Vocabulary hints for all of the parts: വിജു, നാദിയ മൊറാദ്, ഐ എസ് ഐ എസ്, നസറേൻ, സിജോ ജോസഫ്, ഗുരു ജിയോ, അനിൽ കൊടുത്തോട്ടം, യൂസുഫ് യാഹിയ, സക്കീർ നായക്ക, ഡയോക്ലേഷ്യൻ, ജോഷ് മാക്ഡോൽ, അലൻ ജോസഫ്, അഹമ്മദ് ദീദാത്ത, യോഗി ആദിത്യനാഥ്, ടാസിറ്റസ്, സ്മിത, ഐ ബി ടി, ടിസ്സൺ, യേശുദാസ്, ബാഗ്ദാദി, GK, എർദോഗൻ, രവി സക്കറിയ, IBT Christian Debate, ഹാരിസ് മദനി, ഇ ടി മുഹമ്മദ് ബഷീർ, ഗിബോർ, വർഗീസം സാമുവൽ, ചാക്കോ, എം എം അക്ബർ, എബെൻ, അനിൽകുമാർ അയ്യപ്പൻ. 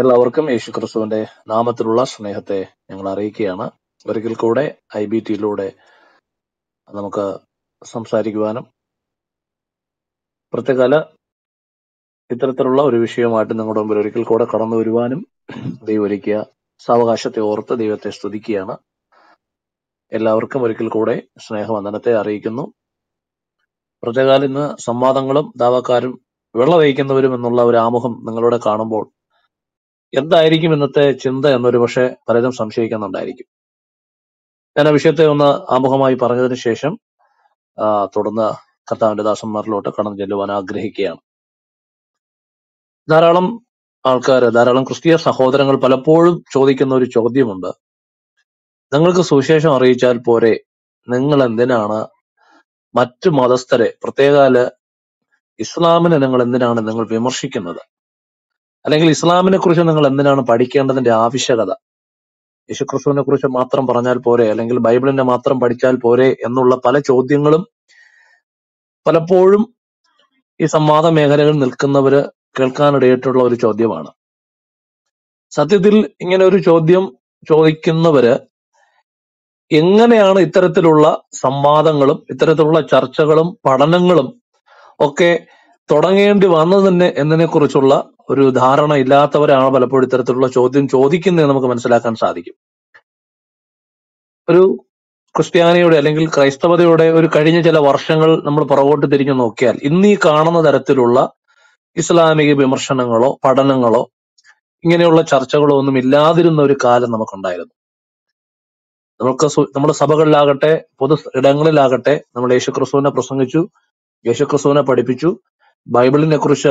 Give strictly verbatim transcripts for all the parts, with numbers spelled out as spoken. എല്ലാവർക്കും യേശു ക്രിസ്തുവിന്റെ നാമത്തിലുള്ള സ്നേഹത്തെ ഞങ്ങൾ അറിയിക്കുകയാണ്. ഒരിക്കൽ കൂടെ ഐ ബി ടിയിലൂടെ നമുക്ക് സംസാരിക്കുവാനും പ്രത്യേകകാല ഇത്തരത്തിലുള്ള ഒരു വിഷയമായിട്ട് നിങ്ങളുടെ മുമ്പിൽ ഒരിക്കൽ കൂടെ കടന്നു വരുവാനും ദൈവം ഒരുക്കിയ സാവകാശത്തെ ഓർത്ത് ദൈവത്തെ സ്തുതിക്കുകയാണ്. എല്ലാവർക്കും ഒരിക്കൽ കൂടെ സ്നേഹവന്ദനത്തെ അറിയിക്കുന്നു. പ്രത്യേകകാല ഇന്ന് സംവാദങ്ങളും ദാവക്കാരും വെള്ളവഹിക്കുന്നവരും എന്നുള്ള ഒരു ആമുഖം നിങ്ങളുടെ കാണുമ്പോൾ എന്തായിരിക്കും ഇന്നത്തെ ചിന്ത എന്നൊരു പക്ഷെ പലരും സംശയിക്കുന്നുണ്ടായിരിക്കും. ഞാൻ ആ വിഷയത്തെ ഒന്ന് ആമുഖമായി പറഞ്ഞതിന് ശേഷം തുടർന്ന് കർത്താവിന്റെ ദാസന്മാരിലോട്ട് കടന്നു ചെല്ലുവാൻ ആഗ്രഹിക്കുകയാണ്. ധാരാളം ആൾക്കാർ, ധാരാളം ക്രിസ്തീയ സഹോദരങ്ങൾ പലപ്പോഴും ചോദിക്കുന്ന ഒരു ചോദ്യമുണ്ട്. നിങ്ങൾക്ക് സുവിശേഷം അറിയിച്ചാൽ പോരെ, നിങ്ങൾ എന്തിനാണ് മറ്റു മതസ്ഥരെ, പ്രത്യേകാല് ഇസ്ലാമിനെ നിങ്ങൾ എന്തിനാണ് നിങ്ങൾ വിമർശിക്കുന്നത്, അല്ലെങ്കിൽ ഇസ്ലാമിനെ കുറിച്ച് നിങ്ങൾ എന്തിനാണ് പഠിക്കേണ്ടതിന്റെ ആവശ്യകത, യേശുക്രിസ്തുവിനെ കുറിച്ച് മാത്രം പറഞ്ഞാൽ പോരെ, അല്ലെങ്കിൽ ബൈബിളിനെ മാത്രം പഠിച്ചാൽ പോരെ എന്നുള്ള പല ചോദ്യങ്ങളും പലപ്പോഴും ഈ സംവാദ മേഖലകളിൽ നിൽക്കുന്നവര് കേൾക്കാനിടയിട്ടുള്ള ഒരു ചോദ്യമാണ്. സത്യത്തിൽ ഇങ്ങനെ ഒരു ചോദ്യം ചോദിക്കുന്നവര് എങ്ങനെയാണ് ഇത്തരത്തിലുള്ള സംവാദങ്ങളും ഇത്തരത്തിലുള്ള ചർച്ചകളും പഠനങ്ങളും ഒക്കെ തുടങ്ങേണ്ടി വന്നതിന് എന്നതിനെക്കുറിച്ചുള്ള ഒരു ധാരണ ഇല്ലാത്തവരാണ് പലപ്പോഴും ഇത്തരത്തിലുള്ള ചോദ്യം ചോദിക്കുന്നത് നമുക്ക് മനസ്സിലാക്കാൻ സാധിക്കും. ഒരു ക്രിസ്ത്യാനിയുടെ അല്ലെങ്കിൽ ക്രൈസ്തവതയുടെ ഒരു കഴിഞ്ഞ ചില വർഷങ്ങൾ നമ്മൾ പുറകോട്ട് തിരിഞ്ഞു നോക്കിയാൽ ഇന്നീ കാണുന്ന തരത്തിലുള്ള ഇസ്ലാമിക വിമർശനങ്ങളോ പഠനങ്ങളോ ഇങ്ങനെയുള്ള ചർച്ചകളോ ഒന്നും ഇല്ലാതിരുന്ന ഒരു കാലം നമുക്കുണ്ടായിരുന്നു. നമുക്ക് നമ്മുടെ സഭകളിലാകട്ടെ പൊതു ഇടങ്ങളിലാകട്ടെ നമ്മൾ യേശുക്രിസ്തുവിനെ പ്രസംഗിച്ചു, യേശുക്രിസ്തുവിനെ പഠിപ്പിച്ചു. ബൈബിളിനെ കുറിച്ച്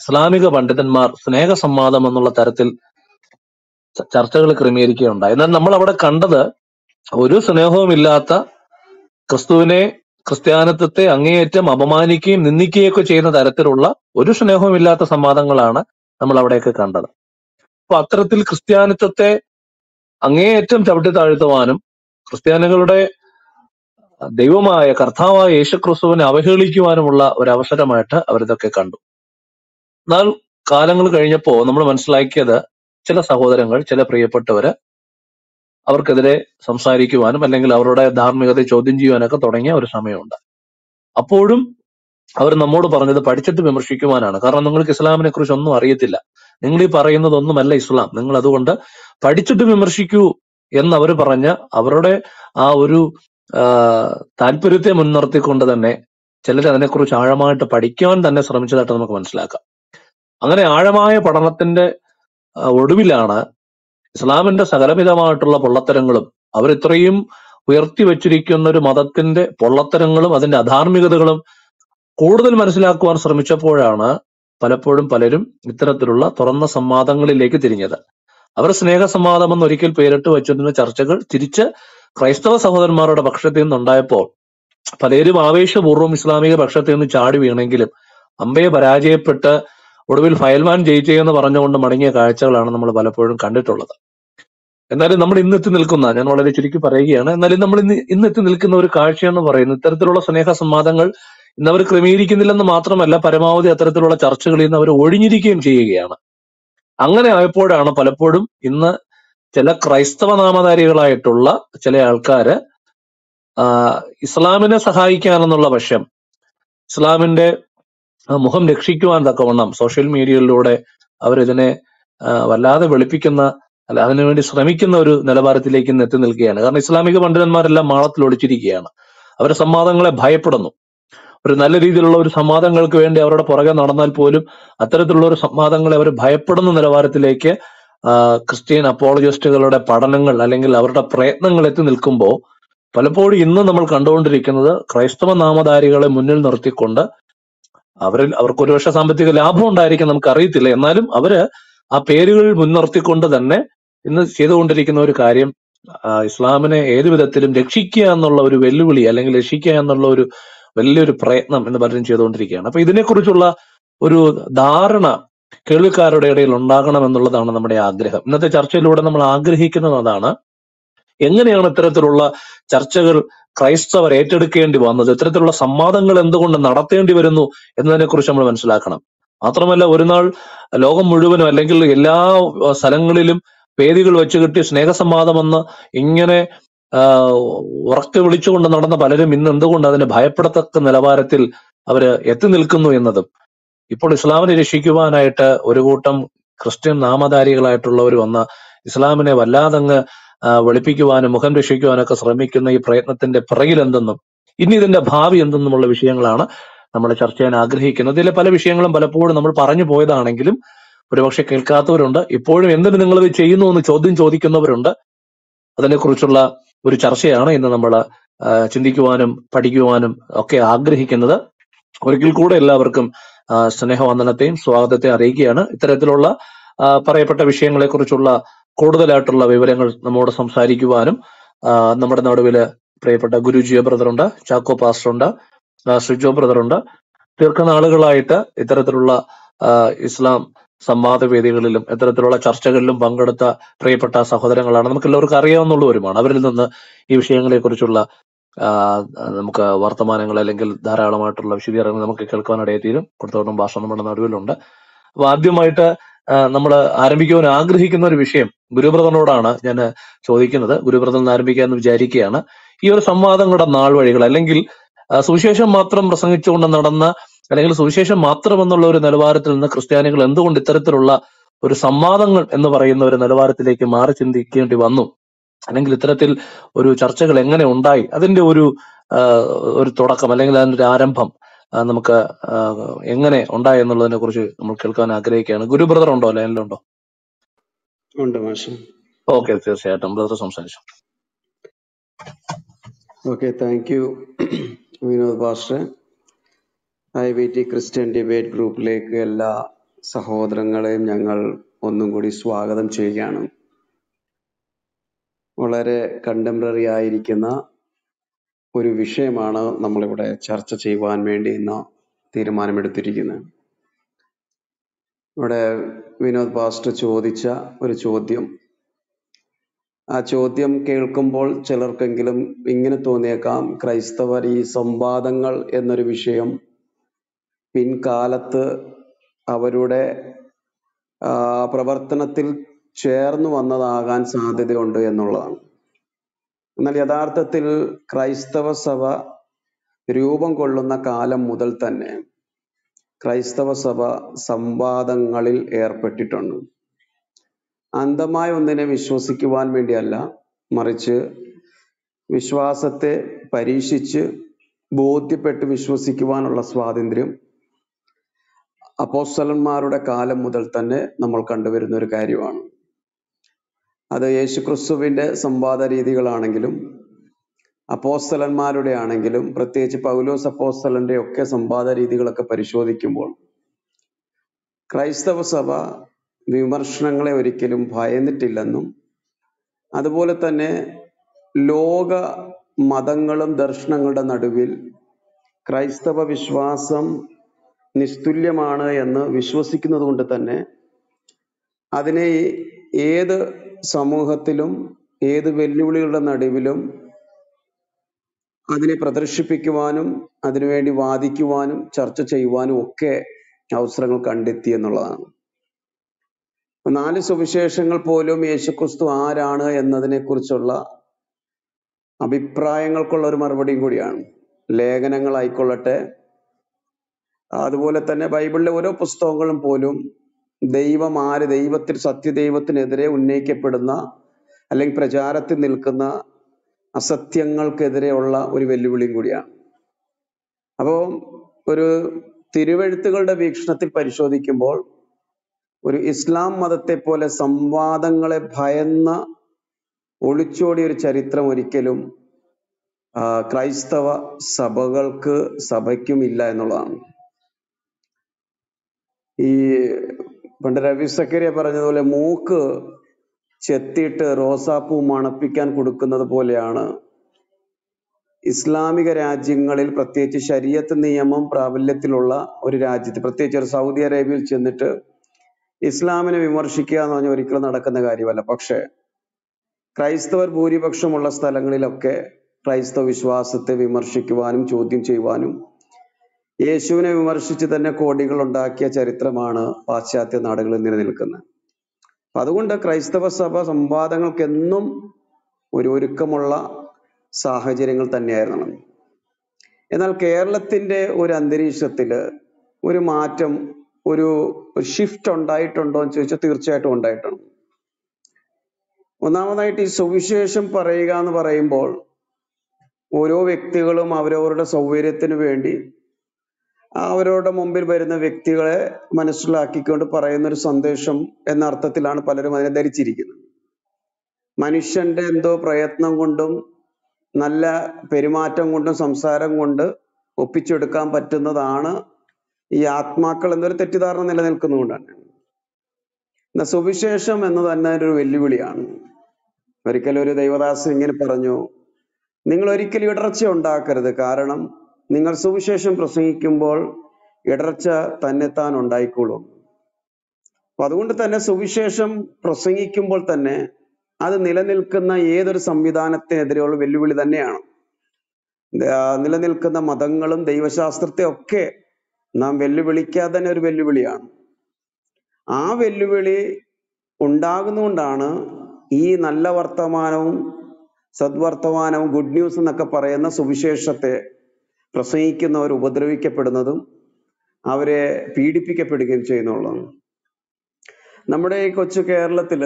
ഇസ്ലാമിക പണ്ഡിതന്മാർ സ്നേഹസംവാദം എന്നുള്ള തരത്തിൽ ചർച്ചകൾ ക്രമീകരിക്കുകയുണ്ടായി. എന്നാൽ നമ്മൾ അവിടെ കണ്ടത് ഒരു സ്നേഹവുമില്ലാത്ത, ക്രിസ്തുവിനെ ക്രിസ്ത്യാനിത്വത്തെ അങ്ങേയറ്റം അപമാനിക്കുകയും നിന്ദിക്കുകയൊക്കെ ചെയ്യുന്ന തരത്തിലുള്ള ഒരു സ്നേഹവുമില്ലാത്ത സംവാദങ്ങളാണ് നമ്മൾ അവിടെയൊക്കെ കണ്ടത്. അപ്പൊ അത്തരത്തിൽ ക്രിസ്ത്യാനിത്വത്തെ അങ്ങേയറ്റം ചവിട്ടി താഴ്ത്തുവാനും ക്രിസ്ത്യാനികളുടെ ദൈവമായ കർത്താവായ യേശുക്രിസ്തുവിനെ അവഹേളിക്കുവാനുമുള്ള ഒരവസരമായിട്ട് അവരിതൊക്കെ കണ്ടു. എന്നാൽ കാലങ്ങൾ കഴിഞ്ഞപ്പോൾ നമ്മൾ മനസ്സിലാക്കിയത് ചില സഹോദരങ്ങൾ, ചില പ്രിയപ്പെട്ടവര് അവർക്കെതിരെ സംസാരിക്കുവാനും അല്ലെങ്കിൽ അവരുടെ ധാർമ്മികതയെ ചോദ്യം ചെയ്യുവാനൊക്കെ തുടങ്ങിയ ഒരു സമയമുണ്ട്. അപ്പോഴും അവർ നമ്മോട് പറഞ്ഞത് പഠിച്ചിട്ട് വിമർശിക്കുവാനാണ്. കാരണം നിങ്ങൾക്ക് ഇസ്ലാമിനെ കുറിച്ച് ഒന്നും അറിയത്തില്ല, നിങ്ങൾ ഈ പറയുന്നതൊന്നുമല്ല ഇസ്ലാം, നിങ്ങൾ അതുകൊണ്ട് പഠിച്ചിട്ട് വിമർശിക്കൂ എന്നവർ പറഞ്ഞ അവരുടെ ആ ഒരു താല്പര്യത്തെ മുൻനിർത്തിക്കൊണ്ട് തന്നെ ചിലർ അതിനെക്കുറിച്ച് ആഴമായിട്ട് പഠിക്കാൻ തന്നെ ശ്രമിച്ചതായിട്ട് നമുക്ക് മനസ്സിലാക്കാം. അങ്ങനെ ആഴമായ പഠനത്തിന്റെ ഒടുവിലാണ് ഇസ്ലാമിന്റെ സകലവിധമായിട്ടുള്ള പൊള്ളത്തരങ്ങളും അവരിത്രയും ഉയർത്തി വെച്ചിരിക്കുന്ന ഒരു മതത്തിന്റെ പൊള്ളത്തരങ്ങളും അതിന്റെ അധാർമികതകളും കൂടുതൽ മനസ്സിലാക്കുവാൻ ശ്രമിച്ചപ്പോഴാണ് പലപ്പോഴും പലരും ഇത്തരത്തിലുള്ള തുറന്ന സംവാദങ്ങളിലേക്ക് തിരിഞ്ഞത്. അവർ സ്നേഹസംവാദം എന്ന് ഒരിക്കൽ പേരിട്ട് വച്ചിരുന്ന ചർച്ചകൾ തിരിച്ച് ക്രൈസ്തവ സഹോദരന്മാരുടെ പക്ഷത്തിൽ നിന്നുണ്ടായപ്പോൾ പലരും ആവേശപൂർവ്വം ഇസ്ലാമിക പക്ഷത്തിൽ നിന്ന് ചാടി വീണെങ്കിലും അമ്പയെ പരാജയപ്പെട്ട് ഒടുവിൽ ഫയൽമാൻ ജയിച്ചെന്ന് പറഞ്ഞുകൊണ്ട് മടങ്ങിയ കാഴ്ചകളാണ് നമ്മൾ പലപ്പോഴും കണ്ടിട്ടുള്ളത്. എന്നാലും നമ്മൾ ഇന്നെത്തി നിൽക്കുന്ന, ഞാൻ വളരെ ചുരുക്കി പറയുകയാണ്, എന്നാലും നമ്മൾ ഇന്ന് ഇന്നെത്തി നിൽക്കുന്ന ഒരു കാഴ്ചയെന്ന് പറയുന്നത് ഇത്തരത്തിലുള്ള സ്നേഹസംവാദങ്ങൾ ഇന്നവർ ക്രമീകരിക്കുന്നില്ലെന്ന് മാത്രമല്ല, പരമാവധി അത്തരത്തിലുള്ള ചർച്ചകളിൽ നിന്ന് അവർ ഒഴിഞ്ഞിരിക്കുകയും ചെയ്യുകയാണ്. അങ്ങനെ ആയപ്പോഴാണ് പലപ്പോഴും ഇന്ന് ചില ക്രൈസ്തവ നാമധാരികളായിട്ടുള്ള ചില ആൾക്കാര് ഇസ്ലാമിനെ സഹായിക്കാനെന്നുള്ള പക്ഷം, ഇസ്ലാമിന്റെ മുഖം രക്ഷിക്കുവാൻ തക്കവണ്ണം സോഷ്യൽ മീഡിയയിലൂടെ അവരിതിനെ വല്ലാതെ വെളുപ്പിക്കുന്ന, അല്ല അതിനുവേണ്ടി ശ്രമിക്കുന്ന ഒരു നിലവാരത്തിലേക്ക് ഇന്ന് എത്തി നിൽക്കുകയാണ്. കാരണം ഇസ്ലാമിക പണ്ഡിതന്മാരെല്ലാം മാളത്തിൽ ഒളിച്ചിരിക്കുകയാണ്. അവരെ സംവാദങ്ങളെ ഭയപ്പെടുന്നു. ഒരു നല്ല രീതിയിലുള്ള ഒരു സംവാദങ്ങൾക്ക് വേണ്ടി അവരുടെ പുറകെ നടന്നാൽ പോലും അത്തരത്തിലുള്ള ഒരു സംവാദങ്ങളെ അവർ ഭയപ്പെടുന്ന നിലവാരത്തിലേക്ക് ക്രിസ്ത്യൻ അപ്പോളജിസ്റ്റുകളുടെ പഠനങ്ങൾ അല്ലെങ്കിൽ അവരുടെ പ്രയത്നങ്ങൾ എത്തി നിൽക്കുമ്പോൾ പലപ്പോഴും ഇന്ന് നമ്മൾ കണ്ടുകൊണ്ടിരിക്കുന്നത് ക്രൈസ്തവ നാമധാരികളെ മുന്നിൽ നിർത്തിക്കൊണ്ട് അവരിൽ അവർക്ക് ഒരുപക്ഷെ സാമ്പത്തിക ലാഭം ഉണ്ടായിരിക്കും, നമുക്ക് അറിയത്തില്ല, എന്നാലും അവര് ആ പേരുകൾ മുൻനിർത്തിക്കൊണ്ട് തന്നെ ഇന്ന് ചെയ്തുകൊണ്ടിരിക്കുന്ന ഒരു കാര്യം ഇസ്ലാമിനെ ഏതു വിധത്തിലും രക്ഷിക്കുക എന്നുള്ള ഒരു വെല്ലുവിളി, അല്ലെങ്കിൽ രക്ഷിക്കുക എന്നുള്ള ഒരു വലിയൊരു പ്രയത്നം എന്ന് പലരും ചെയ്തുകൊണ്ടിരിക്കുകയാണ്. അപ്പൊ ഇതിനെക്കുറിച്ചുള്ള ഒരു ധാരണ കേൾവിക്കാരുടെ ഇടയിൽ ഉണ്ടാകണം എന്നുള്ളതാണ് നമ്മുടെ ആഗ്രഹം. ഇന്നത്തെ ചർച്ചയിലൂടെ നമ്മൾ ആഗ്രഹിക്കുന്നത് അതാണ്. എങ്ങനെയാണ് ഇത്തരത്തിലുള്ള ചർച്ചകൾ ക്രൈസ്തവർ ഏറ്റെടുക്കേണ്ടി വന്നത്, ഇത്തരത്തിലുള്ള സംവാദങ്ങൾ എന്തുകൊണ്ട് നടത്തേണ്ടി വരുന്നു എന്നതിനെ കുറിച്ച് നമ്മൾ മനസ്സിലാക്കണം. മാത്രമല്ല, ഒരു നാൾ ലോകം മുഴുവനും അല്ലെങ്കിൽ എല്ലാ സ്ഥലങ്ങളിലും വേദികൾ വെച്ച് കിട്ടി സ്നേഹസംവാദമെന്ന് ഇങ്ങനെ ഉറക്കെ വിളിച്ചുകൊണ്ട് നടന്ന പലരും ഇന്ന് എന്തുകൊണ്ട് അതിനെ ഭയപ്പെടത്തക്ക നിലവാരത്തിൽ അവര് എത്തി നിൽക്കുന്നു എന്നതും. ഇപ്പോൾ ഇസ്ലാമിനെ രക്ഷിക്കുവാനായിട്ട് ഒരു കൂട്ടം ക്രിസ്ത്യൻ നാമധാരികളായിട്ടുള്ളവർ വന്ന ഇസ്ലാമിനെ വല്ലാതങ്ങ് വെളുപ്പിക്കുവാനും മുഖം രക്ഷിക്കുവാനൊക്കെ ശ്രമിക്കുന്ന ഈ പ്രയത്നത്തിന്റെ പിറകിൽ എന്തെന്നും ഇനി ഇതിന്റെ ഭാവി എന്തെന്നുമുള്ള വിഷയങ്ങളാണ് നമ്മൾ ചർച്ച ചെയ്യാൻ ആഗ്രഹിക്കുന്നത്. ഇതിലെ പല വിഷയങ്ങളും പലപ്പോഴും നമ്മൾ പറഞ്ഞു പോയതാണെങ്കിലും ഒരുപക്ഷെ കേൾക്കാത്തവരുണ്ട്. ഇപ്പോഴും എന്തിനു നിങ്ങൾ ഇത് ചെയ്യുന്നു എന്ന് ചോദ്യം ചോദിക്കുന്നവരുണ്ട്. അതിനെക്കുറിച്ചുള്ള ഒരു ചർച്ചയാണ് ഇന്ന് നമ്മൾ ചിന്തിക്കുവാനും പഠിക്കുവാനും ഒക്കെ ആഗ്രഹിക്കുന്നത്. ഒരിക്കൽ കൂടെ എല്ലാവർക്കും സ്നേഹവന്ദനത്തെയും സ്വാഗതത്തെ അറിയിക്കുകയാണ്. ഇത്തരത്തിലുള്ള പറയപ്പെട്ട വിഷയങ്ങളെ കുറിച്ചുള്ള കൂടുതലായിട്ടുള്ള വിവരങ്ങൾ നമ്മോട് സംസാരിക്കുവാനും നമ്മുടെ നടുവില് പ്രിയപ്പെട്ട ഗുരുജിയ ബ്രദറുണ്ട്, ചാക്കോ പാസ്റ്ററുണ്ട്, സിജോ ബ്രദറുണ്ട്. ദീർഘനാളുകളായിട്ട് ഇത്തരത്തിലുള്ള ഇസ്ലാം സംവാദവേദികളിലും ഇത്തരത്തിലുള്ള ചർച്ചകളിലും പങ്കെടുത്ത പ്രിയപ്പെട്ട സഹോദരങ്ങളാണ്, നമുക്ക് എല്ലാവർക്കും അറിയാവുന്നുള്ളവരുമാണ്. അവരിൽ നിന്ന് ഈ വിഷയങ്ങളെ കുറിച്ചുള്ള നമുക്ക് വർത്തമാനങ്ങൾ അല്ലെങ്കിൽ ധാരാളമായിട്ടുള്ള വിശദീകരണങ്ങൾ നമുക്ക് കേൾക്കാനിടയിൽ തീരും. കൊടുത്തോട്ടം ഭാഷ നമ്മുടെ നടുവിലുണ്ട്. അപ്പൊ ആദ്യമായിട്ട് നമ്മൾ ആരംഭിക്കുവാൻ ആഗ്രഹിക്കുന്ന ഒരു വിഷയം ഗുരുബ്രദറിനോടാണ് ഞാൻ ചോദിക്കുന്നത്. ഗുരുബ്രദറിൽ നിന്ന് ആരംഭിക്കാമെന്ന് വിചാരിക്കുകയാണ്. ഈ ഒരു സംവാദങ്ങളുടെ നാൾ വഴികൾ, അല്ലെങ്കിൽ സുവിശേഷം മാത്രം പ്രസംഗിച്ചുകൊണ്ട് നടന്ന, അല്ലെങ്കിൽ സുവിശേഷം മാത്രം എന്നുള്ള ഒരു നിലവാരത്തിൽ നിന്ന് ക്രിസ്ത്യാനികൾ എന്തുകൊണ്ട് ഇത്തരത്തിലുള്ള ഒരു സംവാദങ്ങൾ എന്ന് പറയുന്ന ഒരു നിലവാരത്തിലേക്ക് മാറി ചിന്തിക്കേണ്ടി വന്നു, അല്ലെങ്കിൽ ഇത്തരത്തിൽ ഒരു ചർച്ചകൾ എങ്ങനെ ഉണ്ടായി, അതിന്റെ ഒരു ഒരു തുടക്കം അല്ലെങ്കിൽ അതിൻ്റെ ഒരു ആരംഭം നമുക്ക് എങ്ങനെ ഉണ്ടായി എന്നുള്ളതിനെ കുറിച്ച് നമ്മൾ കേൾക്കാൻ ആഗ്രഹിക്കുകയാണ്. ഗുരു ബ്രദർ ഉണ്ടോ? ലൈനിലുണ്ടോ? ഓക്കെ, തീർച്ചയായിട്ടും ബ്രദർ സംസാരിച്ചു. Okay, thank you Vinod pastor. ഐ ബി ടി Christian debate ഗ്രൂപ്പിലേക്ക് എല്ലാ സഹോദരങ്ങളെയും ഞങ്ങൾ ഒന്നും കൂടി സ്വാഗതം ചെയ്യുകയാണ്. വളരെ കണ്ടംപററി ആയിരിക്കുന്ന ഒരു വിഷയമാണ് നമ്മളിവിടെ ചർച്ച ചെയ്യുവാൻ വേണ്ടി ഇന്ന് തീരുമാനമെടുത്തിരിക്കുന്നത്. ഇവിടെ വിനോദ് പാസ്റ്റർ ചോദിച്ച ഒരു ചോദ്യം, ആ ചോദ്യം കേൾക്കുമ്പോൾ ചിലർക്കെങ്കിലും ഇങ്ങനെ തോന്നിയേക്കാം, ക്രൈസ്തവർ ഈ സംവാദങ്ങൾ എന്നൊരു വിഷയം പിൻകാലത്ത് അവരുടെ പ്രവർത്തനത്തിൽ ചേർന്നു വന്നതാകാൻ സാധ്യതയുണ്ട് എന്നുള്ളതാണ്. എന്നാൽ യഥാർത്ഥത്തിൽ ക്രൈസ്തവ സഭ രൂപം കൊള്ളുന്ന കാലം മുതൽ തന്നെ ക്രൈസ്തവ സഭ സംവാദങ്ങളിൽ ഏർപ്പെട്ടിട്ടുണ്ട്. അന്ധമായ ഒന്നിനെ വിശ്വസിക്കുവാൻ വേണ്ടിയല്ല, മറിച്ച് വിശ്വാസത്തെ പരീക്ഷിച്ച് ബോധ്യപ്പെട്ട് വിശ്വസിക്കുവാനുള്ള സ്വാതന്ത്ര്യം അപ്പോസ്തലന്മാരുടെ കാലം മുതൽ തന്നെ നമ്മൾ കണ്ടുവരുന്ന ഒരു കാര്യമാണ്. അത് യേശുക്രിസ്തുവിൻ്റെ സംവാദ രീതികളാണെങ്കിലും അപ്പോസ്തലന്മാരുടെ ആണെങ്കിലും പ്രത്യേകിച്ച് പൗലോസ് അപ്പോസ്തലന്റെ ഒക്കെ സംവാദ രീതികളൊക്കെ പരിശോധിക്കുമ്പോൾ ക്രൈസ്തവ സഭ വിമർശനങ്ങളെ ഒരിക്കലും ഭയന്നിട്ടില്ലെന്നും അതുപോലെ തന്നെ ലോക മതങ്ങളും ദർശനങ്ങളുടെ നടുവിൽ ക്രൈസ്തവ വിശ്വാസം നിസ്തുല്യമാണ് എന്ന് വിശ്വസിക്കുന്നത് കൊണ്ട് തന്നെ അതിനെ ഏത് സമൂഹത്തിലും ഏത് വെല്ലുവിളികളുടെ നടുവിലും അതിനെ പ്രദർശിപ്പിക്കുവാനും അതിനുവേണ്ടി വാദിക്കുവാനും ചർച്ച ചെയ്യുവാനും ഒക്കെ അവസരങ്ങൾ കണ്ടെത്തി എന്നുള്ളതാണ്. നാല് സുവിശേഷങ്ങൾ പോലും യേശുക്രിസ്തു ആരാണ് എന്നതിനെ കുറിച്ചുള്ള അഭിപ്രായങ്ങൾക്കുള്ള ഒരു മറുപടിയും കൂടിയാണ്. ലേഖനങ്ങളായിക്കൊള്ളട്ടെ, അതുപോലെ തന്നെ ബൈബിളിലെ ഓരോ പുസ്തകങ്ങളും പോലും ദൈവം ആര്, ദൈവത്തിൽ സത്യദൈവത്തിനെതിരെ ഉന്നയിക്കപ്പെടുന്ന അല്ലെങ്കിൽ പ്രചാരത്തിൽ നിൽക്കുന്ന അസത്യങ്ങൾക്കെതിരെയുള്ള ഒരു വെല്ലുവിളിയും കൂടിയാണ്. അപ്പോൾ ഒരു തിരുവെഴുത്തുകളുടെ വീക്ഷണത്തിൽ പരിശോധിക്കുമ്പോൾ ഒരു ഇസ്ലാം മതത്തെ പോലെ സംവാദങ്ങളെ ഭയന്ന ഒളിച്ചോടിയ ഒരു ചരിത്രം ഒരിക്കലും ക്രൈസ്തവ സഭകൾക്ക് സഭയ്ക്കും ഇല്ല എന്നുള്ളതാണ്. ഈ പണ്ട് രവി സക്കറിയ പറഞ്ഞതുപോലെ മൂക്ക് ചെത്തിയിട്ട് റോസാപ്പൂ മണപ്പിക്കാൻ കൊടുക്കുന്നത് പോലെയാണ് ഇസ്ലാമിക രാജ്യങ്ങളിൽ, പ്രത്യേകിച്ച് ശരീഅത്ത് നിയമം പ്രാബല്യത്തിലുള്ള ഒരു രാജ്യത്ത്, പ്രത്യേകിച്ച് ഒരു സൗദി അറേബ്യയിൽ ചെന്നിട്ട് ഇസ്ലാമിനെ വിമർശിക്കുക എന്ന് പറഞ്ഞാൽ ഒരിക്കലും നടക്കുന്ന കാര്യമല്ല. പക്ഷേ ക്രൈസ്തവർ ഭൂരിപക്ഷമുള്ള സ്ഥലങ്ങളിലൊക്കെ ക്രൈസ്തവ വിശ്വാസത്തെ വിമർശിക്കുവാനും ചോദ്യം ചെയ്യുവാനും യേശുവിനെ വിമർശിച്ച് തന്നെ കോടികൾ ഉണ്ടാക്കിയ ചരിത്രമാണ് പാശ്ചാത്യ നാടുകളിൽ നിലനിൽക്കുന്നത്. അതുകൊണ്ട് ക്രൈസ്തവ സഭ സംവാദങ്ങൾക്കെന്നും ഒരു ഒരുക്കമുള്ള സാഹചര്യങ്ങൾ തന്നെയായിരുന്നു. എന്നാൽ കേരളത്തിൻ്റെ ഒരു അന്തരീക്ഷത്തിൽ ഒരു മാറ്റം, ഒരു ഷിഫ്റ്റ് ഉണ്ടായിട്ടുണ്ടോ എന്ന് ചോദിച്ചാൽ തീർച്ചയായിട്ടും ഉണ്ടായിട്ടുണ്ട്. ഒന്നാമതായിട്ട് ഈ സുവിശേഷം പറയുക എന്ന് പറയുമ്പോൾ ഓരോ വ്യക്തികളും അവരവരുടെ സൗകര്യത്തിന് വേണ്ടി അവരുടെ മുമ്പിൽ വരുന്ന വ്യക്തികളെ മനസ്സിലാക്കിക്കൊണ്ട് പറയുന്നൊരു സന്ദേശം എന്ന അർത്ഥത്തിലാണ് പലരും അതിനെ ധരിച്ചിരിക്കുന്നത്. മനുഷ്യന്റെ എന്തോ പ്രയത്നം കൊണ്ടും നല്ല പെരുമാറ്റം കൊണ്ടും സംസാരം കൊണ്ട് ഒപ്പിച്ചെടുക്കാൻ പറ്റുന്നതാണ് ഈ ആത്മാക്കൾ എന്നൊരു തെറ്റിദ്ധാരണ നിലനിൽക്കുന്നതുകൊണ്ടാണ്. എന്നാൽ സുവിശേഷം എന്ന് തന്നെ ഒരു വെല്ലുവിളിയാണ്. ഒരിക്കലും ഒരു ദൈവദാസൻ ഇങ്ങനെ പറഞ്ഞു, നിങ്ങൾ ഒരിക്കലും ഇടർച്ച ഉണ്ടാക്കരുത്, കാരണം നിങ്ങൾ സുവിശേഷം പ്രസംഗിക്കുമ്പോൾ ഇടർച്ച തന്നെത്താൻ ഉണ്ടായിക്കോളും. അപ്പൊ അതുകൊണ്ട് തന്നെ സുവിശേഷം പ്രസംഗിക്കുമ്പോൾ തന്നെ അത് നിലനിൽക്കുന്ന ഏതൊരു സംവിധാനത്തിനെതിരെയുള്ള വെല്ലുവിളി തന്നെയാണ്. നിലനിൽക്കുന്ന മതങ്ങളും ദൈവശാസ്ത്രത്തെ ഒക്കെ നാം വെല്ലുവിളിക്കാതെ തന്നെ ഒരു വെല്ലുവിളിയാണ്. ആ വെല്ലുവിളി ഉണ്ടാകുന്നുകൊണ്ടാണ് ഈ നല്ല വർത്തമാനവും സദ്വർത്തമാനവും ഗുഡ് ന്യൂസ് എന്നൊക്കെ പറയുന്ന സുവിശേഷത്തെ പ്രസംഗിക്കുന്നവർ ഉപദ്രവിക്കപ്പെടുന്നതും അവരെ പീഡിപ്പിക്കപ്പെടുകയും ചെയ്യുന്നുള്ളതാണ്. നമ്മുടെ ഈ കൊച്ചു കേരളത്തിൽ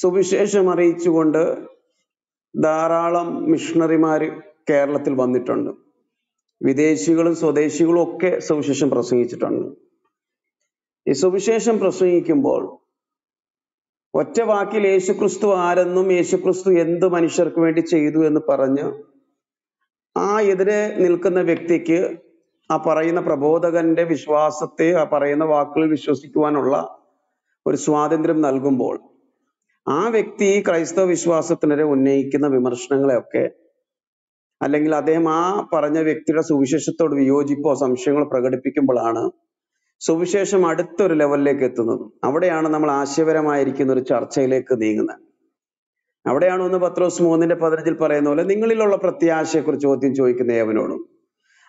സുവിശേഷം അറിയിച്ചുകൊണ്ട് ധാരാളം മിഷണറിമാർ കേരളത്തിൽ വന്നിട്ടുണ്ട്. വിദേശികളും സ്വദേശികളും ഒക്കെ സുവിശേഷം പ്രസംഗിച്ചിട്ടുണ്ട്. ഈ സുവിശേഷം പ്രസംഗിക്കുമ്പോൾ ഒറ്റ വാക്കിൽ യേശുക്രിസ്തു ആരെന്നും യേശുക്രിസ്തു എന്ത് മനുഷ്യർക്ക് വേണ്ടി ചെയ്തു എന്ന് പറഞ്ഞ് ആ എതിരെ നിൽക്കുന്ന വ്യക്തിക്ക് ആ പറയുന്ന പ്രബോധകന്റെ വിശ്വാസത്തെ, ആ പറയുന്ന വാക്കുകളിൽ വിശ്വസിക്കുവാനുള്ള ഒരു സ്വാതന്ത്ര്യം നൽകുമ്പോൾ ആ വ്യക്തി ഈ ക്രൈസ്തവ വിശ്വാസത്തിനെതിരെ ഉന്നയിക്കുന്ന വിമർശനങ്ങളെയൊക്കെ, അല്ലെങ്കിൽ അദ്ദേഹം ആ പറഞ്ഞ വ്യക്തിയുടെ സുവിശേഷത്തോട് വിയോജിപ്പോ സംശയങ്ങളോ പ്രകടിപ്പിക്കുമ്പോഴാണ് സുവിശേഷം അടുത്തൊരു ലെവലിലേക്ക് എത്തുന്നത്. അവിടെയാണ് നമ്മൾ ആശയപരമായിരിക്കുന്ന ഒരു ചർച്ചയിലേക്ക് നീങ്ങുന്നത്. അവിടെയാണ് ഒന്ന് പത്രോസ് മൂന്നിന്റെ പതിനഞ്ചിൽ പറയുന്ന പോലെ നിങ്ങളിലുള്ള പ്രത്യാശയെക്കുറിച്ച് ചോദ്യം ചോദിക്കുന്ന ഏവനോടും.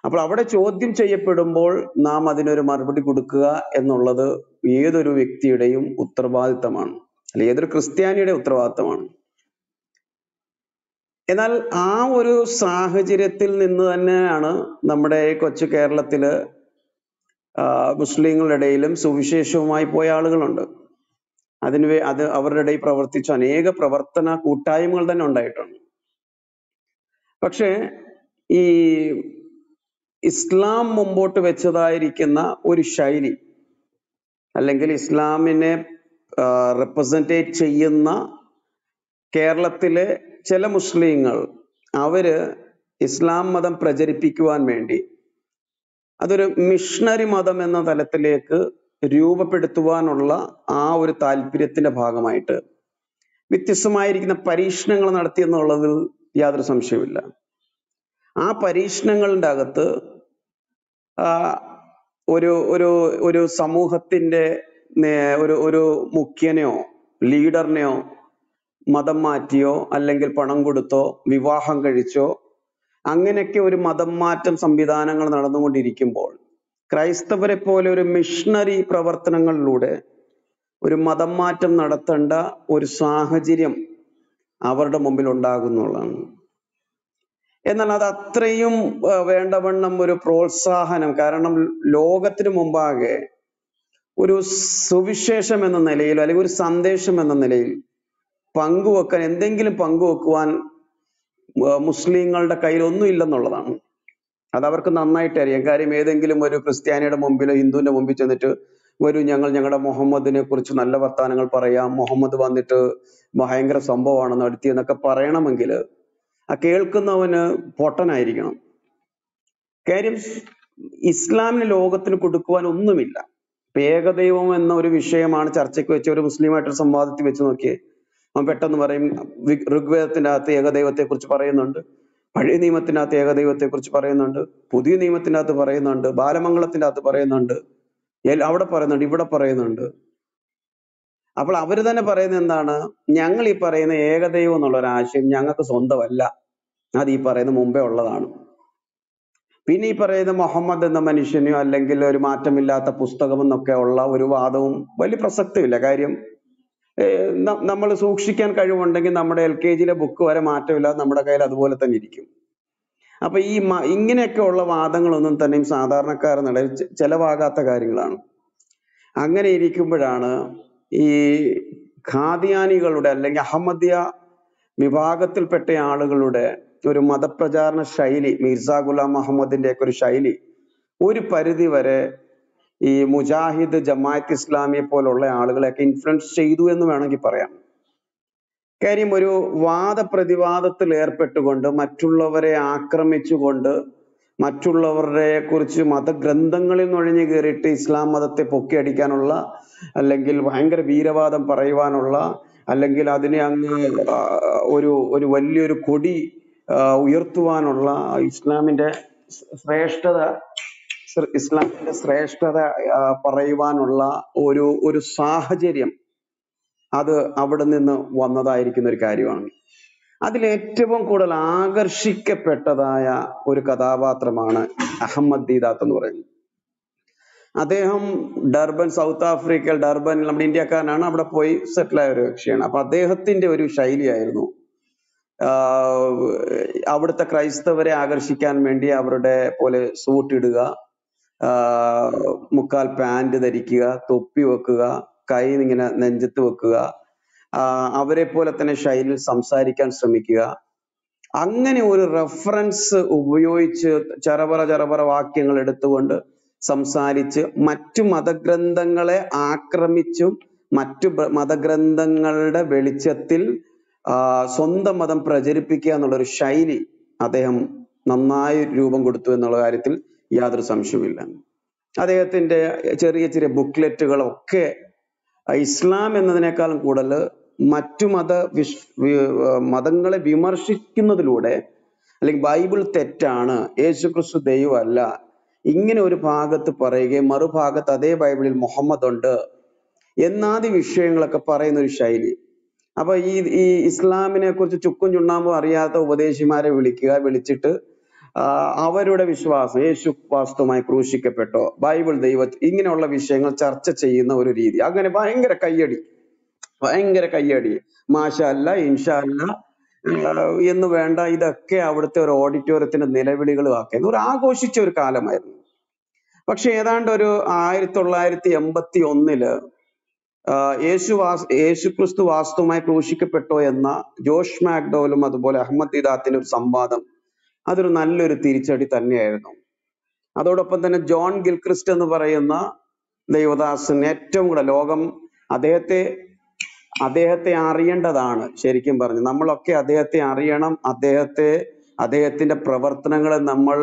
അപ്പോൾ അവിടെ ചോദ്യം ചെയ്യപ്പെടുമ്പോൾ നാം അതിനൊരു മറുപടി കൊടുക്കുക എന്നുള്ളത് ഏതൊരു വ്യക്തിയുടെയും ഉത്തരവാദിത്തമാണ്, അല്ലെങ്കിൽ ഏതൊരു ക്രിസ്ത്യാനിയുടെ ഉത്തരവാദിത്തമാണ്. എന്നാൽ ആ ഒരു സാഹചര്യത്തിൽ നിന്ന് തന്നെയാണ് നമ്മുടെ കൊച്ചു കേരളത്തില് മുസ്ലിങ്ങളുടെ ഇടയിലും സുവിശേഷവുമായി പോയ ആളുകളുണ്ട്. അതിനുവേ അത് അവരുടെ ഇടയിൽ പ്രവർത്തിച്ച അനേക പ്രവർത്തന കൂട്ടായ്മകൾ തന്നെ ഉണ്ടായിട്ടുണ്ട്. പക്ഷേ ഈ ഇസ്ലാം മുമ്പോട്ട് വെച്ചതായിരിക്കുന്ന ഒരു ശൈലി, അല്ലെങ്കിൽ ഇസ്ലാമിനെ റെപ്രസെൻറ്റേറ്റ് ചെയ്യുന്ന കേരളത്തിലെ ചില മുസ്ലിങ്ങൾ അവര് ഇസ്ലാം മതം പ്രചരിപ്പിക്കുവാൻ വേണ്ടി അതൊരു മിഷണറി മതം എന്ന തലത്തിലേക്ക് രൂപപ്പെടുത്തുവാനുള്ള ആ ഒരു താല്പര്യത്തിന്റെ ഭാഗമായിട്ട് വ്യത്യസ്തമായിരിക്കുന്ന പരീക്ഷണങ്ങൾ നടത്തി എന്നുള്ളതിൽ യാതൊരു സംശയമില്ല. ആ പരീക്ഷണങ്ങളുടെ അകത്ത് ഒരു ഒരു ഒരു സമൂഹത്തിൻ്റെ ഒരു ഒരു മുഖ്യനെയോ ലീഡറിനെയോ മതം മാറ്റിയോ അല്ലെങ്കിൽ പണം കൊടുത്തോ വിവാഹം കഴിച്ചോ അങ്ങനെയൊക്കെ ഒരു മതം മാറ്റം സംവിധാനങ്ങൾ നടന്നുകൊണ്ടിരിക്കുമ്പോൾ ക്രൈസ്തവരെ പോലെ ഒരു മിഷണറി പ്രവർത്തനങ്ങളിലൂടെ ഒരു മതം മാറ്റം നടത്തേണ്ട ഒരു സാഹചര്യം അവരുടെ മുമ്പിൽ ഉണ്ടാകുന്നുള്ളതാണ്. എന്നാൽ അത് അത്രയും വേണ്ടവണ്ണം ഒരു പ്രോത്സാഹനം, കാരണം ലോകത്തിന് മുമ്പാകെ ഒരു സുവിശേഷം എന്ന നിലയിൽ അല്ലെങ്കിൽ ഒരു സന്ദേശം എന്ന നിലയിൽ പങ്കുവെക്കാൻ, എന്തെങ്കിലും പങ്കുവെക്കുവാൻ മുസ്ലിങ്ങളുടെ കയ്യിൽ ഒന്നും ഇല്ലെന്നുള്ളതാണ്. അതവർക്ക് നന്നായിട്ട് അറിയാം. കാര്യം ഏതെങ്കിലും ഒരു ക്രിസ്ത്യാനിയുടെ മുമ്പിലോ ഹിന്ദുവിന്റെ മുമ്പിൽ ചെന്നിട്ട് വരൂ, ഞങ്ങൾ ഞങ്ങളുടെ മുഹമ്മദിനെ കുറിച്ച് നല്ല വർത്തമാനങ്ങൾ പറയാം, മുഹമ്മദ് വന്നിട്ട് ഭയങ്കര സംഭവമാണ് നടത്തി എന്നൊക്കെ പറയണമെങ്കിൽ ആ കേൾക്കുന്നവന് പൊട്ടനായിരിക്കണം. കാര്യം ഇസ്ലാമിന് ലോകത്തിന് കൊടുക്കുവാൻ ഒന്നുമില്ല. ഏകദൈവം എന്ന ഒരു വിഷയമാണ് ചർച്ചയ്ക്ക് വെച്ച് ഒരു മുസ്ലിമായിട്ടൊരു സംവാദത്തിൽ വെച്ച് നോക്കിയേ. അവൻ പെട്ടെന്ന് പറയും ഋഗ്വേദത്തിൻ്റെ അകത്ത് ഏകദൈവത്തെക്കുറിച്ച് പറയുന്നുണ്ട്, പഴയ നിയമത്തിനകത്ത് ഏകദൈവത്തെക്കുറിച്ച് പറയുന്നുണ്ട്, പുതിയ നിയമത്തിനകത്ത് പറയുന്നുണ്ട്, ബാലമംഗളത്തിൻ്റെ അകത്ത് പറയുന്നുണ്ട്, അവിടെ പറയുന്നുണ്ട്, ഇവിടെ പറയുന്നുണ്ട്. അപ്പോൾ അവർ തന്നെ പറയുന്നത് എന്താണ്? ഞങ്ങൾ ഈ പറയുന്ന ഏകദൈവം എന്നുള്ള ഒരു ആശയം ഞങ്ങൾക്ക് സ്വന്തമല്ല, അത് ഈ പറയുന്ന മുമ്പേ ഉള്ളതാണ്. പിന്നെ ഈ പറയുന്ന മുഹമ്മദ് എന്ന മനുഷ്യനെയോ അല്ലെങ്കിൽ ഒരു മാറ്റമില്ലാത്ത പുസ്തകം എന്നൊക്കെ ഉള്ള ഒരു വാദവും വലിയ പ്രസക്തിയില്ല. കാര്യം നമ്മൾ സൂക്ഷിക്കാൻ കഴിവുണ്ടെങ്കിൽ നമ്മുടെ എൽ കെ ജിയിലെ ബുക്ക് വരെ മാറ്റമില്ലാതെ നമ്മുടെ കയ്യിൽ അതുപോലെ തന്നെ ഇരിക്കും. അപ്പൊ ഈ ഇങ്ങനെയൊക്കെ ഉള്ള വാദങ്ങളൊന്നും തന്നെയും സാധാരണക്കാരെന്നുള്ളത് ചെലവാകാത്ത കാര്യങ്ങളാണ്. അങ്ങനെ ഇരിക്കുമ്പോഴാണ് ഈ ഖാദിയാനികളുടെ അല്ലെങ്കിൽ അഹമ്മദിയ വിഭാഗത്തിൽപ്പെട്ട ആളുകളുടെ ഒരു മതപ്രചാരണ ശൈലി, മിർസ ഗുലാം മുഹമ്മദിന്റെ ഒക്കെ ഒരു ശൈലി ഒരു പരിധി വരെ ഈ മുജാഹിദ്, ജമാഅത്ത് ഇസ്ലാമിയെ പോലുള്ള ആളുകളെയൊക്കെ ഇൻഫ്ലുവൻസ് ചെയ്തു എന്ന് വേണമെങ്കിൽ പറയാം. കാര്യം ഒരു വാദപ്രതിവാദത്തിൽ ഏർപ്പെട്ടുകൊണ്ട് മറ്റുള്ളവരെ ആക്രമിച്ചുകൊണ്ട് മറ്റുള്ളവരെ കുറിച്ച് മതഗ്രന്ഥങ്ങളിൽ നുഴഞ്ഞു കയറിയിട്ട് ഇസ്ലാം മതത്തെ പൊക്കിയടിക്കാനുള്ള അല്ലെങ്കിൽ ഭയങ്കര വീരവാദം പറയുവാനുള്ള അല്ലെങ്കിൽ അതിനെ അങ്ങ് ഒരു ഒരു വലിയൊരു കൊടി ഉയർത്തുവാനുള്ള ഇസ്ലാമിൻ്റെ ശ്രേഷ്ഠത ഇസ്ലാമിൻ്റെ ശ്രേഷ്ഠത പറയുവാനുള്ള ഒരു ഒരു സാഹചര്യം അത് അവിടെ നിന്ന് വന്നതായിരിക്കുന്ന ഒരു കാര്യമാണ്. അതിലേറ്റവും കൂടുതൽ ആകർഷിക്കപ്പെട്ടതായ ഒരു കഥാപാത്രമാണ് അഹമ്മദ് ദീദാത്ത് എന്ന് പറയുന്നത്. അദ്ദേഹം ഡർബൻ, സൗത്ത് ആഫ്രിക്കയിൽ ഡർബനിൽ നമ്മുടെ ഇന്ത്യക്കാരനാണ്, അവിടെ പോയി സെറ്റിലായ ഒരു കക്ഷിയാണ്. അപ്പൊ അദ്ദേഹത്തിന്റെ ഒരു ശൈലിയായിരുന്നു അവിടുത്തെ ക്രൈസ്തവരെ ആകർഷിക്കാൻ വേണ്ടി അവരുടെ പോലെ സൂട്ടിടുക, മുക്കാൽ പാൻറ് ധരിക്കുക, തൊപ്പി വെക്കുക, കൈ ഇങ്ങനെ നെഞ്ചത്ത് വെക്കുക, അവരെ പോലെ തന്നെ ശൈലിയിൽ സംസാരിക്കാൻ ശ്രമിക്കുക. അങ്ങനെ ഒരു റെഫറൻസ് ഉപയോഗിച്ച് ചരപറ ചരപറ വാക്യങ്ങൾ എടുത്തുകൊണ്ട് സംസാരിച്ച് മറ്റു മതഗ്രന്ഥങ്ങളെ ആക്രമിച്ചും മറ്റു മതഗ്രന്ഥങ്ങളുടെ വെളിച്ചത്തിൽ സ്വന്തം മതം പ്രചരിപ്പിക്കുക എന്നുള്ളൊരു ശൈലി അദ്ദേഹം നന്നായി രൂപം കൊടുത്തു എന്നുള്ള കാര്യത്തിൽ യാതൊരു സംശയവുമില്ല. അദ്ദേഹത്തിൻ്റെ ചെറിയ ചെറിയ ബുക്ക്ലെറ്റുകളൊക്കെ ഇസ്ലാം എന്നതിനേക്കാളും കൂടുതൽ മറ്റു മത വിശ് മതങ്ങളെ വിമർശിക്കുന്നതിലൂടെ അല്ലെങ്കിൽ ബൈബിൾ തെറ്റാണ്, യേശുക്രിസ്തു ദൈവമല്ല ഇങ്ങനെ ഒരു ഭാഗത്ത് പറയുകയും മറുഭാഗത്ത് അതേ ബൈബിളിൽ മുഹമ്മദ് ഉണ്ട് എന്നാദി വിഷയങ്ങളൊക്കെ പറയുന്ന ഒരു ശൈലി. അപ്പൊ ഈ ഈ ഇസ്ലാമിനെ കുറിച്ച് ചുക്കും ചുണ്ണാമ്പും അറിയാത്ത ഉപദേശിമാരെ വിളിക്കുക, വിളിച്ചിട്ട് അവരുടെ വിശ്വാസം യേശു വാസ്തുമായി ക്രൂശിക്കപ്പെട്ടോ, ബൈബിൾ ദൈവ ഇങ്ങനെയുള്ള വിഷയങ്ങൾ ചർച്ച ചെയ്യുന്ന ഒരു രീതി. അങ്ങനെ ഭയങ്കര കയ്യടി, ഭയങ്കര കയ്യടി, മാഷാ അല്ല, ഇൻഷാ അല്ല എന്ന് വേണ്ട, ഇതൊക്കെ അവിടുത്തെ ഒരു ഓഡിറ്റോറിയത്തിന്റെ നിലവിളികളും ആക്കിയത് ഒരു ആഘോഷിച്ച ഒരു കാലമായിരുന്നു. പക്ഷെ ഏതാണ്ട് ഒരു ആയിരത്തി തൊള്ളായിരത്തി എൺപത്തി ഒന്നില് യേശു വാസ് യേശുക്രിസ്തു വാസ്തുമായി ക്രൂശിക്കപ്പെട്ടോ എന്ന ജോഷ് മാക്ഡോലും അതുപോലെ അഹമ്മദ് ദീദാത്തിന്റെ ഒരു സംവാദം അതൊരു നല്ലൊരു തിരിച്ചടി തന്നെയായിരുന്നു. അതോടൊപ്പം തന്നെ ജോൺ ഗിൽക്രിസ്റ്റ് എന്ന് പറയുന്ന ദൈവദാസന് ഏറ്റവും കൂടെ ലോകം അദ്ദേഹത്തെ അദ്ദേഹത്തെ അറിയേണ്ടതാണ്. ശരിക്കും പറഞ്ഞു നമ്മളൊക്കെ അദ്ദേഹത്തെ അറിയണം, അദ്ദേഹത്തെ അദ്ദേഹത്തിന്റെ പ്രവർത്തനങ്ങളെ നമ്മൾ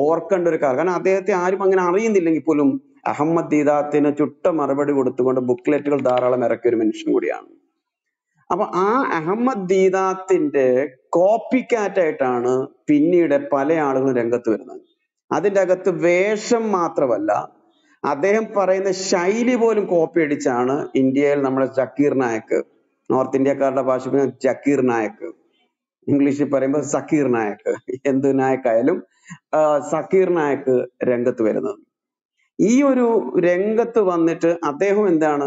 ഓർക്കേണ്ട ഒരു കാര്യം. കാരണം അദ്ദേഹത്തെ ആരും അങ്ങനെ അറിയുന്നില്ലെങ്കിൽ പോലും അഹമ്മദ് ദീദാത്തിന് ചുട്ട മറുപടി കൊടുത്തുകൊണ്ട് ബുക്ക്ലെറ്റുകൾ ധാരാളം ഇറക്കിയ ഒരു മനുഷ്യൻ കൂടിയാണ്. അപ്പൊ ആ അഹമ്മദ് ദീദാത്തിന്റെ കോപ്പി കാറ്റായിട്ടാണ് പിന്നീട് പല ആളുകളും രംഗത്ത് വരുന്നത്. അതിൻ്റെ അകത്ത് വേഷം മാത്രമല്ല അദ്ദേഹം പറയുന്ന ശൈലി പോലും കോപ്പി അടിച്ചാണ് ഇന്ത്യയിൽ നമ്മുടെ ജക്കീർ നായക്ക്, നോർത്ത് ഇന്ത്യക്കാരുടെ ഭാഷ ജക്കീർ നായക്ക്, ഇംഗ്ലീഷിൽ പറയുമ്പോൾ സക്കീർ നായക്ക്, എന്ത് നായക്കായാലും സക്കീർ നായക്ക് രംഗത്ത് വരുന്നത്. ഈ ഒരു രംഗത്ത് വന്നിട്ട് അദ്ദേഹം എന്താണ്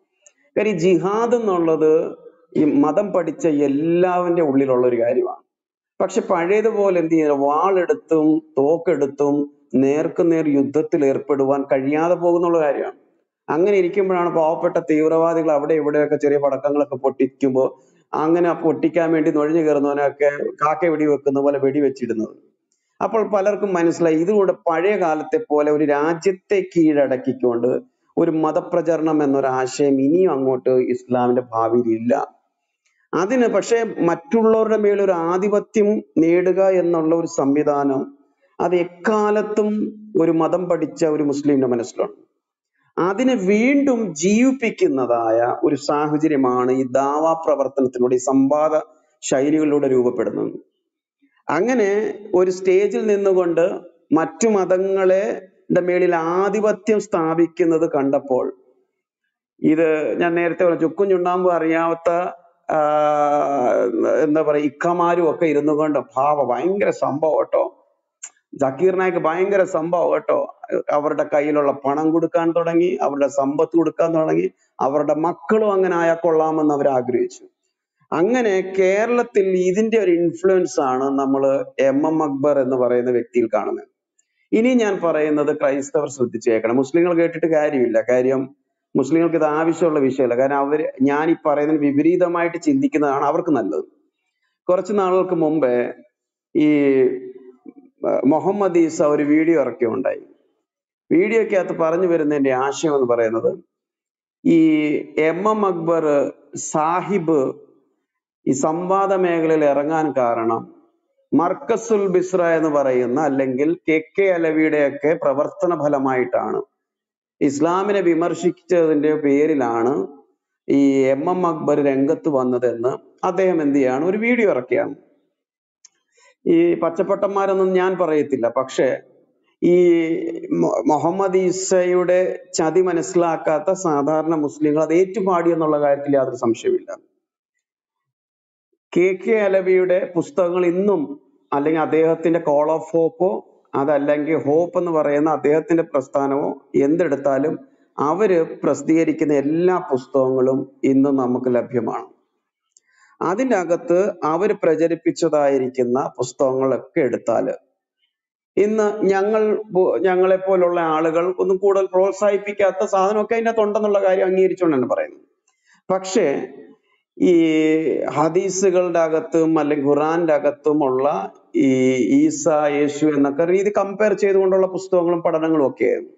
കാര്യം ജിഹാദ് എന്നുള്ളത് ഈ മതം പഠിച്ച എല്ലാവരുടെ ഉള്ളിലുള്ള ഒരു കാര്യമാണ്. പക്ഷെ പഴയതുപോലെ എന്ത് ചെയ്യുക, വാളെടുത്തും തോക്കെടുത്തും നേർക്കുനേർ യുദ്ധത്തിൽ ഏർപ്പെടുവാൻ കഴിയാതെ പോകുന്നുള്ള കാര്യമാണ്. അങ്ങനെ ഇരിക്കുമ്പോഴാണ് പാവപ്പെട്ട തീവ്രവാദികൾ അവിടെ ഇവിടെയൊക്കെ ചെറിയ പടക്കങ്ങളൊക്കെ പൊട്ടിക്കുമ്പോൾ അങ്ങനെ പൊട്ടിക്കാൻ വേണ്ടി നൊഴിഞ്ഞു കയറുന്നവനൊക്കെ കാക്ക വെടി വെക്കുന്ന പോലെ വെടിവെച്ചിടുന്നത്. അപ്പോൾ പലർക്കും മനസ്സിലായി ഇതുകൊണ്ട് പഴയ കാലത്തെ പോലെ ഒരു രാജ്യത്തെ കീഴടക്കിക്കൊണ്ട് ഒരു മതപ്രചരണം എന്നൊരാശയം ഇനിയും അങ്ങോട്ട് ഇസ്ലാമിന്റെ ഭാവിയിലില്ല. അതിന് പക്ഷേ മറ്റുള്ളവരുടെ മേലൊരു ആധിപത്യം നേടുക എന്നുള്ള ഒരു സംവിധാനം അത് എക്കാലത്തും ഒരു മതം പഠിച്ച ഒരു മുസ്ലിമിന്റെ മനസ്സിലുണ്ട്. അതിനെ വീണ്ടും ജീവിപ്പിക്കുന്നതായ ഒരു സാഹചര്യമാണ് ഈ ദാവാ പ്രവർത്തനത്തിലൂടെ, ഈ സംവാദ ശൈലികളിലൂടെ രൂപപ്പെടുന്നത്. അങ്ങനെ ഒരു സ്റ്റേജിൽ നിന്നുകൊണ്ട് മറ്റു മതങ്ങളെ മേളിൽ ആധിപത്യം സ്ഥാപിക്കുന്നത് കണ്ടപ്പോൾ, ഇത് ഞാൻ നേരത്തെ പറഞ്ഞു, ചുക്കും ചുണ്ണാമ്പ് അറിയാത്ത എന്താ പറയുക ഇക്കമാരും ഒക്കെ ഇരുന്നു കൊണ്ട് ഭാവ ഭയങ്കര സംഭവം കേട്ടോ, ജക്കീർ നായ്ക്ക് ഭയങ്കര സംഭവം കേട്ടോ, അവരുടെ കയ്യിലുള്ള പണം കൊടുക്കാൻ തുടങ്ങി, അവരുടെ സമ്പത്ത് കൊടുക്കാൻ തുടങ്ങി, അവരുടെ മക്കളും അങ്ങനെ ആയാൽ കൊള്ളാമെന്ന് അവർ ആഗ്രഹിച്ചു. അങ്ങനെ കേരളത്തിൽ ഇതിന്റെ ഒരു ഇൻഫ്ലുവൻസ് ആണ് നമ്മൾ എം എം അക്ബർ എന്ന് പറയുന്ന വ്യക്തിയിൽ കാണുന്നത്. ഇനി ഞാൻ പറയുന്നത് ക്രൈസ്തവർ ശ്രദ്ധിച്ചേക്കണം, മുസ്ലിങ്ങൾ കേട്ടിട്ട് കാര്യമില്ല. കാര്യം മുസ്ലിങ്ങൾക്ക് ഇത് ആവശ്യമുള്ള വിഷയമല്ല. കാരണം അവർ ഞാൻ ഈ പറയുന്നതിന് വിപരീതമായിട്ട് ചിന്തിക്കുന്നതാണ് അവർക്ക് നല്ലത്. കുറച്ച് നാളുകൾക്ക് മുമ്പേ ഈ മുഹമ്മദ് ഈസ ഒരു വീഡിയോ ഇറക്കിയുണ്ടായി. വീഡിയോക്കകത്ത് പറഞ്ഞു വരുന്നതിൻ്റെ ആശയം എന്ന് പറയുന്നത്, ഈ എം എം അക്ബർ സാഹിബ് ഈ സംവാദ മേഖലയിൽ ഇറങ്ങാൻ കാരണം മർക്കസുൽ ബിസ്ര എന്ന് പറയുന്ന അല്ലെങ്കിൽ കെ കെ അലവിയുടെയൊക്കെ പ്രവർത്തന ഫലമായിട്ടാണ്. ഇസ്ലാമിനെ വിമർശിച്ചതിൻ്റെ പേരിലാണ് ഈ എം എം അക്ബർ രംഗത്ത് വന്നതെന്ന് അദ്ദേഹം എന്ത് ചെയ്യാണ്, ഒരു വീഡിയോ ഇറക്കിയാണ്. ഈ പച്ചപ്പട്ടന്മാരൊന്നും ഞാൻ പറയത്തില്ല, പക്ഷെ ഈ മുഹമ്മദ് ഈസയുടെ ചതി മനസ്സിലാക്കാത്ത സാധാരണ മുസ്ലിങ്ങൾ അത് ഏറ്റുപാടി എന്നുള്ള കാര്യത്തിൽ യാതൊരു സംശയമില്ല. കെ കെ അലവിയുടെ പുസ്തകങ്ങൾ ഇന്നും, അല്ലെങ്കിൽ അദ്ദേഹത്തിന്റെ കോൾ ഓഫ് ഹോപ്പോ അതല്ലെങ്കിൽ ഹോപ്പ് എന്ന് പറയുന്ന അദ്ദേഹത്തിന്റെ പ്രസ്ഥാനമോ എന്തെടുത്താലും അവര് പ്രസിദ്ധീകരിക്കുന്ന എല്ലാ പുസ്തകങ്ങളും ഇന്നും നമുക്ക് ലഭ്യമാണ്. അതിൻ്റെ അകത്ത് അവർ പ്രചരിപ്പിച്ചതായിരിക്കുന്ന പുസ്തകങ്ങളൊക്കെ എടുത്താല് ഇന്ന് ഞങ്ങൾ ഞങ്ങളെ പോലുള്ള ആളുകൾ ഒന്നും കൂടുതൽ പ്രോത്സാഹിപ്പിക്കാത്ത സാധനമൊക്കെ അതിനകത്ത് ഉണ്ടെന്നുള്ള കാര്യം അംഗീകരിച്ചുകൊണ്ടാണ് പറയുന്നത്. പക്ഷേ ഈ ഹദീസുകളുടെ അകത്തും അല്ലെങ്കിൽ ഖുറാന്റെ അകത്തുമുള്ള ഈ ഈസ യേശു എന്നൊക്കെ രീതി കമ്പയർ ചെയ്തുകൊണ്ടുള്ള പുസ്തകങ്ങളും പഠനങ്ങളും ഒക്കെ ആയിരുന്നു.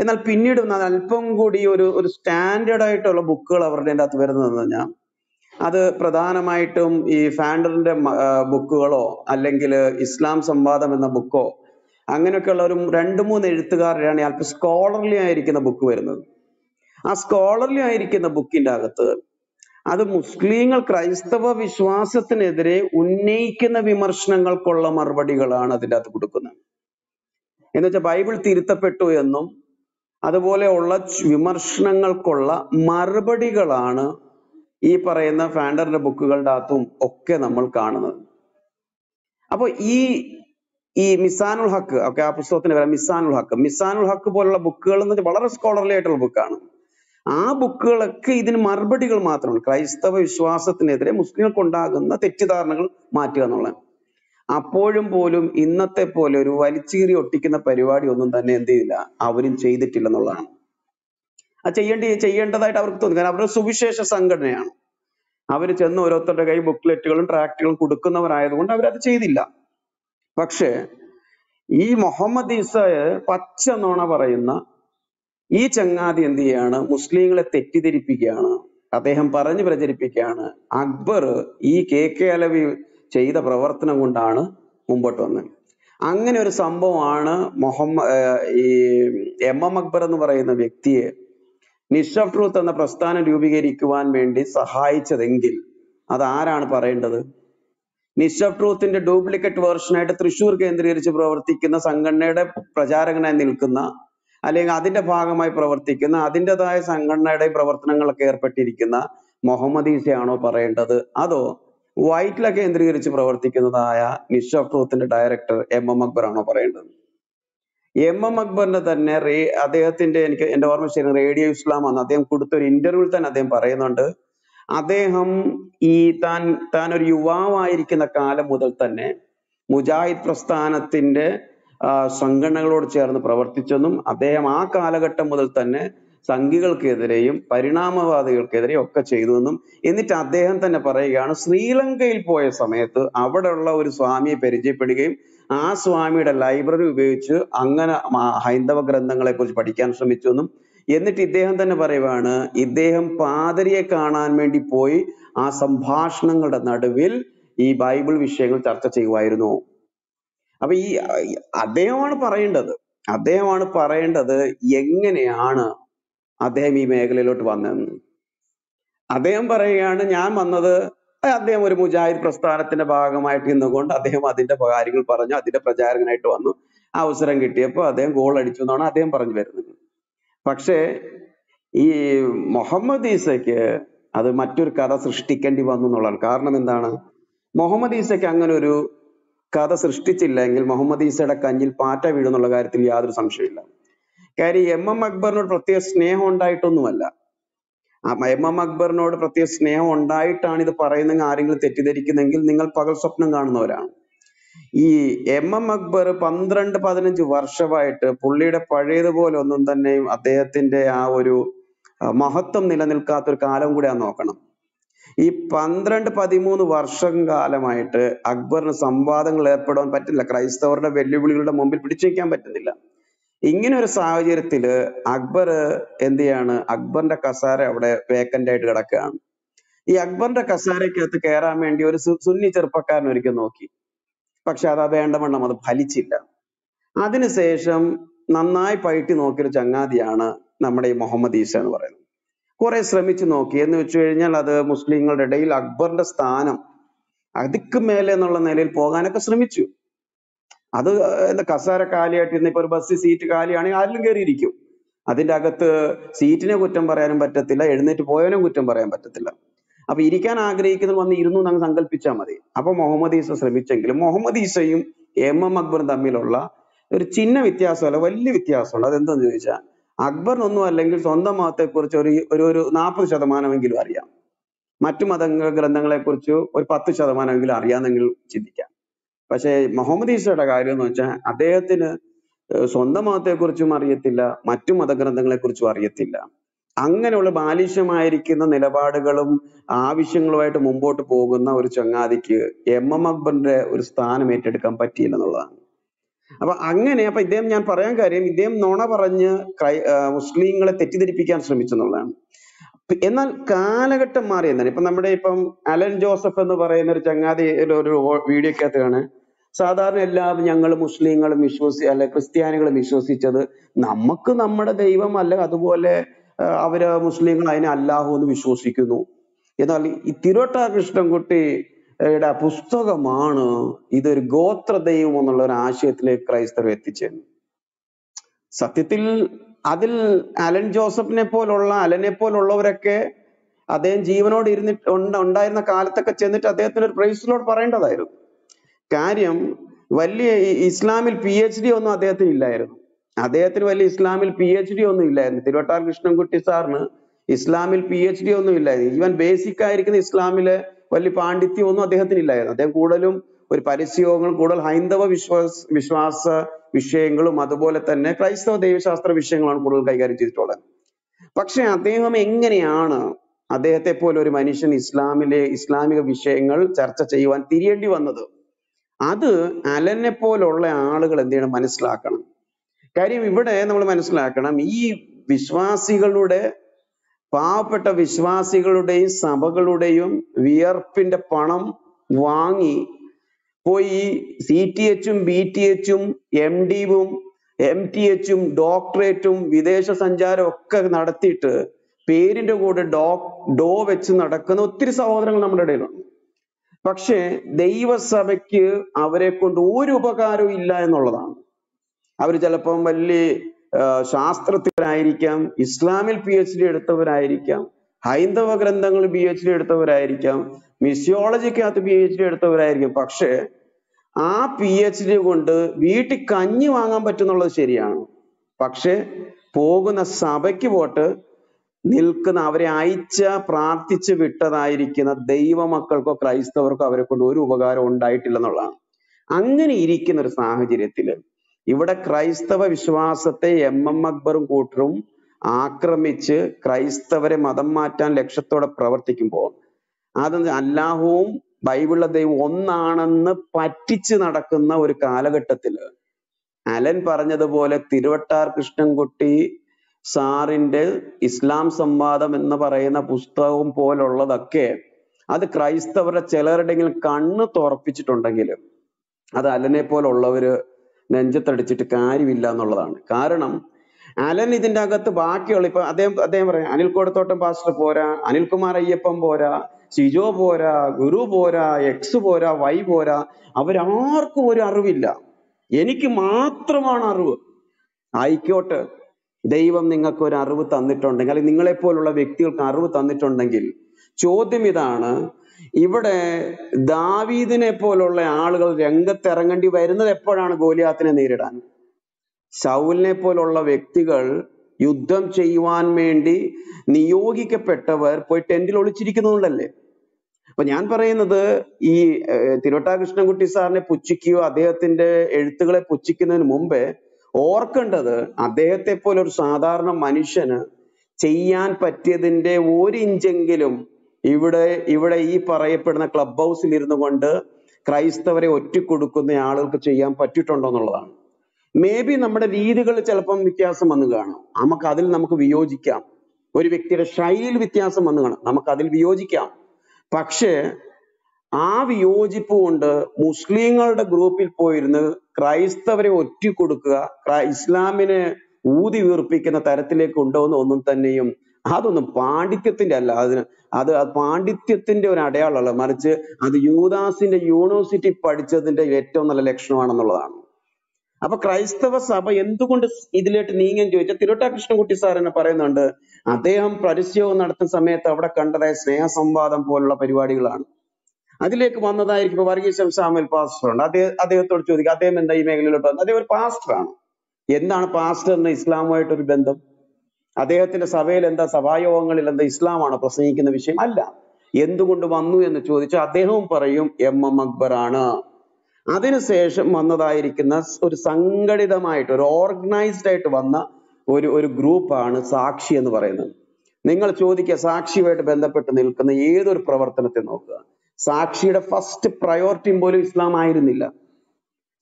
എന്നാൽ പിന്നീട് അല്പം കൂടി ഒരു ഒരു സ്റ്റാൻഡേർഡ് ആയിട്ടുള്ള ബുക്കുകൾ അവരുടെ അകത്ത് വരുന്നതെന്ന് പറഞ്ഞാൽ അത് പ്രധാനമായിട്ടും ഈ ഫാൻഡറിന്റെ ബുക്കുകളോ അല്ലെങ്കിൽ ഇസ്ലാം സംവാദം എന്ന ബുക്കോ അങ്ങനെയൊക്കെയുള്ള ഒരു രണ്ട് മൂന്ന് എഴുത്തുകാരുടെയാണ് അല്പം സ്കോളർലി ആയിരിക്കുന്ന ബുക്ക് വരുന്നത്. ആ സ്കോളർലി ആയിരിക്കുന്ന ബുക്കിൻ്റെ അകത്ത് അത് മുസ്ലിങ്ങൾ ക്രൈസ്തവ വിശ്വാസത്തിനെതിരെ ഉന്നയിക്കുന്ന വിമർശനങ്ങൾക്കുള്ള മറുപടികളാണ് അതിൻ്റെ അകത്ത് കൊടുക്കുന്നത്. എന്ന് വെച്ചാൽ ബൈബിൾ തിരുത്തപ്പെട്ടു എന്നും അതുപോലെയുള്ള വിമർശനങ്ങൾക്കുള്ള മറുപടികളാണ് ഈ പറയുന്ന ഫാൻഡറിന്റെ ബുക്കുകളുടെ അകത്തും ഒക്കെ നമ്മൾ കാണുന്നത്. അപ്പോൾ ഈ ഈ മിസാനുൽ ഹക്ക് ഒക്കെ ആ പുസ്തകത്തിന് പറയാം, മിസാനുൽ ഹക്ക് മിസാനുൽ ഹക്ക് പോലുള്ള ബുക്കുകൾ എന്ന് വെച്ചാൽ വളരെ സ്കോളർലി ആയിട്ടുള്ള ബുക്കാണ്. ആ ബുക്കുകളൊക്കെ ഇതിന് മറുപടികൾ മാത്രമാണ്, ക്രൈസ്തവ വിശ്വാസത്തിനെതിരെ മുസ്ലിങ്ങൾക്കുണ്ടാകുന്ന തെറ്റിദ്ധാരണകൾ മാറ്റുക എന്നുള്ളത്. അപ്പോഴും പോലും ഇന്നത്തെ പോലെ ഒരു വലിച്ചീറി ഒട്ടിക്കുന്ന പരിപാടി ഒന്നും തന്നെ എന്ത് ചെയ്തില്ല, അവരും ചെയ്തിട്ടില്ലെന്നുള്ളതാണ്. അത് ചെയ്യേണ്ടി ചെയ്യേണ്ടതായിട്ട് അവർക്ക് തോന്നി. കാരണം അവരുടെ സുവിശേഷ സംഘടനയാണ്, അവർ ചെന്ന് ഓരോരുത്തരുടെ കൈ ബുക്ക്ലെറ്റുകളും ട്രാക്റ്റുകളും കൊടുക്കുന്നവരായതുകൊണ്ട് അവരത് ചെയ്തില്ല. പക്ഷേ ഈ മുഹമ്മദ് ഈസയെ പച്ച നോണ പറയുന്ന ഈ ചങ്ങാതി എന്ത് ചെയ്യാണ്, മുസ്ലിങ്ങളെ തെറ്റിദ്ധരിപ്പിക്കുകയാണ്, അദ്ദേഹം പറഞ്ഞു പ്രചരിപ്പിക്കുകയാണ് അക്ബർ ഈ കെ കെ അലവി ചെയ്ത പ്രവർത്തനം കൊണ്ടാണ് മുമ്പോട്ട് വന്നത്. അങ്ങനെ ഒരു സംഭവമാണ് മുഹമ്മദ് ഈ എം എം അക്ബർ എന്ന് പറയുന്ന വ്യക്തിയെ നിഷ് ഓഫ് ട്രൂത്ത് എന്ന പ്രസ്ഥാനം രൂപീകരിക്കുവാൻ വേണ്ടി സഹായിച്ചതെങ്കിൽ അത് ആരാണ് പറയേണ്ടത്? നിഷ് ഓഫ് ട്രൂത്തിന്റെ ഡ്യൂപ്ലിക്കേറ്റ് വേർഷനായിട്ട് തൃശ്ശൂർ കേന്ദ്രീകരിച്ച് പ്രവർത്തിക്കുന്ന സംഘടനയുടെ പ്രചാരകനായി നിൽക്കുന്ന, അല്ലെങ്കിൽ അതിന്റെ ഭാഗമായി പ്രവർത്തിക്കുന്ന, അതിൻ്റെതായ സംഘടനയുടെ പ്രവർത്തനങ്ങളൊക്കെ ഏർപ്പെട്ടിരിക്കുന്ന മുഹമ്മദ് ഈസയാണോ പറയേണ്ടത്? അതോ വൈറ്റില കേന്ദ്രീകരിച്ച് പ്രവർത്തിക്കുന്നതായ നിഷ് ഓഫ് ട്രൂത്തിന്റെ ഡയറക്ടർ എം എം അക്ബർ ആണോ പറയേണ്ടത്? എം എം അക്ബറിന്റെ തന്നെ റേ അദ്ദേഹത്തിന്റെ എനിക്ക് എൻ്റെ ഓർമ്മ ശരിയാണ്, റേഡിയോ ഇസ്ലാം ആണ് അദ്ദേഹം കൊടുത്തൊരു ഇന്റർവ്യൂവിൽ തന്നെ അദ്ദേഹം പറയുന്നുണ്ട്, അദ്ദേഹം ഈ താൻ താൻ ഒരു യുവാവായിരിക്കുന്ന കാലം മുതൽ തന്നെ മുജാഹിദ് പ്രസ്ഥാനത്തിന്റെ സംഘടനകളോട് ചേർന്ന് പ്രവർത്തിച്ചെന്നും അദ്ദേഹം ആ കാലഘട്ടം മുതൽ തന്നെ സംഘികൾക്കെതിരെയും പരിണാമവാദികൾക്കെതിരെയും ഒക്കെ ചെയ്തു എന്നും. എന്നിട്ട് അദ്ദേഹം തന്നെ പറയുകയാണ്, ശ്രീലങ്കയിൽ പോയ സമയത്ത് അവിടെയുള്ള ഒരു സ്വാമിയെ പരിചയപ്പെടുകയും ആ സ്വാമിയുടെ ലൈബ്രറി ഉപയോഗിച്ച് അങ്ങനെ ഹൈന്ദവ ഗ്രന്ഥങ്ങളെ കുറിച്ച് പഠിക്കാൻ ശ്രമിച്ചു എന്നും. എന്നിട്ട് ഇദ്ദേഹം തന്നെ പറയുകയാണ്, ഇദ്ദേഹം പാതിരിയെ കാണാൻ വേണ്ടി പോയി ആ സംഭാഷണങ്ങളുടെ നടുവിൽ ഈ ബൈബിൾ വിഷയങ്ങൾ ചർച്ച ചെയ്യുമായിരുന്നു. അപ്പൊ ഈ അദ്ദേഹമാണ് പറയേണ്ടത് അദ്ദേഹമാണ് പറയേണ്ടത് എങ്ങനെയാണ് അദ്ദേഹം ഈ മേഖലയിലോട്ട് വന്നതെന്ന്. അദ്ദേഹം പറയുകയാണ്, ഞാൻ വന്നത് അദ്ദേഹം ഒരു മുജാഹിദ് പ്രസ്ഥാനത്തിന്റെ ഭാഗമായിട്ട് നിന്നുകൊണ്ട് അദ്ദേഹം അതിന്റെ കാര്യങ്ങൾ പറഞ്ഞു, അതിന്റെ പ്രചാരകനായിട്ട് വന്നു. ആ അവസരം കിട്ടിയപ്പോൾ അദ്ദേഹം ഗോൾ അടിച്ചു എന്നാണ് അദ്ദേഹം പറഞ്ഞു വരുന്നത്. പക്ഷേ ഈ മുഹമ്മദ് ഈസയ്ക്ക് അത് മറ്റൊരു കഥ സൃഷ്ടിക്കേണ്ടി വന്നു എന്നുള്ളതാണ്. കാരണം എന്താണ്, മുഹമ്മദ് ഈസയ്ക്ക് അങ്ങനെ ഒരു കഥ സൃഷ്ടിച്ചില്ലെങ്കിൽ മുഹമ്മദ് ഈസയുടെ കഞ്ഞിൽ പാറ്റ വീഴുന്നുള്ള കാര്യത്തിൽ യാതൊരു സംശയമില്ല. കാര്യം എം എം അക്ബറിനോട് പ്രത്യേക സ്നേഹം ഉണ്ടായിട്ടൊന്നുമല്ല. എം എം അക്ബറിനോട് പ്രത്യേക സ്നേഹം ഉണ്ടായിട്ടാണ് ഇത് പറയുന്നെങ്കിൽ ആരെങ്കിലും തെറ്റിദ്ധരിക്കുന്നെങ്കിൽ നിങ്ങൾ പകൽ സ്വപ്നം കാണുന്നവരാണ്. ഈ എം എം അക്ബർ പന്ത്രണ്ട് പതിനഞ്ച് വർഷമായിട്ട് പുള്ളിയുടെ പഴയതുപോലെ ഒന്നും തന്നെയും അദ്ദേഹത്തിന്റെ ആ ഒരു മഹത്വം നിലനിൽക്കാത്തൊരു കാലം കൂടെ നോക്കണം. ഈ പന്ത്രണ്ട് പതിമൂന്ന് വർഷം കാലമായിട്ട് അക്ബറിന് സംവാദങ്ങൾ ഏർപ്പെടാൻ പറ്റുന്നില്ല, ക്രൈസ്തവരുടെ വെല്ലുവിളികളുടെ മുമ്പിൽ പിടിച്ചു നിൽക്കാൻ പറ്റുന്നില്ല. ഇങ്ങനെ ഒരു സാഹചര്യത്തില് അക്ബർ എന്ത് ചെയ്യാണ്, അക്ബറിന്റെ കസാര അവിടെ വേക്കന്റ് ആയിട്ട് കിടക്കുകയാണ്. ഈ അക്ബറിന്റെ കസാരക്കകത്ത് കയറാൻ വേണ്ടി ഒരു സുന്നി ചെറുപ്പക്കാരൻ ഒരിക്കൽ നോക്കി, പക്ഷെ അത് വേണ്ടവണ്ണം അത് ഫലിച്ചില്ല. അതിനുശേഷം നന്നായി പയറ്റി നോക്കിയൊരു ചങ്ങാതിയാണ് നമ്മുടെ ഈ മുഹമ്മദ് ഈസ എന്ന് പറയുന്നത്. കുറെ ശ്രമിച്ചു നോക്കി എന്ന് വെച്ചു കഴിഞ്ഞാൽ അത് മുസ്ലിങ്ങളുടെ ഇടയിൽ അക്ബറിന്റെ സ്ഥാനം അതിക്ക് മേലെ എന്നുള്ള നിലയിൽ പോകാനൊക്കെ ശ്രമിച്ചു. അത് എന്താ കസാര കാലിയായിട്ട് ഇന്ന് ഇപ്പൊ ഒരു ബസ് സീറ്റ് കാലിയാണെങ്കിൽ ആരിലും കയറിയിരിക്കും. അതിൻ്റെ അകത്ത് സീറ്റിനെ കുറ്റം പറയാനും പറ്റത്തില്ല, എഴുന്നേറ്റ് പോയവനും കുറ്റം പറയാൻ പറ്റത്തില്ല. അപ്പൊ ഇരിക്കാൻ ആഗ്രഹിക്കുന്ന വന്ന് ഇരുന്നു എന്ന് സങ്കല്പിച്ചാൽ മതി. അപ്പൊ മുഹമ്മദ് ഈസ ശ്രമിച്ചെങ്കിലും മുഹമ്മദ് ഈസയും എം എം അക്ബറും തമ്മിലുള്ള ഒരു ചിഹ്ന വ്യത്യാസമല്ല, വലിയ വ്യത്യാസമുണ്ട്. അതെന്താന്ന് ചോദിച്ചാൽ അക്ബറിനൊന്നും അല്ലെങ്കിൽ സ്വന്തം മതത്തെക്കുറിച്ച് ഒരു ഒരു ഒരു നാൽപ്പത് ശതമാനമെങ്കിലും അറിയാം, മറ്റു മത ഗ്രന്ഥങ്ങളെക്കുറിച്ച് ഒരു പത്ത് ശതമാനമെങ്കിലും അറിയാമെന്നെങ്കിലും ചിന്തിക്കാം. പക്ഷേ മുഹമ്മദ് ഈസയുടെ കാര്യം എന്ന് വെച്ചാൽ അദ്ദേഹത്തിന് സ്വന്തം മതത്തെക്കുറിച്ചും അറിയത്തില്ല, മറ്റു മതഗ്രന്ഥങ്ങളെക്കുറിച്ചും അറിയത്തില്ല. അങ്ങനെയുള്ള ബാലിഷ്യമായിരിക്കുന്ന നിലപാടുകളും ആവശ്യങ്ങളുമായിട്ട് മുമ്പോട്ട് പോകുന്ന ഒരു ചങ്ങാതിക്ക് എം എം അക്ബറിന്റെ ഒരു സ്ഥാനം ഏറ്റെടുക്കാൻ പറ്റിയില്ല എന്നുള്ളതാണ്. അപ്പൊ അങ്ങനെ അപ്പൊ ഇദ്ദേഹം ഞാൻ പറയാൻ കാര്യം ഇദ്ദേഹം നുണ പറഞ്ഞ് ക്രൈ മുസ്ലിങ്ങളെ തെറ്റിദ്ധരിപ്പിക്കാൻ ശ്രമിച്ചെന്നുള്ളതാണ്. എന്നാൽ കാലഘട്ടം മാറി എന്നാണ്. ഇപ്പൊ നമ്മുടെ ഇപ്പം അലൻ ജോസഫ് എന്ന് പറയുന്ന ഒരു ചങ്ങാതി ഒരു വീഡിയോക്കകത്താണ് സാധാരണ എല്ലാവരും ഞങ്ങൾ മുസ്ലിങ്ങളും വിശ്വസി അല്ലെ ക്രിസ്ത്യാനികളും വിശ്വസിച്ചത് നമുക്ക് നമ്മുടെ ദൈവം അല്ലെ അതുപോലെ അവര് മുസ്ലിങ്ങൾ അതിനെ അല്ലാഹു എന്ന് വിശ്വസിക്കുന്നു. എന്നാൽ ഈ തിരുവട്ട കൃഷ്ണൻകുട്ടി യുടെ പുസ്തകമാണ് ഇതൊരു ഗോത്ര ദൈവം എന്നുള്ള ഒരു ആശയത്തിലേക്ക് ക്രൈസ്തവർ എത്തിച്ചത്. സത്യത്തിൽ അതിൽ അലൻ ജോസഫിനെ പോലുള്ള അലനെ പോലുള്ളവരൊക്കെ അദ്ദേഹം ജീവനോട് ഇരുന്നിട്ട് ഉണ്ടായിരുന്ന കാലത്തൊക്കെ ചെന്നിട്ട് അദ്ദേഹത്തിന് ഒരു പ്രൈസിലോട് പറയേണ്ടതായിരുന്നു. കാര്യം വലിയ ഇസ്ലാമിൽ പി എച്ച് ഡി ഒന്നും അദ്ദേഹത്തിന് ഇല്ലായിരുന്നു. അദ്ദേഹത്തിന് വലിയ ഇസ്ലാമിൽ പി എച്ച് ഡി ഒന്നും ഇല്ലായിരുന്നു. തിരുവട്ടാർ കൃഷ്ണൻകുട്ടി സാറിന് ഇസ്ലാമിൽ പി എച്ച് ഡി ഒന്നും ഇല്ലായിരുന്നു. ഈവൻ ബേസിക് ആയിരിക്കുന്ന ഇസ്ലാമിലെ വലിയ പാണ്ഡിത്യം ഒന്നും അദ്ദേഹത്തിന് ഇല്ലായിരുന്നു. അദ്ദേഹം കൂടുതലും ഒരു പരിശയോഗങ്ങളും കൂടുതൽ ഹൈന്ദവ വിശ്വാസ വിശ്വാസ വിഷയങ്ങളും അതുപോലെ തന്നെ ക്രൈസ്തവ ദൈവശാസ്ത്ര വിഷയങ്ങളാണ് കൂടുതൽ കൈകാര്യം ചെയ്തിട്ടുള്ളത്. പക്ഷെ അദ്ദേഹം എങ്ങനെയാണ് അദ്ദേഹത്തെ പോലെ ഒരു മനുഷ്യൻ ഇസ്ലാമിലെ ഇസ്ലാമിക വിഷയങ്ങൾ ചർച്ച ചെയ്യുവാൻ തിരിയേണ്ടി വന്നത്? അത് അലനെ പോലുള്ള ആളുകൾ എന്ത് ചെയ്യണം, മനസ്സിലാക്കണം. കാര്യം ഇവിടെ നമ്മൾ മനസ്സിലാക്കണം, ഈ വിശ്വാസികളുടെ പാവപ്പെട്ട വിശ്വാസികളുടെയും സഭകളുടെയും വിയർപ്പിന്റെ പണം വാങ്ങി പോയി സി ടി എച്ചും ബി ടി എച്ചും എം ഡിയും എം ടി എച്ചും ഡോക്ടറേറ്റും വിദേശ സഞ്ചാരം ഒക്കെ നടത്തിയിട്ട് പേരിന്റെ കൂടെ ഡോ ഡോ വെച്ച് നടക്കുന്ന ഒത്തിരി സഹോദരങ്ങൾ നമ്മുടെ ഇടയിലുണ്ട്. പക്ഷേ ദൈവസഭയ്ക്ക് അവരെ കൊണ്ട് ഒരു ഉപകാരവും ഇല്ല എന്നുള്ളതാണ്. അവർ ചിലപ്പം വലിയ ശാസ്ത്രത്തിലായിരിക്കാം, ഇസ്ലാമിൽ പി എച്ച് ഡി എടുത്തവരായിരിക്കാം, ഹൈന്ദവ ഗ്രന്ഥങ്ങൾ പി എച്ച് ഡി എടുത്തവരായിരിക്കാം, മിസിയോളജിക്കകത്ത് പി എച്ച് ഡി എടുത്തവരായിരിക്കും. പക്ഷേ ആ പി എച്ച് ഡി കൊണ്ട് വീട്ടിൽ കഞ്ഞി വാങ്ങാൻ പറ്റുന്നുള്ളത് ശരിയാണ്. പക്ഷെ പോകുന്ന സഭയ്ക്ക് പോട്ട് നിൽക്കുന്ന അവരെ അയച്ച പ്രാർത്ഥിച്ച് വിട്ടതായിരിക്കുന്ന ദൈവമക്കൾക്കോ ക്രൈസ്തവർക്കോ അവരെ കൊണ്ട് ഒരു ഉപകാരം ഉണ്ടായിട്ടില്ലെന്നുള്ളതാണ്. അങ്ങനെ ഇരിക്കുന്ന ഒരു സാഹചര്യത്തില് ഇവിടെ ക്രൈസ്തവ വിശ്വാസത്തെ എം എം അക്ബറും കൂട്ടരും ആക്രമിച്ച് ക്രൈസ്തവരെ മതം മാറ്റാൻ ലക്ഷ്യത്തോടെ പ്രവർത്തിക്കുമ്പോൾ അത് അല്ലാഹുവും ബൈബിളിലെ ദൈവം ഒന്നാണെന്ന് പറ്റിച്ച് നടക്കുന്ന ഒരു കാലഘട്ടത്തില് അലൻ പറഞ്ഞതുപോലെ തിരുവട്ടാർ കൃഷ്ണൻകുട്ടി സാറിന്റെ ഇസ്ലാം സംവാദം എന്ന് പറയുന്ന പുസ്തകം പോലുള്ളതൊക്കെ അത് ക്രൈസ്തവരുടെ ചിലരുടെങ്കിലും കണ്ണ് തുറപ്പിച്ചിട്ടുണ്ടെങ്കിലും അത് അലനെ പോലുള്ളവര് നെഞ്ചത്തടിച്ചിട്ട് കാര്യമില്ല എന്നുള്ളതാണ്. കാരണം അലൻ ഇതിൻ്റെ അകത്ത് ബാക്കിയുള്ള ഇപ്പൊ അദ്ദേഹം അദ്ദേഹം പറയാം അനിൽ കൊടുത്തോട്ടം പാസ്റ്റർ പോരാ, അനിൽകുമാർ അയ്യപ്പൻ പോരാ, സിജോ പോരാ, ഗുരു പോരാ, എക്സ് പോരാ, വൈ പോരാ, അവരാർക്കും ഒരു അറിവില്ല, എനിക്ക് മാത്രമാണ് അറിവ്. ആയിക്കോട്ടെ, ദൈവം നിങ്ങൾക്ക് ഒരു അറിവ് തന്നിട്ടുണ്ടെങ്കിൽ അല്ലെങ്കിൽ നിങ്ങളെപ്പോലുള്ള വ്യക്തികൾക്ക് അറിവ് തന്നിട്ടുണ്ടെങ്കിൽ ചോദ്യം ഇതാണ്, ഇവിടെ ദാവീദിനെ പോലുള്ള ആളുകൾ രംഗത്തിറങ്ങേണ്ടി വരുന്നത് എപ്പോഴാണ് ഗോലിയാത്തിനെ നേരിടാൻ? ശൗലിനെ പോലുള്ള വ്യക്തികൾ യുദ്ധം ചെയ്യുവാൻ വേണ്ടി നിയോഗിക്കപ്പെട്ടവർ പോയി ടെന്റിൽ ഒളിച്ചിരിക്കുന്നതുകൊണ്ടല്ലേ. അപ്പൊ ഞാൻ പറയുന്നത് ഈ തിരുവട്ടാ കൃഷ്ണൻകുട്ടി സാറിനെ പുച്ഛിക്കുകയോ അദ്ദേഹത്തിന്റെ എഴുത്തുകളെ പുച്ഛിക്കുന്നതിന് മുമ്പേ ഓർക്കേണ്ടത് അദ്ദേഹത്തെ പോലൊരു സാധാരണ മനുഷ്യന് ചെയ്യാൻ പറ്റിയതിൻ്റെ ഒരു ഇഞ്ചെങ്കിലും ഇവിടെ ഇവിടെ ഈ പറയപ്പെടുന്ന ക്ലബ് ഹൗസിൽ ഇരുന്നു കൊണ്ട് ക്രൈസ്തവരെ ഒറ്റിക്കൊടുക്കുന്ന ആളുകൾക്ക് ചെയ്യാൻ പറ്റിയിട്ടുണ്ടോ എന്നുള്ളതാണ്. മേ ബി നമ്മുടെ രീതികളിൽ ചിലപ്പം വ്യത്യാസം വന്നു കാണും, നമുക്ക് അതിൽ നമുക്ക് വിയോജിക്കാം. ഒരു വ്യക്തിയുടെ ശൈലിയിൽ വ്യത്യാസം വന്നു കാണും, നമുക്ക് അതിൽ വിയോജിക്കാം. പക്ഷേ ആ വിയോജിപ്പ് കൊണ്ട് മുസ്ലിങ്ങളുടെ ഗ്രൂപ്പിൽ പോയിരുന്ന് ക്രൈസ്തവരെ ഒറ്റിക്കൊടുക്കുക, ഇസ്ലാമിനെ ഊതി വീർപ്പിക്കുന്ന തരത്തിലേക്ക് കൊണ്ടുവന്ന ഒന്നും തന്നെയും അതൊന്നും പാണ്ഡിത്യത്തിന്റെ അല്ല. അതിന് അത് പാണ്ഡിത്യത്തിന്റെ ഒരു അടയാളമല്ല, മറിച്ച് അത് യൂദാസിന്റെ യൂണിവേഴ്സിറ്റി പഠിച്ചതിന്റെ ഏറ്റവും നല്ല ലക്ഷണമാണെന്നുള്ളതാണ്. അപ്പൊ ക്രൈസ്തവ സഭ എന്തുകൊണ്ട് ഇതിലേക്ക് നീങ്ങാൻ ചോദിച്ചാൽ തിരുവട്ടാ കൃഷ്ണൻകുട്ടി സാർ എന്നെ പറയുന്നുണ്ട്, അദ്ദേഹം പരിചയവും നടത്തുന്ന സമയത്ത് അവിടെ കണ്ടതായ സ്നേഹസംവാദം പോലുള്ള പരിപാടികളാണ്. അതിലേക്ക് വന്നതായിരിക്കും വർഗീസ് സാമൽ പാസ്റ്ററുണ്ട്, അദ്ദേഹം അദ്ദേഹത്തോട് ചോദിക്കുക അദ്ദേഹം എന്താ ഈ മേഖലയിലോട്ട് വന്നത്. അദ്ദേഹം ഒരു പാസ്റ്ററാണ്, എന്താണ് പാസ്റ്ററിന് ഇസ്ലാമുമായിട്ടൊരു ബന്ധം? അദ്ദേഹത്തിന്റെ സഭയിൽ എന്താ സഭായോഗങ്ങളിൽ എന്താ ഇസ്ലാമാണോ പ്രസംഗിക്കുന്ന വിഷയം? അല്ല. എന്തുകൊണ്ട് വന്നു എന്ന് ചോദിച്ചാൽ അദ്ദേഹവും പറയും എം എം അക്ബർ ആണ്. അതിനുശേഷം വന്നതായിരിക്കുന്ന ഒരു സംഘടിതമായിട്ട് ഒരു ഓർഗനൈസ്ഡ് ആയിട്ട് വന്ന ഒരു ഒരു ഗ്രൂപ്പാണ് സാക്ഷി എന്ന് പറയുന്നത്. നിങ്ങൾ ചോദിക്കുക, സാക്ഷിയുമായിട്ട് ബന്ധപ്പെട്ട് നിൽക്കുന്ന ഏതൊരു പ്രവർത്തനത്തെ നോക്കുക, സാക്ഷിയുടെ ഫസ്റ്റ് പ്രയോറിറ്റി പോലും ഇസ്ലാം ആയിരുന്നില്ല.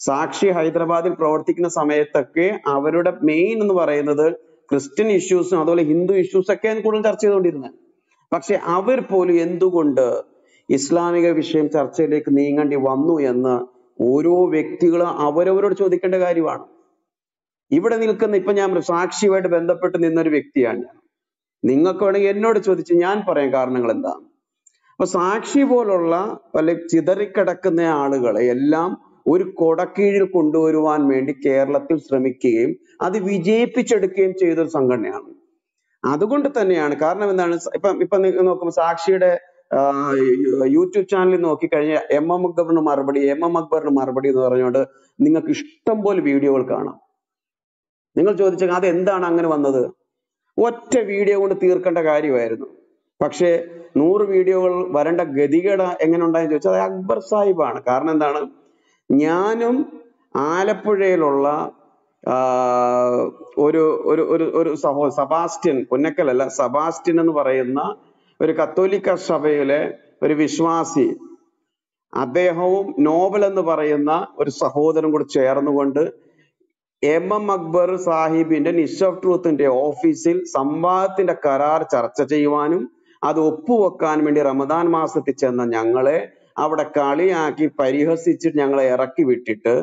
സാക്ഷി ഹൈദരാബാദിൽ പ്രവർത്തിക്കുന്ന സമയത്തൊക്കെ അവരുടെ മെയിൻ എന്ന് പറയുന്നത് ക്രിസ്ത്യൻ ഇഷ്യൂസും അതുപോലെ ഹിന്ദു ഇഷ്യൂസൊക്കെ കൂടുതൽ ചർച്ച ചെയ്തുകൊണ്ടിരുന്നത്. പക്ഷെ അവർ പോലും എന്തുകൊണ്ട് ഇസ്ലാമിക വിഷയം ചർച്ചയിലേക്ക് നീങ്ങേണ്ടി വന്നു എന്ന് ഓരോ വ്യക്തികളും അവരവരോട് ചോദിക്കേണ്ട കാര്യമാണ്. ഇവിടെ നിൽക്കുന്ന ഇപ്പൊ ഞാൻ സാക്ഷിയുമായിട്ട് ബന്ധപ്പെട്ട് നിന്നൊരു വ്യക്തിയാണ് ഞാൻ. നിങ്ങൾക്ക് വേണമെങ്കിൽ എന്നോട് ചോദിച്ച് ഞാൻ പറയാം കാരണങ്ങൾ എന്താണ്. അപ്പൊ സാക്ഷി പോലുള്ള പല ചിതറിക്കിടക്കുന്ന ആളുകളെ എല്ലാം ഒരു കൊടക്കീഴിൽ കൊണ്ടുവരുവാൻ വേണ്ടി കേരളത്തിൽ ശ്രമിക്കുകയും അത് വിജയിപ്പിച്ചെടുക്കുകയും ചെയ്തൊരു സംഘടനയാണ്. അതുകൊണ്ട് തന്നെയാണ് കാരണം എന്താണ്, ഇപ്പം ഇപ്പൊ നോക്കുമ്പോൾ സാക്ഷിയുടെ യൂട്യൂബ് ചാനലിൽ നോക്കിക്കഴിഞ്ഞാൽ എം എം അക്ബറിന് മറുപടി എം എം അക്ബറിന് മറുപടി എന്ന് പറഞ്ഞുകൊണ്ട് നിങ്ങൾക്ക് ഇഷ്ടം പോലെ വീഡിയോകൾ കാണാം. നിങ്ങൾ ചോദിച്ചാൽ അത് എന്താണ് അങ്ങനെ വന്നത്? ഒറ്റ വീഡിയോ കൊണ്ട് തീർക്കേണ്ട കാര്യമായിരുന്നു. പക്ഷേ നൂറ് വീഡിയോകൾ വരേണ്ട ഗതികേട എങ്ങനെ ഉണ്ടായെന്ന് ചോദിച്ചാൽ അത് അക്ബർ സാഹിബാണ്. കാരണം എന്താണ്, ഞാനും ആലപ്പുഴയിലുള്ള ഒരു ഒരു ഒരു സഹോ സെബാസ്റ്റ്യൻ പുന്നക്കൽ അല്ല സെബാസ്റ്റ്യൻ എന്ന് പറയുന്ന ഒരു കത്തോലിക്ക സഭയിലെ ഒരു വിശ്വാസി, അദ്ദേഹവും നോബൽ എന്ന് പറയുന്ന ഒരു സഹോദരനും കൂടെ ചേർന്നുകൊണ്ട് എം എം അക്ബർ സാഹിബിന്റെ നിഷ് ഓഫ് ട്രൂത്തിന്റെ ഓഫീസിൽ സംവാദത്തിന്റെ കരാർ ചർച്ച ചെയ്യുവാനും അത് ഒപ്പുവെക്കാൻ വേണ്ടി റമദാൻ മാസത്തിൽ ചെന്ന ഞങ്ങളെ അവിടെ കളിയാക്കി പരിഹസിച്ചിട്ട് ഞങ്ങളെ ഇറക്കി വിട്ടിട്ട്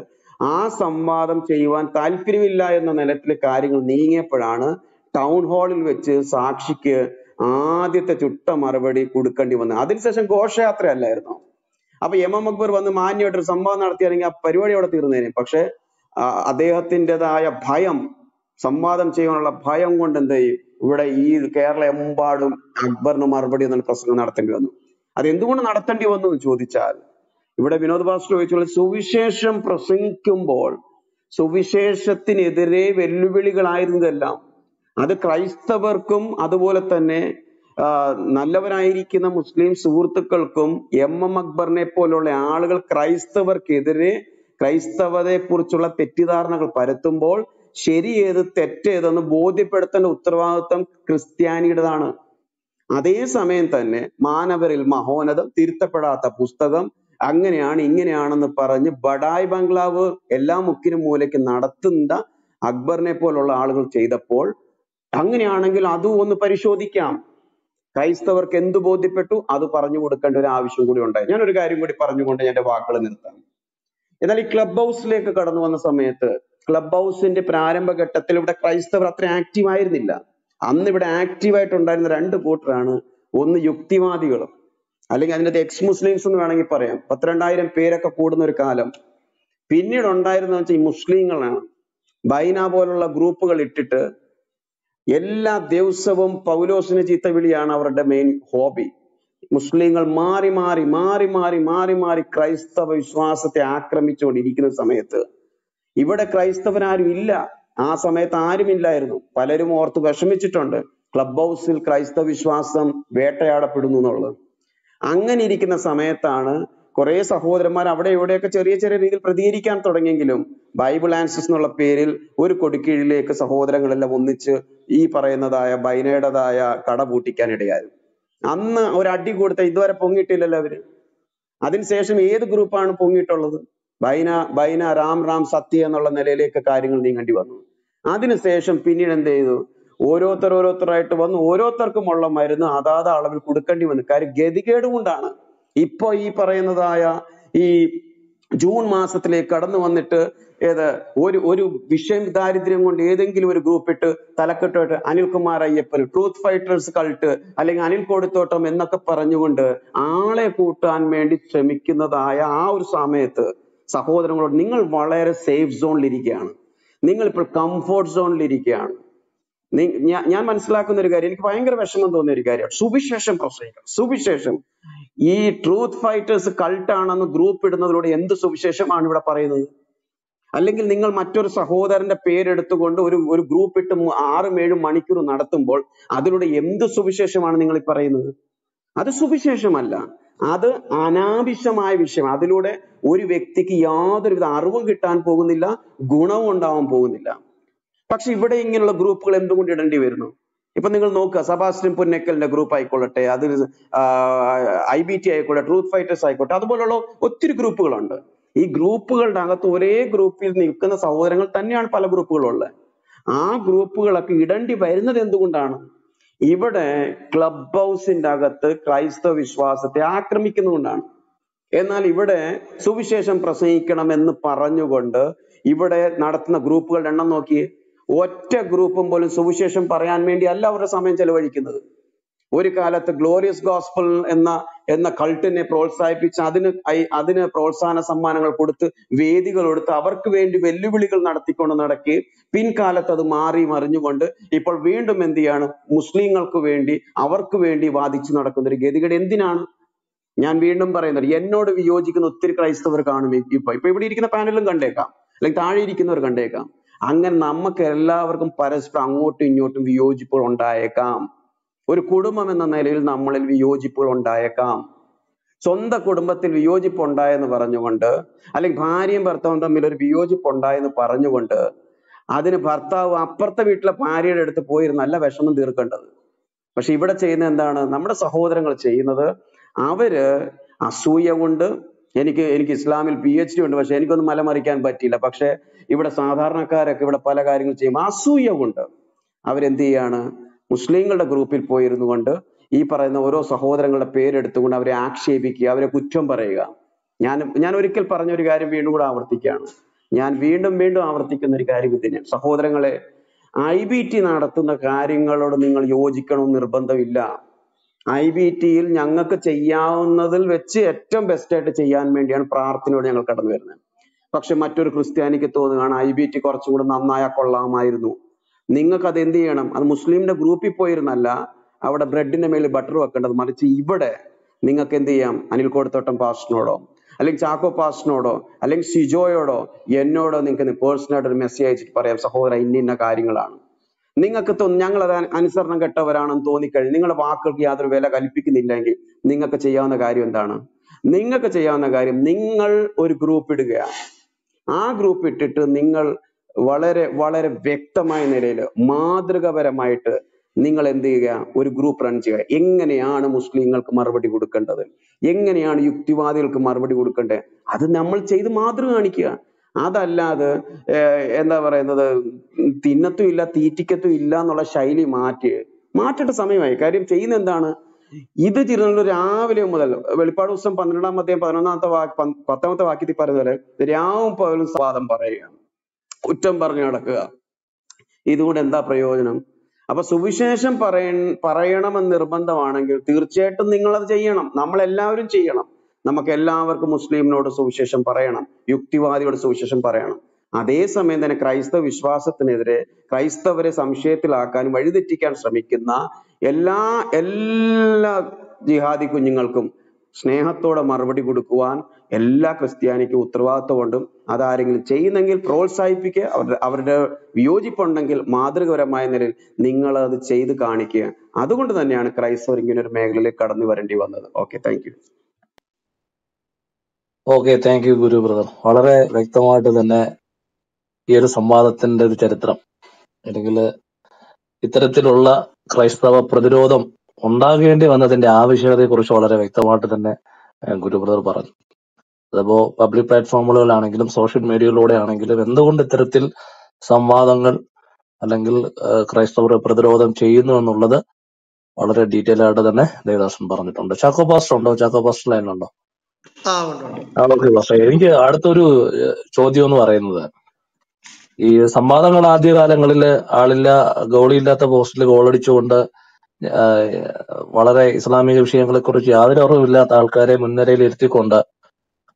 ആ സംവാദം ചെയ്യുവാൻ താല്പര്യമില്ല എന്ന നിലത്തിൽ കാര്യങ്ങൾ നീങ്ങിയപ്പോഴാണ് ടൗൺ ഹാളിൽ വെച്ച് സാക്ഷിക്ക് ആദ്യത്തെ ചുട്ട മറുപടി കൊടുക്കേണ്ടി വന്നത്. അതിനുശേഷം ഘോഷയാത്ര അല്ലായിരുന്നു. അപ്പൊ എം എം അക്ബർ വന്ന് മാന്യമായിട്ടൊരു സംവാദം നടത്തിയാണെങ്കിൽ ആ പരിപാടി അവിടെ തീർന്നേനെ. പക്ഷെ അദ്ദേഹത്തിൻ്റെതായ ഭയം, സംവാദം ചെയ്യാനുള്ള ഭയം കൊണ്ട് എന്ത് ചെയ്യും, ഇവിടെ ഈ കേരളം എമ്പാടും അക്ബറിന് മറുപടി എന്നൊരു പ്രസംഗം നടത്തേണ്ടി വന്നു. അതെന്തുകൊണ്ട് നടത്തേണ്ടി വന്നു എന്ന് ചോദിച്ചാൽ ഇവിടെ വിനോദ് ഭാഷ ചോദിച്ചുള്ള സുവിശേഷം പ്രസംഗിക്കുമ്പോൾ സുവിശേഷത്തിനെതിരെ വെല്ലുവിളികളായിരുന്നതെല്ലാം അത് ക്രൈസ്തവർക്കും അതുപോലെ തന്നെ നല്ലവരായിരിക്കുന്ന മുസ്ലിം സുഹൃത്തുക്കൾക്കും എം എം അക്ബറിനെ പോലുള്ള ആളുകൾ ക്രൈസ്തവർക്കെതിരെ ക്രൈസ്തവരെ കുറിച്ചുള്ള തെറ്റിദ്ധാരണകൾ പരത്തുമ്പോൾ ശരി ഏത് തെറ്റേതെന്ന് ബോധ്യപ്പെടുത്തേണ്ട ഉത്തരവാദിത്വം ക്രിസ്ത്യാനിയുടേതാണ്. അതേസമയം തന്നെ മാനവരിൽ മഹോന്നതം, തിരുത്തപ്പെടാത്ത പുസ്തകം, അങ്ങനെയാണ് ഇങ്ങനെയാണെന്ന് പറഞ്ഞ് ബഡായ് ബംഗ്ലാവ് എല്ലാ മുക്കിനും മൂലയ്ക്ക് നടത്തുന്ന അക്ബറിനെ പോലുള്ള ആളുകൾ ചെയ്തപ്പോൾ അങ്ങനെയാണെങ്കിൽ അതും ഒന്ന് പരിശോധിക്കാം. ക്രൈസ്തവർക്ക് എന്ത് ബോധ്യപ്പെട്ടു അത് പറഞ്ഞു കൊടുക്കേണ്ട ഒരു ആവശ്യം കൂടി ഉണ്ടായി. ഞാനൊരു കാര്യം കൂടി പറഞ്ഞുകൊണ്ട് എൻ്റെ വാക്കുകൾ നിർത്താം. എന്നാൽ ഈ ക്ലബ് ഹൗസിലേക്ക് കടന്നു വന്ന സമയത്ത് ക്ലബ് ഹൗസിന്റെ പ്രാരംഭഘട്ടത്തിൽ ഇവിടെ ക്രൈസ്തവർ അത്ര ആക്റ്റീവ് ആയിരുന്നില്ല. അന്ന് ഇവിടെ ആക്റ്റീവായിട്ടുണ്ടായിരുന്ന രണ്ട് കൂട്ടരാണ്. ഒന്ന് യുക്തിവാദികളും, അല്ലെങ്കിൽ അതിൻ്റെ എക്സ് മുസ്ലിംസ് എന്ന് വേണമെങ്കിൽ പറയാം. പന്ത്രണ്ടായിരം പേരൊക്കെ കൂടുന്ന ഒരു കാലം. പിന്നീട് ഉണ്ടായിരുന്ന വെച്ചാൽ ഈ മുസ്ലിങ്ങളാണ് ബൈന പോലുള്ള ഗ്രൂപ്പുകൾ ഇട്ടിട്ട് എല്ലാ ദിവസവും പൗലോസിന് ചീത്തവിളിയാണ് അവരുടെ മെയിൻ ഹോബി. മുസ്ലിങ്ങൾ മാറി മാറി മാറി മാറി മാറി മാറി ക്രൈസ്തവ വിശ്വാസത്തെ ആക്രമിച്ചുകൊണ്ടിരിക്കുന്ന സമയത്ത് ഇവിടെ ക്രൈസ്തവനാരും ഇല്ല. ആ സമയത്ത് ആരുമില്ലായിരുന്നു. പലരും ഓർത്ത് വിഷമിച്ചിട്ടുണ്ട് ക്ലബ് ഹൗസിൽ ക്രൈസ്തവ വിശ്വാസം വേട്ടയാടപ്പെടുന്നു എന്നുള്ളത്. അങ്ങനെ ഇരിക്കുന്ന സമയത്താണ് കുറെ സഹോദരന്മാർ അവിടെ ഇവിടെയൊക്കെ ചെറിയ ചെറിയ രീതിയിൽ പ്രതികരിക്കാൻ തുടങ്ങിയെങ്കിലും ബൈബിൾ ആൻസസ് എന്നുള്ള പേരിൽ ഒരു കൊടുക്കീഴിലേക്ക് സഹോദരങ്ങളെല്ലാം ഒന്നിച്ച് ഈ പറയുന്നതായ ബൈനയുടേതായ കട പൂട്ടിക്കാൻ ഇടയായി. അന്ന് ഒരു അടി കൊടുത്ത ഇതുവരെ പൊങ്ങിയിട്ടില്ലല്ലോ അവര്. അതിനുശേഷം ഏത് ഗ്രൂപ്പാണ് പൊങ്ങിയിട്ടുള്ളത്? ബൈന ബൈന റാം റാം സത്യ എന്നുള്ള നിലയിലേക്ക് കാര്യങ്ങൾ നീങ്ങേണ്ടി വന്നു. അതിനുശേഷം പിന്നീട് എന്ത് ചെയ്തു? ഓരോരുത്തർ ഓരോരുത്തരായിട്ട് വന്ന് ഓരോരുത്തർക്കുമുള്ള മരുന്ന് അതാത് അളവിൽ കൊടുക്കേണ്ടി വന്നു. കാര്യം ഗതികേട് കൊണ്ടാണ്. ഇപ്പൊ ഈ പറയുന്നതായ ഈ ജൂൺ മാസത്തിലേക്ക് കടന്നു വന്നിട്ട് ഏത് ഒരു ഒരു വിഷയം ദാരിദ്ര്യം കൊണ്ട് ഏതെങ്കിലും ഒരു ഗ്രൂപ്പ് ഇട്ട് തലക്കെട്ടായിട്ട് അനിൽകുമാർ അയ്യപ്പൻ, truth fighters cult, അല്ലെങ്കിൽ അനിൽ കോടിത്തോട്ടം എന്നൊക്കെ പറഞ്ഞുകൊണ്ട് ആളെ കൂട്ടാൻ വേണ്ടി ശ്രമിക്കുന്നതായ ആ ഒരു സമയത്ത് സഹോദരങ്ങളോട് നിങ്ങൾ വളരെ സേഫ് സോണിലിരിക്കുകയാണ്, നിങ്ങൾ ഇപ്പോൾ കംഫോർട്ട് സോണിലിരിക്കുകയാണ്. ഞാൻ മനസ്സിലാക്കുന്ന ഒരു കാര്യം, എനിക്ക് ഭയങ്കര വിഷമം തോന്നിയ ഒരു കാര്യമാണ്. സുവിശേഷം പ്രസംഗിക്കണം, സുവിശേഷം. ഈ ട്രൂത്ത് ഫൈറ്റേഴ്സ് കൾട്ടാണെന്ന് ഗ്രൂപ്പ് ഇടുന്നതിലൂടെ എന്ത് സുവിശേഷമാണ് ഇവിടെ പറയുന്നത്? അല്ലെങ്കിൽ നിങ്ങൾ മറ്റൊരു സഹോദരന്റെ പേരെടുത്തുകൊണ്ട് ഒരു ഒരു ഗ്രൂപ്പ് ഇട്ട് ആറും ഏഴും മണിക്കൂർ നടത്തുമ്പോൾ അതിലൂടെ എന്ത് സുവിശേഷമാണ് നിങ്ങൾ ഈ പറയുന്നത്? അത് സുവിശേഷമല്ല, അത് അനാവശ്യമായ വിഷയം. അതിലൂടെ ഒരു വ്യക്തിക്ക് യാതൊരുവിധ അറിവും കിട്ടാൻ പോകുന്നില്ല, ഗുണവും ഉണ്ടാവാൻ പോകുന്നില്ല. പക്ഷെ ഇവിടെ ഇങ്ങനെയുള്ള ഗ്രൂപ്പുകൾ എന്തുകൊണ്ട് ഇടേണ്ടി വരുന്നു? ഇപ്പൊ നിങ്ങൾ നോക്കുക, സെബാസ്റ്റ്യൻ പുന്നക്കലിന്റെ ഗ്രൂപ്പ് ആയിക്കൊള്ളട്ടെ, അത് ഐ ബി ടി ആയിക്കോട്ടെ, ട്രൂത്ത് ഫൈറ്റേഴ്സ് ആയിക്കോട്ടെ, അതുപോലുള്ള ഒത്തിരി ഗ്രൂപ്പുകളുണ്ട്. ഈ ഗ്രൂപ്പുകളുടെ അകത്ത് ഒരേ ഗ്രൂപ്പിൽ നിൽക്കുന്ന സഹോദരങ്ങൾ തന്നെയാണ് പല ഗ്രൂപ്പുകളുള്ളത്. ആ ഗ്രൂപ്പുകളൊക്കെ ഇടേണ്ടി വരുന്നത് എന്തുകൊണ്ടാണ്? ഇവിടെ ക്ലബ് ഹൗസിന്റെ അകത്ത് ക്രൈസ്തവ വിശ്വാസത്തെ ആക്രമിക്കുന്നതുകൊണ്ടാണ്. എന്നാൽ ഇവിടെ സുവിശേഷം പ്രസംഗിക്കണം എന്ന് പറഞ്ഞുകൊണ്ട് ഇവിടെ നടത്തുന്ന ഗ്രൂപ്പുകളുടെ എണ്ണം നോക്കിയേ. ഒറ്റ ഗ്രൂപ്പും പോലും സുവിശേഷം പറയാൻ വേണ്ടി അല്ല അവരുടെ സമയം ചെലവഴിക്കുന്നത്. ഒരു കാലത്ത് ഗ്ലോറിയസ് ഗോസ്പൽ എന്ന എന്ന കൾട്ടിനെ പ്രോത്സാഹിപ്പിച്ച് അതിന് അതിന് പ്രോത്സാഹന സമ്മാനങ്ങൾ കൊടുത്ത് വേദികൾ കൊടുത്ത് അവർക്ക് വേണ്ടി വെല്ലുവിളികൾ നടത്തിക്കൊണ്ട് നടക്കുകയും പിൻകാലത്ത് അത് മാറി മറിഞ്ഞുകൊണ്ട് ഇപ്പോൾ വീണ്ടും എന്ത് ചെയ്യാണ്? മുസ്ലിങ്ങൾക്ക് വേണ്ടി അവർക്ക് വേണ്ടി വാദിച്ചു നടക്കുന്ന ഒരു ഗതികേട് എന്തിനാണ്? ഞാൻ വീണ്ടും പറയുന്നത്, എന്നോട് വിയോജിക്കുന്ന ഒത്തിരി ക്രൈസ്തവർ കാണും. ഇപ്പൊ ഇപ്പൊ ഇവിടെ ഇരിക്കുന്ന പാനലും കണ്ടേക്കാം, അല്ലെങ്കിൽ താഴെ ഇരിക്കുന്നവർ കണ്ടേക്കാം. അങ്ങനെ നമുക്ക് എല്ലാവർക്കും പരസ്പരം അങ്ങോട്ടും ഇങ്ങോട്ടും വിയോജിപ്പുകൾ ഉണ്ടായേക്കാം. ഒരു കുടുംബം എന്ന നിലയിൽ നമ്മളിൽ വിയോജിപ്പുകൾ ഉണ്ടായേക്കാം. സ്വന്തം കുടുംബത്തിൽ വിയോജിപ്പുണ്ടായെന്ന് പറഞ്ഞുകൊണ്ട്, അല്ലെങ്കിൽ ഭാര്യയും ഭർത്താവും തമ്മിൽ ഒരു വിയോജിപ്പുണ്ടായെന്ന് പറഞ്ഞുകൊണ്ട് അതിന് ഭർത്താവ് അപ്പുറത്തെ വീട്ടിലെ ഭാര്യയുടെ അടുത്ത് പോയി നല്ല വിഷമം തീർക്കേണ്ടത്. പക്ഷെ ഇവിടെ ചെയ്യുന്ന എന്താണ്? നമ്മുടെ സഹോദരങ്ങൾ ചെയ്യുന്നത്, അവര് അസൂയ കൊണ്ട് എനിക്ക് എനിക്ക് ഇസ്ലാമിൽ പി എച്ച് ഡി ഉണ്ട്, പക്ഷെ എനിക്കൊന്നും മലമറിക്കാൻ പറ്റിയില്ല, പക്ഷെ ഇവിടെ സാധാരണക്കാരൊക്കെ ഇവിടെ പല കാര്യങ്ങൾ ചെയ്യും, അസൂയ കൊണ്ട് അവരെന്ത് ചെയ്യാണ്? മുസ്ലിങ്ങളുടെ ഗ്രൂപ്പിൽ പോയിരുന്നു കൊണ്ട് ഈ പറയുന്ന ഓരോ സഹോദരങ്ങളുടെ പേരെടുത്തുകൊണ്ട് അവരെ ആക്ഷേപിക്കുക, അവരെ കുറ്റം പറയുക. ഞാൻ ഞാൻ ഒരിക്കൽ പറഞ്ഞ ഒരു കാര്യം വീണ്ടും കൂടെ ആവർത്തിക്കുകയാണ്. ഞാൻ വീണ്ടും വീണ്ടും ആവർത്തിക്കുന്ന ഒരു കാര്യം തന്നെയാണ്. സഹോദരങ്ങളെ, ഐ ബി ടി നടത്തുന്ന കാര്യങ്ങളോട് നിങ്ങൾ യോജിക്കണമെന്ന് നിർബന്ധമില്ല. ഐ ബി ടിയിൽ ഞങ്ങൾക്ക് ചെയ്യാവുന്നതിൽ വെച്ച് ഏറ്റവും ബെസ്റ്റായിട്ട് ചെയ്യാൻ വേണ്ടിയാണ് പ്രാർത്ഥനയോട് ഞങ്ങൾ കടന്നു വരുന്നത്. പക്ഷെ മറ്റൊരു ക്രിസ്ത്യാനിക്ക് തോന്നുകയാണ് ഐ ബി ടി കുറച്ചും കൂടെ നന്നായാൽ കൊള്ളാമായിരുന്നു. നിങ്ങൾക്ക് അത് എന്ത് ചെയ്യണം? അത് മുസ്ലിമിന്റെ ഗ്രൂപ്പിൽ പോയിരുന്നല്ല അവിടെ ബ്രെഡിന്റെ മേളിൽ ബട്ടർ വെക്കേണ്ടത്, മറിച്ച് ഇവിടെ നിങ്ങൾക്ക് എന്ത് ചെയ്യാം? അനിൽ കോടിത്തോട്ടം പാസ്റ്ററിനോടോ, അല്ലെങ്കിൽ ചാക്കോ പാസ്റ്ററിനോടോ, അല്ലെങ്കിൽ സിജോയോടോ, എന്നോടോ നിങ്ങൾക്ക് പേഴ്സണലായിട്ട് ഒരു മെസ്സേജ് അയച്ചിട്ട് പറയാം, സഹോദര ഇന്ന ഇന്ന കാര്യങ്ങളാണ് നിങ്ങൾക്ക് തോന്നുന്നു, ഞങ്ങൾ അത് അനുസരണം കെട്ടവരാണെന്ന് തോന്നിക്കഴിഞ്ഞ് നിങ്ങളുടെ വാക്കുകൾക്ക് യാതൊരു വില കൽപ്പിക്കുന്നില്ലെങ്കിൽ നിങ്ങൾക്ക് ചെയ്യാവുന്ന കാര്യം എന്താണ്? നിങ്ങൾക്ക് ചെയ്യാവുന്ന കാര്യം, നിങ്ങൾ ഒരു ഗ്രൂപ്പ് ഇടുകയാണ്. ആ ഗ്രൂപ്പ് ഇട്ടിട്ട് നിങ്ങൾ വളരെ വളരെ വ്യക്തമായ നിലയിൽ മാതൃകപരമായിട്ട് നിങ്ങൾ എന്ത് ചെയ്യുക, ഒരു ഗ്രൂപ്പ് റൺ ചെയ്യുക. എങ്ങനെയാണ് മുസ്ലിങ്ങൾക്ക് മറുപടി കൊടുക്കേണ്ടത്, എങ്ങനെയാണ് യുക്തിവാദികൾക്ക് മറുപടി കൊടുക്കേണ്ടത്, അത് നമ്മൾ ചെയ്ത് മാതൃക കാണിക്കുക. അതല്ലാതെ എന്താ പറയുന്നത്, തിന്നത്തും ഇല്ല തീറ്റിക്കത്തും ഇല്ല എന്നുള്ള ശൈലി മാറ്റി മാറ്റേണ്ട സമയമായി. കാര്യം ചെയ്യുന്ന എന്താണ്, ഇത് തിരുനല്ലൂർ രാവിലെ മുതൽ വെളിപ്പാട് ദിവസം പന്ത്രണ്ടാം അധ്യായം പതിനൊന്നാമത്തെ വാക്ക് പത്താമത്തെ വാക്യത്തിൽ പറയുന്നത് രാവും പകലും സംവാദം പറയുക, കുറ്റം പറഞ്ഞു നടക്കുക. ഇതുകൊണ്ട് എന്താ പ്രയോജനം? അപ്പൊ സുവിശേഷം പറയ പറയണമെന്ന് നിർബന്ധമാണെങ്കിൽ തീർച്ചയായിട്ടും നിങ്ങളത് ചെയ്യണം, നമ്മളെല്ലാവരും ചെയ്യണം. നമുക്ക് എല്ലാവർക്കും മുസ്ലിമിനോട് സുവിശേഷം പറയണം, യുക്തിവാദിയോട് സുവിശേഷം പറയണം. അതേസമയം തന്നെ ക്രൈസ്തവ വിശ്വാസത്തിനെതിരെ ക്രൈസ്തവരെ സംശയത്തിലാക്കാൻ വഴിതെറ്റിക്കാൻ ശ്രമിക്കുന്ന എല്ലാ എല്ലാ ജിഹാദി കുഞ്ഞുങ്ങൾക്കും സ്നേഹത്തോടെ മറുപടി കൊടുക്കുവാൻ എല്ലാ ക്രിസ്ത്യാനിക്കും ഉത്തരവാദിത്വമുണ്ടും. അതാരെങ്കിലും ചെയ്യുന്നെങ്കിൽ പ്രോത്സാഹിപ്പിക്കുക, അവരുടെ അവരുടെ വിയോജിപ്പുണ്ടെങ്കിൽ മാതൃകപരമായ നിലയിൽ നിങ്ങൾ അത് ചെയ്ത് കാണിക്കുക. അതുകൊണ്ട് തന്നെയാണ് ക്രൈസ്തവർ ഇങ്ങനെ ഒരു മേഖലയിലേക്ക് കടന്നു വരേണ്ടി വന്നത്. Okay, thank you. Okay, thank you Guru brother. വളരെ വ്യക്തമായിട്ട് തന്നെ ഈ ഒരു സംവാദത്തിന്റെ ഒരു ചരിത്രം അല്ലെങ്കിൽ ഇത്തരത്തിലുള്ള ക്രൈസ്തവ പ്രതിരോധം ഉണ്ടാകേണ്ടി വന്നതിന്റെ ആവശ്യകതയെ കുറിച്ച് വളരെ വ്യക്തമായിട്ട് തന്നെ ഗുരു ബ്രദർ പറഞ്ഞു. അതിപ്പോ പബ്ലിക് പ്ലാറ്റ്ഫോമുകളിലാണെങ്കിലും സോഷ്യൽ മീഡിയയിലൂടെ ആണെങ്കിലും എന്തുകൊണ്ട് ഇത്തരത്തിൽ സംവാദങ്ങൾ അല്ലെങ്കിൽ ക്രൈസ്തവർ പ്രതിരോധം ചെയ്യുന്നു എന്നുള്ളത് വളരെ ഡീറ്റെയിൽ ആയിട്ട് തന്നെ ദേവദാസൻ പറഞ്ഞിട്ടുണ്ട്. ചാക്കോ പാസ്റ്റർ ഉണ്ടോ? ചാക്കോ പാസ്റ്റർ ലൈനിലുണ്ടോ? ഓക്കെ പാസ്റ്റർ, എനിക്ക് അടുത്തൊരു ചോദ്യം എന്ന് പറയുന്നത്, ഈ സംവാദങ്ങൾ ആദ്യകാലങ്ങളില് ആളില്ല ഗോളിയില്ലാത്ത പോസ്റ്റിൽ ഗോളടിച്ചുകൊണ്ട് വളരെ ഇസ്ലാമിക വിഷയങ്ങളെ കുറിച്ച് യാതൊരു അറിവില്ലാത്ത ആൾക്കാരെ മുൻനിരയിൽ ഇരുത്തിക്കൊണ്ട്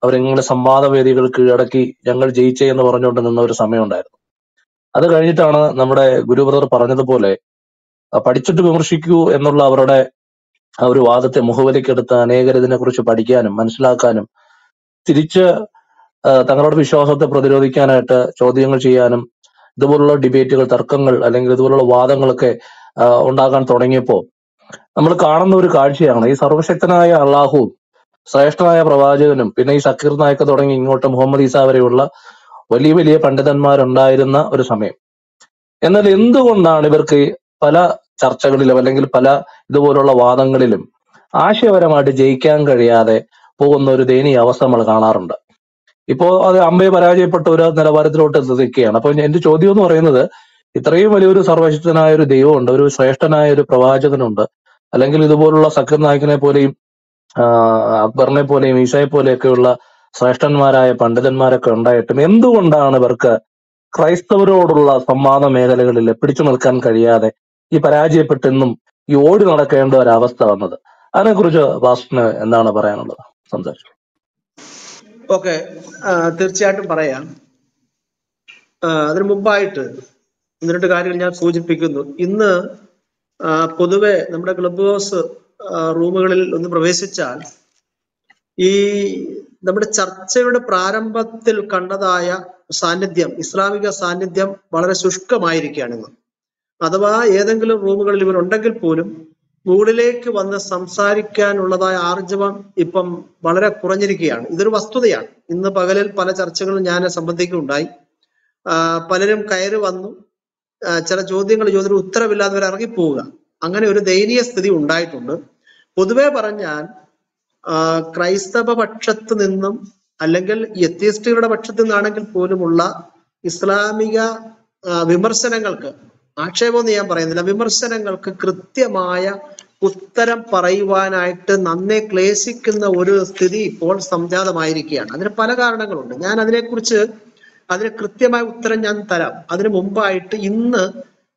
അവരിങ്ങനെ സംവാദവേദികൾ കീഴടക്കി ഞങ്ങൾ ജയിച്ചേ എന്ന് പറഞ്ഞുകൊണ്ട് നിന്ന ഒരു സമയമുണ്ടായിരുന്നു. അത് കഴിഞ്ഞിട്ടാണ് നമ്മുടെ ഗുരു ബ്രദർ പറഞ്ഞതുപോലെ പഠിച്ചിട്ട് വിമർശിക്കൂ എന്നുള്ള അവരുടെ ആ ഒരു വാദത്തെ മുഖവിലക്കെടുത്ത് അനേകർ ഇതിനെ കുറിച്ച് പഠിക്കാനും മനസ്സിലാക്കാനും തിരിച്ച് തങ്ങളുടെ വിശ്വാസത്തെ പ്രതിരോധിക്കാനായിട്ട് ചോദ്യങ്ങൾ ചെയ്യാനും ഇതുപോലുള്ള ഡിബേറ്റുകൾ തർക്കങ്ങൾ അല്ലെങ്കിൽ ഇതുപോലുള്ള വാദങ്ങളൊക്കെ ഉണ്ടാക്കാൻ തുടങ്ങിയപ്പോ നമ്മൾ കാണുന്ന ഒരു കാഴ്ചയാണ് ഈ സർവശക്തനായ അള്ളാഹുവും ശ്രേഷ്ഠനായ പ്രവാചകനും പിന്നെ ഈ സക്കീർ നായക്ക് തുടങ്ങി ഇങ്ങോട്ട് മുഹമ്മദ് ഈസ വരെയുള്ള വലിയ വലിയ പണ്ഡിതന്മാരുണ്ടായിരുന്ന ഒരു സമയം. എന്നാൽ എന്തുകൊണ്ടാണ് ഇവർക്ക് പല ചർച്ചകളിലും അല്ലെങ്കിൽ പല ഇതുപോലുള്ള വാദങ്ങളിലും ആശയപരമായിട്ട് ജയിക്കാൻ കഴിയാതെ പോകുന്ന ഒരു ദയനീയ അവസ്ഥ നമ്മൾ കാണാറുണ്ട്? ഇപ്പോ അത് അമ്പയെ പരാജയപ്പെട്ട ഒരു നിലവാരത്തിലോട്ട് എത്തിക്കുകയാണ്. അപ്പൊ എന്റെ ചോദ്യം എന്ന് പറയുന്നത്, ഇത്രയും വലിയൊരു സർവശക്തനായ ഒരു ദൈവമുണ്ട്, ഒരു ശ്രേഷ്ഠനായ ഒരു പ്രവാചകനുണ്ട്, അല്ലെങ്കിൽ ഇതുപോലുള്ള സക്കീർ നായിക്കിനെ പോലെയും അക്ബറിനെ പോലെയും ഈശയെ പോലെയൊക്കെയുള്ള ശ്രേഷ്ഠന്മാരായ പണ്ഡിതന്മാരൊക്കെ ഉണ്ടായിട്ടും എന്തുകൊണ്ടാണ് ഇവർക്ക് ക്രൈസ്തവരോടുള്ള സംവാദ മേഖലകളിൽ പിടിച്ചു നിൽക്കാൻ കഴിയാതെ ഈ പരാജയപ്പെട്ടെന്നും ഈ ഓടി നടക്കേണ്ട ഒരവസ്ഥ വന്നത്? അതിനെക്കുറിച്ച് പാസ്റ്ററിന് എന്താണ് പറയാനുള്ളത്? സംസാരിച്ചു. ഓക്കെ, തീർച്ചയായിട്ടും പറയാം. അതിനു മുമ്പായിട്ട് ഒന്ന് രണ്ട് കാര്യങ്ങൾ ഞാൻ സൂചിപ്പിക്കുന്നു. ഇന്ന് പൊതുവെ നമ്മുടെ ക്ലബ് ഹൗസ് റൂമുകളിൽ ഒന്ന് പ്രവേശിച്ചാൽ ഈ നമ്മുടെ ചർച്ചയുടെ പ്രാരംഭത്തിൽ കണ്ടതായ സാന്നിധ്യം, ഇസ്ലാമിക സാന്നിധ്യം വളരെ ശുഷ്കമായിരിക്കുകയാണ് ഇന്ന്. അഥവാ ഏതെങ്കിലും റൂമുകളിൽ ഇവരുണ്ടെങ്കിൽ പോലും മുകളിലേക്ക് വന്ന് സംസാരിക്കാനുള്ളതായ ആർജവം ഇപ്പം വളരെ കുറഞ്ഞിരിക്കുകയാണ്. ഇതൊരു വസ്തുതയാണ്. ഇന്ന് പകലിൽ പല ചർച്ചകളും ഞാൻ സംബന്ധിക്കുകയുണ്ടായി. പലരും കയറി വന്നു, ചില ചോദ്യങ്ങൾ ചോദിച്ചു ഉത്തരവില്ലാത്തവർ ഇറങ്ങിപ്പോവുക, അങ്ങനെ ഒരു ദയനീയ സ്ഥിതി ഉണ്ടായിട്ടുണ്ട്. പൊതുവെ പറഞ്ഞാൽ ക്രൈസ്തവ പക്ഷത്ത് നിന്നും അല്ലെങ്കിൽ എത്തിയസ്റ്റുകളുടെ പക്ഷത്തു നിന്നാണെങ്കിൽ പോലുമുള്ള ഇസ്ലാമിക വിമർശനങ്ങൾക്ക്, ആക്ഷേപമൊന്നും ഞാൻ പറയുന്നില്ല, വിമർശനങ്ങൾക്ക് കൃത്യമായ ഉത്തരം പറയുവാനായിട്ട് നന്നേ ക്ലേശിക്കുന്ന ഒരു സ്ഥിതി ഇപ്പോൾ സംജാതമായിരിക്കുകയാണ്. അതിന് പല കാരണങ്ങളുണ്ട്. ഞാൻ അതിനെക്കുറിച്ച് അതിന് കൃത്യമായ ഉത്തരം ഞാൻ തരാം. അതിനു മുമ്പായിട്ട് ഇന്ന്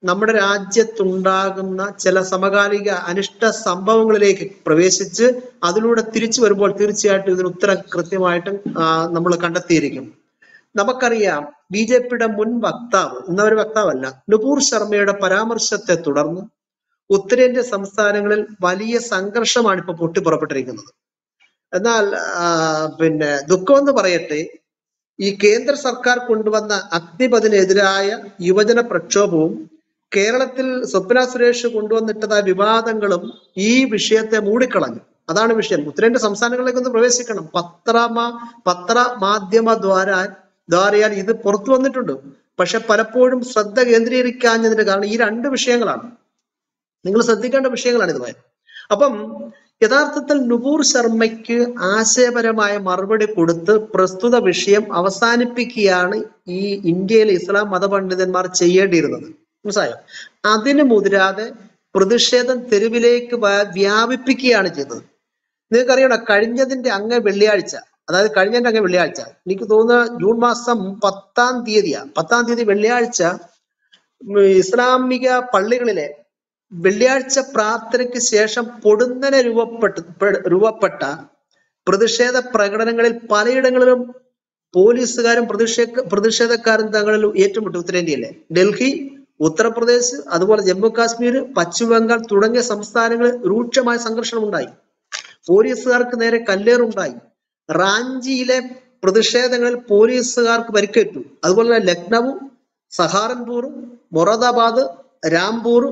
നമ്മുടെ രാജ്യത്തുണ്ടാകുന്ന ചില സമകാലിക അനിഷ്ട സംഭവങ്ങളിലേക്ക് പ്രവേശിച്ച് അതിലൂടെ തിരിച്ചു വരുമ്പോൾ തീർച്ചയായിട്ടും ഇതിന് ഉത്തരം കൃത്യമായിട്ടും നമ്മൾ കണ്ടെത്തിയിരിക്കും. നമുക്കറിയാം, ബി ജെ പിയുടെ മുൻ വക്താവ്, ഇന്നൊരു വക്താവല്ല, നുപൂർ ശർമ്മയുടെ പരാമർശത്തെ തുടർന്ന് ഉത്തരേന്ത്യൻ സംസ്ഥാനങ്ങളിൽ വലിയ സംഘർഷമാണ് ഇപ്പൊ പൊട്ടിപ്പുറപ്പെട്ടിരിക്കുന്നത്. എന്നാൽ പിന്നെ ദുഃഖമെന്ന് പറയട്ടെ, ഈ കേന്ദ്ര സർക്കാർ കൊണ്ടുവന്ന അഗ്നിപഥിനെതിരായ യുവജന പ്രക്ഷോഭവും കേരളത്തിൽ സ്വപ്ന സുരേഷ് കൊണ്ടുവന്നിട്ടതായ വിവാദങ്ങളും ഈ വിഷയത്തെ മൂടിക്കളഞ്ഞു. അതാണ് വിഷയം. ഉത്തരേന്ത്യൻ സംസ്ഥാനങ്ങളിലേക്കൊന്ന് പ്രവേശിക്കണം. പത്രമാ പത്ര മാധ്യമ ദ്വാരാ ദ്വാരയാൽ ഇത് പുറത്തു വന്നിട്ടുണ്ട്. പക്ഷെ പലപ്പോഴും ശ്രദ്ധ കേന്ദ്രീകരിക്കാഞ്ഞതിന്റെ കാരണം ഈ രണ്ട് വിഷയങ്ങളാണ്, നിങ്ങൾ ശ്രദ്ധിക്കേണ്ട വിഷയങ്ങളാണ് ഇതുമായി. അപ്പം യഥാർത്ഥത്തിൽ നുപൂർ ശർമ്മയ്ക്ക് ആശയപരമായ മറുപടി കൊടുത്ത് പ്രസ്തുത വിഷയം അവസാനിപ്പിക്കുകയാണ് ഈ ഇന്ത്യയിലെ ഇസ്ലാം മതപണ്ഡിതന്മാർ ചെയ്യേണ്ടിയിരുന്നത്, മനസ്സിലായോ? അതിന് മുതിരാതെ പ്രതിഷേധം തെരുവിലേക്ക് വ്യാപിപ്പിക്കുകയാണ് ചെയ്തത്. നിങ്ങൾക്കറിയണോ, കഴിഞ്ഞതിന്റെ അങ്ങ് വെള്ളിയാഴ്ച, അതായത് കഴിഞ്ഞതിന്റെ അങ്ങ് വെള്ളിയാഴ്ച എനിക്ക് തോന്നുന്ന ജൂൺ മാസം പത്താം തീയതിയാണ് പത്താം തീയതി വെള്ളിയാഴ്ച ഇസ്ലാമിക പള്ളികളിലെ വെള്ളിയാഴ്ച പ്രാർത്ഥനയ്ക്ക് ശേഷം പൊടുന്നനെ രൂപപ്പെട്ട രൂപപ്പെട്ട പ്രതിഷേധ പ്രകടനങ്ങളിൽ പലയിടങ്ങളിലും പോലീസുകാരും പ്രതിഷേധ പ്രതിഷേധക്കാരും തങ്ങളിൽ ഏറ്റുമുട്ടി. ഉത്തരേന്ത്യയിലെ ഡൽഹി, ഉത്തർപ്രദേശ്, അതുപോലെ ജമ്മു കാശ്മീർ, പശ്ചിമ ബംഗാൾ തുടങ്ങിയ സംസ്ഥാനങ്ങളിൽ രൂക്ഷമായ സംഘർഷമുണ്ടായി. പോലീസുകാർക്ക് നേരെ കല്ലേറുണ്ടായി. റാഞ്ചിയിലെ പ്രതിഷേധങ്ങളിൽ പോലീസുകാർക്ക് പരിക്കേറ്റു. അതുപോലെ തന്നെ ലക്നൗ, സഹാറൻപൂർ, മൊറാദാബാദ്, രാംപൂർ,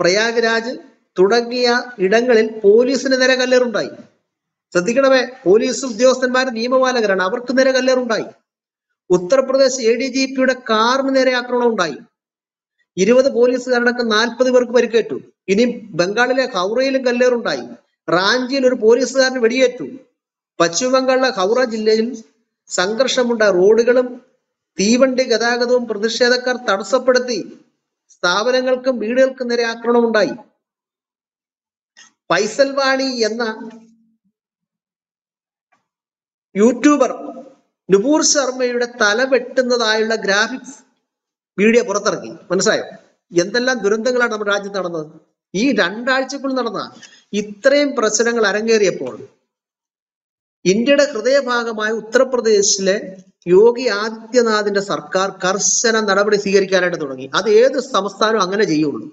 പ്രയാഗ്രാജ് തുടങ്ങിയ ഇടങ്ങളിൽ പോലീസിന് നേരെ കല്ലേറുണ്ടായി. ശ്രദ്ധിക്കണമേ, പോലീസ് ഉദ്യോഗസ്ഥന്മാർ നിയമപാലകരാണ്, അവർക്ക് നേരെ കല്ലേറുണ്ടായി. ഉത്തർപ്രദേശ് എ ഡി ജി പിയുടെ കാറിന് നേരെ ആക്രമണം ഉണ്ടായി. ഇരുപത് പോലീസുകാരടക്കം നാൽപ്പത് പേർക്ക് പരിക്കേറ്റു. ഇനി ബംഗാളിലെ ഹൗറയിലും കല്ലേറുണ്ടായി. റാഞ്ചിയിൽ ഒരു പോലീസുകാരന് വെടിയേറ്റു. പശ്ചിമ ബംഗാളിലെ ഹൗറ ജില്ലയിൽ സംഘർഷമുണ്ടായി. റോഡുകളും തീവണ്ടി ഗതാഗതവും പ്രതിഷേധക്കാർ തടസ്സപ്പെടുത്തി. സ്ഥാപനങ്ങൾക്കും വീടുകൾക്കും നേരെ ആക്രമണമുണ്ടായി. പൈസൽവാണി എന്ന യൂട്യൂബർ നുപൂർ ശർമ്മയുടെ തല വെട്ടുന്നതായുള്ള ഗ്രാഫിക്സ് വീഡിയോ പുറത്തിറങ്ങി, മനസ്സിലായോ? എന്തെല്ലാം ദുരന്തങ്ങളാണ് നമ്മുടെ രാജ്യത്ത് നടന്നത്. ഈ രണ്ടാഴ്ചക്കുള്ളിൽ നടന്ന ഇത്രയും പ്രശ്നങ്ങൾ അരങ്ങേറിയപ്പോൾ ഇന്ത്യയുടെ ഹൃദയഭാഗമായ ഉത്തർപ്രദേശിലെ യോഗി ആദിത്യനാഥിന്റെ സർക്കാർ കർശന നടപടി സ്വീകരിക്കാനായിട്ട് തുടങ്ങി. അത് ഏത് സംസ്ഥാനവും അങ്ങനെ ചെയ്യുള്ളൂ.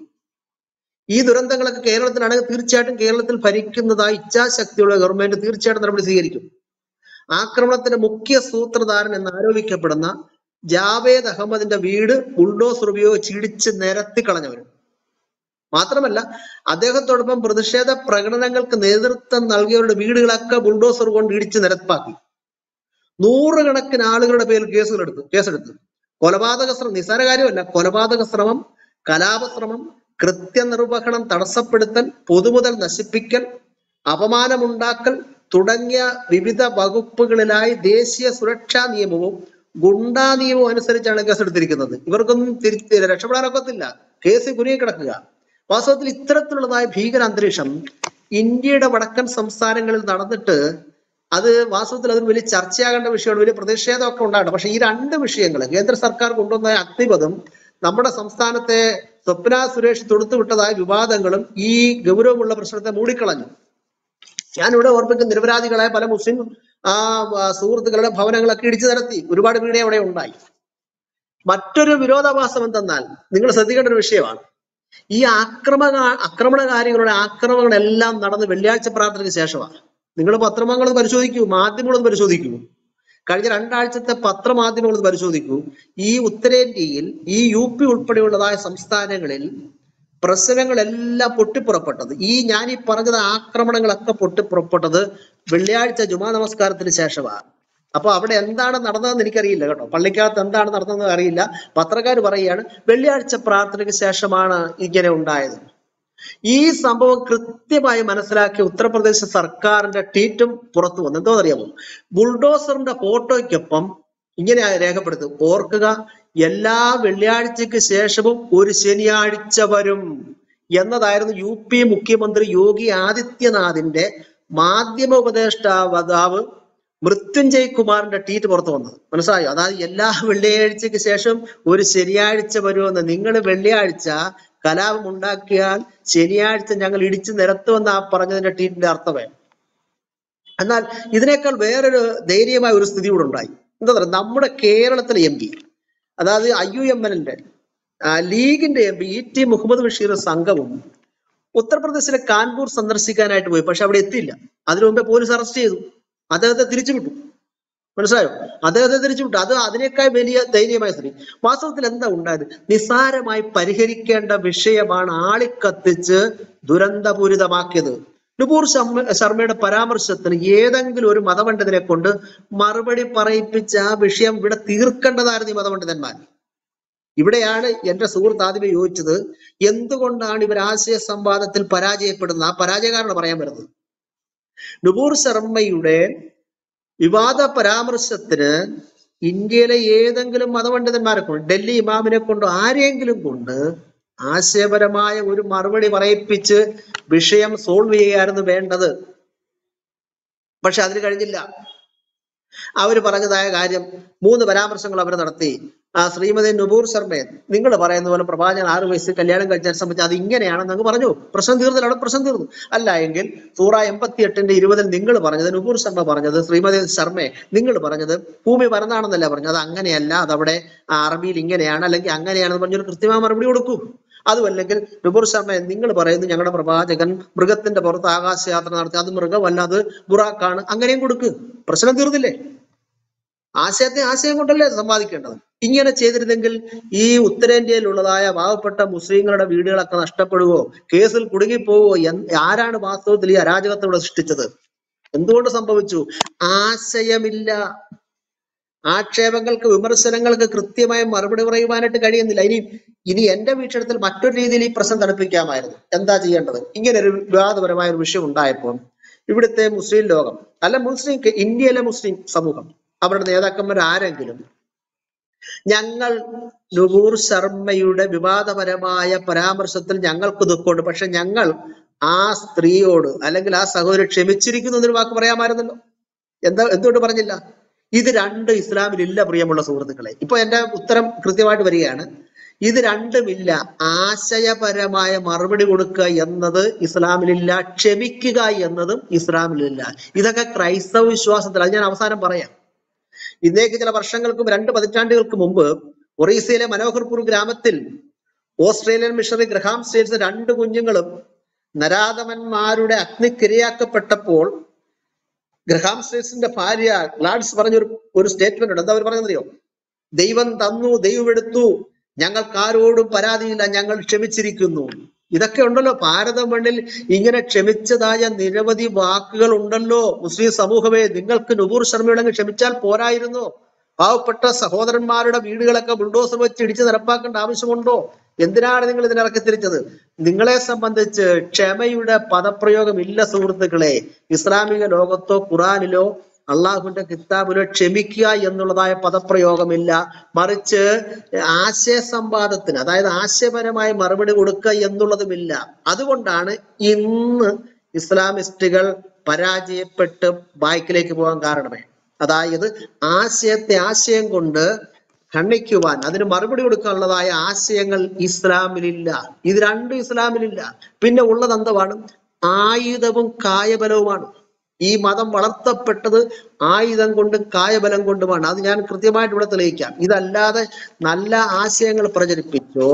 ഈ ദുരന്തങ്ങളൊക്കെ കേരളത്തിലാണെങ്കിൽ തീർച്ചയായിട്ടും കേരളത്തിൽ ഭരിക്കുന്നതായ ഇച്ഛാശക്തിയുള്ള ഗവൺമെന്റ് തീർച്ചയായിട്ടും നടപടി സ്വീകരിക്കും. ആക്രമണത്തിന്റെ മുഖ്യ സൂത്രധാരൻ എന്ന് ആരോപിക്കപ്പെടുന്ന ജാവേദ് അഹമ്മദിന്റെ വീട് ബുൾഡോസർ ഉപയോഗിച്ച് ഇടിച്ച് നിരത്തി കളഞ്ഞവരും മാത്രമല്ല, അദ്ദേഹത്തോടൊപ്പം പ്രതിഷേധ പ്രകടനങ്ങൾക്ക് നേതൃത്വം നൽകിയവരുടെ വീടുകളൊക്കെ ബുൾഡോസർ കൊണ്ട് ഇടിച്ച് നിരപ്പാക്കി. നൂറുകണക്കിന് ആളുകളുടെ പേരിൽ കേസുകളെടുത്തു കേസെടുത്തു കൊലപാതക ശ്രമം നിസ്സാര കാര്യമല്ല. കൊലപാതക ശ്രമം, കലാപശ്രമം, കൃത്യനിർവഹണം തടസ്സപ്പെടുത്തൽ, പൊതുമുതൽ നശിപ്പിക്കൽ, അപമാനമുണ്ടാക്കൽ തുടങ്ങിയ വിവിധ വകുപ്പുകളിലായി ദേശീയ സുരക്ഷാ നിയമവും ഗുണ്ടാ നിയമവും അനുസരിച്ചാണ് കേസെടുത്തിരിക്കുന്നത്. ഇവർക്കൊന്നും തിരിച്ച് രക്ഷപ്പെടാനൊക്കത്തില്ല, കേസ് കുരുങ്ങി കിടക്കുക. വാസ്തവത്തിൽ ഇത്തരത്തിലുള്ളതായ ഭീകര അന്തരീക്ഷം ഇന്ത്യയുടെ വടക്കൻ സംസ്ഥാനങ്ങളിൽ നടന്നിട്ട് അത് വാസ്തവത്തിൽ അതിന് വലിയ ചർച്ചയാകേണ്ട വിഷയമാണ്, വലിയ പ്രതിഷേധമൊക്കെ ഉണ്ടാകണം. പക്ഷെ ഈ രണ്ട് വിഷയങ്ങൾ കേന്ദ്ര സർക്കാർ കൊണ്ടുവന്ന അഗ്നിപഥം, നമ്മുടെ സംസ്ഥാനത്തെ സ്വപ്ന സുരേഷ് തൊടുത്തുവിട്ടതായ വിവാദങ്ങളും ഈ ഗൗരവമുള്ള പ്രശ്നത്തെ മൂടിക്കളഞ്ഞു. ഞാനിവിടെ ഓർമ്മിക്കുന്ന നിരപരാധികളായ പല മുസ്ലിം ആ സുഹൃത്തുക്കളുടെ ഭവനങ്ങളൊക്കെ ഇടിച്ചു നിരത്തി. ഒരുപാട് വീടേ അവിടെ ഉണ്ടായി. മറ്റൊരു വിരോധാഭാസം എന്തെന്നാൽ, നിങ്ങൾ ശ്രദ്ധിക്കേണ്ട ഒരു വിഷയമാണ്, ഈ ആക്രമ ആക്രമണകാരികളുടെ ആക്രമണങ്ങളെല്ലാം നടന്ന് വെള്ളിയാഴ്ച പ്രാർത്ഥനയ്ക്ക് ശേഷമാണ്. നിങ്ങൾ പത്രമാധ്യമങ്ങൾ പരിശോധിക്കൂ, മാധ്യമങ്ങൾ പരിശോധിക്കൂ, കഴിഞ്ഞ രണ്ടാഴ്ചത്തെ പത്രമാധ്യമങ്ങൾ പരിശോധിക്കൂ. ഈ ഉത്തരേന്ത്യയിൽ, ഈ യു പി ഉൾപ്പെടെയുള്ളതായ സംസ്ഥാനങ്ങളിൽ പ്രശ്നങ്ങളെല്ലാം പൊട്ടിപ്പുറപ്പെട്ടത്, ഈ ഞാൻ ഈ പറഞ്ഞത് ആക്രമണങ്ങളൊക്കെ പൊട്ടിപ്പുറപ്പെട്ടത് വെള്ളിയാഴ്ച ജുമാ നമസ്കാരത്തിന് ശേഷമാണ്. അപ്പൊ അവിടെ എന്താണ് നടന്നതെന്ന് എനിക്കറിയില്ല കേട്ടോ, പള്ളിക്കകത്ത് എന്താണ് നടന്നതെന്ന് അറിയില്ല. പത്രക്കാർ പറയുകയാണ് വെള്ളിയാഴ്ച പ്രാർത്ഥനയ്ക്ക് ശേഷമാണ് ഇങ്ങനെ ഉണ്ടായത്. ഈ സംഭവം കൃത്യമായി മനസ്സിലാക്കിയ ഉത്തർപ്രദേശ് സർക്കാരിന്റെ ട്വീറ്റും പുറത്തു വന്നു. എന്തോ അറിയാമോ, ബുൾഡോസറിന്റെ ഫോട്ടോയ്ക്കൊപ്പം ഇങ്ങനെ രേഖപ്പെടുത്തും, ഓർക്കുക എല്ലാ വെള്ളിയാഴ്ചക്ക് ശേഷവും ഒരു ശനിയാഴ്ച വരും എന്നതായിരുന്നു യു പി മുഖ്യമന്ത്രി യോഗി ആദിത്യനാഥിന്റെ മാധ്യമ ഉപദേഷ്ടാവ് മൃത്യുഞ്ജയ് കുമാറിന്റെ ട്വീറ്റ് പുറത്തു വന്നത്, മനസ്സിലായോ? അതായത് എല്ലാ വെള്ളിയാഴ്ചക്ക് ശേഷം ഒരു ശനിയാഴ്ച വരുമെന്ന്. നിങ്ങൾ വെള്ളിയാഴ്ച കലാപം ഉണ്ടാക്കിയാൽ ശനിയാഴ്ച ഞങ്ങൾ ഇടിച്ചു നിരത്തുമെന്ന് ആ പറഞ്ഞതിന്റെ ട്വീറ്റിന്റെ അർത്ഥമേ. എന്നാൽ ഇതിനേക്കാൾ വേറൊരു ധൈര്യമായ ഒരു സ്ഥിതി കൂടെ ഉണ്ടായി. എന്താ പറയുക, നമ്മുടെ കേരളത്തിലെ എം പി, അതായത് ഐ യു എം എല്ലിന്റെ ലീഗിന്റെ M P ഇ ടി മുഹമ്മദ് ബഷീർ സംഘവും ഉത്തർപ്രദേശിലെ കാൺപൂർ സന്ദർശിക്കാനായിട്ട് പോയി. പക്ഷെ അവിടെ എത്തിയില്ല. അതിനു മുമ്പേ പോലീസ് അറസ്റ്റ് ചെയ്തു, അദ്ദേഹത്തെ തിരിച്ചുവിട്ടു, മനസ്സിലായോ? അദ്ദേഹത്തെ തിരിച്ചുവിട്ടു. അത് അതിനേക്കാൾ വലിയ ധൈര്യമായ സ്ഥിതി. വാസ്തവത്തിൽ എന്താ ഉണ്ടായത്, നിസ്സാരമായി പരിഹരിക്കേണ്ട വിഷയമാണ് ആളിക്കത്തിച്ച് ദുരന്തപൂരിതമാക്കിയത്. നുപൂർ ശർമ്മ ശർമ്മയുടെ പരാമർശത്തിന് ഏതെങ്കിലും ഒരു മതപണ്ഡിതനെ കൊണ്ട് മറുപടി പറയിപ്പിച്ച് ആ വിഷയം ഇവിടെ തീർക്കേണ്ടതായിരുന്നു ഈ മതപണ്ഡിതന്മാർ. ഇവിടെയാണ് എന്റെ സുഹൃത്ത് ആദ്യമേ ചോദിച്ചത്, എന്തുകൊണ്ടാണ് ഇവർ ആശയ സംവാദത്തിൽ പരാജയപ്പെടുന്ന ആ പരാജയകാരണം പറയാൻ വരുന്നത്. നുപൂർ ശർമ്മയുടെ വിവാദ പരാമർശത്തിന് ഇന്ത്യയിലെ ഏതെങ്കിലും മതപണ്ഡിതന്മാരെ കൊണ്ട്, ഡൽഹി ഇമാമിനെ കൊണ്ടോ ആരെങ്കിലും കൊണ്ട് ആശയപരമായ ഒരു മറുപടി പറയിപ്പിച്ച് വിഷയം സോൾവ് ചെയ്യായിരുന്നു വേണ്ടത്. പക്ഷെ അതിന് കഴിഞ്ഞില്ല. അവർ പറഞ്ഞതായ കാര്യം, മൂന്ന് പരാമർശങ്ങൾ അവർ നടത്തി. ആ ശ്രീമതി നുപൂർ ശർമ്മയെ നിങ്ങൾ പറയുന്ന പോലെ പ്രവാചകൻ ആറു വയസ്സിൽ കല്യാണം കഴിച്ചതിനെ സംബന്ധിച്ച് അത് ഇങ്ങനെയാണെന്ന് അങ്ങ് പറഞ്ഞു, പ്രശ്നം തീർന്നില്ല, അവിടെ പ്രശ്നം തീർന്നു. അല്ല എങ്കിൽ സൂറ എൺപത്തി എട്ടിന്റെ ഇരുപതിൽ നിങ്ങൾ പറഞ്ഞത്, നുപൂർ ശർമ്മ പറഞ്ഞത്, ശ്രീമതി ശർമ്മയെ നിങ്ങൾ പറഞ്ഞത് ഭൂമി പരന്നാണെന്നല്ല പറഞ്ഞത്, അത് അങ്ങനെയല്ല, അതവിടെ അറബിയിൽ ഇങ്ങനെയാണ് അല്ലെങ്കിൽ അങ്ങനെയാണെന്ന് പറഞ്ഞൊരു കൃത്യമായ മറുപടി കൊടുക്കും. അതുമല്ലെങ്കിൽ നുപൂർ ശർമ്മയെ നിങ്ങൾ പറയുന്നു ഞങ്ങളുടെ പ്രവാചകൻ മൃഗത്തിന്റെ പുറത്ത് ആകാശയാത്ര നടത്തി, അത് മൃഗമല്ല അത് ബുറാക്കാണ്, അങ്ങനെയും കൊടുക്കുക. പ്രശ്നം തീർന്നില്ലേ? ആശയത്തെ ആശയം കൊണ്ടല്ലേ സമ്പാദിക്കേണ്ടത്. ഇങ്ങനെ ചെയ്തിരുന്നെങ്കിൽ ഈ ഉത്തരേന്ത്യയിലുള്ളതായ പാവപ്പെട്ട മുസ്ലിങ്ങളുടെ വീടുകളൊക്കെ നഷ്ടപ്പെടുകയോ കേസിൽ കുടുങ്ങിപ്പോവോ? ആരാണ് വാസ്തവത്തിൽ ഈ അരാജകത്തോടെ സൃഷ്ടിച്ചത്? എന്തുകൊണ്ട് സംഭവിച്ചു? ആശയമില്ല. ആക്ഷേപങ്ങൾക്ക്, വിമർശനങ്ങൾക്ക് കൃത്യമായ മറുപടി പറയുവാനായിട്ട് കഴിയുന്നില്ല. ഇനി ഇനി എന്റെ വീക്ഷണത്തിൽ മറ്റൊരു രീതിയിൽ ഈ പ്രശ്നം തണുപ്പിക്കാമായിരുന്നു. എന്താ ചെയ്യേണ്ടത്? ഇങ്ങനൊരു വിവാദപരമായ ഒരു വിഷയം ഉണ്ടായപ്പോൾ ഇവിടുത്തെ മുസ്ലിം ലോകം, അല്ല മുസ്ലിം ഇന്ത്യയിലെ മുസ്ലിം സമൂഹം, അവരുടെ നേതാക്കന്മാർ ആരെങ്കിലും ഞങ്ങൾ നുപൂർ ശർമ്മയുടെ വിവാദപരമായ പരാമർശത്തിൽ ഞങ്ങൾക്ക് ദുഃഖമുണ്ട്, പക്ഷെ ഞങ്ങൾ ആ സ്ത്രീയോട് അല്ലെങ്കിൽ ആ സഹോദരി ക്ഷമിച്ചിരിക്കുന്നു എന്നൊരു വാക്ക് പറയാമായിരുന്നല്ലോ. എന്താ എന്തുകൊണ്ട് പറഞ്ഞില്ല? ഇത് രണ്ട് ഇസ്ലാമിലില്ല പ്രിയമുള്ള സുഹൃത്തുക്കളെ. ഇപ്പൊ എന്റെ ഉത്തരം കൃത്യമായിട്ട് വരികയാണ്. ഇത് രണ്ടുമില്ല. ആശയപരമായ മറുപടി കൊടുക്കുക എന്നത് ഇസ്ലാമിലില്ല, ക്ഷമിക്കുക എന്നതും ഇസ്ലാമിലില്ല. ഇതൊക്കെ ക്രൈസ്തവ വിശ്വാസത്തിൽ, അത് ഞാൻ അവസാനം പറയാം. ഇന്നേക്ക് ചില വർഷങ്ങൾക്കും രണ്ട് പതിറ്റാണ്ടുകൾക്ക് മുമ്പ് ഒറീസയിലെ മനോഹർപൂർ ഗ്രാമത്തിൽ ഓസ്ട്രേലിയൻ മിഷണറി ഗ്രഹാം സ്റ്റേറ്റ്സ് രണ്ട് കുഞ്ഞുങ്ങളും നരാധമന്മാരുടെ അഗ്നിക്കിരയാക്കപ്പെട്ടപ്പോൾ ഗ്രഹാം സ്റ്റേറ്റ്സിന്റെ ഭാര്യ ഗ്ലാഡ്സ് പറഞ്ഞൊരു ഒരു സ്റ്റേറ്റ്മെന്റ് ഉണ്ട്. എന്താ അവർ പറഞ്ഞതെന്നറിയോ? ദൈവം തന്നു, ദൈവം എടുത്തു, ഞങ്ങൾക്ക് ആരോടും പരാതിയില്ല, ഞങ്ങൾ ക്ഷമിച്ചിരിക്കുന്നു. ഇതൊക്കെ ഉണ്ടല്ലോ ഭാരത മണ്ണിൽ. ഇങ്ങനെ ക്ഷമിച്ചതായ നിരവധി വാക്കുകൾ ഉണ്ടല്ലോ. മുസ്ലിം സമൂഹമേ, നിങ്ങൾക്ക് നുപൂർ ശർമ്മയോടങ്ങ് ക്ഷമിച്ചാൽ പോരായിരുന്നു? പാവപ്പെട്ട സഹോദരന്മാരുടെ വീടുകളൊക്കെ ബുൾഡോസർ വെച്ച് ഇടിച്ച് നടപ്പാക്കേണ്ട ആവശ്യമുണ്ടോ? എന്തിനാണ് നിങ്ങൾ ഇതിനിറക്കി തിരിച്ചത്? നിങ്ങളെ സംബന്ധിച്ച് ക്ഷമയുടെ പദപ്രയോഗം ഇല്ല സുഹൃത്തുക്കളെ. ഇസ്ലാമിക ലോകത്തോ ഖുറാനിലോ അള്ളാഹുവിന്റെ കിതാബിലോ ക്ഷമിക്കുക എന്നുള്ളതായ പദപ്രയോഗമില്ല. മറിച്ച് ആശയ സംവാദത്തിന്, അതായത് ആശയപരമായ മറുപടി കൊടുക്കുക എന്നുള്ളതുമില്ല. അതുകൊണ്ടാണ് ഇന്ന് ഇസ്ലാമിസ്റ്റുകൾ പരാജയപ്പെട്ട് ബാക്കിലേക്ക് പോകാൻ കാരണമേ. അതായത് ആശയത്തെ ആശയം കൊണ്ട് ഖണ്ഡിക്കുവാൻ, അതിന് മറുപടി കൊടുക്കാനുള്ളതായ ആശയങ്ങൾ ഇസ്ലാമിലില്ല. ഇത് രണ്ടും ഇസ്ലാമിലില്ല. പിന്നെ ഉള്ളത് എന്തുവാണ്? ആയുധവും കായബലവുമാണ്. ഈ മതം വളർത്തപ്പെട്ടത് ആയുധം കൊണ്ടും കായബലം കൊണ്ടുമാണ്. അത് ഞാൻ കൃത്യമായിട്ട് ഇവിടെ തെളിയിക്കാം. ഇതല്ലാതെ നല്ല ആശയങ്ങൾ പ്രചരിപ്പിച്ചോ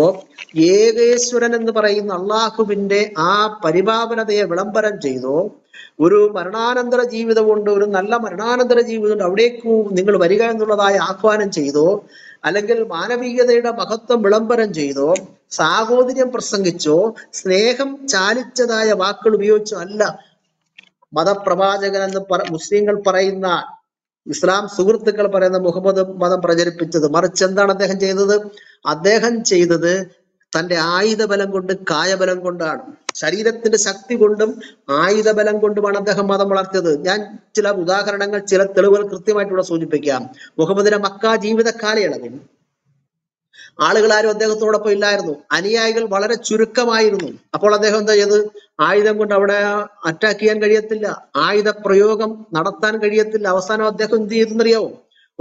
ഏകേശ്വരൻ എന്ന് പറയുന്ന അള്ളാഹുവിന്റെ ആ പരിപാവനതയെ വിളംബരം ചെയ്തോ ഒരു മരണാനന്തര ജീവിതമുണ്ട്, ഒരു നല്ല മരണാനന്തര ജീവിതമുണ്ട്, അവിടേക്ക് നിങ്ങൾ വരിക എന്നുള്ളതായി ആഹ്വാനം ചെയ്തോ, അല്ലെങ്കിൽ മാനവികതയുടെ മഹത്വം വിളംബരം ചെയ്തോ, സാഹോദര്യം പ്രസംഗിച്ചോ, സ്നേഹം ചാലിച്ചതായ വാക്കുകൾ ഉപയോഗിച്ചോ അല്ല. മതപ്രവാചകൻ എന്ന് പറ മുസ്ലിങ്ങൾ പറയുന്ന, ഇസ്ലാം സുഹൃത്തുക്കൾ പറയുന്ന മുഹമ്മദ് മതം പ്രചരിപ്പിച്ചത്. മറിച്ച് എന്താണ് അദ്ദേഹം ചെയ്തത്? അദ്ദേഹം ചെയ്തത് തൻ്റെ ആയുധബലം കൊണ്ട് കായബലം കൊണ്ടാണ്. ശരീരത്തിന്റെ ശക്തി കൊണ്ടും ആയുധബലം കൊണ്ടുമാണ് അദ്ദേഹം മതം വളർത്തിയത്. ഞാൻ ചില ഉദാഹരണങ്ങൾ, ചില തെളിവുകൾ കൃത്യമായിട്ടിവിടെ സൂചിപ്പിക്കാം. മുഹമ്മദിന്റെ മക്ക ജീവിത കാലയളവിൽ ആളുകൾ ആരും അദ്ദേഹത്തോടൊപ്പം ഇല്ലായിരുന്നു. അനുയായികൾ വളരെ ചുരുക്കമായിരുന്നു. അപ്പോൾ അദ്ദേഹം എന്താ ചെയ്ത്? ആയുധം കൊണ്ട് അവിടെ അറ്റാക്ക് ചെയ്യാൻ കഴിയത്തില്ല, ആയുധ പ്രയോഗം നടത്താൻ കഴിയത്തില്ല. അവസാനം അദ്ദേഹം എന്ത് ചെയ്തെന്നറിയാവോ?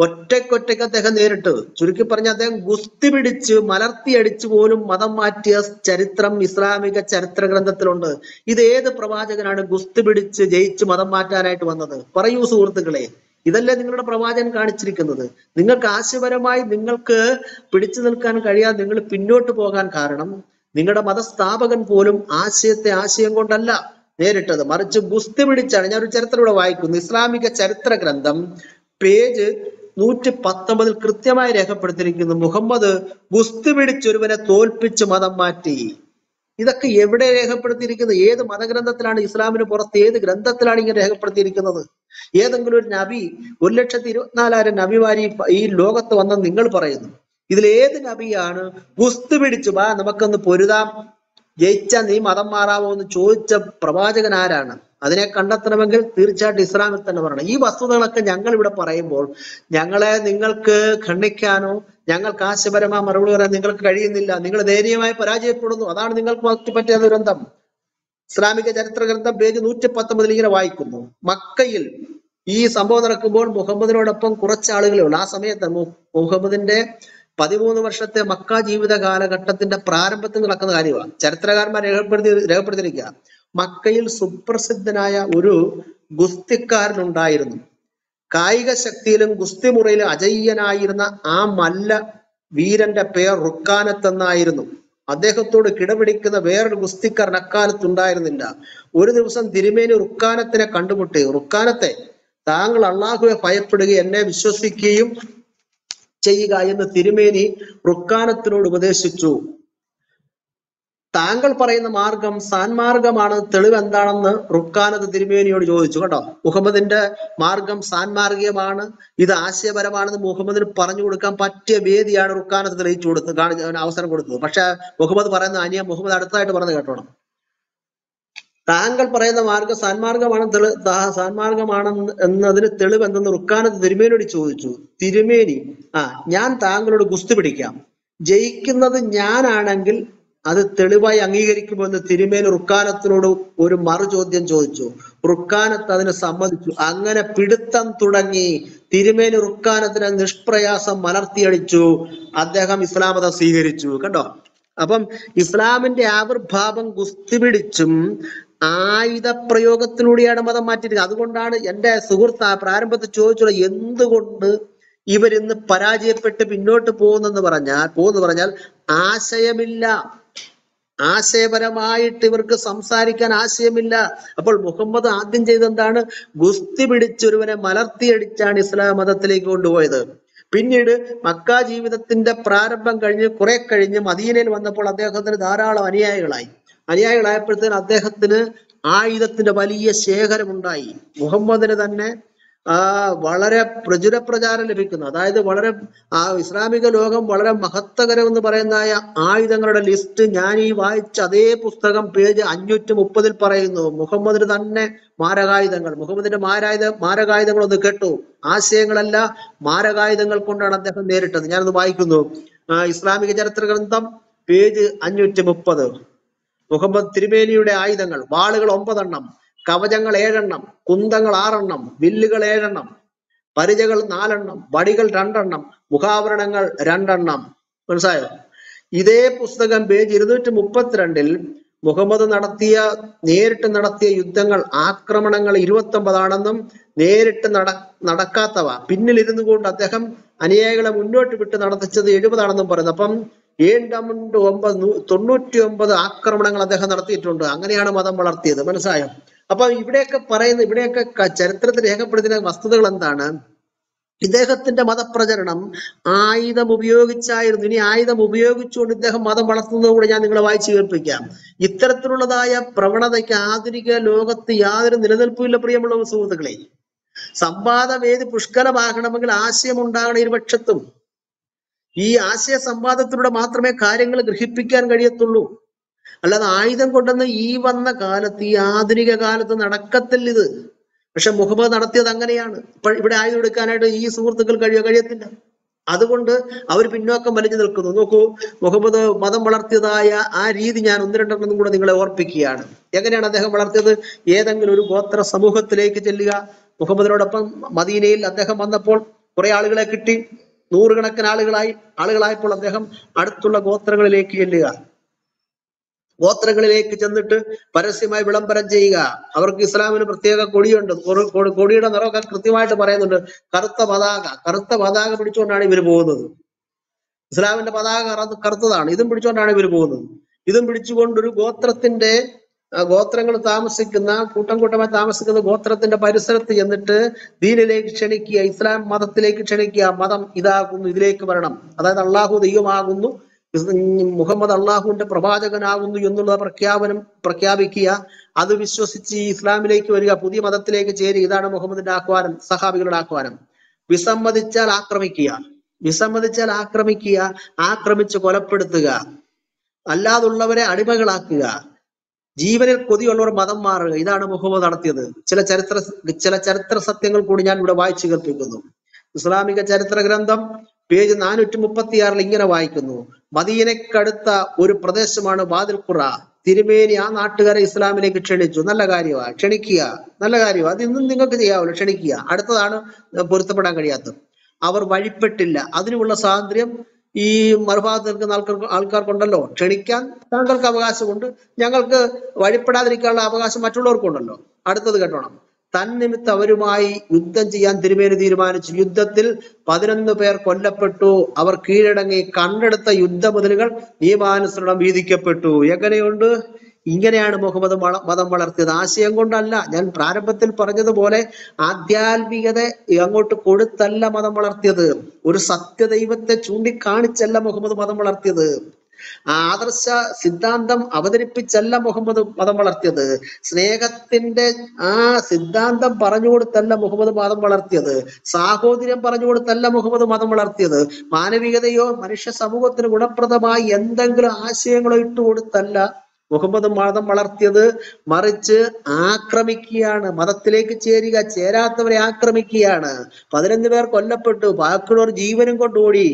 ഒറ്റയ്ക്കൊറ്റയ്ക്ക് അദ്ദേഹം നേരിട്ട്, ചുരുക്കി പറഞ്ഞ അദ്ദേഹം ഗുസ്തി പിടിച്ച് മലർത്തിയടിച്ചു പോലും മതം മാറ്റിയ ചരിത്രം ഇസ്ലാമിക ചരിത്ര ഗ്രന്ഥത്തിലുണ്ട്. ഇത് ഏത് പ്രവാചകനാണ് ഗുസ്തി പിടിച്ച് ജയിച്ച് മതം മാറ്റാനായിട്ട് വന്നത്? പറയൂ സുഹൃത്തുക്കളെ. ഇതല്ലേ നിങ്ങളുടെ പ്രവാചകൻ കാണിച്ചിരിക്കുന്നത്? നിങ്ങൾക്ക് ആശയപരമായി നിങ്ങൾക്ക് പിടിച്ചു നിൽക്കാൻ കഴിയാതെ നിങ്ങൾ പിന്നോട്ട് പോകാൻ കാരണം നിങ്ങളുടെ മതസ്ഥാപകൻ പോലും ആശയത്തെ ആശയം കൊണ്ടല്ല നേരിട്ടത്, മറിച്ച് ഗുസ്തി പിടിച്ചാണ്. ഞാൻ ഒരു ചരിത്രം ഇവിടെ വായിക്കുന്നു. ഇസ്ലാമിക ചരിത്ര ഗ്രന്ഥം പേജ് നൂറ്റി പത്തൊമ്പതിൽ കൃത്യമായി രേഖപ്പെടുത്തിയിരിക്കുന്നു, മുഹമ്മദ് ഗുസ്തി പിടിച്ചൊരുവനെ തോൽപ്പിച്ച് മതം മാറ്റി. ഇതൊക്കെ എവിടെ രേഖപ്പെടുത്തിയിരിക്കുന്നത്? ഏത് മതഗ്രന്ഥത്തിലാണ്? ഇസ്ലാമിന് പുറത്ത് ഏത് ഗ്രന്ഥത്തിലാണ് ഇങ്ങനെ രേഖപ്പെടുത്തിയിരിക്കുന്നത്? ഏതെങ്കിലും ഒരു നബി, ഒരു ലക്ഷത്തി ഇരുപത്തിനാലായിരം നബിമാരി ഈ ലോകത്ത് വന്നെന്ന് നിങ്ങൾ പറയുന്നു. ഇതിൽ ഏത് നബിയാണ് ഗുസ്തു പിടിച്ചു വാ നമുക്കൊന്ന് പൊരുതാം, ജയിച്ചാൽ നീ മതം മാറാമോ എന്ന് ചോദിച്ച പ്രവാചകൻ ആരാണ്? അതിനെ കണ്ടെത്തണമെങ്കിൽ തീർച്ചയായിട്ടും ഇസ്ലാമിൽ തന്നെ പറയണം. ഈ വസ്തുതകളൊക്കെ ഞങ്ങൾ ഇവിടെ പറയുമ്പോൾ ഞങ്ങളെ നിങ്ങൾക്ക് ഖണ്ഡിക്കാനോ ഞങ്ങൾക്ക് ആശയപരമായ മറുപടി പറയാൻ നിങ്ങൾക്ക് കഴിയുന്നില്ല. നിങ്ങൾ ധൈര്യമായി പരാജയപ്പെടുന്നു. അതാണ് നിങ്ങൾക്ക് പറ്റിയ ദുരന്തം. ഇസ്ലാമിക ചരിത്ര ഗ്രന്ഥം പേജ് നൂറ്റി പത്തൊമ്പതിൽ ഇങ്ങനെ വായിക്കുന്നു, മക്കയിൽ ഈ സംഭവം നടക്കുമ്പോൾ മുഹമ്മദിനോടൊപ്പം കുറച്ച് ആളുകളേ ഉള്ളൂ. ആ സമയത്ത് മുഹമ്മദിന്റെ പതിമൂന്ന് വർഷത്തെ മക്ക ജീവിത കാലഘട്ടത്തിന്റെ പ്രാരംഭത്തിൽ നടക്കുന്ന കാര്യമാണ്. ചരിത്രകാരന്മാർ രേഖപ്പെടുത്തി രേഖപ്പെടുത്തിയിരിക്കുക മക്കയിൽ സുപ്രസിദ്ധനായ ഒരു ഗുസ്തിക്കാരനുണ്ടായിരുന്നു. കായിക ശക്തിയിലും ഗുസ്തി മുറയിലും അജയ്യനായിരുന്ന ആ മല്ല വീരന്റെ പേർ റുക്കാനത്തെന്നായിരുന്നു. അദ്ദേഹത്തോട് കിടപിടിക്കുന്ന വേറൊരു ഗുസ്തിക്കാരൻ അക്കാലത്തുണ്ടായിരുന്നില്ല. ഒരു ദിവസം തിരുമേനി റുക്കാനത്തിനെ കണ്ടുമുട്ടി, റുക്കാനത്തെ, താങ്കൾ അള്ളാഹുവെ ഭയപ്പെടുകയും എന്നെ വിശ്വസിക്കുകയും ചെയ്യുക എന്ന് തിരുമേനി റുക്കാനത്തിനോട് ഉപദേശിച്ചു. താങ്കൾ പറയുന്ന മാർഗം സാൻമാർഗമാണ്, തെളിവ് എന്താണെന്ന് റുക്കാനത്ത് തിരുമേനിയോട് ചോദിച്ചു. കേട്ടോ, മുഹമ്മദിന്റെ മാർഗം സാൻമാർഗീയമാണ്, ഇത് ആശയപരമാണെന്ന് മുഹമ്മദിന് പറഞ്ഞു കൊടുക്കാൻ പറ്റിയ വേദിയാണ് റുക്കാനത്ത് തെളിയിച്ചു കൊടുത്തത്, അവസരം കൊടുത്തത്. പക്ഷെ മുഹമ്മദ് പറയുന്ന അനിയ മുഹമ്മദ് അടുത്തായിട്ട് പറഞ്ഞു കേട്ടോണം, താങ്കൾ പറയുന്ന മാർഗം സാൻമാർഗമാണ്, തെളി സാൻമാർഗമാണെന്ന് എന്നതിന് തെളിവ് എന്തെന്ന് റുക്കാനത്ത് തിരുമേനിയോട് ചോദിച്ചു. തിരുമേനി, ആ ഞാൻ താങ്കളോട് ഗുസ്തി പിടിക്കാം, ജയിക്കുന്നത് ഞാനാണെങ്കിൽ അത് തെളിവായി അംഗീകരിക്കുമെന്ന് തിരുമേനി റുക്കാനത്തിനോട് ഒരു മറു ചോദ്യം ചോദിച്ചു. റുക്കാനത്ത് അതിന് സമ്മതിച്ചു. അങ്ങനെ പിടുത്തം തുടങ്ങി. തിരുമേനി റുക്കാനത്തിനെ നിഷ്പ്രയാസം മലർത്തിയടിച്ചു. അദ്ദേഹം ഇസ്ലാം മതം സ്വീകരിച്ചു. കണ്ടോ, അപ്പം ഇസ്ലാമിന്റെ ആവിർഭാവം ഗുസ്തി പിടിച്ചും ആയുധ പ്രയോഗത്തിലൂടെയാണ് മതം മാറ്റിയിരിക്കുന്നത്. അതുകൊണ്ടാണ് എന്റെ സുഹൃത്ത് ആ പ്രാരംഭത്തിൽ ചോദിച്ചുള്ള എന്തുകൊണ്ട് ഇവരിന്ന് പരാജയപ്പെട്ട് പിന്നോട്ട് പോകുന്നെന്ന് പറഞ്ഞാൽ പോകുന്നു പറഞ്ഞാൽ ആശയമില്ല, ആശയപരമായിട്ട് ഇവർക്ക് സംസാരിക്കാൻ ആശയമില്ല. അപ്പോൾ മുഹമ്മദ് ആദ്യം ചെയ്തെന്താണ്? ഗുസ്തി പിടിച്ചൊരുവനെ മലർത്തിയടിച്ചാണ് ഇസ്ലാം മതത്തിലേക്ക് കൊണ്ടുപോയത്. പിന്നീട് മക്ക ജീവിതത്തിന്റെ പ്രാരംഭം കഴിഞ്ഞ് കുറെ കഴിഞ്ഞ് മദീനയിൽ വന്നപ്പോൾ അദ്ദേഹത്തിന് ധാരാളം അനുയായികളായി. അനുയായികളായപ്പോഴത്തേന് അദ്ദേഹത്തിന് ആയുധത്തിന്റെ വലിയ ശേഖരമുണ്ടായി. മുഹമ്മദിന് തന്നെ ആ വളരെ പ്രചുര പ്രചാരം ലഭിക്കുന്നു, അതായത് വളരെ ആ ഇസ്ലാമിക ലോകം വളരെ മഹത്തകരമെന്ന് പറയുന്നതായ ആയുധങ്ങളുടെ ലിസ്റ്റ് ഞാൻ ഈ വായിച്ച അതേ പുസ്തകം പേജ് അഞ്ഞൂറ്റി മുപ്പതിൽ പറയുന്നു. മുഹമ്മദിന് തന്നെ മാരകായുധങ്ങൾ, മുഹമ്മദിന്റെ മാരായുധ മാരകായുധങ്ങളൊന്ന് കേട്ടു, ആശയങ്ങളല്ല മാരകായുധങ്ങൾ കൊണ്ടാണ് അദ്ദേഹം നേരിട്ടത്. ഞാനത് വായിക്കുന്നു, ഇസ്ലാമിക ചരിത്ര ഗ്രന്ഥം പേജ് അഞ്ഞൂറ്റി മുപ്പത്. മുഹമ്മദ് തിരുമേനിയുടെ ആയുധങ്ങൾ: വാളുകൾ ഒമ്പതെണ്ണം, കവചങ്ങൾ ഏഴെണ്ണം, കുന്തങ്ങൾ ആറെണ്ണം, വില്ലുകൾ ഏഴെണ്ണം, പരിചകൾ നാലെണ്ണം, വടികൾ രണ്ടെണ്ണം, മുഖാവരണങ്ങൾ രണ്ടെണ്ണം. മനസ്സിലായോ? ഇതേ പുസ്തകം പേജ് ഇരുന്നൂറ്റി മുപ്പത്തിരണ്ടിൽ മുഹമ്മദ് നടത്തിയ നേരിട്ട് നടത്തിയ യുദ്ധങ്ങൾ ആക്രമണങ്ങൾ ഇരുപത്തി ഒമ്പതാണെന്നും നേരിട്ട് നട നടക്കാത്തവ പിന്നിലിരുന്നു കൊണ്ട് അദ്ദേഹം അനുയായികളെ മുന്നോട്ട് വിട്ട് നടത്തിച്ചത് എഴുപതാണെന്നും പറയുന്നു. അപ്പം ഏഴ് ഒമ്പത് തൊണ്ണൂറ്റി ഒമ്പത് ആക്രമണങ്ങൾ അദ്ദേഹം നടത്തിയിട്ടുണ്ട്. അങ്ങനെയാണ് മതം വളർത്തിയത്. മനസ്സിലായോ? അപ്പൊ ഇവിടെയൊക്കെ പറയുന്ന ഇവിടെയൊക്കെ ചരിത്രത്തിൽ രേഖപ്പെടുത്തുന്ന വസ്തുതകൾ എന്താണ്? ഇദ്ദേഹത്തിന്റെ മതപ്രചരണം ആയുധം ഉപയോഗിച്ചായിരുന്നു. ഇനി ആയുധം ഉപയോഗിച്ചുകൊണ്ട് ഇദ്ദേഹം മതം വളർത്തുന്നതുകൂടെ ഞാൻ നിങ്ങളെ വായിച്ചു കേൾപ്പിക്കാം. ഇത്തരത്തിലുള്ളതായ പ്രവണതയ്ക്ക് ആധുനിക ലോകത്ത് യാതൊരു നിലനിൽപ്പുമില്ല. പ്രിയമുള്ള സുഹൃത്തുക്കളെ, സംവാദവേദി പുഷ്കലമാകണമെങ്കിൽ ആശയം ഉണ്ടാകണം ഇരുപക്ഷത്തും. ഈ ആശയ സംവാദത്തിലൂടെ മാത്രമേ കാര്യങ്ങൾ ഗ്രഹിപ്പിക്കാൻ കഴിയത്തുള്ളൂ. അല്ലാതെ ആയുധം കൊണ്ടെന്ന് ഈ വന്ന കാലത്ത് ഈ ആധുനിക കാലത്ത് നടക്കത്തില്ല ഇത്. പക്ഷെ മുഹമ്മദ് നടത്തിയത് അങ്ങനെയാണ്. ഇപ്പോൾ ഇവിടെ ആയുധം എടുക്കാനായിട്ട് ഈ സുഹൃത്തുക്കൾ കഴിയോ കഴിയത്തില്ല. അതുകൊണ്ട് അവർ പിന്നോക്കം വലിഞ്ഞു നിൽക്കുന്നു. നോക്കൂ, മുഹമ്മദ് മതം വളർത്തിയതായ ആ രീതി ഞാൻ ഒന്ന് രണ്ടെണ്ണം കൂടെ നിങ്ങളെ ഓർപ്പിക്കുകയാണ്. എങ്ങനെയാണ് അദ്ദേഹം വളർത്തിയത്? ഏതെങ്കിലും ഒരു ഗോത്ര സമൂഹത്തിലേക്ക് ചെല്ലുക. മുഹമ്മദിനോടൊപ്പം മദീനയിൽ അദ്ദേഹം വന്നപ്പോൾ കുറെ ആളുകളെ കിട്ടി. നൂറുകണക്കിന് ആളുകളായി ആളുകളായപ്പോൾ അദ്ദേഹം അടുത്തുള്ള ഗോത്രങ്ങളിലേക്ക് ചെല്ലുക. ഗോത്രങ്ങളിലേക്ക് ചെന്നിട്ട് പരസ്യമായി വിളംബരം ചെയ്യുക. അവർക്ക് ഇസ്ലാമിന് പ്രത്യേക കൊടിയുണ്ട്. കൊടിയുടെ നിറമൊക്കെ കൃത്യമായിട്ട് പറയുന്നുണ്ട്. കറുത്ത പതാക, കറുത്ത പതാക പിടിച്ചുകൊണ്ടാണ് ഇവർ പോകുന്നത്. ഇസ്ലാമിന്റെ പതാക കറുത്തതാണ്. ഇതും പിടിച്ചുകൊണ്ടാണ് ഇവർ പോകുന്നത്. ഇതും പിടിച്ചുകൊണ്ടൊരു ഗോത്രത്തിന്റെ ഗോത്രങ്ങൾ താമസിക്കുന്ന കൂട്ടം കൂട്ടമായി താമസിക്കുന്ന ഗോത്രത്തിന്റെ പരിസരത്ത് ചെന്നിട്ട് ദീനിലേക്ക് ക്ഷണിക്കുക, ഇസ്ലാം മതത്തിലേക്ക് ക്ഷണിക്കുക. മതം ഇതാകുന്നു, ഇതിലേക്ക് വരണം. അതായത് അള്ളാഹു ദൈവമാകുന്നു, മുഹമ്മദ് അള്ളാഹുവിന്റെ പ്രവാചകനാകുന്നു എന്നുള്ള പ്രഖ്യാപനം പ്രഖ്യാപിക്കുക. അത് വിശ്വസിച്ച് ഇസ്ലാമിലേക്ക് വരിക, പുതിയ മതത്തിലേക്ക് ചേരുക. ഇതാണ് മുഹമ്മദിന്റെ ആഹ്വാനം, സഹാബികളുടെ ആഹ്വാനം. വിസമ്മതിച്ചാൽ ആക്രമിക്കുക. വിസമ്മതിച്ചാൽ ആക്രമിക്കുക, ആക്രമിച്ച് കൊലപ്പെടുത്തുക, അല്ലാതുള്ളവരെ അടിമകളാക്കുക, ജീവനിൽ കൊതിയുള്ളവർ മതം മാറുക. ഇതാണ് മുഹമ്മദ് നടത്തിയത്. ചില ചരിത്ര ചില ചരിത്ര സത്യങ്ങൾ കൂടി ഞാൻ ഇവിടെ വായിച്ചു കേൾപ്പിക്കുന്നു. ഇസ്ലാമിക ചരിത്ര ഗ്രന്ഥം പേജ് നാനൂറ്റി മുപ്പത്തി ആറിൽ ഇങ്ങനെ വായിക്കുന്നു: മദീനക്കടുത്ത ഒരു പ്രദേശമാണ് വാതിൽ ഖുറ. തിരുമേനി ആ നാട്ടുകാരെ ഇസ്ലാമിലേക്ക് ക്ഷണിച്ചു. നല്ല കാര്യമാണ്, ക്ഷണിക്കുക, നല്ല കാര്യമാണ്. അത് ഇന്നും നിങ്ങൾക്ക് ചെയ്യാവല്ലോ, ക്ഷണിക്കുക. അടുത്തതാണ് പൊരുത്തപ്പെടാൻ കഴിയാത്തത്. അവർ വഴിപ്പെട്ടില്ല. അതിനുള്ള സ്വാതന്ത്ര്യം ഈ മറുഭാഗത്ത് നിൽക്കുന്ന ആൾക്കാർ ആൾക്കാർക്കുണ്ടല്ലോ. ക്ഷണിക്കാൻ താങ്കൾക്ക് അവകാശമുണ്ട്, ഞങ്ങൾക്ക് വഴിപ്പെടാതിരിക്കാനുള്ള അവകാശം മറ്റുള്ളവർക്കുണ്ടല്ലോ. അടുത്തത് കേട്ടോണം: തന്നിമിത്തം അവരുമായി യുദ്ധം ചെയ്യാൻ തിരുമേനി തീരുമാനിച്ചു. യുദ്ധത്തിൽ പതിനൊന്ന് പേർ കൊല്ലപ്പെട്ടു. അവർ കീഴടങ്ങി. കണ്ടെടുത്ത യുദ്ധ മുതലുകൾ നിയമാനുസരണം വീതിക്കപ്പെട്ടു. എങ്ങനെയുണ്ട്? ഇങ്ങനെയാണ് മുഹമ്മദ് മതം വളർത്തിയത്. ആശയം കൊണ്ടല്ല. ഞാൻ പ്രാരംഭത്തിൽ പറഞ്ഞതുപോലെ ആധ്യാത്മികത അങ്ങോട്ട് കൊടുത്തല്ല മതം വളർത്തിയത്. ഒരു സത്യദൈവത്തെ ചൂണ്ടിക്കാണിച്ചല്ല മുഹമ്മദ് മതം വളർത്തിയത്. ആ ആദർശ സിദ്ധാന്തം അവതരിപ്പിച്ചല്ല മുഹമ്മദ് മതം വളർത്തിയത്. സ്നേഹത്തിന്റെ ആ സിദ്ധാന്തം പറഞ്ഞുകൊടുത്തല്ല മുഹമ്മദ് മതം വളർത്തിയത്. സാഹോദര്യം പറഞ്ഞുകൊടുത്തല്ല മുഹമ്മദ് മതം വളർത്തിയത്. മാനവികതയോ മനുഷ്യ സമൂഹത്തിന് ഗുണപ്രദമായി എന്തെങ്കിലും ആശയങ്ങളോ ഇട്ടുകൊടുത്തല്ല മുഹമ്മദ് മതം വളർത്തിയത്. മറിച്ച് ആക്രമിക്കുകയാണ്, മതത്തിലേക്ക് ചേരുക, ചേരാത്തവരെ ആക്രമിക്കുകയാണ്. പതിനൊന്ന് പേർ കൊല്ലപ്പെട്ടു. ബാക്കിയുള്ളവർ ജീവനും കൊണ്ടോടി.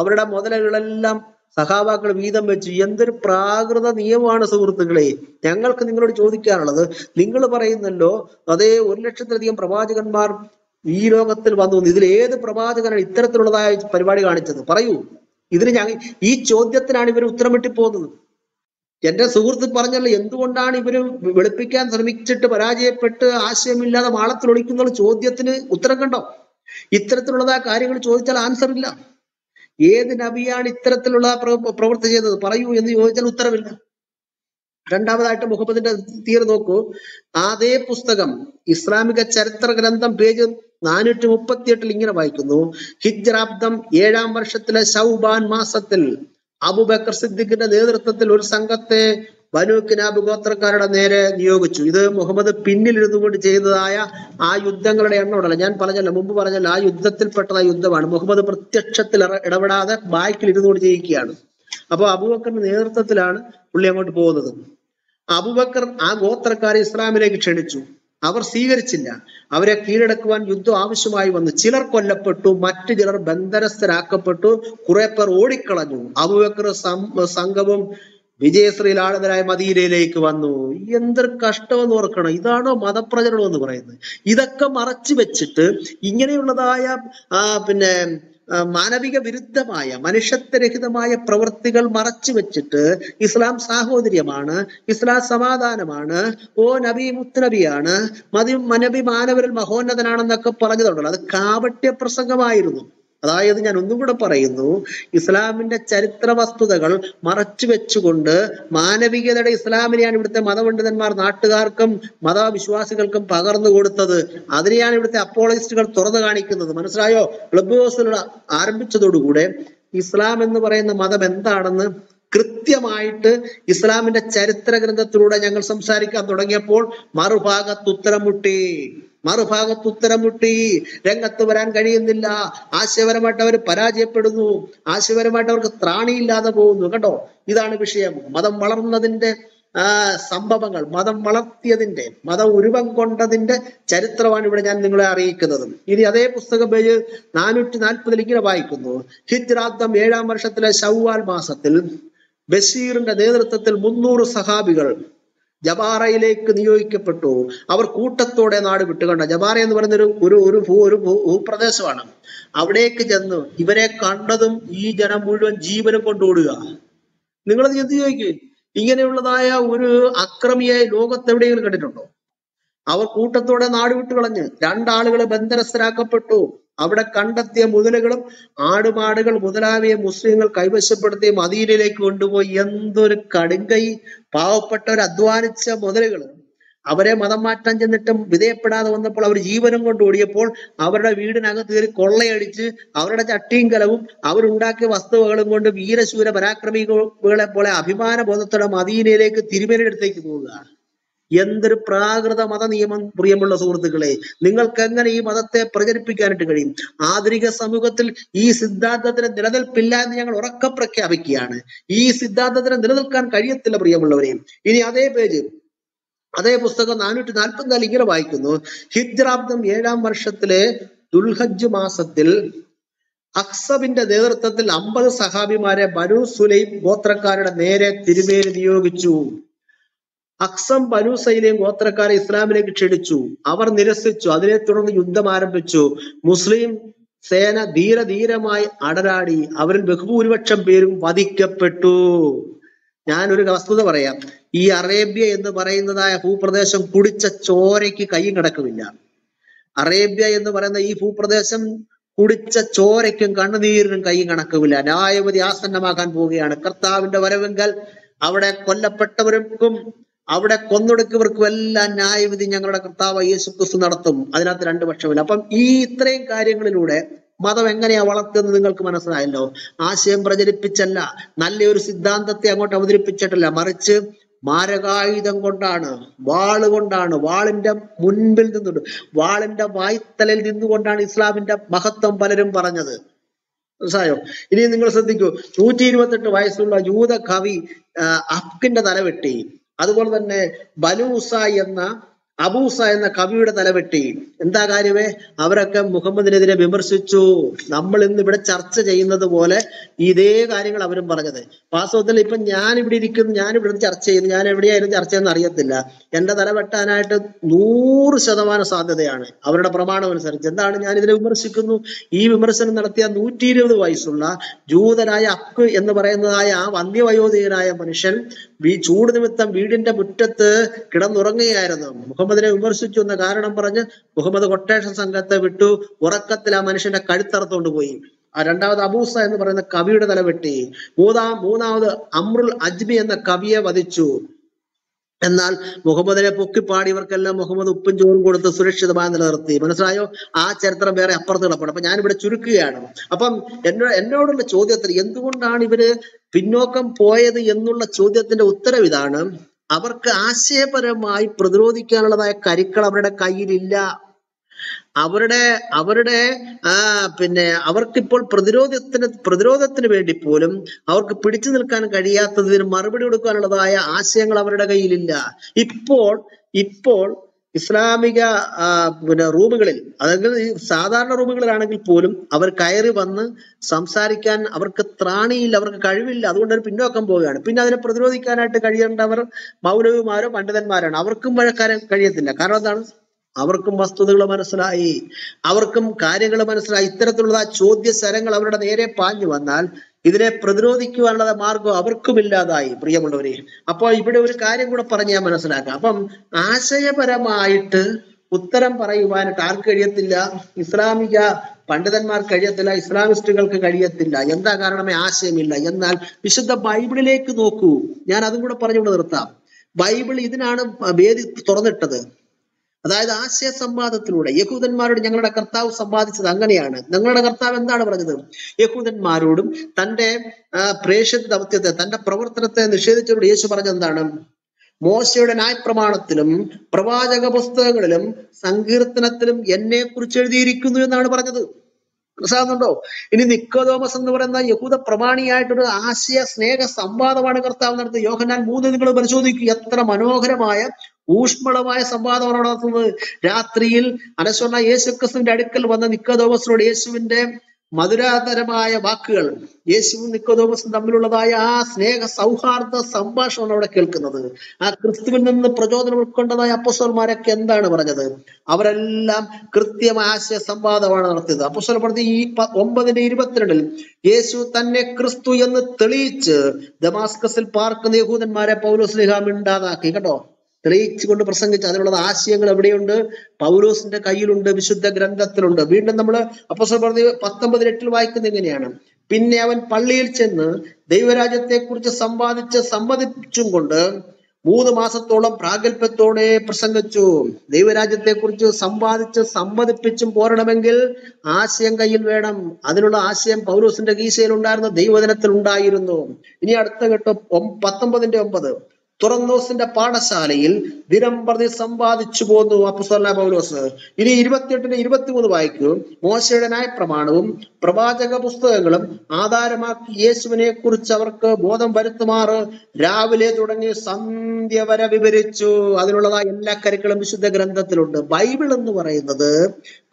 അവരുടെ മുതലുകളെല്ലാം സഹാബാക്കൾ വീതം വെച്ചു. എന്തൊരു പ്രാകൃത നിയമമാണ് സുഹൃത്തുക്കളെ. ഞങ്ങൾക്ക് നിങ്ങളോട് ചോദിക്കാനുള്ളത്, നിങ്ങൾ പറയുന്നല്ലോ അതേ ഒരു ലക്ഷത്തിലധികം പ്രവാചകന്മാർ ഈ ലോകത്തിൽ വന്നു. ഇതിൽ ഏത് പ്രവാചകനാണ് ഇത്തരത്തിലുള്ളതായ പരിപാടി കാണിച്ചത്? പറയൂ. ഇതിന് ഞങ്ങൾ ഈ ചോദ്യത്തിനാണ് ഇവർ ഉത്തരമിട്ടി പോകുന്നത്. എന്റെ സുഹൃത്ത് പറഞ്ഞല്ലോ, എന്തുകൊണ്ടാണ് ഇവർ വെളുപ്പിക്കാൻ ശ്രമിച്ചിട്ട് പരാജയപ്പെട്ട് ആശയമില്ലാതെ മാളത്തിലൊളിക്കുന്ന ചോദ്യത്തിന് ഉത്തരം കണ്ടോ? ഇത്തരത്തിലുള്ളതായ കാര്യങ്ങൾ ചോദിച്ചാൽ ആൻസർ ഇല്ല. ഏത് നബിയാണ് ഇത്തരത്തിലുള്ള പ്രവൃത്തി ചെയ്തത്? പറയൂ എന്ന് ചോദിച്ചാൽ ഉത്തരവില്ല. രണ്ടാമതായിട്ട് മുഹമ്മദിന്റെ തീർ നോക്കൂ. അതേ പുസ്തകം ഇസ്ലാമിക ചരിത്ര ഗ്രന്ഥം പേജ് നാനൂറ്റി മുപ്പത്തി എട്ടിൽ ഇങ്ങനെ വായിക്കുന്നു: ഹിജ്റാബ്ദം ഏഴാം വർഷത്തിലെ ശൗബാൻ മാസത്തിൽ അബൂബക്കർ സിദ്ദിഖിന്റെ നേതൃത്വത്തിൽ ഒരു സംഘത്തെ ബനു കിനാബ് ഗോത്രക്കാരുടെ നേരെ നിയോഗിച്ചു. ഇത് മുഹമ്മദ് പിന്നിലിരുന്നു കൊണ്ട് ചെയ്തതായ ആ യുദ്ധങ്ങളുടെ എണ്ണം ഉണ്ടല്ലോ, ഞാൻ പറഞ്ഞല്ലോ, മുമ്പ് പറഞ്ഞല്ലോ, ആ യുദ്ധത്തിൽപ്പെട്ടതായ യുദ്ധമാണ്. മുഹമ്മദ് പ്രത്യക്ഷത്തിൽ ഇടപെടാതെ ബാക്കിൽ ഇരുന്നു കൊണ്ട് ചെയ്യിക്കുകയാണ്. അപ്പൊ അബൂബക്കറിന്റെ നേതൃത്വത്തിലാണ് പുള്ളി അങ്ങോട്ട് പോകുന്നത്. അബൂബക്കർ ആ ഗോത്രക്കാരെ ഇസ്ലാമിലേക്ക് ക്ഷണിച്ചു. അവർ സ്വീകരിച്ചില്ല. അവരെ കീഴടക്കുവാൻ യുദ്ധം ആവശ്യമായി വന്നു. ചിലർ കൊല്ലപ്പെട്ടു, മറ്റു ചിലർ ബന്ധനസ്ഥരാക്കപ്പെട്ടു, കുറെ പേർ ഓടിക്കളഞ്ഞു. അബൂബക്കർ സംഘവും വിജയശ്രീയിൽ ആളുതരായ മദീനയിലേക്ക് വന്നു. എന്തൊരു കഷ്ടമെന്ന് ഓർക്കണം. ഇതാണോ മതപ്രചരണം എന്ന് പറയുന്നത്? ഇതൊക്കെ മറച്ചു വെച്ചിട്ട് ഇങ്ങനെയുള്ളതായ ആ പിന്നെ മാനവിക വിരുദ്ധമായ മനുഷ്യത്വരഹിതമായ പ്രവൃത്തികൾ മറച്ചു വെച്ചിട്ട് ഇസ്ലാം സാഹോദര്യമാണ്, ഇസ്ലാം സമാധാനമാണ്, ഓ നബി മുത്തനബിയാണ്, മതി നബി മാനവരിൽ മഹോന്നതനാണെന്നൊക്കെ പറഞ്ഞതുണ്ടല്ലോ. അത് കാപട്യ പ്രസംഗമായിരുന്നു. അതായത്, ഞാൻ ഒന്നും കൂടെ പറയുന്നു, ഇസ്ലാമിന്റെ ചരിത്ര വസ്തുതകൾ മറച്ചു വെച്ചുകൊണ്ട് മാനവികതയുടെ ഇസ്ലാമിനെയാണ് ഇവിടുത്തെ മതപണ്ഡിതന്മാർ നാട്ടുകാർക്കും മതവിശ്വാസികൾക്കും പകർന്നു കൊടുത്തത്. അതിനെയാണ് ഇവിടുത്തെ അപ്പോളജിസ്റ്റുകൾ തുറന്നു കാണിക്കുന്നത്. മനസ്സിലായോ? ക്ലബ് ഹൗസിൽ ആരംഭിച്ചതോടുകൂടെ ഇസ്ലാം എന്ന് പറയുന്ന മതം എന്താണെന്ന് കൃത്യമായിട്ട് ഇസ്ലാമിന്റെ ചരിത്ര ഗ്രന്ഥത്തിലൂടെ ഞങ്ങൾ സംസാരിക്കാൻ തുടങ്ങിയപ്പോൾ മറുഭാഗത്ത് ഉത്തരം മുട്ടി. മറുഭാഗത്ത് ഉത്തരം മുട്ടി. രംഗത്ത് വരാൻ കഴിയുന്നില്ല. ആശയപരമായിട്ട് അവർ പരാജയപ്പെടുന്നു. ആശയപരമായിട്ട് അവർക്ക് ത്രാണിയില്ലാതെ പോകുന്നു. കേട്ടോ, ഇതാണ് വിഷയം. മതം വളർന്നതിന്റെ ആ സംഭവങ്ങൾ, മതം വളർത്തിയതിന്റെ, മതം ഉരുവം കൊണ്ടതിന്റെ ചരിത്രമാണ് ഇവിടെ ഞാൻ നിങ്ങളെ അറിയിക്കുന്നത്. ഇനി അതേ പുസ്തക പേജ് നാനൂറ്റി നാൽപ്പതിൽ ഇങ്ങനെ വായിക്കുന്നു: ഹിജ്റാബ്ദം ഏഴാം വർഷത്തിലെ ശവ്വാൽ മാസത്തിൽ ബഷീറിന്റെ നേതൃത്വത്തിൽ മുന്നൂറ് സഹാബികൾ ജബാറയിലേക്ക് നിയോഗിക്കപ്പെട്ടു. അവർ കൂട്ടത്തോടെ നാട് വിട്ടുകണ്ട. ജബാറ എന്ന് പറയുന്ന ഒരു ഒരു ഭൂ ഒരു ഭൂപ്രദേശമാണ്. അവിടേക്ക് ചെന്ന് ഇവരെ കണ്ടതും ഈ ജനം മുഴുവൻ ജീവനും കൊണ്ടോടുക. നിങ്ങളത് എന്ത് ചോദിക്കും? ഇങ്ങനെയുള്ളതായ ഒരു അക്രമിയെ ലോകത്തെവിടെയെങ്കിലും കണ്ടിട്ടുണ്ടോ? അവർ കൂട്ടത്തോടെ നാട് വിട്ടു കളഞ്ഞ് രണ്ടാളുകൾ ബന്ധനസ്ഥരാക്കപ്പെട്ടു. അവിടെ കണ്ടെത്തിയ മുതലുകളും ആടുമാടുകൾ മുതലാവിയെ മുസ്ലിങ്ങൾ കൈവശപ്പെടുത്തി മദീനയിലേക്ക് കൊണ്ടുപോയി. എന്തൊരു കടുങ്കൈ! പാവപ്പെട്ടവർ അധ്വാനിച്ച മുതലുകൾ അവരെ മതം മാറ്റാൻ ചെന്നിട്ടും വിധേയപ്പെടാതെ വന്നപ്പോൾ അവർ ജീവനം കൊണ്ട് ഓടിയപ്പോൾ അവരുടെ വീടിനകത്ത് കയറി കൊള്ളയടിച്ച് അവരുടെ ചട്ടിയും കലവും അവരുണ്ടാക്കിയ വസ്തുവകളും കൊണ്ട് വീരശൂര പരാക്രമികളെ പോലെ അഭിമാന ബോധത്തോടെ മദീനയിലേക്ക് തിരുമേനിയുടെ അടുത്തേക്ക് പോവുക. എന്തൊരു പ്രാകൃത മത നിയമം പ്രിയമുള്ള സുഹൃത്തുക്കളെ, നിങ്ങൾക്ക് എങ്ങനെ ഈ മതത്തെ പ്രചരിപ്പിക്കാനായിട്ട് കഴിയും? ആധുനിക സമൂഹത്തിൽ ഈ സിദ്ധാന്തത്തിന് നിലനിൽപ്പില്ല എന്ന് ഞങ്ങൾ ഉറക്കെ പ്രഖ്യാപിക്കുകയാണ്. ഈ സിദ്ധാന്തത്തിന് നിലനിൽക്കാൻ കഴിയത്തില്ല പ്രിയമുള്ളവരെയും. ഇനി അതേ പേജ്, അതേ പുസ്തകം നാനൂറ്റി നാൽപ്പത്തിനാല് ഇങ്ങനെ വായിക്കുന്നു: ഹിജ്റാബ്ദം ഏഴാം വർഷത്തിലെ ദുൽഹജ്ജ് മാസത്തിൽ അക്സബിന്റെ നേതൃത്വത്തിൽ അമ്പത് സഹാബിമാരെ ബനു സുലൈം ഗോത്രക്കാരുടെ നേരെ തിരുമേനി നിയോഗിച്ചു. അക്സം ബനു സുലൈം ഗോത്രക്കാരെ ഇസ്ലാമിലേക്ക് ക്ഷണിച്ചു. അവർ നിരസിച്ചു. അതിനെ തുടർന്ന് യുദ്ധം ആരംഭിച്ചു. മുസ്ലിം സേന ധീരധീരമായി അടരാടി. അവരിൽ ബഹുഭൂരിപക്ഷം പേരും വധിക്കപ്പെട്ടു. ഞാനൊരു വസ്തുത പറയാം. ഈ അറേബ്യ എന്ന് പറയുന്നതായ ഭൂപ്രദേശം കുടിച്ച ചോരയ്ക്ക് കൈയും കിടക്കുന്നില്ല. അറേബ്യ എന്ന് പറയുന്ന ഈ ഭൂപ്രദേശം കുടിച്ച ചോരയ്ക്കും കണ്ണുനീരിനും കൈ കണക്കുമില്ല. ന്യായവധി ആസന്നമാകാൻ പോവുകയാണ്. കർത്താവിന്റെ വരവെങ്കിൽ അവിടെ കൊല്ലപ്പെട്ടവർക്കും അവിടെ കൊന്നൊടുക്കവർക്കും എല്ലാം ന്യായവിധി ഞങ്ങളുടെ കർത്താവ് യേശു ക്രിസ്തു നടത്തും. അതിനകത്ത് രണ്ടു പക്ഷമില്ല. അപ്പം ഈ ഇത്രയും കാര്യങ്ങളിലൂടെ മതം എങ്ങനെയാ വളർത്തുന്നത് നിങ്ങൾക്ക് മനസ്സിലായല്ലോ. ആശയം പ്രചരിപ്പിച്ചല്ല, നല്ലൊരു സിദ്ധാന്തത്തെ അങ്ങോട്ട് അവതരിപ്പിച്ചിട്ടില്ല, മറിച്ച് മാരകായുധം കൊണ്ടാണ്, വാളുകൊണ്ടാണ്, വാളിന്റെ മുൻപിൽ നിന്നുണ്ട്, വാളിന്റെ വായ്ത്തലയിൽ നിന്നുകൊണ്ടാണ് ഇസ്ലാമിന്റെ മഹത്വം പലരും പറഞ്ഞത്. മനസ്സിലായോ? ഇനി നിങ്ങൾ ശ്രദ്ധിക്കൂ, നൂറ്റി ഇരുപത്തെട്ട് വയസ്സുള്ള ജൂത കവി അഫ്കിന്റെ തലവെട്ടി. അതുപോലെ തന്നെ ബലൂസ എന്ന അബൂസ എന്ന കവിയുടെ തലവെട്ടി. എന്താ കാര്യമേ? അവരൊക്കെ മുഹമ്മദിനെതിരെ വിമർശിച്ചു. നമ്മൾ ഇന്ന് ഇവിടെ ചർച്ച ചെയ്യുന്നത് പോലെ ഇതേ കാര്യങ്ങൾ അവരും പറഞ്ഞത്. വാസ്തവത്തിൽ ഇപ്പൊ ഞാൻ ഇവിടെ ഇരിക്കുന്നു, ഞാനിവിടെ ചർച്ച ചെയ്യുന്നു, ഞാൻ എവിടെയായിരുന്നു ചർച്ച ചെയ്യുന്ന അറിയത്തില്ല. എന്റെ തലവെട്ടാനായിട്ട് നൂറ് ശതമാനം സാധ്യതയാണ് അവരുടെ പ്രമാണം അനുസരിച്ച്. എന്താണ് ഞാൻ ഇതിനെ വിമർശിക്കുന്നു? ഈ വിമർശനം നടത്തിയ നൂറ്റി ഇരുപത് വയസ്സുള്ള ജൂതനായ അക്ക് എന്ന് പറയുന്നതായ ആ വന്ധ്യവയോധികനായ മനുഷ്യൻ ചൂട് നിമിത്തം വീടിന്റെ മുറ്റത്ത് കിടന്നുറങ്ങുകയായിരുന്നു. മുഹമ്മദിനെ വിമർശിച്ചു എന്ന കാരണം പറഞ്ഞ് മുഹമ്മദ് കൊട്ടേഷൻ സംഘത്തെ വിട്ടു. ഉറക്കത്തിൽ ആ മനുഷ്യന്റെ കഴുത്തറത്തുകൊണ്ട് പോയി. ആ രണ്ടാമത് അബൂസ എന്ന് പറയുന്ന കവിയുടെ തല വെട്ടി. മൂന്നാം മൂന്നാമത് അമ്രുൽ അജ്മി എന്ന കവിയെ വധിച്ചു. എന്നാൽ മുഹമ്മദിനെ പൊക്കിപ്പാടിയവർക്കെല്ലാം മുഹമ്മദ് ഉപ്പും ചോറും കൊടുത്ത് സുരക്ഷിതമായി നിലനിർത്തി. മനസ്സിലായോ? ആ ചരിത്രം വേറെ അപ്പുറത്ത് കിടപ്പുണ്ട്. അപ്പൊ ഞാനിവിടെ ചുരുക്കുകയാണ്. അപ്പം എന്നോ എന്നോടുള്ള ചോദ്യത്തിൽ എന്തുകൊണ്ടാണ് ഇവര് പിന്നോക്കം പോയത് എന്നുള്ള ചോദ്യത്തിന്റെ ഉത്തരം ഇതാണ്: അവർക്ക് ആശയപരമായി പ്രതിരോധിക്കാനുള്ളതായ കരുക്കൾ അവരുടെ കയ്യിലില്ല. അവരുടെ അവരുടെ ആ പിന്നെ അവർക്കിപ്പോൾ പ്രതിരോധത്തിന് പ്രതിരോധത്തിന് വേണ്ടി പോലും അവർക്ക് പിടിച്ചു നിൽക്കാൻ കഴിയാത്തതിന് മറുപടി കൊടുക്കാനുള്ളതായ ആശയങ്ങൾ അവരുടെ കയ്യിലില്ല. ഇപ്പോൾ ഇപ്പോൾ ഇസ്ലാമിക പിന്നെ റൂമുകളിൽ, അതായത് സാധാരണ റൂമുകളിലാണെങ്കിൽ പോലും അവർ കയറി വന്ന് സംസാരിക്കാൻ അവർക്ക് ത്രാണിയില്ല, അവർക്ക് കഴിവില്ല. അതുകൊണ്ട് അവർ പിന്നോക്കം പോവുകയാണ്. പിന്നെ അതിനെ പ്രതിരോധിക്കാനായിട്ട് കഴിയേണ്ടവർ മൗലവിമാരോ പണ്ഡിതന്മാരാണ്. അവർക്കും വഴക്കാരൻ കഴിയത്തില്ല. കാരണം എന്താണ്? അവർക്കും വസ്തുതകൾ മനസ്സിലായി, അവർക്കും കാര്യങ്ങൾ മനസ്സിലായി. ഇത്തരത്തിലുള്ള ചോദ്യശരങ്ങൾ അവരുടെ നേരെ പാഞ്ഞു വന്നാൽ ഇതിനെ പ്രതിരോധിക്കുവാനുള്ള മാർഗം അവർക്കും ഇല്ലാതായി പ്രിയമുള്ളവരെ. അപ്പൊ ഇവിടെ ഒരു കാര്യം കൂടെ പറഞ്ഞ് ഞാൻ മനസ്സിലാക്കാം. അപ്പം ആശയപരമായിട്ട് ഉത്തരം പറയുവാനായിട്ട് ആർക്ക് കഴിയത്തില്ല? ഇസ്ലാമിക പണ്ഡിതന്മാർ കഴിയത്തില്ല, ഇസ്ലാമിസ്റ്റുകൾക്ക് കഴിയത്തില്ല. എന്താ കാരണമേ? ആശയമില്ല. എന്നാൽ വിശുദ്ധ ബൈബിളിലേക്ക് നോക്കൂ. ഞാൻ അതും കൂടെ പറഞ്ഞുകൊണ്ട് നിർത്താം. ബൈബിൾ ഇതിനാണ് വേദി തുറന്നിട്ടത്. അതായത് ആശയ സംവാദത്തിലൂടെ യഹൂദന്മാരോട് ഞങ്ങളുടെ കർത്താവ് സംവാദിച്ചത് അങ്ങനെയാണ്. ഞങ്ങളുടെ കർത്താവ് എന്താണ് പറഞ്ഞത്? യഹൂദന്മാരോടും തന്റെ പ്രേഷിത ദൗത്യത്തെ, തന്റെ പ്രവർത്തനത്തെ നിഷേധിച്ചവരോട് യേശു പറഞ്ഞത് എന്താണ്? മോശയുടെ ന്യായപ്രമാണത്തിലും പ്രവാചക പുസ്തകങ്ങളിലും സങ്കീർത്തനത്തിലും എന്നെ കുറിച്ച് എഴുതിയിരിക്കുന്നു എന്നാണ് പറഞ്ഞത്. മനസ്സിലാകുന്നുണ്ടോ? ഇനി നിക്കോദോമസ് എന്ന് പറയുന്ന യഹൂദ പ്രമാണിയായിട്ടൊരു ആശയ സ്നേഹ സംവാദമാണ് കർത്താവ് നടത്തുന്നത്. യോഹന്നാൻ മൂന്ന് നിങ്ങൾ പരിശോധിക്കുക. എത്ര മനോഹരമായ ഊഷ്മളമായ സംവാദമാണ് നടത്തുന്നത്. രാത്രിയിൽ അനശ്വര യേശുക്രിസ്തുവിന്റെ അടുക്കൽ വന്ന നിക്കോദോമസിനോട് യേശുവിന്റെ മധുരതരമായ വാക്കുകൾ, യേശുവും നിക്കോദോമസും തമ്മിലുള്ളതായ ആ സ്നേഹ സൗഹാർദ്ദ സംഭാഷണമാണ് അവിടെ കേൾക്കുന്നത്. ആ ക്രിസ്തുവിൽ നിന്ന് പ്രചോദനം ഉൾക്കൊണ്ടതായ അപ്പോസ്തലന്മാരൊക്കെ എന്താണ് പറഞ്ഞത്? അവരെല്ലാം കൃത്യമായ ആശയ സംവാദമാണ് നടത്തിയത്. അപ്പോസ്തലപ്രവൃത്തി ഈ ഒമ്പതിന്റെ ഇരുപത്തിരണ്ടിൽ യേശു തന്നെ ക്രിസ്തു എന്ന് തെളിയിച്ച് ദമാസ്കസിൽ പാർക്കുന്ന യഹൂദന്മാരെ പൗലോസ്ലിഹ മിണ്ടാതാക്കി. കേട്ടോ, തെളിയിച്ചു കൊണ്ട് പ്രസംഗിച്ച്. അതിനുള്ള ആശയങ്ങൾ എവിടെയുണ്ട്? പൗലോസിന്റെ കയ്യിലുണ്ട്, വിശുദ്ധ ഗ്രന്ഥത്തിലുണ്ട്. വീണ്ടും നമ്മൾ അപ്പോസ്തലൻ പ്രവൃത്തി പത്തൊമ്പതിനെട്ടിൽ വായിക്കുന്നത് എങ്ങനെയാണ്? പിന്നെ അവൻ പള്ളിയിൽ ചെന്ന് ദൈവരാജ്യത്തെ കുറിച്ച് സംവാദിച്ച് സമ്മതിച്ചും കൊണ്ട് മൂന്ന് മാസത്തോളം പ്രാഗൽഭ്യത്തോടെ പ്രസംഗിച്ചു. ദൈവരാജ്യത്തെ കുറിച്ച് സംവാദിച്ച് സമ്മതിപ്പിച്ചും പോരണമെങ്കിൽ ആശയം കയ്യിൽ വേണം. അതിനുള്ള ആശയം പൗലോസിന്റെ കീശയിൽ ഉണ്ടായിരുന്ന ദൈവദിനത്തിൽ ഉണ്ടായിരുന്നു. ഇനി അടുത്ത ഘട്ടം പത്തൊമ്പതിന്റെ ഒമ്പത് തുറന്നോസിന്റെ പാഠശാലയിൽ ദിനം പ്രതി സമ്പാദിച്ചു പോന്നു അപ്പോസ്തലനായ പൗലോസ്. ഇനി ഇരുപത്തിയെട്ടിന്റെ ഇരുപത്തി മൂന്ന് വായിക്കൂ. മോശയുടെ ന്യായപ്രമാണവും പ്രവാചക പുസ്തകങ്ങളും ആധാരമാക്കി യേശുവിനെ കുറിച്ച് അവർക്ക് ബോധം വരുത്തുമാറ് രാവിലെ തുടങ്ങി സന്ധ്യ വരെ വിവരിച്ചു. അതിനുള്ളതായ എല്ലാ കരുക്കളും വിശുദ്ധ ഗ്രന്ഥത്തിലുണ്ട്. ബൈബിൾ എന്ന് പറയുന്നത്,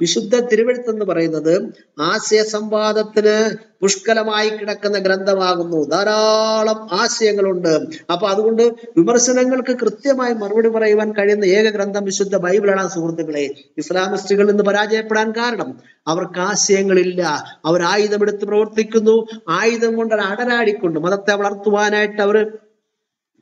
വിശുദ്ധ തിരുവെഴുത്ത് എന്ന് പറയുന്നത് ആശയ സംവാദത്തിന് പുഷ്കലമായി കിടക്കുന്ന ഗ്രന്ഥമാകുന്നു. ധാരാളം ആശയങ്ങളുണ്ട്. അപ്പൊ അതുകൊണ്ട് വിമർശനങ്ങൾക്ക് കൃത്യമായി മറുപടി പറയുവാൻ കഴിയുന്ന ഏക ഗ്രന്ഥം വിശുദ്ധ ബൈബിളാണ്. സുഹൃത്തുക്കളെ, ഇസ്ലാമിസ്റ്റുകൾ ഇന്ന് പരാജയപ്പെടാൻ കാരണം അവർക്ക് ആശയങ്ങളില്ല. അവർ ആയുധമെടുത്ത് പ്രവർത്തിക്കുന്നു. ആയുധം കൊണ്ട് അടരാടിക്കൊണ്ട് മതത്തെ വളർത്തുവാനായിട്ട് അവർ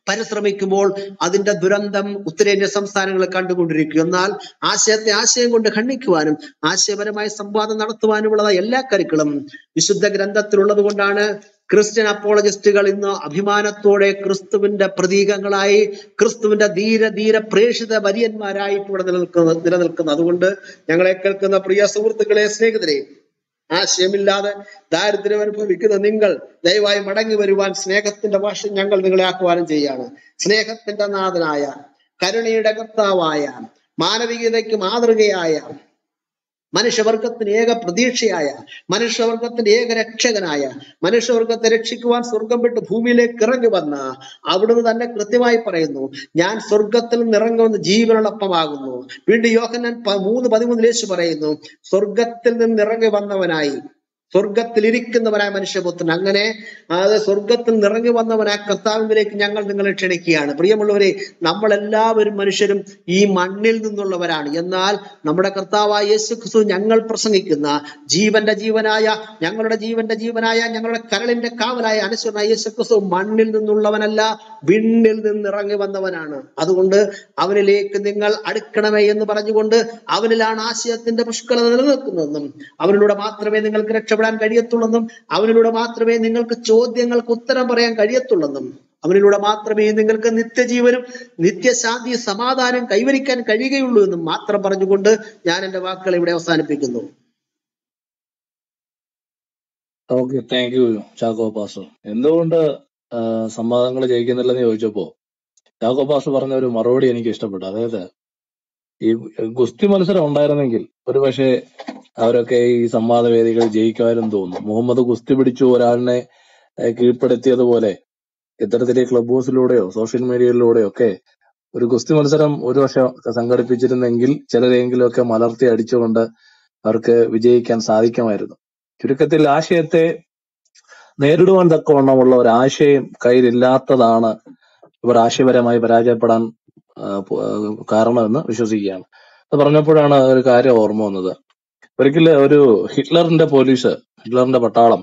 പരിശ്രമിക്കുമ്പോൾ അതിന്റെ ദുരന്തം ഉത്തരേന്ത്യ സംസ്ഥാനങ്ങൾ കണ്ടുകൊണ്ടിരിക്കും. എന്നാൽ ആശയത്തെ ആശയം കൊണ്ട് ഖണ്ഡിക്കുവാനും ആശയപരമായ സംവാദം നടത്തുവാനുമുള്ള എല്ലാ കരുക്കളും വിശുദ്ധ ഗ്രന്ഥത്തിലുള്ളത് കൊണ്ടാണ് ക്രിസ്ത്യൻ അപ്പോളജിസ്റ്റുകൾ ഇന്ന് അഭിമാനത്തോടെ ക്രിസ്തുവിന്റെ പ്രതീകങ്ങളായി, ക്രിസ്തുവിന്റെ ധീര ധീര പ്രേഷിത വര്യന്മാരായിട്ട് ഇവിടെ നിലനിൽക്കുന്നത് നിലനിൽക്കുന്നത് അതുകൊണ്ട് ഞങ്ങളെ കേൾക്കുന്ന പ്രിയ സുഹൃത്തുക്കളെ, സ്നേഹിതരെ, ആശയമില്ലാതെ ദാരിദ്ര്യം അനുഭവിക്കുന്ന നിങ്ങൾ ദയവായി മടങ്ങി വരുവാൻ സ്നേഹത്തിന്റെ ഭാഷ ഞങ്ങൾ നിങ്ങളെ ആഹ്വാനം ചെയ്യാണ്. സ്നേഹത്തിന്റെ നാഥനായ, കരുണയുടെ കർത്താവായ, മാനവികതയ്ക്ക് മാതൃകയായ, മനുഷ്യവർഗത്തിന് ഏക പ്രതീക്ഷയായ, മനുഷ്യവർഗത്തിന്റെ ഏക രക്ഷകനായ, മനുഷ്യവർഗത്തെ രക്ഷിക്കുവാൻ സ്വർഗം വിട്ട് ഭൂമിയിലേക്ക് ഇറങ്ങി വന്ന അവിടുന്ന് തന്നെ കൃത്യമായി പറയുന്നു, ഞാൻ സ്വർഗത്തിൽ നിന്നിറങ്ങി വന്ന് ജീവനോടൊപ്പമാകുന്നു. വീണ്ടും യോഹന്നാൻ മൂന്ന് പതിമൂന്നിൽ യേശു പറയുന്നു, സ്വർഗത്തിൽ നിന്നിറങ്ങി വന്നവനായി, സ്വർഗത്തിൽ ഇരിക്കുന്നവനായ മനുഷ്യപുത്രൻ. അങ്ങനെ അത് സ്വർഗത്തിൽ നിറങ്ങി വന്നവനായ കർത്താവിലേക്ക് ഞങ്ങൾ നിങ്ങളെ ക്ഷണിക്കുകയാണ്. പ്രിയമുള്ളവരെ, നമ്മളെല്ലാവരും മനുഷ്യരും ഈ മണ്ണിൽ നിന്നുള്ളവരാണ്. എന്നാൽ നമ്മുടെ കർത്താവായ യേശു ക്രിസ്തു ഞങ്ങൾ പ്രസംഗിക്കുന്ന ജീവന്റെ ജീവനായ, ഞങ്ങളുടെ ജീവന്റെ ജീവനായ, ഞങ്ങളുടെ കരളിന്റെ കാവലായ അനശ്വരനായ യേശു ക്രിസ്തു മണ്ണിൽ നിന്നുള്ളവനല്ല, വിണ്ണിൽ നിന്നിറങ്ങി വന്നവനാണ്. അതുകൊണ്ട് അവനിലേക്ക് നിങ്ങൾ അടുക്കണമേ എന്ന് പറഞ്ഞുകൊണ്ട് അവനിലാണ് ആശയത്തിന്റെ പുഷ്കലത നിലനിൽക്കുന്നതെന്നും അവനിലൂടെ മാത്രമേ നിങ്ങൾക്ക് രക്ഷപ്പെടാൻ കഴിയത്തുള്ളെന്നും അവനിലൂടെ മാത്രമേ നിങ്ങൾക്ക് ചോദ്യങ്ങൾക്ക് ഉത്തരം പറയാൻ കഴിയത്തുള്ളെന്നും അവനിലൂടെ മാത്രമേ നിങ്ങൾക്ക് നിത്യജീവനും നിത്യശാന്തി സമാധാനം കൈവരിക്കാൻ കഴിയുകയുള്ളൂ എന്നും മാത്രം പറഞ്ഞുകൊണ്ട് ഞാൻ എന്റെ വാക്കുകൾ ഇവിടെ അവസാനിപ്പിക്കുന്നു. ഓക്കെ, താങ്ക് യു ചാക്കോ പാസു. എന്തുകൊണ്ട് സംവാദങ്ങൾ ജയിക്കുന്നില്ലെന്ന് ചോദിച്ചപ്പോ ചാക്കോ പാസു പറഞ്ഞ ഒരു മറുപടി എനിക്ക് ഇഷ്ടപ്പെട്ടു. അതായത്, ഈ ഗുസ്തി മത്സരം ഉണ്ടായിരുന്നെങ്കിൽ ഒരുപക്ഷെ അവരൊക്കെ ഈ സംവാദവേദികൾ ജയിക്കാനും തോന്നുന്നു. മുഹമ്മദ് ഗുസ്തി പിടിച്ചു ഒരാളിനെ കീഴ്പ്പെടുത്തിയതുപോലെ ഇത്തരത്തിലെ ക്ലബ് ഹൗസിലൂടെയോ സോഷ്യൽ മീഡിയയിലൂടെയോ ഒക്കെ ഒരു ഗുസ്തി മത്സരം ഒരു വർഷം സംഘടിപ്പിച്ചിരുന്നെങ്കിൽ ചിലരെങ്കിലും ഒക്കെ മലർത്തി അടിച്ചുകൊണ്ട് അവർക്ക് വിജയിക്കാൻ സാധിക്കുമായിരുന്നു. ചുരുക്കത്തിൽ, ആശയത്തെ നേരിടുവാൻ തക്കവണ്ണമുള്ള ഒരു ആശയം കയ്യിലില്ലാത്തതാണ് ഇവർ ആശയപരമായി പരാജയപ്പെടാൻ കാരണമെന്ന് വിശ്വസിക്കുകയാണ്. അത് പറഞ്ഞപ്പോഴാണ് ഒരു കാര്യം ഓർമ്മ വന്നത്. ഒരിക്കൽ ഒരു ഹിറ്റ്ലറിന്റെ പോലീസ്, ഹിറ്റ്ലറിന്റെ പട്ടാളം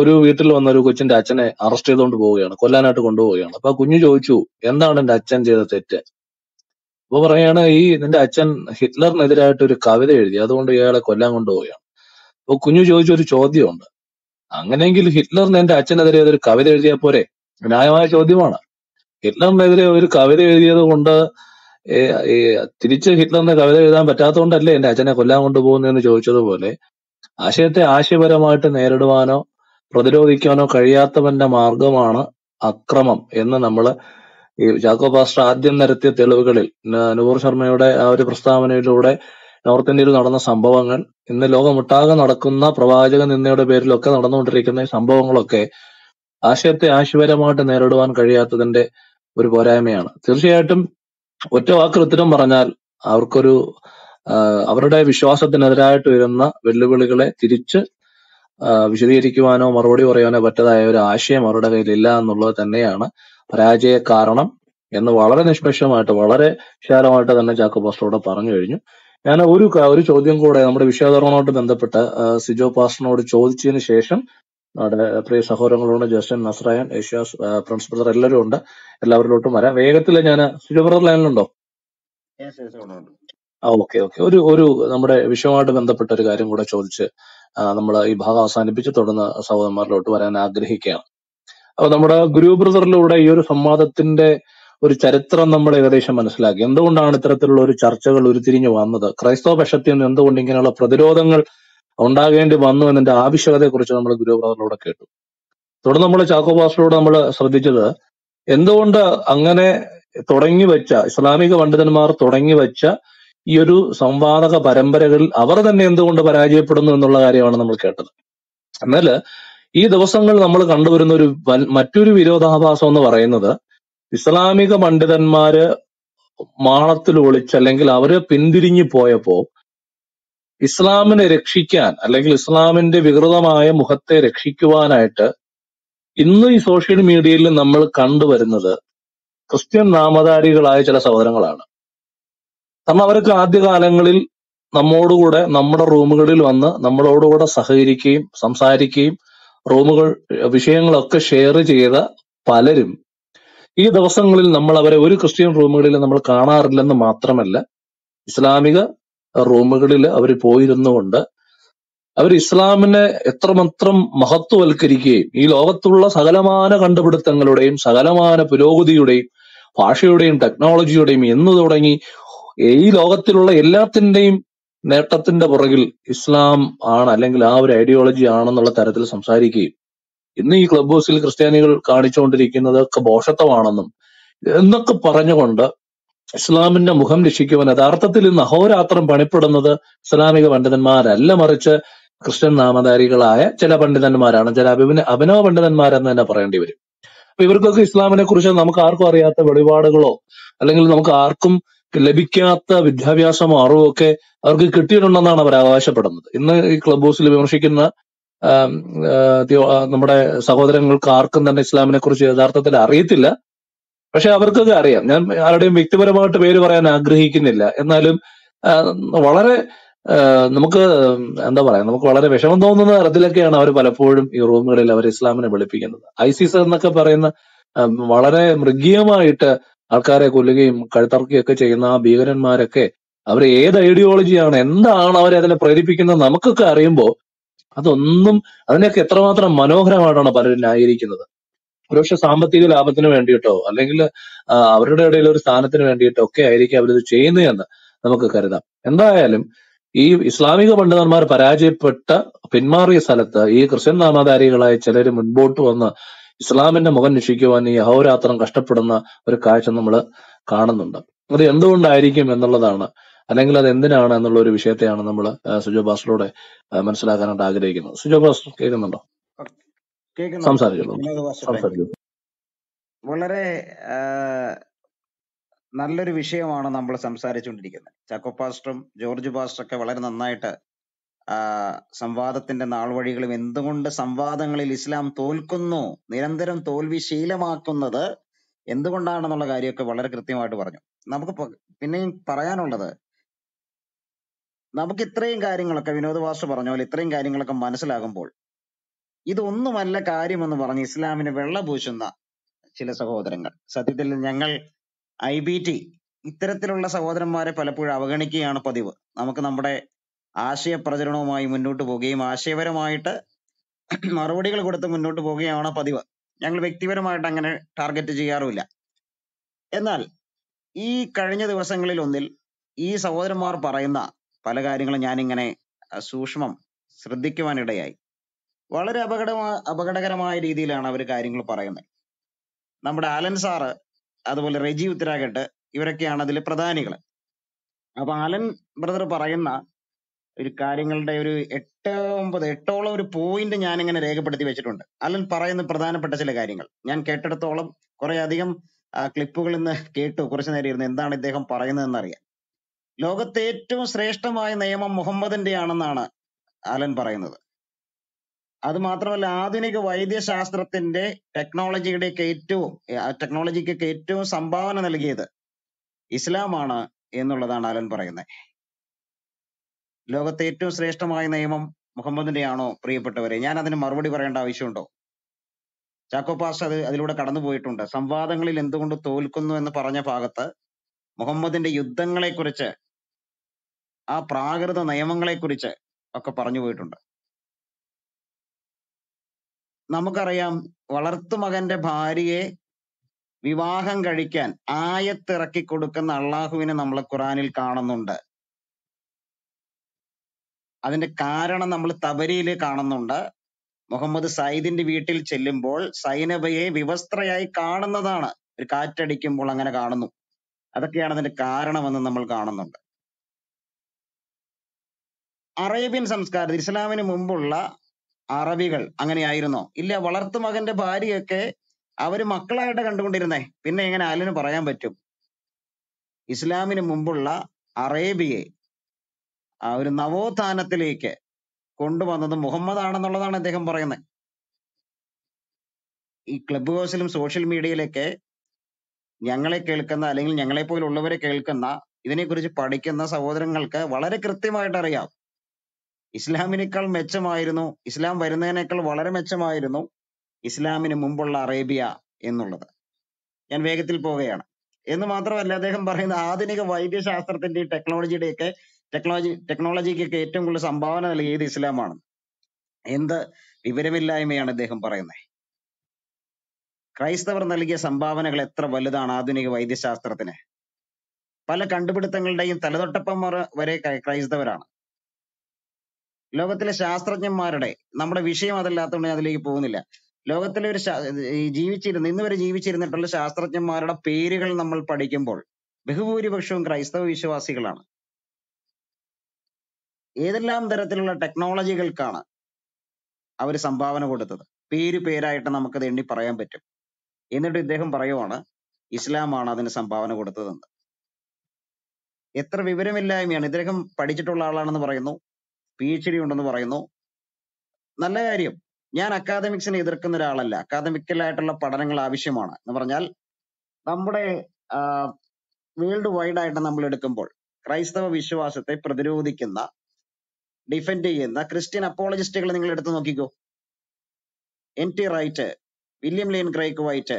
ഒരു വീട്ടിൽ വന്ന ഒരു കൊച്ചിന്റെ അച്ഛനെ അറസ്റ്റ് ചെയ്തുകൊണ്ട് പോവുകയാണ്, കൊല്ലാനായിട്ട് കൊണ്ടുപോവുകയാണ്. അപ്പൊ ആ കുഞ്ഞു ചോദിച്ചു, എന്താണ് എന്റെ അച്ഛൻ ചെയ്ത തെറ്റ്? അപ്പൊ പറയാണ്, ഈ നിന്റെ അച്ഛൻ ഹിറ്റ്ലറിനെതിരായിട്ട് ഒരു കവിത എഴുതി, അതുകൊണ്ട് ഇയാളെ കൊല്ലാൻ കൊണ്ടുപോവുകയാണ്. അപ്പൊ കുഞ്ഞു ചോദിച്ച ഒരു ചോദ്യമുണ്ട്, അങ്ങനെയെങ്കിൽ ഹിറ്റ്ലറിന് എന്റെ അച്ഛനെതിരെ ഒരു കവിത എഴുതിയാൽ പോരെ? ന്യായമായ ചോദ്യമാണ്. ഹിറ്റ്ലറിനെതിരെ ഒരു കവിത എഴുതിയത് കൊണ്ട് തിരിച്ച് ഹിറ്റ്ലറിനെ കവിത എഴുതാൻ പറ്റാത്തതുകൊണ്ടല്ലേ എന്റെ അച്ഛനെ കൊല്ലാൻ കൊണ്ടുപോകുന്നതെന്ന് ചോദിച്ചതുപോലെ, ആശയത്തെ ആശയപരമായിട്ട് നേരിടുവാനോ പ്രതിരോധിക്കാനോ കഴിയാത്തവന്റെ മാർഗമാണ് അക്രമം എന്ന് നമ്മൾ ഈ ചാക്കോ പാസ്റ്റർ ആദ്യം നിരത്തിയ തെളിവുകളിൽ, നൂർ ശർമ്മയുടെ ആ ഒരു പ്രസ്താവനയിലൂടെ നോർത്ത് ഇന്ത്യയിൽ നടന്ന സംഭവങ്ങൾ, ഇന്ന് ലോകമൊട്ടാകെ നടക്കുന്ന പ്രവാചക നിന്ദയുടെ പേരിലൊക്കെ നടന്നുകൊണ്ടിരിക്കുന്ന ഈ സംഭവങ്ങളൊക്കെ ആശയത്തെ ആശയപരമായിട്ട് നേരിടുവാൻ കഴിയാത്തതിന്റെ ഒരു പോരായ്മയാണ്. തീർച്ചയായിട്ടും ഒറ്റ വാക്കുത്തരം പറഞ്ഞാൽ അവർക്കൊരു അവരുടെ വിശ്വാസത്തിനെതിരായിട്ട് വരുന്ന വെല്ലുവിളികളെ തിരിച്ച് വിശദീകരിക്കുവാനോ മറുപടി പറയാനോ പറ്റതായ ഒരു ആശയം അവരുടെ കയ്യിലില്ല എന്നുള്ളത് തന്നെയാണ് പരാജയ കാരണം എന്ന് വളരെ നിഷ്പക്ഷമായിട്ട്, വളരെ വിശാലമായിട്ട് തന്നെ ചാക്കോ പാസ്റ്ററോട് പറഞ്ഞു കഴിഞ്ഞു. ഞാൻ ഒരു ഒരു ചോദ്യം കൂടെ നമ്മുടെ വിഷയാവതരണവുമായിട്ട് ബന്ധപ്പെട്ട് സിജോ പാസ്റ്ററിനോട് ചോദിച്ചതിന് ശേഷം നമ്മുടെ പ്രിയ സഹോദരങ്ങളുണ്ട്, Justin, നസറേൻ, Asia, Prince brother എല്ലാവരും ഉണ്ട്. എല്ലാവരിലോട്ടും വരാം വേഗത്തിൽ. ഞാൻ സിജോ ബ്രദർ ലൈനിലുണ്ടോ? ആ, ഓക്കെ ഓക്കെ. ഒരു ഒരു നമ്മുടെ വിഷയവുമായിട്ട് ബന്ധപ്പെട്ട ഒരു കാര്യം കൂടെ ചോദിച്ച് നമ്മൾ ഈ ഭാഗം അവസാനിപ്പിച്ച് തുടർന്ന് സഹോദരന്മാരിലോട്ട് വരാൻ ആഗ്രഹിക്കുകയാണ്. അപ്പൊ നമ്മുടെ ഗുരു ബ്രദറിലൂടെ ഈ ഒരു സംവാദത്തിന്റെ ഒരു ചരിത്രം നമ്മൾ ഏകദേശം മനസ്സിലാക്കി. എന്തുകൊണ്ടാണ് ഇത്തരത്തിലുള്ള ഒരു ചർച്ചകൾ ഉരുത്തിരിഞ്ഞു വന്നത്, ക്രൈസ്തവ പക്ഷത്തിൽ നിന്ന് എന്തുകൊണ്ട് ഇങ്ങനെയുള്ള പ്രതിരോധങ്ങൾ ഉണ്ടാകേണ്ടി വന്നു എന്നതിന്റെ ആവശ്യകതയെക്കുറിച്ച് നമ്മൾ ഗുരു ബ്രദറിലൂടെ കേട്ടു. തുടർന്ന് നമ്മൾ ചാക്കോ പാസ്റ്ററിലൂടെ നമ്മൾ ശ്രദ്ധിച്ചത് എന്തുകൊണ്ട് അങ്ങനെ തുടങ്ങി വെച്ച ഇസ്ലാമിക പണ്ഡിതന്മാർ തുടങ്ങി വെച്ച ഈ ഒരു സംവാദക പരമ്പരകളിൽ അവർ തന്നെ എന്തുകൊണ്ട് പരാജയപ്പെടുന്നു എന്നുള്ള കാര്യമാണ് നമ്മൾ കേട്ടത്. എന്നാൽ ഈ ദിവസങ്ങൾ നമ്മൾ കണ്ടുവരുന്ന ഒരു മറ്റൊരു വിരോധാഭാസം എന്ന് പറയുന്നത് ഇസ്ലാമിക പണ്ഡിതന്മാര് മാളത്തിൽ ഒളിച്ച് അല്ലെങ്കിൽ അവര് പിന്തിരിഞ്ഞു പോയപ്പോ ഇസ്ലാമിനെ രക്ഷിക്കാൻ അല്ലെങ്കിൽ ഇസ്ലാമിന്റെ വികൃതമായ മുഖത്തെ രക്ഷിക്കുവാനായിട്ട് ഇന്ന് ഈ സോഷ്യൽ മീഡിയയിൽ നമ്മൾ കണ്ടുവരുന്നത് ക്രിസ്ത്യൻ നാമധാരികളായ ചില സഹോദരങ്ങളാണ്. കാരണം അവർക്ക് ആദ്യകാലങ്ങളിൽ നമ്മോടുകൂടെ നമ്മുടെ റൂമുകളിൽ വന്ന് നമ്മളോടുകൂടെ സഹകരിക്കുകയും സംസാരിക്കുകയും റൂമുകൾ വിഷയങ്ങളൊക്കെ ഷെയർ ചെയ്ത പലരും ഈ ദിവസങ്ങളിൽ നമ്മൾ അവരെ ഒരു ക്രിസ്ത്യൻ റൂമുകളിൽ നമ്മൾ കാണാറില്ലെന്ന് മാത്രമല്ല, ഇസ്ലാമിക റൂമുകളിൽ അവർ പോയിരുന്നുകൊണ്ട് അവർ ഇസ്ലാമിനെ എത്രമാത്രം മഹത്വവൽക്കരിക്കുകയും ഈ ലോകത്തുള്ള സകലമാന കണ്ടുപിടുത്തങ്ങളുടെയും സകലമാന പുരോഗതിയുടെയും ഭാഷയുടെയും ടെക്നോളജിയുടെയും എന്ന് തുടങ്ങി ഈ ലോകത്തിലുള്ള എല്ലാത്തിന്റെയും നേട്ടത്തിന്റെ പുറകിൽ ഇസ്ലാം ആണ് അല്ലെങ്കിൽ ആ ഒരു ഐഡിയോളജി ആണെന്നുള്ള തരത്തിൽ സംസാരിക്കുകയും ഇന്ന് ഈ ക്ലബ് ഹൗസിൽ ക്രിസ്ത്യാനികൾ കാണിച്ചുകൊണ്ടിരിക്കുന്നതൊക്കെ ഭോഷത്വമാണെന്നും എന്നൊക്കെ പറഞ്ഞുകൊണ്ട് ഇസ്ലാമിന്റെ മുഖം രക്ഷിക്കുവാൻ യഥാർത്ഥത്തിൽ ഇന്ന് അഹോരാത്രം പണിപ്പെടുന്നത് ഇസ്ലാമിക പണ്ഡിതന്മാരല്ല, മറിച്ച് ക്രിസ്ത്യൻ നാമധാരികളായ ചില പണ്ഡിതന്മാരാണ്, ചില അഭിന അഭിനവ പണ്ഡിതന്മാരെന്ന് തന്നെ പറയേണ്ടി വരും. അപ്പൊ ഇവർക്കൊക്കെ ഇസ്ലാമിനെ കുറിച്ച് നമുക്ക് ആർക്കും അറിയാത്ത വെളിപാടുകളോ അല്ലെങ്കിൽ നമുക്ക് ആർക്കും ലഭിക്കാത്ത വിദ്യാഭ്യാസമോ അറിവോ ഒക്കെ അവർക്ക് കിട്ടിയിട്ടുണ്ടെന്നാണ് അവർ അവകാശപ്പെടുന്നത്. ഇന്ന് ഈ ക്ലബ് ഹൗസിൽ വിമർശിക്കുന്ന നമ്മുടെ സഹോദരങ്ങൾക്ക് ആർക്കും തന്നെ ഇസ്ലാമിനെ കുറിച്ച് യഥാർത്ഥത്തിൽ അറിയത്തില്ല, പക്ഷെ അവർക്കൊക്കെ അറിയാം. ഞാൻ ആരുടെയും വ്യക്തിപരമായിട്ട് പേര് പറയാൻ ആഗ്രഹിക്കുന്നില്ല. എന്നാലും വളരെ നമുക്ക് എന്താ പറയാ നമുക്ക് വളരെ വിഷമം തോന്നുന്ന തരത്തിലൊക്കെയാണ് അവർ പലപ്പോഴും ഈ റൂമുകളിൽ അവർ ഇസ്ലാമിനെ വെളുപ്പിക്കുന്നത്. ഐസിസ് എന്നൊക്കെ പറയുന്ന വളരെ മൃഗീയമായിട്ട് ആൾക്കാരെ കൊല്ലുകയും കഴുത്തറക്കുകയൊക്കെ ചെയ്യുന്ന ആ ഭീകരന്മാരൊക്കെ അവർ ഏത് ഐഡിയോളജിയാണ്, എന്താണ് അവരെ അതിനെ പ്രേരിപ്പിക്കുന്നത് നമുക്കൊക്കെ അറിയുമ്പോൾ അതൊന്നും അതിനൊക്കെ എത്രമാത്രം മനോഹരമായിട്ടാണ് പലരും ന്യായീകരിക്കുന്നത്. ഒരുപക്ഷെ സാമ്പത്തിക ലാഭത്തിന് വേണ്ടിയിട്ടോ അല്ലെങ്കിൽ അവരുടെ ഇടയിൽ ഒരു സ്ഥാനത്തിന് വേണ്ടിയിട്ടോ ഒക്കെ ആയിരിക്കും അവരിത് ചെയ്യുന്നതെന്ന് നമുക്ക് കരുതാം. എന്തായാലും ഈ ഇസ്ലാമിക പണ്ഡിതന്മാർ പരാജയപ്പെട്ട പിന്മാറിയ സ്ഥലത്ത് ഈ ക്രിസ്ത്യൻ നാമധാരികളായ ചിലർ മുൻപോട്ട് വന്ന് ഇസ്ലാമിന്റെ മുഖം രക്ഷിക്കുവാൻ ഈ അഹോരാത്രം കഷ്ടപ്പെടുന്ന ഒരു കാഴ്ച നമ്മൾ കാണുന്നുണ്ട്. അത് എന്തുകൊണ്ടായിരിക്കും എന്നുള്ളതാണ്, അല്ലെങ്കിൽ അത് എന്തിനാണ് എന്നുള്ള ഒരു വിഷയത്തെയാണ് നമ്മൾ സുജോ ബാസ്റ്ററോടെ മനസ്സിലാക്കാനായിട്ട് ആഗ്രഹിക്കുന്നത്. സുജോ ബാസ്റ്റർ കേൾക്കുന്നുണ്ടോ? വളരെ നല്ലൊരു വിഷയമാണ് നമ്മൾ സംസാരിച്ചുകൊണ്ടിരിക്കുന്നത്. ചാക്കോ പാസ്റ്ററും ജോർജ് പാസ്റ്ററൊക്കെ വളരെ നന്നായിട്ട് സംവാദത്തിന്റെ നാൾ വഴികളും എന്തുകൊണ്ട് സംവാദങ്ങളിൽ ഇസ്ലാം തോൽക്കുന്നു, നിരന്തരം തോൽവി ശീലമാക്കുന്നത് എന്തുകൊണ്ടാണെന്നുള്ള കാര്യമൊക്കെ വളരെ കൃത്യമായിട്ട് പറഞ്ഞു. നമുക്ക് പിന്നെയും പറയാനുള്ളത്, നമുക്ക് ഇത്രയും കാര്യങ്ങളൊക്കെ വിനോദ് പാസ്റ്റർ പറഞ്ഞ പോലെ ഇത്രയും കാര്യങ്ങളൊക്കെ മനസ്സിലാകുമ്പോൾ ഇതൊന്നുമല്ല കാര്യമെന്ന് പറഞ്ഞ് ഇസ്ലാമിന് വെള്ള പൂശുന്ന ചില സഹോദരങ്ങൾ, സത്യത്തിൽ ഞങ്ങൾ ഐ ബി ടി ഇത്തരത്തിലുള്ള സഹോദരന്മാരെ പലപ്പോഴും അവഗണിക്കുകയാണ് പതിവ്. നമുക്ക് നമ്മുടെ ആശയ പ്രചരണവുമായി മുന്നോട്ട് പോവുകയും ആശയപരമായിട്ട് മറുപടികൾ കൊടുത്ത് മുന്നോട്ട് പോവുകയാണ് പതിവ്. ഞങ്ങൾ വ്യക്തിപരമായിട്ട് അങ്ങനെ ടാർഗറ്റ് ചെയ്യാറുമില്ല. എന്നാൽ ഈ കഴിഞ്ഞ ദിവസങ്ങളിൽ ഒന്നിൽ ഈ സഹോദരന്മാർ പറയുന്ന പല കാര്യങ്ങളും ഞാനിങ്ങനെ സൂക്ഷ്മം ശ്രദ്ധിക്കുവാനിടയായി. വളരെ അപകടമാ അപകടകരമായ രീതിയിലാണ് അവർ കാര്യങ്ങൾ പറയുന്നത്. നമ്മുടെ ആലൻ സാറ് അതുപോലെ റെജി ഉത്തരാഘട്ട് ഇവരൊക്കെയാണ് അതിൽ പ്രധാനികൾ. അപ്പൊ ആലൻ ബ്രദർ പറയുന്ന ഒരു കാര്യങ്ങളുടെ ഒരു എട്ട് ഒമ്പത് എട്ടോളം ഒരു പോയിന്റ് ഞാനിങ്ങനെ രേഖപ്പെടുത്തി വെച്ചിട്ടുണ്ട്. ആലൻ പറയുന്ന പ്രധാനപ്പെട്ട ചില കാര്യങ്ങൾ ഞാൻ കേട്ടെടുത്തോളം കുറെ അധികം ക്ലിപ്പുകൾ ഇന്ന് കേട്ടു. കുറച്ചു നേരം ഇരുന്ന് എന്താണ് ഇദ്ദേഹം പറയുന്നതെന്ന് അറിയാം. ലോകത്തെ ഏറ്റവും ശ്രേഷ്ഠമായ നിയമം മുഹമ്മദിന്റെ ആണെന്നാണ് ആലൻ പറയുന്നത്. അത് മാത്രമല്ല, ആധുനിക വൈദ്യശാസ്ത്രത്തിന്റെ ടെക്നോളജിയുടെയൊക്കെ ഏറ്റവും ടെക്നോളജിക്കൊക്കെ ഏറ്റവും സംഭാവന നൽകിയത് ഇസ്ലാമാണ് എന്നുള്ളതാണ് ആലൻ പറയുന്നത്. ലോകത്തെ ഏറ്റവും ശ്രേഷ്ഠമായ നിയമം മുഹമ്മദിന്റെ ആണോ പ്രിയപ്പെട്ടവരെ? ഞാൻ അതിന് മറുപടി പറയേണ്ട ആവശ്യമുണ്ടോ? ചാക്കോ പാസ്റ്റർ അത് അതിലൂടെ കടന്നു പോയിട്ടുണ്ട്. സംവാദങ്ങളിൽ എന്തുകൊണ്ട് തോൽക്കുന്നു എന്ന് പറഞ്ഞ ഭാഗത്ത് മുഹമ്മദിന്റെ യുദ്ധങ്ങളെക്കുറിച്ച്, ആ പ്രാകൃത നിയമങ്ങളെക്കുറിച്ച് ഒക്കെ പറഞ്ഞു പോയിട്ടുണ്ട്. നമുക്കറിയാം, വളർത്തുമകന്റെ ഭാര്യയെ വിവാഹം കഴിക്കാൻ ആയത്തിറക്കി കൊടുക്കുന്ന അള്ളാഹുവിനെ നമ്മൾ ഖുറാനിൽ കാണുന്നുണ്ട്. അതിന്റെ കാരണം നമ്മൾ തബരിയിൽ കാണുന്നുണ്ട്. മുഹമ്മദ് സയ്യിദിന്റെ വീട്ടിൽ ചെല്ലുമ്പോൾ സൈനബയെ വിവസ്ത്രയായി കാണുന്നതാണ് ഒരു കാറ്റടിക്കുമ്പോൾ അങ്ങനെ കാണുന്നു. അതൊക്കെയാണ് അതിന്റെ കാരണമെന്ന് നമ്മൾ കാണുന്നുണ്ട്. അറേബ്യൻ സംസ്കാരത്തിൽ ഇസ്ലാമിന് മുമ്പുള്ള അറബികൾ അങ്ങനെയായിരുന്നോ? ഇല്ല. വളർത്തുമകന്റെ ഭാര്യയൊക്കെ അവര് മക്കളായിട്ട് കണ്ടുകൊണ്ടിരുന്നേ, പിന്നെ എങ്ങനെ ആലിന് പറയാൻ പറ്റും? ഇസ്ലാമിന് മുമ്പുള്ള അറേബ്യയെ ആ ഒരു നവോത്ഥാനത്തിലേക്ക് കൊണ്ടുവന്നത് മുഹമ്മദ് ആണെന്നുള്ളതാണ് അദ്ദേഹം പറയുന്നത്. ഈ ക്ലബ് ഹൗസിലും സോഷ്യൽ മീഡിയയിലൊക്കെ ഞങ്ങളെ കേൾക്കുന്ന അല്ലെങ്കിൽ ഞങ്ങളെപ്പോലുള്ളവരെ കേൾക്കുന്ന ഇതിനെക്കുറിച്ച് പഠിക്കുന്ന സഹോദരങ്ങൾക്ക് വളരെ കൃത്യമായിട്ട് അറിയാം, ഇസ്ലാമിനേക്കാൾ മെച്ചമായിരുന്നു, ഇസ്ലാം വരുന്നതിനേക്കാൾ വളരെ മെച്ചമായിരുന്നു ഇസ്ലാമിന് മുമ്പുള്ള അറേബ്യ എന്നുള്ളത്. ഞാൻ വേഗത്തിൽ പോവുകയാണ്. എന്ന് മാത്രമല്ല അദ്ദേഹം പറയുന്ന ആധുനിക വൈദ്യശാസ്ത്രത്തിന്റെയും ടെക്നോളജിയുടെയൊക്കെ ടെക്നോളജി ടെക്നോളജിക്കൊക്കെ ഏറ്റവും കൂടുതൽ സംഭാവന നൽകിയത് ഇസ്ലാമാണ്. എന്ത് വിവരമില്ലായ്മയാണ് അദ്ദേഹം പറയുന്നത്! ക്രൈസ്തവർ നൽകിയ സംഭാവനകൾ എത്ര വലുതാണ് ആധുനിക വൈദ്യശാസ്ത്രത്തിന്! പല കണ്ടുപിടുത്തങ്ങളുടെയും തലതൊട്ടപ്പന്മാർ വരെ ക്രൈസ്തവരാണ്. ലോകത്തിലെ ശാസ്ത്രജ്ഞന്മാരുടെ, നമ്മുടെ വിഷയം അതല്ലാത്തതുകൊണ്ട് ഞാൻ അതിലേക്ക് പോകുന്നില്ല, ലോകത്തിലെ ഒരു ജീവിച്ചിരുന്ന ഇന്ന് വരെ ജീവിച്ചിരുന്നിട്ടുള്ള ശാസ്ത്രജ്ഞന്മാരുടെ പേരുകൾ നമ്മൾ പഠിക്കുമ്പോൾ ബഹുഭൂരിപക്ഷവും ക്രൈസ്തവ വിശ്വാസികളാണ്. ഏതെല്ലാം തരത്തിലുള്ള ടെക്നോളജികൾക്കാണ് അവർ സംഭാവന കൊടുത്തത്? പേര് പേരായിട്ട് നമുക്കത് എണ്ണി പറയാൻ പറ്റും. എന്നിട്ട് ഇദ്ദേഹം പറയുവാണ് ഇസ്ലാമാണ് അതിന് സംഭാവന കൊടുത്തതെന്ന്. എത്ര വിവരമില്ലായ്മയാണ്! ഇദ്ദേഹം പഠിച്ചിട്ടുള്ള ആളാണെന്ന് പറയുന്നു, പി എച്ച് ഡി ഉണ്ടെന്ന് പറയുന്നു. നല്ല കാര്യം. ഞാൻ അക്കാദമിക്സിനെ എതിർക്കുന്ന ഒരാളല്ല. അക്കാദമിക്കലായിട്ടുള്ള പഠനങ്ങൾ ആവശ്യമാണ് എന്ന് പറഞ്ഞാൽ നമ്മുടെ വേൾഡ് വൈഡ് ആയിട്ട് നമ്മൾ എടുക്കുമ്പോൾ ക്രൈസ്തവ വിശ്വാസത്തെ പ്രതിരോധിക്കുന്ന, ഡിഫെൻഡ് ചെയ്യുന്ന ക്രിസ്ത്യൻ അപ്പോളജിസ്റ്റുകൾ നിങ്ങൾ എടുത്തു നോക്കിക്കോ. N T Wright, William Lane Craig White,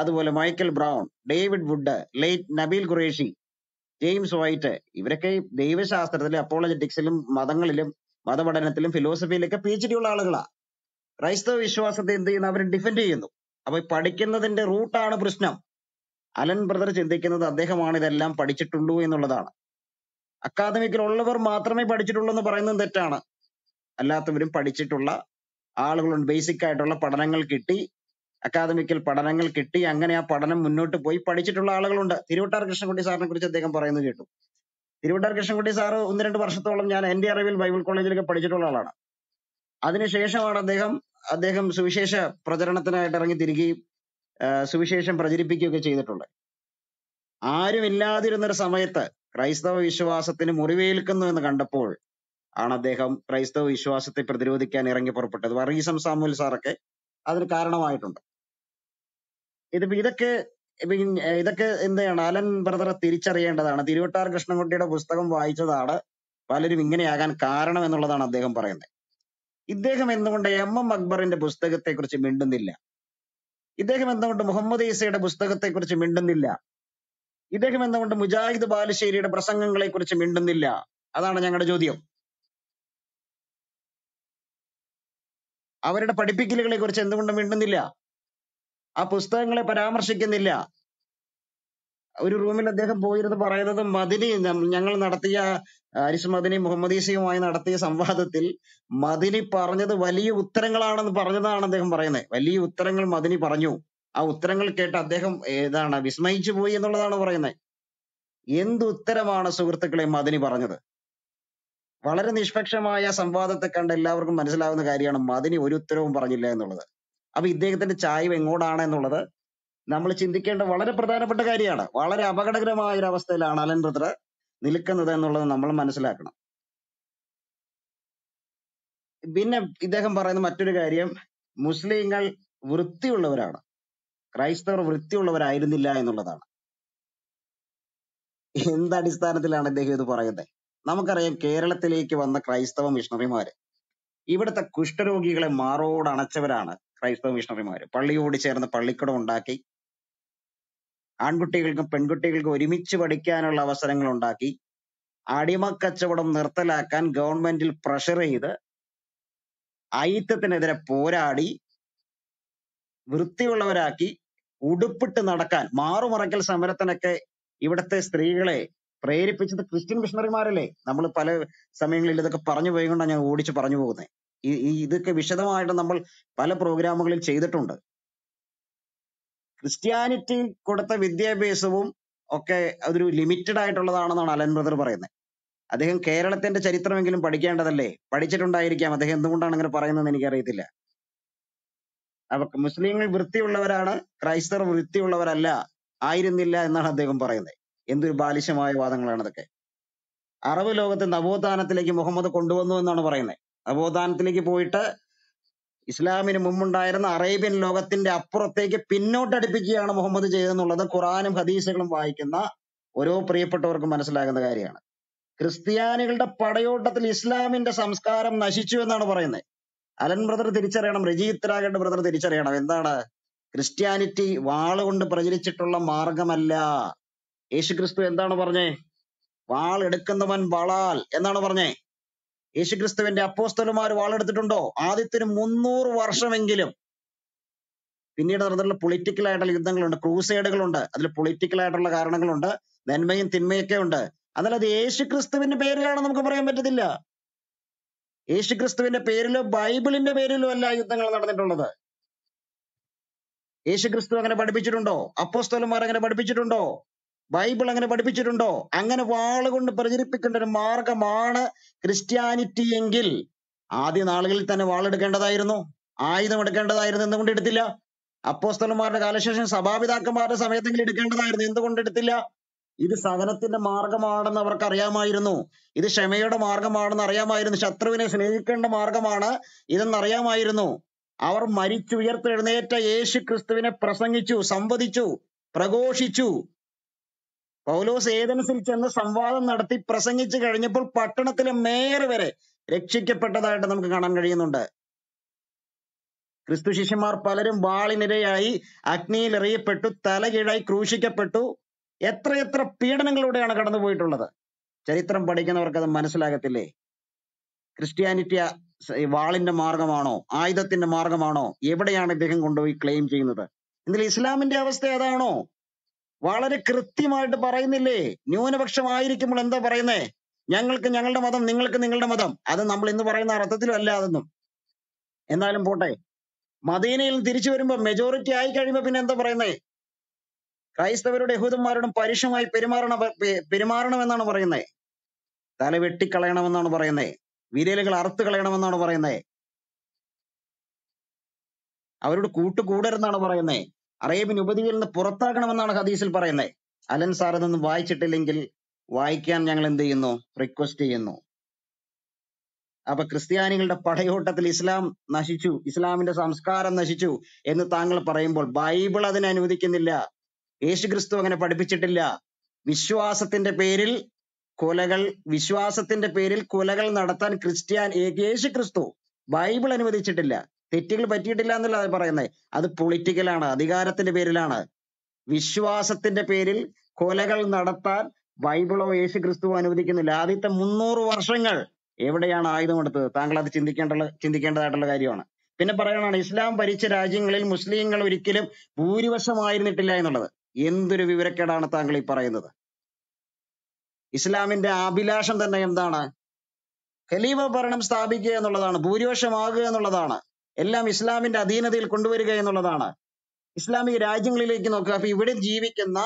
അതുപോലെ Michael Brown, David Wood, late Nabeel Qureshi, James White, ഇവരൊക്കെ ദൈവശാസ്ത്രത്തിലും അപ്പോളജറ്റിക്സിലും മതങ്ങളിലും മതപഠനത്തിലും ഫിലോസഫിയിലൊക്കെ പി എച്ച് ഡി ഉള്ള ആളുകളാ. ക്രൈസ്തവ വിശ്വാസത്തെ എന്ത് ചെയ്യുന്നു? അവർ ഡിഫെൻഡ് ചെയ്യുന്നു. അപ്പൊ പഠിക്കുന്നതിന്റെ റൂട്ടാണ് പ്രശ്നം. അലൻ ബ്രദർ ചിന്തിക്കുന്നത് അദ്ദേഹമാണ് ഇതെല്ലാം പഠിച്ചിട്ടുള്ളൂ എന്നുള്ളതാണ്. അക്കാദമിക്കിലുള്ളവർ മാത്രമേ പഠിച്ചിട്ടുള്ളൂ എന്ന് പറയുന്നത് തെറ്റാണ്. അല്ലാത്തവരും പഠിച്ചിട്ടുള്ള ആളുകളുണ്ട്. ബേസിക് ആയിട്ടുള്ള പഠനങ്ങൾ കിട്ടി, അക്കാദമിക്കൽ പഠനങ്ങൾ കിട്ടി, അങ്ങനെ ആ പഠനം മുന്നോട്ട് പോയി പഠിച്ചിട്ടുള്ള ആളുകളുണ്ട്. തിരുവട്ടാർ കൃഷ്ണൻകുട്ടി സാറിനെ കുറിച്ച് അദ്ദേഹം പറയുന്നത് കേട്ടു. തിരുവട്ടാർ കൃഷ്ണൻകുട്ടി സാറ് ഒന്ന് രണ്ട് വർഷത്തോളം ഞാൻ എൻ്റെ അറിവിൽ ബൈബിൾ കോളേജിലൊക്കെ പഠിച്ചിട്ടുള്ള ആളാണ്. അതിനുശേഷമാണ് അദ്ദേഹം അദ്ദേഹം സുവിശേഷ പ്രചരണത്തിനായിട്ട് ഇറങ്ങി തിരികെയും സുവിശേഷം പ്രചരിപ്പിക്കുകയൊക്കെ ചെയ്തിട്ടുള്ളത്. ആരുമില്ലാതിരുന്നൊരു സമയത്ത് ക്രൈസ്തവ വിശ്വാസത്തിന് മുറിവേൽക്കുന്നു എന്ന് കണ്ടപ്പോൾ ആണ് അദ്ദേഹം ക്രൈസ്തവ വിശ്വാസത്തെ പ്രതിരോധിക്കാൻ ഇറങ്ങി പുറപ്പെട്ടത്. വർഗീസം സാമുവൽ സാറൊക്കെ അതിന് കാരണമായിട്ടുണ്ട്. ഇതിപ്പോ ഇതൊക്കെ ഇതൊക്കെ എന്താണ് അലൻ ബ്രദർ തിരിച്ചറിയേണ്ടതാണ്. തിരുവട്ടാർ കൃഷ്ണൻകുട്ടിയുടെ പുസ്തകം വായിച്ചതാണ് പലരും ഇങ്ങനെയാകാൻ കാരണം എന്നുള്ളതാണ് അദ്ദേഹം പറയുന്നത്. ഇദ്ദേഹം എന്തുകൊണ്ട് എം എം അക്ബറിന്റെ പുസ്തകത്തെ കുറിച്ച് മിണ്ടുന്നില്ല? ഇദ്ദേഹം എന്തുകൊണ്ട് മുഹമ്മദ് ഈസയുടെ പുസ്തകത്തെ കുറിച്ച് മിണ്ടുന്നില്ല? ഇദ്ദേഹം എന്തുകൊണ്ട് മുജാഹിദ് ബാലുശ്ശേരിയുടെ പ്രസംഗങ്ങളെ കുറിച്ച് മിണ്ടുന്നില്ല? അതാണ് ഞങ്ങളുടെ ചോദ്യം. അവരുടെ പഠിപ്പിക്കലുകളെ കുറിച്ച് എന്തുകൊണ്ട് മിണ്ടുന്നില്ല? ആ പുസ്തകങ്ങളെ പരാമർശിക്കുന്നില്ല. ഒരു റൂമിൽ അദ്ദേഹം പോയിരുന്ന് പറയുന്നത്, മദിനി ഞങ്ങൾ നടത്തിയ അരിശ് മദിനി മുഹമ്മദീസിയുമായി നടത്തിയ സംവാദത്തിൽ മദിനി പറഞ്ഞത് വലിയ ഉത്തരങ്ങളാണെന്ന് പറഞ്ഞതാണ് അദ്ദേഹം പറയുന്നത്. വലിയ ഉത്തരങ്ങൾ മദിനി പറഞ്ഞു. ആ ഉത്തരങ്ങൾ കേട്ട് അദ്ദേഹം ഏതാണ് വിസ്മയിച്ചു പോയി എന്നുള്ളതാണ് പറയുന്നത്. എന്തുത്തരമാണ് സുഹൃത്തുക്കളെ മദിനി പറഞ്ഞത്? വളരെ നിഷ്പക്ഷമായ സംവാദത്തെ കണ്ട് എല്ലാവർക്കും മനസ്സിലാവുന്ന കാര്യമാണ് മദിനി ഒരു ഉത്തരവും പറഞ്ഞില്ല എന്നുള്ളത്. അപ്പൊ ഇദ്ദേഹത്തിന്റെ ചായ്വ് എങ്ങോട്ടാണ് എന്നുള്ളത് നമ്മൾ ചിന്തിക്കേണ്ട വളരെ പ്രധാനപ്പെട്ട കാര്യമാണ്. വളരെ അപകടകരമായ ഒരു അവസ്ഥയിലാണ് അലൻ ബ്രദർ നിൽക്കുന്നത് എന്നുള്ളത് നമ്മൾ മനസ്സിലാക്കണം. പിന്നെ ഇദ്ദേഹം പറയുന്ന മറ്റൊരു കാര്യം, മുസ്ലിങ്ങൾ വൃത്തിയുള്ളവരാണ്, ക്രൈസ്തവർ വൃത്തിയുള്ളവരായിരുന്നില്ല എന്നുള്ളതാണ്. എന്തടിസ്ഥാനത്തിലാണ് ഇദ്ദേഹം ഇത് പറയുന്നത്? നമുക്കറിയാം, കേരളത്തിലേക്ക് വന്ന ക്രൈസ്തവ മിഷണറിമാര് ഇവിടുത്തെ കുഷ്ഠരോഗികളെ മാറോട് അണച്ചവരാണ്. ക്രൈസ്തവ മിഷണറിമാര് പള്ളിയോട് ചേർന്ന് പള്ളിക്കടം ഉണ്ടാക്കി, ആൺകുട്ടികൾക്കും പെൺകുട്ടികൾക്കും ഒരുമിച്ച് പഠിക്കാനുള്ള അവസരങ്ങൾ ഉണ്ടാക്കി, അടിമക്കച്ചവടം നിർത്തലാക്കാൻ ഗവൺമെന്റിൽ പ്രഷർ ചെയ്ത് അയിത്തത്തിനെതിരെ പോരാടി വൃത്തിയുള്ളവരാക്കി ഉടുപ്പിട്ട് നടക്കാൻ മാറുമറയ്ക്കൽ സമരത്തിനൊക്കെ ഇവിടുത്തെ സ്ത്രീകളെ പ്രേരിപ്പിച്ചത് ക്രിസ്ത്യൻ മിഷണറിമാരല്ലേ. നമ്മൾ പല സമയങ്ങളിൽ ഇതൊക്കെ പറഞ്ഞു പോയിക്കൊണ്ടാണ് ഞാൻ ഓടിച്ച് പറഞ്ഞു പോകുന്നത്. ഈ ഇതൊക്കെ വിശദമായിട്ട് നമ്മൾ പല പ്രോഗ്രാമുകളിൽ ചെയ്തിട്ടുണ്ട്. ക്രിസ്ത്യാനിറ്റി കൊടുത്ത വിദ്യാഭ്യാസവും ഒക്കെ അതൊരു ലിമിറ്റഡ് ആയിട്ടുള്ളതാണെന്നാണ് അലൻ ബ്രദർ പറയുന്നത്. അദ്ദേഹം കേരളത്തിന്റെ ചരിത്രമെങ്കിലും പഠിക്കേണ്ടതല്ലേ? പഠിച്ചിട്ടുണ്ടായിരിക്കാം. അദ്ദേഹം എന്തുകൊണ്ടാണ് അങ്ങനെ പറയുന്നതെന്ന് എനിക്കറിയത്തില്ല. അപ്പൊ മുസ്ലിങ്ങൾ വൃത്തിയുള്ളവരാണ്, ക്രൈസ്തവർ വൃത്തിയുള്ളവരല്ല ആയിരുന്നില്ല എന്നാണ് അദ്ദേഹം പറയുന്നത്. എന്തൊരു ബാലിശമായ വാദങ്ങളാണ് അതൊക്കെ. അറബ് ലോകത്തെ നവോത്ഥാനത്തിലേക്ക് മുഹമ്മദ് കൊണ്ടുവന്നു എന്നാണ് പറയുന്നത്. നവോത്ഥാനത്തിലേക്ക് പോയിട്ട് ഇസ്ലാമിന് മുമ്പുണ്ടായിരുന്ന അറേബ്യൻ ലോകത്തിന്റെ അപ്പുറത്തേക്ക് പിന്നോട്ടടിപ്പിക്കുകയാണ് മുഹമ്മദ് ചെയ്തെന്നുള്ളത് ഖുറാനും ഹദീസുകളും വായിക്കുന്ന ഓരോ പ്രിയപ്പെട്ടവർക്കും മനസ്സിലാകുന്ന കാര്യമാണ്. ക്രിസ്ത്യാനികളുടെ പടയോട്ടത്തിൽ ഇസ്ലാമിന്റെ സംസ്കാരം നശിച്ചു എന്നാണ് പറയുന്നത്. അലൻ ബ്രദർ തിരിച്ചറിയണം, രജിത്രാഗഡ് ബ്രദർ തിരിച്ചറിയണം. എന്താണ് ക്രിസ്ത്യാനിറ്റി? വാളുകൊണ്ട് പ്രചരിച്ചിട്ടുള്ള മാർഗമല്ല. യേശുക്രിസ്തു എന്താണ് പറഞ്ഞേ? വാൾ എടുക്കുന്നവൻ വളാൽ എന്നാണ് പറഞ്ഞേ. യേശുക്രിസ്തുവിന്റെ അപ്പോസ്തലന്മാർ വാളെടുത്തിട്ടുണ്ടോ? ആദ്യത്തിന് മുന്നൂറ് വർഷമെങ്കിലും. പിന്നീട് നടന്നിട്ടുള്ള പൊളിറ്റിക്കൽ ആയിട്ടുള്ള യുദ്ധങ്ങളുണ്ട്, ക്രൂസേഡുകളുണ്ട്, അതിൽ പൊളിറ്റിക്കൽ ആയിട്ടുള്ള കാരണങ്ങളുണ്ട്, നന്മയും തിന്മയൊക്കെ ഉണ്ട്. എന്നാൽ അത് യേശുക്രിസ്തുവിന്റെ പേരിലാണ് നമുക്ക് പറയാൻ പറ്റത്തില്ല. യേശുക്രിസ്തുവിന്റെ പേരിലോ ബൈബിളിന്റെ പേരിലോ അല്ല യുദ്ധങ്ങൾ നടന്നിട്ടുള്ളത്. യേശുക്രിസ്തു അങ്ങനെ പഠിപ്പിച്ചിട്ടുണ്ടോ? അപ്പോസ്തലന്മാർ അങ്ങനെ പഠിപ്പിച്ചിട്ടുണ്ടോ? ബൈബിൾ അങ്ങനെ പഠിപ്പിച്ചിട്ടുണ്ടോ? അങ്ങനെ വാളുകൊണ്ട് പ്രചരിപ്പിക്കേണ്ട ഒരു മാർഗമാണ് ക്രിസ്ത്യാനിറ്റി എങ്കിൽ ആദ്യ നാളുകളിൽ തന്നെ വാളെടുക്കേണ്ടതായിരുന്നു, ആയുധം എടുക്കേണ്ടതായിരുന്നു. എന്തുകൊണ്ട് എടുത്തില്ല? അപ്പോസ്തലന്മാരുടെ കാലശേഷം സഭാപിതാക്കന്മാരുടെ സമയത്തെങ്കിൽ എടുക്കേണ്ടതായിരുന്നു, എന്തുകൊണ്ട് എടുത്തില്ല? ഇത് സദനത്തിന്റെ മാർഗമാണെന്ന് അവർക്ക് അറിയാമായിരുന്നു, ഇത് ക്ഷമയുടെ മാർഗമാണെന്ന് അറിയാമായിരുന്നു, ശത്രുവിനെ സ്നേഹിക്കേണ്ട മാർഗമാണ് ഇതെന്ന് അറിയാമായിരുന്നു. അവർ മരിച്ചു ഉയർത്തെഴുന്നേറ്റ യേശു ക്രിസ്തുവിനെ പ്രസംഗിച്ചു, സംവദിച്ചു, പ്രഘോഷിച്ചു. പൗലോസ് ഏതൻസിൽ ചെന്ന് സംവാദം നടത്തി പ്രസംഗിച്ചു കഴിഞ്ഞപ്പോൾ പട്ടണത്തിലെ മേയർ വരെ രക്ഷിക്കപ്പെട്ടതായിട്ട് നമുക്ക് കാണാൻ കഴിയുന്നുണ്ട്. ക്രിസ്തു ശിഷ്യന്മാർ പലരും വാളിനിരയായി അഗ്നിയിൽ എറിയപ്പെട്ടു, തലകീഴായി ക്രൂശിക്കപ്പെട്ടു. എത്രയെത്ര പീഡനങ്ങളിലൂടെയാണ് കടന്നുപോയിട്ടുള്ളത്. ചരിത്രം പഠിക്കുന്നവർക്ക് അത് മനസ്സിലാകത്തില്ലേ? ക്രിസ്ത്യാനിറ്റി വാളിന്റെ മാർഗമാണോ, ആയുധത്തിന്റെ മാർഗമാണോ? എവിടെയാണ് ഇദ്ദേഹം കൊണ്ടുപോയി ക്ലെയിം ചെയ്യുന്നത്? എന്നാൽ ഇസ്ലാമിന്റെ അവസ്ഥ ഏതാണോ? വളരെ കൃത്യമായിട്ട് പറയുന്നില്ലേ? ന്യൂനപക്ഷമായിരിക്കുമ്പോൾ എന്താ പറയുന്നേ? ഞങ്ങൾക്ക് ഞങ്ങളുടെ മതം, നിങ്ങൾക്ക് നിങ്ങളുടെ മതം. അത് നമ്മൾ ഇന്ന് പറയുന്ന അർത്ഥത്തിലും അല്ല അതൊന്നും. എന്നാലും പോട്ടെ, മദീനയിൽ തിരിച്ചു വരുമ്പോൾ മെജോറിറ്റി ആയി കഴിയുമ്പോൾ പിന്നെ എന്താ പറയുന്നേ? ക്രൈസ്തവരുടെ യഹൂദന്മാരോടും പരുഷമായി പെരുമാറണം പെരുമാറണം എന്നാണ് പറയുന്നത്. തല വെട്ടിക്കളയണമെന്നാണ് പറയുന്നത്. വിരലുകൾ അറുത്ത് കളയണമെന്നാണ് പറയുന്നത്. അവരോട് കൂട്ടുകൂടരുതെന്നാണ് പറയുന്നത്. അറേബ്യൻ ഉപദ്വീപിൽ നിന്ന് പുറത്താക്കണമെന്നാണ് ഹദീസിൽ പറയുന്നത്. അലൻ സാർ ഇതൊന്നും വായിച്ചിട്ടില്ലെങ്കിൽ വായിക്കാൻ ഞങ്ങൾ എന്ത് ചെയ്യുന്നു? റിക്വസ്റ്റ് ചെയ്യുന്നു. അപ്പൊ ക്രിസ്ത്യാനികളുടെ പടയോട്ടത്തിൽ ഇസ്ലാം നശിച്ചു, ഇസ്ലാമിന്റെ സംസ്കാരം നശിച്ചു എന്ന് താങ്കൾ പറയുമ്പോൾ ബൈബിൾ അതിനെ അനുവദിക്കുന്നില്ല. യേശുക്രിസ്തു അങ്ങനെ പഠിപ്പിച്ചിട്ടില്ല. വിശ്വാസത്തിന്റെ പേരിൽ കൊലകൾ, വിശ്വാസത്തിന്റെ പേരിൽ കൊലകൾ നടത്താൻ ക്രിസ്ത്യാൻ യേശുക്രിസ്തു, ബൈബിൾ അനുവദിച്ചിട്ടില്ല. തെറ്റുകൾ പറ്റിയിട്ടില്ല എന്നല്ല അത് പറയുന്നത്. അത് പൊളിറ്റിക്കലാണ്, അധികാരത്തിന്റെ പേരിലാണ്. വിശ്വാസത്തിന്റെ പേരിൽ കൊലകൾ നടത്താൻ ബൈബിളോ യേശുക്രിസ്തുവോ അനുവദിക്കുന്നില്ല. ആദ്യത്തെ മുന്നൂറ് വർഷങ്ങൾ എവിടെയാണ് ആയുധമെടുത്തത്? താങ്കൾ അത് ചിന്തിക്കേണ്ട ചിന്തിക്കേണ്ടതായിട്ടുള്ള കാര്യമാണ്. പിന്നെ പറയണതാണ് ഇസ്ലാം ഭരിച്ച രാജ്യങ്ങളിൽ മുസ്ലിങ്ങൾ ഒരിക്കലും ഭൂരിപക്ഷമായിരുന്നിട്ടില്ല എന്നുള്ളത്. എന്തൊരു വിവരക്കേടാണ് താങ്കൾ ഈ പറയുന്നത്? ഇസ്ലാമിന്റെ അഭിലാഷം തന്നെ എന്താണ്? ഖലീഫ ഭരണം സ്ഥാപിക്കുക എന്നുള്ളതാണ്, ഭൂരിപക്ഷമാകുക എന്നുള്ളതാണ്, എല്ലാം ഇസ്ലാമിന്റെ അധീനതയിൽ കൊണ്ടുവരിക എന്നുള്ളതാണ്. ഇസ്ലാമിക രാജ്യങ്ങളിലേക്ക് നോക്കുക. അപ്പൊ ഇവിടെ ജീവിക്കുന്ന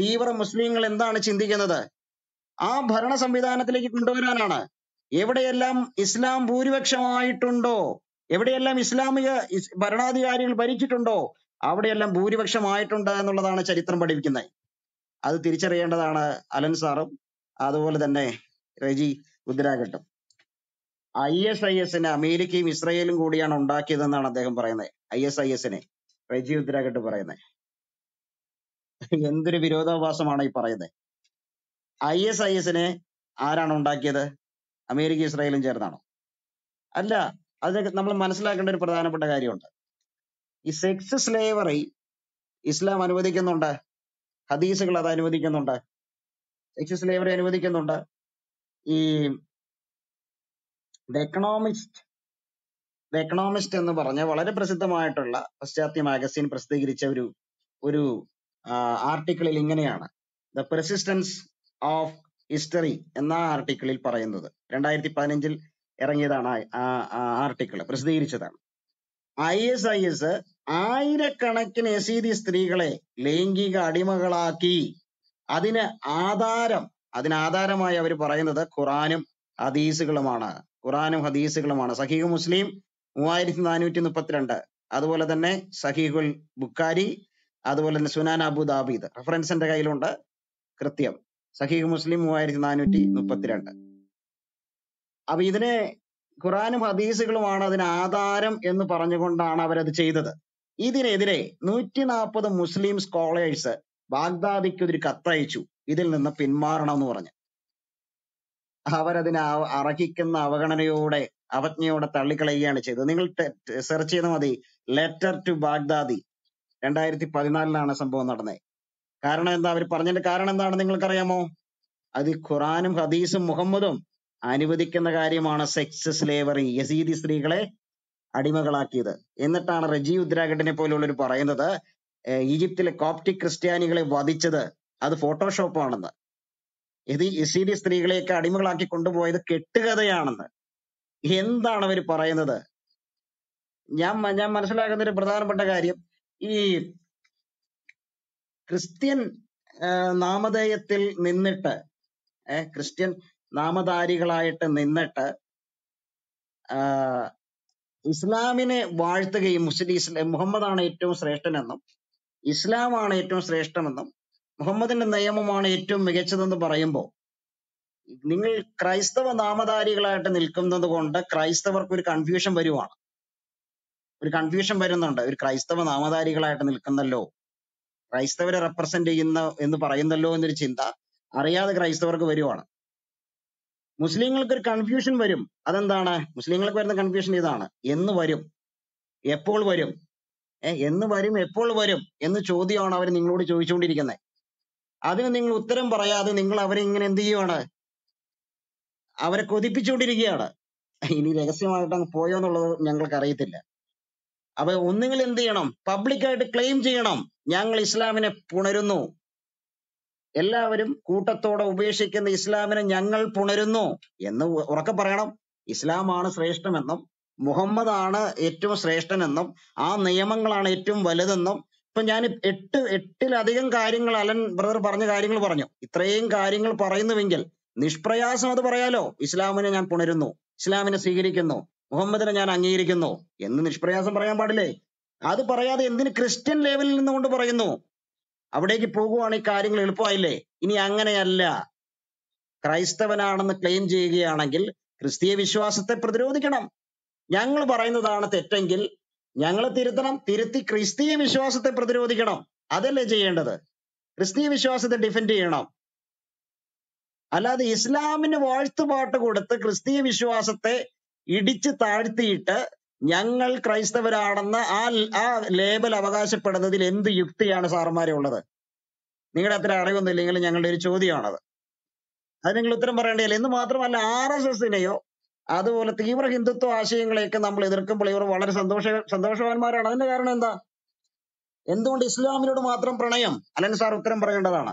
തീവ്ര മുസ്ലിങ്ങൾ എന്താണ് ചിന്തിക്കുന്നത്? ആ ഭരണ സംവിധാനത്തിലേക്ക് കൊണ്ടുവരാനാണ്. എവിടെയെല്ലാം ഇസ്ലാം ഭൂരിപക്ഷമായിട്ടുണ്ടോ, എവിടെയെല്ലാം ഇസ്ലാമിക ഭരണാധികാരികൾ ഭരിച്ചിട്ടുണ്ടോ, അവിടെയെല്ലാം ഭൂരിപക്ഷമായിട്ടുണ്ട് എന്നുള്ളതാണ് ചരിത്രം പഠിപ്പിക്കുന്നത്. അത് തിരിച്ചറിയേണ്ടതാണ് അലൻ സാറും അതുപോലെ തന്നെ രജി ഉദ്രാഘട്ടും. ഐ എസ് ഐ എസിനെ അമേരിക്കയും ഇസ്രയേലും കൂടിയാണ് ഉണ്ടാക്കിയതെന്നാണ് അദ്ദേഹം പറയുന്നത്. ഐ എസ് ഐ എസിനെ രജി ഉദ്രാഘട്ട് പറയുന്നത് എന്തൊരു വിരോധാഭാസമാണ് ഈ പറയുന്നത്. ഐ എസ് ഐ എസിനെ ആരാണ് ഉണ്ടാക്കിയത്? അമേരിക്കയും ഇസ്രയേലും ചേർന്നാണോ? അല്ല. അത് നമ്മൾ മനസ്സിലാക്കേണ്ട ഒരു പ്രധാനപ്പെട്ട കാര്യമുണ്ട്. ഈ സെക്സ് സ്ലേവറി ഇസ്ലാം അനുവദിക്കുന്നുണ്ട്, ഹദീസുകൾ അത് അനുവദിക്കുന്നുണ്ട്, സെക്സ് സ്ലേവറി അനുവദിക്കുന്നുണ്ട്. ഈ ദ എക്കണോമിസ്റ്റ് ദ എക്കണോമിസ്റ്റ് എന്ന് പറഞ്ഞ വളരെ പ്രസിദ്ധമായിട്ടുള്ള പാശ്ചാത്യ മാഗസിൻ പ്രസിദ്ധീകരിച്ച ഒരു ഒരു ആർട്ടിക്കിളിൽ ഇങ്ങനെയാണ് ദ പെർസിസ്റ്റൻസ് ഓഫ് ഹിസ്റ്ററി എന്ന ആർട്ടിക്കിളിൽ പറയുന്നത്. രണ്ടായിരത്തി പതിനഞ്ചിൽ ഇറങ്ങിയതാണ് ആ ആർട്ടിക്കിൾ, പ്രസിദ്ധീകരിച്ചതാണ്. ഐ എസ് ഐ എസ് ആയിരക്കണക്കിന് യസീദി സ്ത്രീകളെ ലൈംഗിക അടിമകളാക്കി. അതിന് ആധാരം അതിനാധാരമായി അവർ പറയുന്നത് ഖുറാനും ഹദീസുകളുമാണ്. ഖുറാനും ഹദീസുകളുമാണ്. സഹീഹ് മുസ്ലിം മൂവായിരത്തി നാനൂറ്റി മുപ്പത്തിരണ്ട്, അതുപോലെ തന്നെ സഹീഹുൽ ബുഖാരി, അതുപോലെ തന്നെ സുനാൻ അബുദാബീദ്. റെഫറൻസ് എന്റെ കയ്യിലുണ്ട് കൃത്യം. സഹീഹ് മുസ്ലിം മൂവായിരത്തി നാനൂറ്റി മുപ്പത്തിരണ്ട്. അപ്പൊ ഇതിനെ ഖുറാനും ഹദീസുകളുമാണ് അതിന് ആധാരം എന്ന് പറഞ്ഞുകൊണ്ടാണ് അവരത് ചെയ്തത്. ഇതിനെതിരെ നൂറ്റി നാൽപ്പത് മുസ്ലിം സ്കോളേഴ്സ് ബാഗ്ദാദിക്ക് ഒരു കത്തയച്ചു, ഇതിൽ നിന്ന് പിന്മാറണം എന്ന് പറഞ്ഞു. അവരതിനെ അർഹിക്കുന്ന അവഗണനയോടെ അവജ്ഞയോടെ തള്ളിക്കളയുകയാണ് ചെയ്തത്. നിങ്ങൾ സെർച്ച് ചെയ്താൽ മതി, ലെറ്റർ ടു ബാഗ്ദാദി, രണ്ടായിരത്തി പതിനാലിലാണ് സംഭവം നടന്നത്. കാരണം എന്താ അവർ പറഞ്ഞതിന്റെ കാരണം എന്താണ് നിങ്ങൾക്കറിയാമോ? അത് ഖുറാനും ഹദീസും മുഹമ്മദും അനുവദിക്കുന്ന കാര്യമാണ് സെക്സ് സ്ലേവറി, യസീദി സ്ത്രീകളെ അടിമകളാക്കിയത്. എന്നിട്ടാണ് റജീവ് ഉദ്രാഘട്ടിനെ പോലുള്ളവർ പറയുന്നത് ഈജിപ്തിലെ കോപ്റ്റിക് ക്രിസ്ത്യാനികളെ വധിച്ചത് അത് ഫോട്ടോഷോപ്പാണെന്ന്, ഇത് യസീദി സ്ത്രീകളെയൊക്കെ അടിമകളാക്കി കൊണ്ടുപോയത് കെട്ടുകഥയാണെന്ന്. എന്താണ് അവർ പറയുന്നത്? ഞാൻ ഞാൻ മനസ്സിലാക്കുന്ന ഒരു പ്രധാനപ്പെട്ട കാര്യം, ഈ ക്രിസ്ത്യൻ നാമധേയത്തിൽ നിന്നിട്ട് ഏർ ക്രിസ്ത്യൻ നാമധാരികളായിട്ട് നിന്നിട്ട് ഇസ്ലാമിനെ വാഴ്ത്തുകയും മുസ്ലിം മുഹമ്മദാണ് ഏറ്റവും ശ്രേഷ്ഠനെന്നും ഇസ്ലാമാണ് ഏറ്റവും ശ്രേഷ്ഠമെന്നും മുഹമ്മദിന്റെ നിയമമാണ് ഏറ്റവും മികച്ചതെന്ന് പറയുമ്പോൾ നിങ്ങൾ ക്രൈസ്തവ നാമധാരികളായിട്ട് നിൽക്കുന്നത് കൊണ്ട് ക്രൈസ്തവർക്ക് ഒരു കൺഫ്യൂഷൻ വരുവാണ് ഒരു കൺഫ്യൂഷൻ വരുന്നുണ്ട്. ഒരു ക്രൈസ്തവ നാമധാരികളായിട്ട് നിൽക്കുന്നല്ലോ, ക്രൈസ്തവരെ റെപ്രസെന്റ് ചെയ്യുന്ന എന്ന് പറയുന്നല്ലോ എന്നൊരു ചിന്ത അറിയാതെ ക്രൈസ്തവർക്ക് വരുവാണ്. മുസ്ലിങ്ങൾക്ക് ഒരു കൺഫ്യൂഷൻ വരും. അതെന്താണ് മുസ്ലിങ്ങൾക്ക് വരുന്ന കൺഫ്യൂഷൻ? ഇതാണ്, എന്ന് വരും, എപ്പോൾ വരും, ഏഹ് എന്ന് വരും എപ്പോൾ വരും എന്ന് ചോദ്യമാണ് അവർ നിങ്ങളോട് ചോദിച്ചുകൊണ്ടിരിക്കുന്നത്. അതിന് നിങ്ങൾ ഉത്തരം പറയാതെ നിങ്ങൾ അവരെ ഇങ്ങനെ എന്ത് ചെയ്യുവാണ്? അവരെ കൊതിപ്പിച്ചുകൊണ്ടിരിക്കുകയാണ്. ഇനി രഹസ്യമായിട്ട് അങ്ങ് പോയോ എന്നുള്ളത് ഞങ്ങൾക്ക് അറിയത്തില്ല. അപ്പൊ ഒന്നുകിൽ എന്ത് ചെയ്യണം? പബ്ലിക്കായിട്ട് ക്ലെയിം ചെയ്യണം, ഞങ്ങൾ ഇസ്ലാമിനെ പുണരുന്നു, എല്ലാവരും കൂട്ടത്തോടെ ഉപേക്ഷിക്കുന്ന ഇസ്ലാമിനെ ഞങ്ങൾ പുണരുന്നു എന്ന് ഉറക്കെ പറയണം. ഇസ്ലാമാണ് ശ്രേഷ്ഠമെന്നും മുഹമ്മദാണ് ഏറ്റവും ശ്രേഷ്ഠനെന്നും ആ നിയമങ്ങളാണ് ഏറ്റവും വലുതെന്നും. ഇപ്പൊ ഞാൻ എട്ട് എട്ടിലധികം കാര്യങ്ങൾ അലൻ ബ്രദർ പറഞ്ഞ കാര്യങ്ങൾ പറഞ്ഞു. ഇത്രയും കാര്യങ്ങൾ പറയുന്നുവെങ്കിൽ നിഷ്പ്രയാസം അത് പറയാലോ. ഇസ്ലാമിനെ ഞാൻ പുണരുന്നു, ഇസ്ലാമിനെ സ്വീകരിക്കുന്നു, മുഹമ്മദിനെ ഞാൻ അംഗീകരിക്കുന്നു എന്ന് നിഷ്പ്രയാസം പറയാൻ പാടില്ലേ? അത് പറയാതെ എന്തിന് ക്രിസ്ത്യൻ ലെവലിൽ നിന്നുകൊണ്ട് പറയുന്നു? അവിടേക്ക് പോകുവാണെങ്കിൽ കാര്യങ്ങൾ എളുപ്പമായില്ലേ? ഇനി അങ്ങനെയല്ല, ക്രൈസ്തവനാണെന്ന് ക്ലെയിം ചെയ്യുകയാണെങ്കിൽ ക്രിസ്തീയ വിശ്വാസത്തെ പ്രതിരോധിക്കണം. ഞങ്ങൾ പറയുന്നതാണ് തെറ്റെങ്കിൽ ഞങ്ങൾ തിരുത്തണം, തിരുത്തി ക്രിസ്തീയ വിശ്വാസത്തെ പ്രതിരോധിക്കണം. അതല്ലേ ചെയ്യേണ്ടത്? ക്രിസ്തീയ വിശ്വാസത്തെ ഡിഫെൻഡ് ചെയ്യണം. അല്ലാതെ ഇസ്ലാമിന് വാഴ്ത്തുപാട്ട് കൊടുത്ത് ക്രിസ്തീയ വിശ്വാസത്തെ ഇടിച്ച് താഴ്ത്തിയിട്ട് ഞങ്ങൾ ക്രൈസ്തവരാണെന്ന് ആ ആ ലേബൽ അവകാശപ്പെടുന്നതിൽ എന്ത് യുക്തിയാണ് സാറന്മാരെ ഉള്ളത്? നിങ്ങളുടെ അത്ര അറിവൊന്നുമില്ലെങ്കിൽ ഞങ്ങളുടെ ഒരു ചോദ്യമാണത്. അത് നിങ്ങൾ ഉത്തരം പറയേണ്ടതല്ല. എന്ന് മാത്രമല്ല, ആർ എസ് എസിനെയോ അതുപോലെ തീവ്ര ഹിന്ദുത്വ ആശയങ്ങളെയൊക്കെ നമ്മൾ എതിർക്കുമ്പോൾ ഇവർ വളരെ സന്തോഷ സന്തോഷവാന്മാരാണ്. അതിന്റെ കാരണം എന്താ? എന്തുകൊണ്ട് ഇസ്ലാമിനോട് മാത്രം പ്രണയം? അലൻ സാർ ഉത്തരം പറയേണ്ടതാണ്,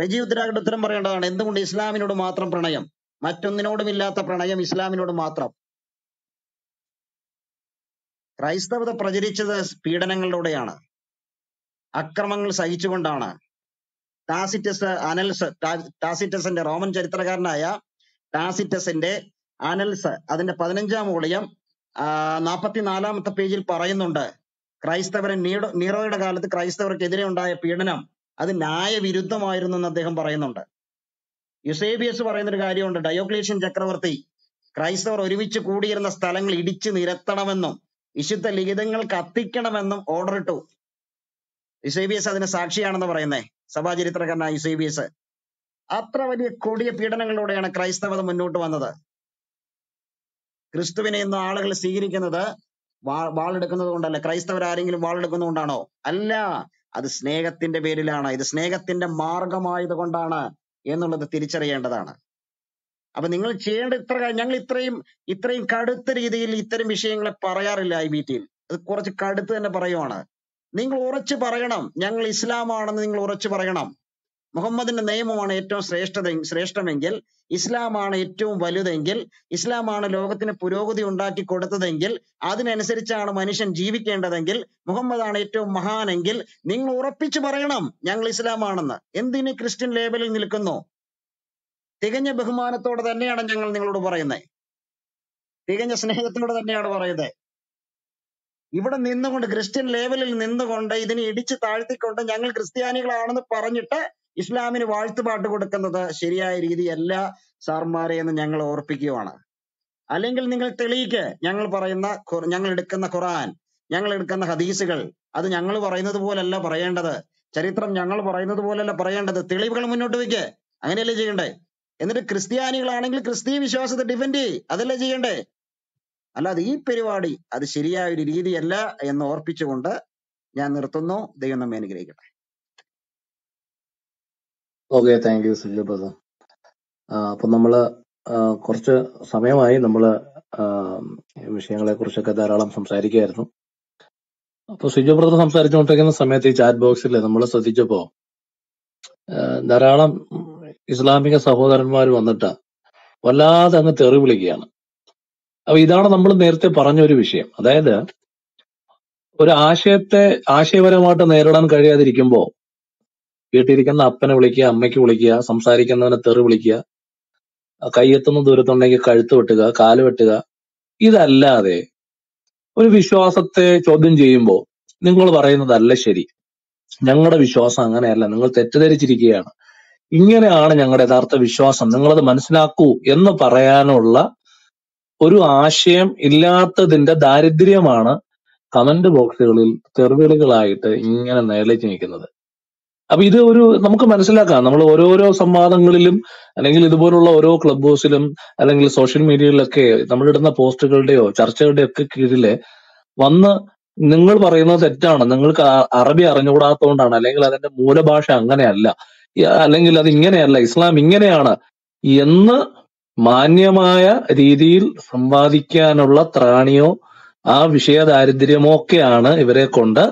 റജീവ് ഉത്തരാഖിന്റെ ഉത്തരം പറയേണ്ടതാണ്. എന്തുകൊണ്ട് ഇസ്ലാമിനോട് മാത്രം പ്രണയം? മറ്റൊന്നിനോടുമില്ലാത്ത പ്രണയം ഇസ്ലാമിനോട് മാത്രം. ക്രൈസ്തവത പ്രചരിച്ചത് പീഡനങ്ങളിലൂടെയാണ്, അക്രമങ്ങൾ സഹിച്ചുകൊണ്ടാണ്. ടാസിറ്റസ് അനൽസ് ടാസിറ്റസിന്റെ റോമൻ ചരിത്രകാരനായ ടാസിറ്റസിന്റെ അനൽസ് അതിന്റെ പതിനഞ്ചാം മൂലയം നാൽപ്പത്തിനാലാമത്തെ പേജിൽ പറയുന്നുണ്ട്, ക്രൈസ്തവരെ നീടോ നീറോയുടെ കാലത്ത് ക്രൈസ്തവർക്കെതിരെ ഉണ്ടായ പീഡനം അത് ന്യായവിരുദ്ധമായിരുന്നു എന്ന് അദ്ദേഹം പറയുന്നുണ്ട്. യുസേബിയസ് പറയുന്നൊരു കാര്യമുണ്ട്, ഡയോക്ലേഷ്യൻ ചക്രവർത്തി ക്രൈസ്തവർ ഒരുമിച്ച് കൂടിയിരുന്ന സ്ഥലങ്ങൾ ഇടിച്ചു നിരത്തണമെന്നും വിശുദ്ധ ലിഖിതങ്ങൾ കത്തിക്കണമെന്നും ഓർഡർ ഇട്ടു. യുസേബിയസ് അതിന് സാക്ഷിയാണെന്ന് പറയുന്നേ, സഭാചരിത്രകാരനായ യുസേബിയസ്. അത്ര വലിയ കൊടിയ പീഡനങ്ങളിലൂടെയാണ് ക്രൈസ്തവത മുന്നോട്ട് വന്നത്. ക്രിസ്തുവിനെ ഇന്ന് ആളുകൾ സ്വീകരിക്കുന്നത് വാൾ വാളെടുക്കുന്നത് കൊണ്ടല്ല. ക്രൈസ്തവർ ആരെങ്കിലും വാളെടുക്കുന്നതുകൊണ്ടാണോ? അല്ല, അത് സ്നേഹത്തിന്റെ പേരിലാണ്, ഇത് സ്നേഹത്തിന്റെ മാർഗമായത് കൊണ്ടാണ് എന്നുള്ളത് തിരിച്ചറിയേണ്ടതാണ്. അപ്പൊ നിങ്ങൾ ചെയ്യേണ്ട ഇത്ര ഞങ്ങൾ ഇത്രയും ഇത്രയും കടുത്ത രീതിയിൽ ഇത്തരം വിഷയങ്ങളെ പറയാറില്ല ഐ ബി ടിയിൽ. അത് കുറച്ച് കടുത്ത് തന്നെ പറയുവാണ്. നിങ്ങൾ ഉറച്ചു പറയണം, ഞങ്ങൾ ഇസ്ലാമാണെന്ന് നിങ്ങൾ ഉറച്ചു പറയണം. മുഹമ്മദിന്റെ നിയമമാണ് ഏറ്റവും ശ്രേഷ്ഠത ശ്രേഷ്ഠമെങ്കിൽ ഇസ്ലാമാണ് ഏറ്റവും വലുതെങ്കിൽ ഇസ്ലാമാണ് ലോകത്തിന് പുരോഗതി ഉണ്ടാക്കി കൊടുത്തതെങ്കിൽ അതിനനുസരിച്ചാണ് മനുഷ്യൻ ജീവിക്കേണ്ടതെങ്കിൽ മുഹമ്മദാണ് ഏറ്റവും മഹാനെങ്കിൽ നിങ്ങൾ ഉറപ്പിച്ചു പറയണം ഞങ്ങൾ ഇസ്ലാമാണെന്ന്. എന്തിന് ക്രിസ്ത്യൻ ലേബലിൽ നിൽക്കുന്നു? തികഞ്ഞ ബഹുമാനത്തോടെ തന്നെയാണ് ഞങ്ങൾ നിങ്ങളോട് പറയുന്നത്, തികഞ്ഞ സ്നേഹത്തിനോട് തന്നെയാണ് പറയുന്നത്. ഇവിടെ നിന്നുകൊണ്ട് ക്രിസ്ത്യൻ ലേബലിൽ നിന്നുകൊണ്ട് ഇതിനെ ഇടിച്ചു താഴ്ത്തിക്കൊണ്ട് ഞങ്ങൾ ക്രിസ്ത്യാനികളാണെന്ന് പറഞ്ഞിട്ട് ഇസ്ലാമിന് വാഴ്ത്തുപാട്ട് കൊടുക്കുന്നത് ശരിയായ രീതിയല്ല സാർമാരെ എന്ന് ഞങ്ങൾ ഓർപ്പിക്കുകയാണ്. അല്ലെങ്കിൽ നിങ്ങൾ തെളിയിക്ക് ഞങ്ങൾ പറയുന്ന ഞങ്ങൾ എടുക്കുന്ന ഖുർആൻ, ഞങ്ങൾ എടുക്കുന്ന ഹദീസുകൾ അത് ഞങ്ങൾ പറയുന്നത് പോലല്ല പറയേണ്ടത്, ചരിത്രം ഞങ്ങൾ പറയുന്നത് പോലല്ല പറയേണ്ടത്, തെളിവുകൾ മുന്നോട്ട് വയ്ക്ക്. അങ്ങനെയല്ലേ ചെയ്യണ്ടേ? എന്നിട്ട് ക്രിസ്ത്യാനികളാണെങ്കിൽ ക്രിസ്തീയ വിശ്വാസത്തെ ഡിഫെൻഡ് ചെയ്യ്, അതല്ലേ ചെയ്യണ്ടേ? അല്ലാതെ ഈ പരിപാടി അത് ശരിയായ ഒരു രീതിയല്ല എന്ന് ഓർപ്പിച്ചുകൊണ്ട് ഞാൻ നിർത്തുന്നു. ദൈവം നമ്മെ അനുഗ്രഹിക്കട്ടെ. Okay, thank you Suju Prasad. അപ്പൊ നമ്മള് കുറച്ച് സമയമായി നമ്മള് വിഷയങ്ങളെ കുറിച്ചൊക്കെ ധാരാളം സംസാരിക്കുകയായിരുന്നു. അപ്പൊ സുജു പ്രസാദ് സംസാരിച്ചുകൊണ്ടിരിക്കുന്ന സമയത്ത് ഈ ചാറ്റ് ബോക്സിൽ നമ്മൾ ശ്രദ്ധിച്ചപ്പോ ധാരാളം ഇസ്ലാമിക സഹോദരന്മാർ വന്നിട്ട് വല്ലാതെ അങ്ങ് തെറി വിളിക്കുകയാണ്. അപ്പൊ ഇതാണ് നമ്മൾ നേരത്തെ പറഞ്ഞ ഒരു വിഷയം, അതായത് ഒരു ആശയത്തെ ആശയപരമായിട്ട് നേരിടാൻ കഴിയാതിരിക്കുമ്പോ വീട്ടിലിരിക്കുന്ന അപ്പനെ വിളിക്കുക, അമ്മയ്ക്ക് വിളിക്കുക, സംസാരിക്കുന്നവനെ തെറി വിളിക്കുക, കയ്യെത്തുന്ന ദൂരത്തുണ്ടെങ്കിൽ കഴുത്ത് വെട്ടുക, കാല് വെട്ടുക. ഇതല്ലാതെ ഒരു വിശ്വാസത്തെ ചോദ്യം ചെയ്യുമ്പോൾ നിങ്ങൾ പറയുന്നതല്ല ശരി, ഞങ്ങളുടെ വിശ്വാസം അങ്ങനെയല്ല, നിങ്ങൾ തെറ്റിദ്ധരിച്ചിരിക്കുകയാണ്, ഇങ്ങനെയാണ് ഞങ്ങളുടെ യഥാർത്ഥ വിശ്വാസം, നിങ്ങളത് മനസ്സിലാക്കൂ എന്ന് പറയാനുള്ള ഒരു ആശയം ഇല്ലാത്തതിന്റെ ദാരിദ്ര്യമാണ് കമന്റ് ബോക്സുകളിൽ തെറിവിളികളായിട്ട് ഇങ്ങനെ നിലച്ചു നിൽക്കുന്നത്. അപ്പൊ ഇത് ഒരു നമുക്ക് മനസ്സിലാക്കാം, നമ്മൾ ഓരോരോ സംവാദങ്ങളിലും അല്ലെങ്കിൽ ഇതുപോലുള്ള ഓരോ ക്ലബ് ഹൗസിലും അല്ലെങ്കിൽ സോഷ്യൽ മീഡിയയിലൊക്കെ നമ്മൾ ഇടുന്ന പോസ്റ്റുകളുടെയോ ചർച്ചകളുടെയോ ഒക്കെ കീഴില് വന്ന് നിങ്ങൾ പറയുന്നത് തെറ്റാണ്, നിങ്ങൾക്ക് അറബി അറിഞ്ഞുകൂടാത്തതുകൊണ്ടാണ്, അല്ലെങ്കിൽ അതിന്റെ മൂലഭാഷ അങ്ങനെയല്ല, അല്ലെങ്കിൽ അത് ഇങ്ങനെയല്ല, ഇസ്ലാം ഇങ്ങനെയാണ് എന്ന് മാന്യമായ രീതിയിൽ സംവാദിക്കാനുള്ള ത്രാണിയോ ആ വിഷയ ദാരിദ്ര്യമോ ഒക്കെയാണ് ഇവരെ കൊണ്ട്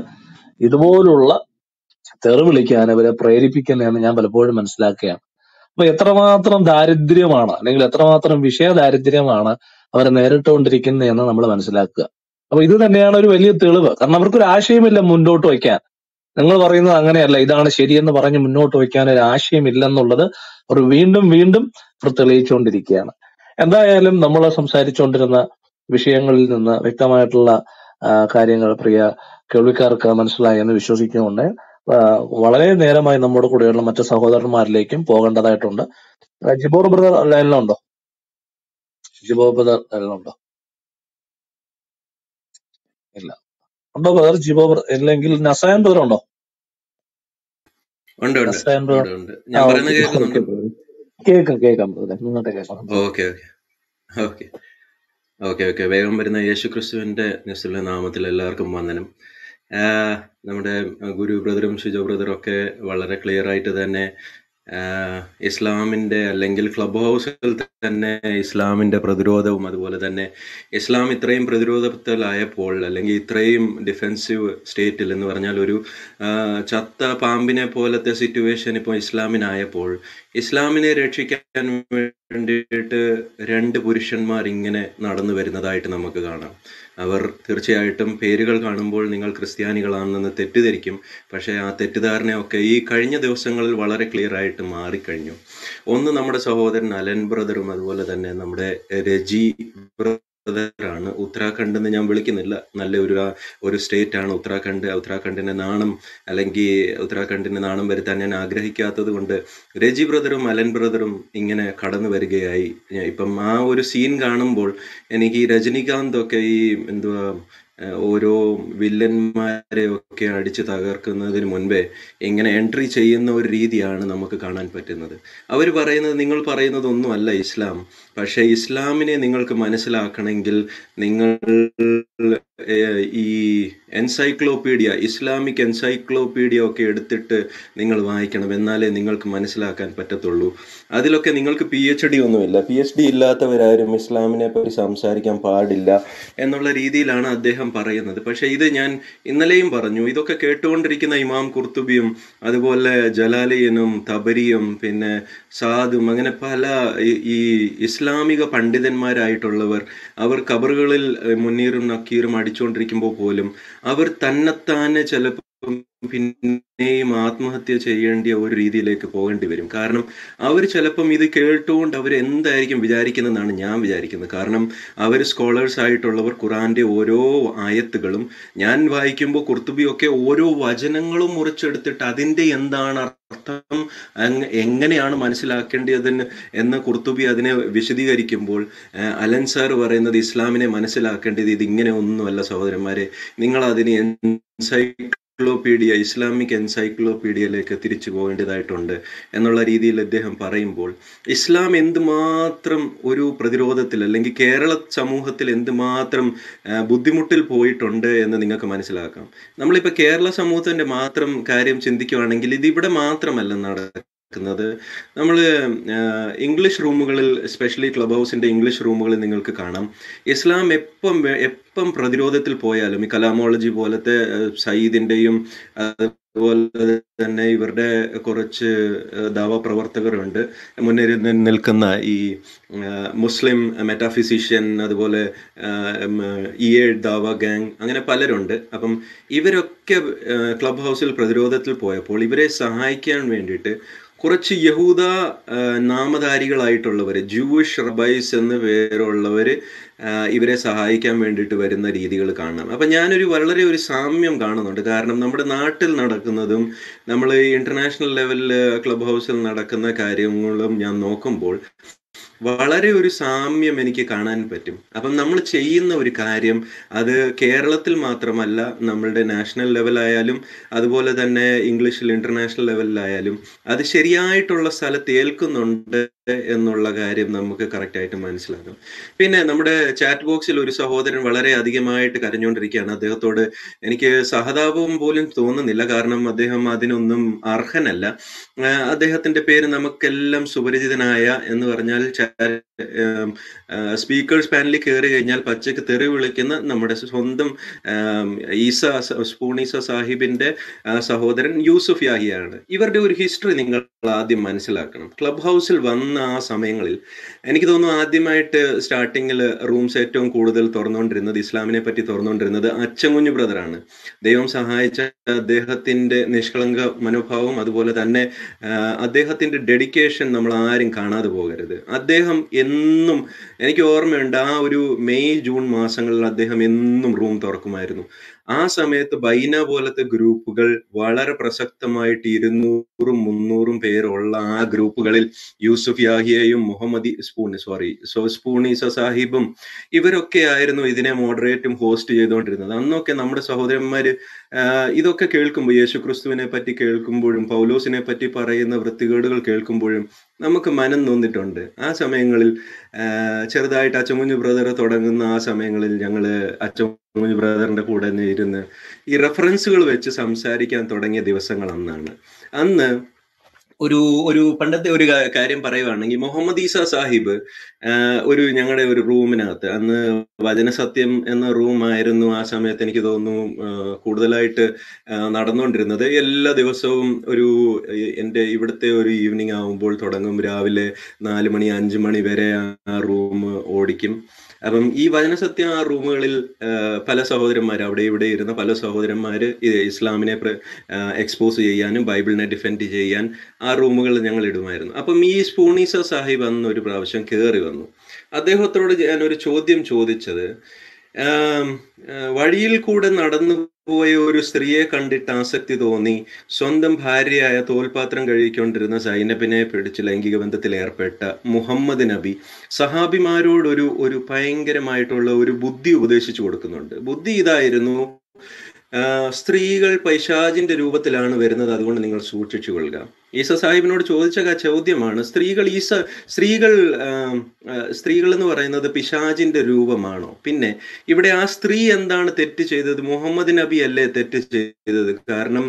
ഇതുപോലുള്ള തെറി വിളിക്കാൻ ഇവരെ പ്രേരിപ്പിക്കുന്നതെന്ന് ഞാൻ പലപ്പോഴും മനസ്സിലാക്കുകയാണ്. അപ്പൊ എത്രമാത്രം ദാരിദ്ര്യമാണ് അല്ലെങ്കിൽ എത്രമാത്രം വിഷയ ദാരിദ്ര്യമാണ് അവരെ നേരിട്ടുകൊണ്ടിരിക്കുന്നതെന്ന് നമ്മൾ മനസ്സിലാക്കുക. അപ്പൊ ഇത് തന്നെയാണ് ഒരു വലിയ തെളിവ്, കാരണം അവർക്കൊരു ആശയമില്ല മുന്നോട്ട് വയ്ക്കാൻ. നിങ്ങൾ പറയുന്നത് അങ്ങനെയല്ല, ഇതാണ് ശരിയെന്ന് പറഞ്ഞ് മുന്നോട്ട് വയ്ക്കാൻ ഒരു ആശയമില്ലെന്നുള്ളത് അവർ വീണ്ടും വീണ്ടും തെളിയിച്ചുകൊണ്ടിരിക്കുകയാണ്. എന്തായാലും നമ്മൾ സംസാരിച്ചുകൊണ്ടിരുന്ന വിഷയങ്ങളിൽ നിന്ന് വ്യക്തമായിട്ടുള്ള കാര്യങ്ങൾ പ്രിയ കേൾവിക്കാർക്ക് മനസ്സിലായി എന്ന് വിശ്വസിക്കുന്നുണ്ട്. വളരെ നേരമായി നമ്മുടെ കൂടെയുള്ള മറ്റു സഹോദരന്മാരിലേക്കും പോകേണ്ടതായിട്ടുണ്ട്. ജിബോർ ബ്രദർ ലൈനിലുണ്ടോ? ജിബോർ ബ്രദർ ലൈനിലുണ്ടോ? ഇല്ല, ഉണ്ടോ ബ്രദർ? ജിബോ ബ്രദർ ഇല്ലെങ്കിൽ നസറേൻ ബ്രദർ ഉണ്ടോ? കേൾക്കാം കേൾക്കാം ബ്രദർ, നിങ്ങളുടെ കേൾക്കാം. ഓക്കെ ഓക്കെ ഓക്കെ ഓക്കെ വേഗം വരുന്ന യേശു ക്രിസ്തുവിന്റെ നിസ്തുല നാമത്തിൽ എല്ലാവർക്കും വന്ദനം. നമ്മുടെ ഗുരു ബ്രദറും ഷിജോ ബ്രദറും ഒക്കെ വളരെ ക്ലിയർ ആയിട്ട് തന്നെ ഇസ്ലാമിൻ്റെ അല്ലെങ്കിൽ ക്ലബ് ഹൗസിൽ തന്നെ ഇസ്ലാമിൻ്റെ പ്രതിരോധവും അതുപോലെ തന്നെ ഇസ്ലാം ഇത്രയും പ്രതിരോധത്തിലായപ്പോൾ അല്ലെങ്കിൽ ഇത്രയും ഡിഫെൻസീവ് സ്റ്റേറ്റിൽ എന്ന് പറഞ്ഞാൽ ഒരു ചത്ത പാമ്പിനെ പോലത്തെ സിറ്റുവേഷൻ ഇപ്പോൾ ഇസ്ലാമിനായപ്പോൾ ഇസ്ലാമിനെ രക്ഷിക്കാൻ വേണ്ടിയിട്ട് രണ്ട് പുരുഷന്മാർ ഇങ്ങനെ നടന്നു വരുന്നതായിട്ട് നമുക്ക് കാണാം. അവർ തീർച്ചയായിട്ടും പേരുകൾ കാണുമ്പോൾ നിങ്ങൾ ക്രിസ്ത്യാനികളാണെന്ന് തെറ്റിദ്ധരിക്കും, പക്ഷേ ആ തെറ്റിദ്ധാരണയൊക്കെ ഈ കഴിഞ്ഞ ദിവസങ്ങളിൽ വളരെ ക്ലിയർ ആയിട്ട് മാറിക്കഴിഞ്ഞു. ഒന്ന് നമ്മുടെ സഹോദരൻ അലൻ ബ്രദറും അതുപോലെ തന്നെ നമ്മുടെ രജി ാണ് ഉത്തരാഖണ്ഡ് എന്ന് ഞാൻ വിളിക്കുന്നില്ല, നല്ല ഒരു ഒരു സ്റ്റേറ്റ് ആണ് ഉത്തരാഖണ്ഡ്. ഉത്തരാഖണ്ഡിന്റെ നാണം അല്ലെങ്കിൽ ഉത്തരാഖണ്ഡിന്റെ നാണം വരുത്താൻ ഞാൻ ആഗ്രഹിക്കാത്തത് കൊണ്ട് രജി ബ്രദറും അലൻ ബ്രദറും ഇങ്ങനെ കടന്നു വരികയായി. ഇപ്പം ആ ഒരു സീൻ കാണുമ്പോൾ എനിക്ക് ഈ രജനികാന്തൊക്കെ ഈ എന്തുവാ ഓരോ വില്ലന്മാരെ ഒക്കെ അടിച്ച് തകർക്കുന്നതിന് മുൻപേ ഇങ്ങനെ എൻട്രി ചെയ്യുന്ന ഒരു രീതിയാണ് നമുക്ക് കാണാൻ പറ്റുന്നത്. അവർ പറയുന്നത് നിങ്ങൾ പറയുന്നതൊന്നും അല്ല ഇസ്ലാം, പക്ഷേ ഇസ്ലാമിനെ നിങ്ങൾക്ക് മനസ്സിലാക്കണമെങ്കിൽ നിങ്ങൾ ഈ എൻസൈക്ലോപീഡിയ, ഇസ്ലാമിക് എൻസൈക്ലോപീഡിയ ഒക്കെ എടുത്തിട്ട് നിങ്ങൾ വായിക്കണം, എന്നാലേ നിങ്ങൾക്ക് മനസ്സിലാക്കാൻ പറ്റത്തുള്ളൂ. അതിലൊക്കെ നിങ്ങൾക്ക് പി എച്ച് ഡി ഒന്നുമില്ല, പി എച്ച് ഡി ഇല്ലാത്തവരാരും ഇസ്ലാമിനെ പറ്റി സംസാരിക്കാൻ പാടില്ല എന്നുള്ള രീതിയിലാണ് അദ്ദേഹം പറയുന്നത്. പക്ഷേ ഇത് ഞാൻ ഇന്നലെയും പറഞ്ഞു, ഇതൊക്കെ കേട്ടുകൊണ്ടിരിക്കുന്ന ഇമാം കുർത്തുബിയും അതുപോലെ ജലാലിയനും തബരിയും പിന്നെ സാദും അങ്ങനെ പല ഈ ഇസ്ലാമിക പണ്ഡിതന്മാരായിട്ടുള്ളവർ, അവർ കബറുകളിൽ മുന്നീറും നക്കീറും അടിച്ചുകൊണ്ടിരിക്കുമ്പോൾ പോലും അവർ തന്നെത്താനെ ചിലപ്പോൾ പിന്നെയും ആത്മഹത്യ ചെയ്യേണ്ട ഒരു രീതിയിലേക്ക് പോകേണ്ടി വരും. കാരണം അവർ ചിലപ്പം ഇത് കേട്ടുകൊണ്ട് അവർ എന്തായിരിക്കും വിചാരിക്കുന്നതെന്നാണ് ഞാൻ വിചാരിക്കുന്നത്. കാരണം അവർ സ്കോളേഴ്സ് ആയിട്ടുള്ളവർ ഖുറാൻ്റെ ഓരോ ആയത്തുകളും ഞാൻ വായിക്കുമ്പോൾ കുർത്തുബിയൊക്കെ ഓരോ വചനങ്ങളും മുറിച്ചെടുത്തിട്ട് അതിൻ്റെ എന്താണ് അർത്ഥം, എങ്ങനെയാണ് മനസ്സിലാക്കേണ്ടതെന്ന് എന്ന് കുർത്തുബി അതിനെ വിശദീകരിക്കുമ്പോൾ അലൻ സാർ പറയുന്നത് ഇസ്ലാമിനെ മനസ്സിലാക്കേണ്ടത് ഇത് ഇങ്ങനെ ഒന്നുമല്ല സഹോദരന്മാരെ, നിങ്ങൾ അതിന് എൻസൈക്ലോപീഡിയ ഇസ്ലാമിക് എൻസൈക്ലോപീഡിയയിലേക്ക് തിരിച്ചു പോകേണ്ടതായിട്ടുണ്ട് എന്നുള്ള രീതിയിൽ അദ്ദേഹം പറയുമ്പോൾ ഇസ്ലാം എന്തുമാത്രം ഒരു പ്രതിരോധത്തിൽ അല്ലെങ്കിൽ കേരള സമൂഹത്തിൽ എന്തുമാത്രം ബുദ്ധിമുട്ടിൽ പോയിട്ടുണ്ട് എന്ന് നിങ്ങൾക്ക് മനസ്സിലാക്കാം. നമ്മളിപ്പോൾ കേരള സമൂഹത്തിൻ്റെ മാത്രം കാര്യം ചിന്തിക്കുകയാണെങ്കിൽ ഇതിവിടെ മാത്രമല്ല നടക്കുന്നത്. നമ്മൾ ഇംഗ്ലീഷ് റൂമുകളിൽ, എസ്പെഷ്യലി ക്ലബ് ഹൗസിൻ്റെ ഇംഗ്ലീഷ് റൂമുകളിൽ നിങ്ങൾക്ക് കാണാം ഇസ്ലാം എപ്പം ഇപ്പം പ്രതിരോധത്തിൽ പോയാലും ഈ കലാമോളജി പോലത്തെ സയ്യിദിൻ്റെയും അതുപോലെ തന്നെ ഇവരുടെ കുറച്ച് ദാവ പ്രവർത്തകരുണ്ട് മുന്നേറി നിൽക്കുന്ന ഈ മുസ്ലിം മെറ്റാഫിസിഷ്യൻ അതുപോലെ ഇ എ ദാവ ഗാങ് അങ്ങനെ പലരുണ്ട്. അപ്പം ഇവരൊക്കെ ക്ലബ് ഹൗസിൽ പ്രതിരോധത്തിൽ പോയപ്പോൾ ഇവരെ സഹായിക്കാൻ വേണ്ടിയിട്ട് കുറച്ച് യഹൂദ നാമധാരികളായിട്ടുള്ളവർ, ജൂയിഷ് റബൈസ് എന്ന് പേരുള്ളവർ ഇവരെ സഹായിക്കാൻ വേണ്ടിയിട്ട് വരുന്ന രീതികൾ കാണാം. അപ്പം ഞാനൊരു വളരെ ഒരു സാമ്യം കാണുന്നുണ്ട്. കാരണം നമ്മുടെ നാട്ടിൽ നടക്കുന്നതും നമ്മൾ ഇൻ്റർനാഷണൽ ലെവലിൽ ക്ലബ് ഹൗസിൽ നടക്കുന്ന കാര്യങ്ങളും ഞാൻ നോക്കുമ്പോൾ വളരെ ഒരു സാമ്യം എനിക്ക് കാണാൻ പറ്റും. അപ്പം നമ്മൾ ചെയ്യുന്ന ഒരു കാര്യം അത് കേരളത്തിൽ മാത്രമല്ല, നമ്മളുടെ നാഷണൽ ലെവലായാലും അതുപോലെ തന്നെ ഇംഗ്ലീഷിൽ ഇൻ്റർനാഷണൽ ലെവലിലായാലും അത് ശരിയായിട്ടുള്ള സ്ഥലത്ത് ഏൽക്കുന്നുണ്ട് എന്നുള്ള കാര്യം നമുക്ക് കറക്റ്റായിട്ട് മനസ്സിലാക്കാം. പിന്നെ നമ്മുടെ ചാറ്റ് ബോക്സിൽ ഒരു സഹോദരൻ വളരെ അധികമായിട്ട് കരഞ്ഞുകൊണ്ടിരിക്കുകയാണ്. അദ്ദേഹത്തോട് എനിക്ക് സഹതാപവും പോലും തോന്നുന്നില്ല, കാരണം അദ്ദേഹം അതിനൊന്നും അർഹനല്ല. അദ്ദേഹത്തിൻ്റെ പേര് നമുക്കെല്ലാം സുപരിചിതനായ എന്ന് പറഞ്ഞാൽ സ്പീക്കേഴ്സ് പാനലിൽ കയറി കഴിഞ്ഞാൽ പച്ചയ്ക്ക് തെറി വിളിക്കുന്ന നമ്മുടെ സ്വന്തം ഈസ സ്പൂണീസ സാഹിബിൻ്റെ സഹോദരൻ യൂസുഫ് യാഹിയാണ്. ഇവരുടെ ഒരു ഹിസ്റ്ററി നിങ്ങൾ ആദ്യം മനസ്സിലാക്കണം. ക്ലബ് ഹൗസിൽ വന്ന ആ സമയങ്ങളിൽ എനിക്ക് തോന്നുന്നു ആദ്യമായിട്ട് സ്റ്റാർട്ടിങ്ങിൽ റൂംസ് ഏറ്റവും കൂടുതൽ തുറന്നുകൊണ്ടിരുന്നത്, ഇസ്ലാമിനെ പറ്റി തുറന്നുകൊണ്ടിരുന്നത് അച്ചൻകുഞ്ഞു ബ്രദറാണ്. ദൈവം സഹായിച്ച അദ്ദേഹത്തിൻ്റെ നിഷ്കളങ്ക മനോഭാവം അതുപോലെ തന്നെ അദ്ദേഹത്തിൻ്റെ ഡെഡിക്കേഷൻ നമ്മൾ ആരും കാണാതെ പോകരുത്. അദ്ദേഹം എന്നും, എനിക്ക് ഓർമ്മയുണ്ട് ആ ഒരു മെയ് ജൂൺ മാസങ്ങളിൽ അദ്ദേഹം എന്നും റൂം തുറക്കുമായിരുന്നു. ആ സമയത്ത് ബൈന പോലത്തെ ഗ്രൂപ്പുകൾ വളരെ പ്രസക്തമായിട്ട് ഇരുന്നൂറും മുന്നൂറും പേരുള്ള ആ ഗ്രൂപ്പുകളിൽ യൂസുഫ് യാഹിയയും മുഹമ്മദി സ്പൂണി സോറി സോ സ്പൂണീസ സാഹിബും ഇവരൊക്കെ ആയിരുന്നു ഇതിനെ മോഡറേറ്റും ഹോസ്റ്റ് ചെയ്തുകൊണ്ടിരുന്നത്. അന്നൊക്കെ നമ്മുടെ സഹോദരന്മാർ ഇതൊക്കെ കേൾക്കുമ്പോൾ, യേശു ക്രിസ്തുവിനെ പറ്റി കേൾക്കുമ്പോഴും പൗലോസിനെ പറ്റി പറയുന്ന വൃത്തികേടുകൾ കേൾക്കുമ്പോഴും നമുക്ക് മനം തോന്നിയിട്ടുണ്ട്. ആ സമയങ്ങളിൽ ചെറുതായിട്ട് അച്ചൻകുഞ്ഞു ബ്രദർ തുടങ്ങുന്ന ആ സമയങ്ങളിൽ ഞങ്ങൾ അച്ചൻകുഞ്ഞു ബ്രദറിൻ്റെ കൂടെ തന്നെ ഇരുന്ന് ഈ റെഫറൻസുകൾ വെച്ച് സംസാരിക്കാൻ തുടങ്ങിയ ദിവസങ്ങൾ അന്നാണ്. അന്ന് ഒരു ഒരു പണ്ടത്തെ ഒരു കാര്യം പറയുകയാണെങ്കിൽ മുഹമ്മദ് ഈസ സാഹിബ് ഒരു ഞങ്ങളുടെ ഒരു റൂമിനകത്ത്, അന്ന് വചനസത്യം എന്ന റൂമായിരുന്നു ആ സമയത്ത് എനിക്ക് തോന്നുന്നു കൂടുതലായിട്ട് നടന്നുകൊണ്ടിരുന്നത്. എല്ലാ ദിവസവും ഒരു എൻ്റെ ഇവിടുത്തെ ഒരു ഈവനിങ് ആകുമ്പോൾ തുടങ്ങും, രാവിലെ നാല് മണി അഞ്ച് മണി വരെ ആ റൂം ഓടിക്കും. അപ്പം ഈ വചനസത്യം ആ റൂമുകളിൽ പല സഹോദരന്മാർ, അവിടെ ഇവിടെ ഇരുന്ന പല സഹോദരന്മാർ ഇസ്ലാമിനെ എക്സ്പോസ് ചെയ്യാനും ബൈബിളിനെ ഡിഫെൻഡ് ചെയ്യാൻ ആ റൂമുകൾ ഞങ്ങൾ ഇടുമായിരുന്നു. അപ്പം ഈ സ്പൂണീസ സാഹിബ് അന്ന് ഒരു പ്രാവശ്യം കയറി വന്നു. അദ്ദേഹത്തോട് ഞാനൊരു ചോദ്യം ചോദിച്ചത്, വഴിയിൽ കൂടെ നടന്നു പോയ ഒരു സ്ത്രീയെ കണ്ടിട്ട് ആസക്തി തോന്നി സ്വന്തം ഭാര്യയായ തോൽപാത്രം കഴിക്കൊണ്ടിരുന്ന സൈനബിനെ പിടിച്ച് ലൈംഗിക ബന്ധത്തിൽ ഏർപ്പെട്ട മുഹമ്മദ് നബി സഹാബിമാരോടൊരു ഒരു ഭയങ്കരമായിട്ടുള്ള ഒരു ബുദ്ധി ഉപദേശിച്ചു കൊടുക്കുന്നുണ്ട്. ബുദ്ധി ഇതായിരുന്നു, സ്ത്രീകൾ പൈശാചിന്റെ രൂപത്തിലാണ് വരുന്നത്, അതുകൊണ്ട് നിങ്ങൾ സൂക്ഷിച്ചു കൊള്ളുക. ഈസ സാഹിബിനോട് ചോദിച്ച ചോദ്യമാണ്, സ്ത്രീകൾ ഈസ സ്ത്രീകൾ സ്ത്രീകൾ എന്ന് പറയുന്നത് പിശാചിൻ്റെ രൂപമാണോ? പിന്നെ ഇവിടെ ആ സ്ത്രീ എന്താണ് തെറ്റ് ചെയ്തത്? മുഹമ്മദ് നബി അല്ലേ തെറ്റ് ചെയ്തത്? കാരണം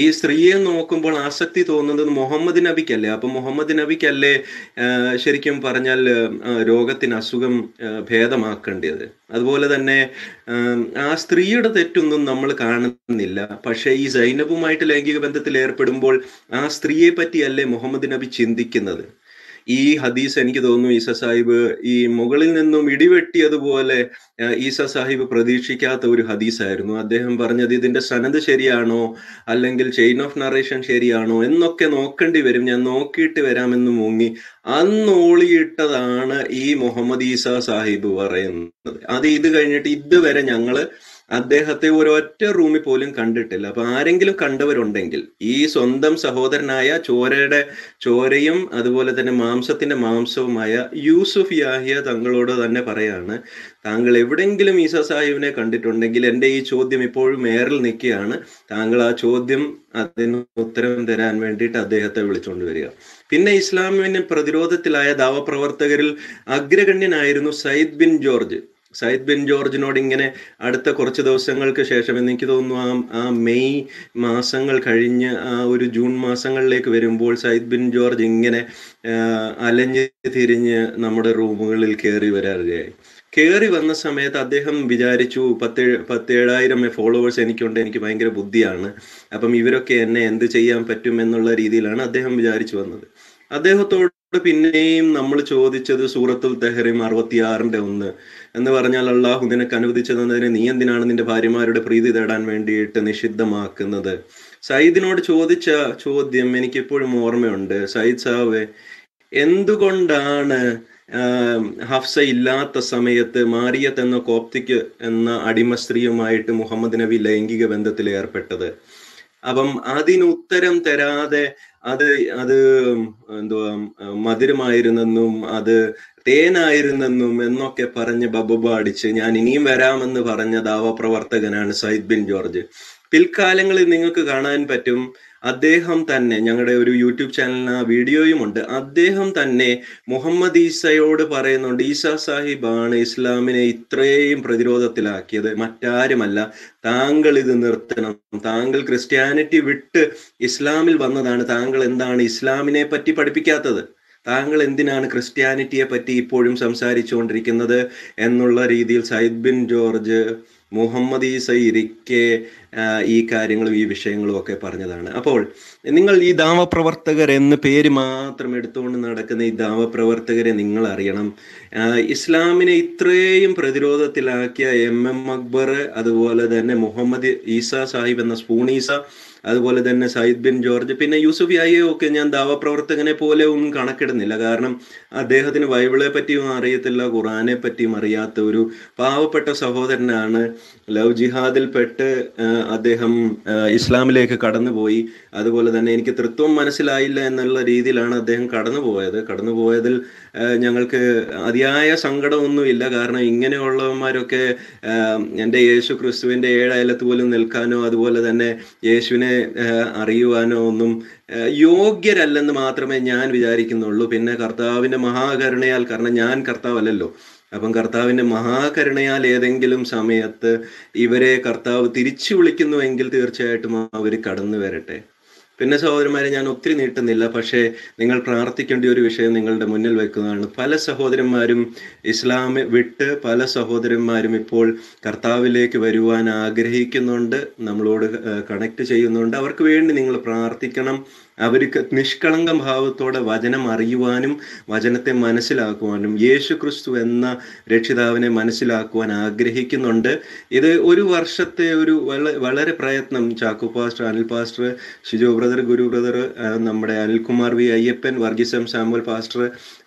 ഈ സ്ത്രീയെ നോക്കുമ്പോൾ ആസക്തി തോന്നുന്നത് മുഹമ്മദ് നബിക്കല്ലേ? അപ്പം മുഹമ്മദ് നബിക്കല്ലേ ശരിക്കും പറഞ്ഞാൽ രോഗത്തിന് അസുഖം ഭേദമാക്കേണ്ടത്? അതുപോലെ തന്നെ ആ സ്ത്രീയുടെ തെറ്റൊന്നും നമ്മൾ കാണുന്നില്ല. പക്ഷേ ഈ സൈനബുമായിട്ട് ലൈംഗിക ബന്ധത്തിൽ ഏർപ്പെടുമ്പോൾ ആ സ്ത്രീയെ പറ്റിയല്ലേ മുഹമ്മദ് നബി ചിന്തിക്കുന്നത്? ഈ ഹദീസ് എനിക്ക് തോന്നുന്നു ഈസ സാഹിബ് ഈ മുകളിൽ നിന്നും ഇടിവെട്ടിയതുപോലെ ഈസ സാഹിബ് പ്രതീക്ഷിക്കാത്ത ഒരു ഹദീസായിരുന്നു. അദ്ദേഹം പറഞ്ഞത് ഇതിന്റെ സനത് ശരിയാണോ അല്ലെങ്കിൽ ചെയിൻ ഓഫ് നറേഷൻ ശരിയാണോ എന്നൊക്കെ നോക്കേണ്ടി വരും, ഞാൻ നോക്കിയിട്ട് വരാമെന്ന് മുങ്ങി അന്നോളിയിട്ടതാണ് ഈ മുഹമ്മദ് ഈസ സാഹിബ് പറയുന്നത്. അത് ഇത് കഴിഞ്ഞിട്ട് ഇതുവരെ ഞങ്ങള് അദ്ദേഹത്തെ ഒരൊറ്റ റൂമിൽ പോലും കണ്ടിട്ടില്ല. അപ്പൊ ആരെങ്കിലും കണ്ടവരുണ്ടെങ്കിൽ ഈ സ്വന്തം സഹോദരനായ ചോരയുടെ ചോരയും അതുപോലെ തന്നെ മാംസത്തിന്റെ മാംസവുമായ യൂസുഫ് യാഹിയ തങ്ങളോട് തന്നെ പറയാണ്, താങ്കൾ എവിടെയെങ്കിലും ഈസ സാഹിബിനെ കണ്ടിട്ടുണ്ടെങ്കിൽ എൻ്റെ ഈ ചോദ്യം ഇപ്പോഴും ഏറിൽ നിൽക്കുകയാണ്, താങ്കൾ ആ ചോദ്യം അതിന് ഉത്തരം തരാൻ വേണ്ടിയിട്ട് അദ്ദേഹത്തെ വിളിച്ചുകൊണ്ട് വരിക. പിന്നെ ഇസ്ലാമിന് പ്രതിരോധത്തിലായ ദാവപ്രവർത്തകരിൽ അഗ്രഗണ്യനായിരുന്നു സയ്യിദ് ബിൻ ജോർജ്. സയ്യിദ് ബിൻ ജോർജിനോട് ഇങ്ങനെ അടുത്ത കുറച്ച് ദിവസങ്ങൾക്ക് ശേഷം എനിക്ക് തോന്നുന്നു ആ മെയ് മാസങ്ങൾ കഴിഞ്ഞ് ആ ഒരു ജൂൺ മാസങ്ങളിലേക്ക് വരുമ്പോൾ സയ്യിദ് ബിൻ ജോർജ് ഇങ്ങനെ അലഞ്ഞ് തിരിഞ്ഞ് നമ്മുടെ റൂമുകളിൽ കയറി വരാറുകയായി. കയറി വന്ന സമയത്ത് അദ്ദേഹം വിചാരിച്ചു പത്ത് പത്തേഴായിരം ഫോളോവേഴ്സ് എനിക്കുണ്ട്, എനിക്ക് ഭയങ്കര ബുദ്ധിയാണ്, അപ്പം ഇവരൊക്കെ എന്നെ എന്ത് ചെയ്യാൻ പറ്റും എന്നുള്ള രീതിയിലാണ് അദ്ദേഹം വിചാരിച്ചു വന്നത്. അദ്ദേഹത്തോട് പിന്നെയും നമ്മൾ ചോദിച്ചത് സൂറത്തുൽ തഹ്രീം അറുപത്തിയാറിന്റെ ഒന്ന് എന്ന് പറഞ്ഞാൽ അള്ളാഹു നിനക്ക് അനുവദിച്ചു തന്നതിന് നീ എന്തിനാണ് നിന്റെ ഭാര്യമാരുടെ പ്രീതി തേടാൻ വേണ്ടിയിട്ട് നിഷിദ്ധമാക്കുന്നത്? സയ്യിദിനോട് ചോദിച്ച ചോദ്യം എനിക്കിപ്പോഴും ഓർമ്മയുണ്ട്. സയ്യിദ് സാവേ, എന്തുകൊണ്ടാണ് ഹഫ്സ ഇല്ലാത്ത സമയത്ത് മാരിയത്ത് എന്ന കോപ്തിക്ക് എന്ന അടിമ സ്ത്രീയുമായിട്ട് മുഹമ്മദ് നബി ലൈംഗിക ബന്ധത്തിൽ ഏർപ്പെട്ടത്? അപ്പം അതിന് ഉത്തരം തരാതെ അത് അത് എന്തുവാ മധുരമായിരുന്നെന്നും അത് തേനായിരുന്നെന്നും എന്നൊക്കെ പറഞ്ഞ് ബബുബാടിച്ച് ഞാൻ ഇനിയും വരാമെന്ന് പറഞ്ഞ ദാവപ്രവർത്തകനാണ് സയ്യിദ് ബിൻ ജോർജ്. പിൽക്കാലങ്ങളിൽ നിങ്ങൾക്ക് കാണാൻ പറ്റും, അദ്ദേഹം തന്നെ ഞങ്ങളുടെ ഒരു യൂട്യൂബ് ചാനലിന് ആ വീഡിയോയുമുണ്ട്, അദ്ദേഹം തന്നെ മുഹമ്മദ് ഈസയോട് പറയുന്നുണ്ട്, ഈസ സാഹിബാണ് ഇസ്ലാമിനെ ഇത്രയും പ്രതിരോധത്തിലാക്കിയത്, മറ്റാരുമല്ല, താങ്കൾ ഇത് നിർത്തണം, താങ്കൾ ക്രിസ്ത്യാനിറ്റി വിട്ട് ഇസ്ലാമിൽ വന്നതാണ്, താങ്കൾ എന്താണ് ഇസ്ലാമിനെ പറ്റി പഠിപ്പിക്കാത്തത്, താങ്കൾ എന്തിനാണ് ക്രിസ്ത്യാനിറ്റിയെ പറ്റി ഇപ്പോഴും സംസാരിച്ചുകൊണ്ടിരിക്കുന്നത് എന്നുള്ള രീതിയിൽ സയ്യിദ് ബിൻ ജോർജ് മുഹമ്മദ് ഈസ ഇരിക്കെ ഈ കാര്യങ്ങളും ഈ വിഷയങ്ങളും ഒക്കെ പറഞ്ഞതാണ്. അപ്പോൾ നിങ്ങൾ ഈ ദാവപ്രവർത്തകർ എന്ന് പേര് മാത്രം എടുത്തുകൊണ്ട് നടക്കുന്ന ഈ ദാവപ്രവർത്തകരെ നിങ്ങൾ അറിയണം. ഇസ്ലാമിനെ ഇത്രയും പ്രതിരോധത്തിലാക്കിയ എം എം അക്ബർ, അതുപോലെ തന്നെ മുഹമ്മദ് ഈസ സാഹിബ് എന്ന സ്പൂൺ ഈസ, അതുപോലെ തന്നെ സയ്യിദ് ബിൻ ജോർജ്, പിന്നെ യൂസുഫ് യാഹിയെ ഒക്കെ ഞാൻ ദാവപ്രവർത്തകനെ പോലെ ഒന്നും കണക്കിടുന്നില്ല. കാരണം അദ്ദേഹത്തിന് ബൈബിളെ പറ്റിയും അറിയത്തില്ല, ഖുറാനെ പറ്റിയും അറിയാത്ത ഒരു പാവപ്പെട്ട സഹോദരനാണ്. ലവ് ജിഹാദിൽ പെട്ട് അദ്ദേഹം ഇസ്ലാമിലേക്ക് കടന്നുപോയി. അതുപോലെ തന്നെ എനിക്ക് തൃത്വം മനസ്സിലായില്ല എന്നുള്ള രീതിയിലാണ് അദ്ദേഹം കടന്നു പോയത്. കടന്നു പോയതിൽ ഞങ്ങൾക്ക് അതിയായ സങ്കടമൊന്നുമില്ല. കാരണം ഇങ്ങനെയുള്ളവന്മാരൊക്കെ എൻ്റെ യേശു ക്രിസ്തുവിൻ്റെ ഏഴയലത്ത് പോലും നിൽക്കാനോ അതുപോലെ തന്നെ യേശുവിനെ അറിയുവാനോ ഒന്നും യോഗ്യരല്ലെന്ന് മാത്രമേ ഞാൻ വിചാരിക്കുന്നുള്ളൂ. പിന്നെ കർത്താവിൻ്റെ മഹാകരുണയാൽ, കാരണം ഞാൻ കർത്താവല്ലല്ലോ, അപ്പം കർത്താവിൻ്റെ മഹാകരുണയാൽ ഏതെങ്കിലും സമയത്ത് ഇവരെ കർത്താവ് തിരിച്ചു വിളിക്കുന്നുവെങ്കിൽ തീർച്ചയായിട്ടും അവർ കടന്നു വരട്ടെ. പിന്നെ സഹോദരന്മാരെ, ഞാൻ ഒത്തിരി നീട്ടുന്നില്ല, പക്ഷേ നിങ്ങൾ പ്രാർത്ഥിക്കേണ്ട ഒരു വിഷയം നിങ്ങളുടെ മുന്നിൽ വെക്കുന്നതാണ്. പല സഹോദരന്മാരും ഇസ്ലാം വിട്ട് പല സഹോദരന്മാരും ഇപ്പോൾ കർത്താവിലേക്ക് വരുവാൻ ആഗ്രഹിക്കുന്നുണ്ട്, നമ്മളോട് കണക്ട് ചെയ്യുന്നുണ്ട്. അവർക്ക് വേണ്ടി നിങ്ങൾ പ്രാർത്ഥിക്കണം. അവർക്ക് നിഷ്കളങ്ക ഭാവത്തോടെ വചനം അറിയുവാനും വചനത്തെ മനസ്സിലാക്കുവാനും യേശു ക്രിസ്തു എന്ന രക്ഷിതാവിനെ മനസ്സിലാക്കുവാൻ ആഗ്രഹിക്കുന്നുണ്ട്. ഇത് ഒരു വർഷത്തെ ഒരു വളരെ പ്രയത്നം ചാക്കോ pastor, Anil pastor, Sijo brother, Guru brother, നമ്മുടെ Anilkumar V Ayyappan, Varghese M Samuel pastor,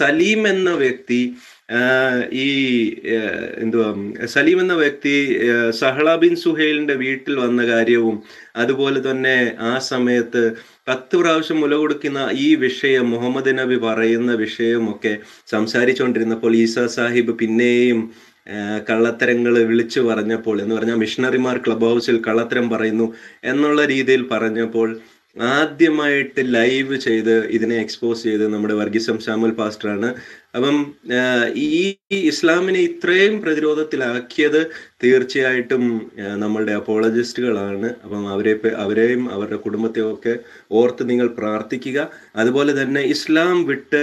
Saleem എന്ന വ്യക്തി ഈ എന്തുവാ സലീം എന്ന വ്യക്തി സഹ്ള ബിൻ സുഹൈലിന്റെ വീട്ടിൽ വന്ന കാര്യവും അതുപോലെ തന്നെ ആ സമയത്ത് പത്ത് പ്രാവശ്യം മുല കൊടുക്കുന്ന ഈ വിഷയം, മുഹമ്മദ് നബി പറയുന്ന വിഷയമൊക്കെ സംസാരിച്ചുകൊണ്ടിരുന്നപ്പോൾ ഈസാ സാഹിബ് പിന്നെയും കള്ളത്തരങ്ങൾ വിളിച്ചു പറഞ്ഞപ്പോൾ, എന്ന് പറഞ്ഞാൽ മിഷണറിമാർ ക്ലബ് ഹൗസിൽ കള്ളത്തരം പറയുന്നു എന്നുള്ള രീതിയിൽ പറഞ്ഞപ്പോൾ ആദ്യമായിട്ട് ലൈവ് ചെയ്ത് ഇതിനെ എക്സ്പോസ് ചെയ്ത് നമ്മുടെ വർഗീസം സാമുൽ പാസ്റ്ററാണ്. അപ്പം ഈ ഇസ്ലാമിനെ ഇത്രയും പ്രതിരോധത്തിലാക്കിയത് തീർച്ചയായിട്ടും നമ്മളുടെ അപ്പോളജിസ്റ്റുകളാണ്. അപ്പം അവരെ അവരെയും അവരുടെ കുടുംബത്തെയും ഒക്കെ ഓർത്ത് നിങ്ങൾ പ്രാർത്ഥിക്കുക. അതുപോലെ തന്നെ ഇസ്ലാം വിട്ട്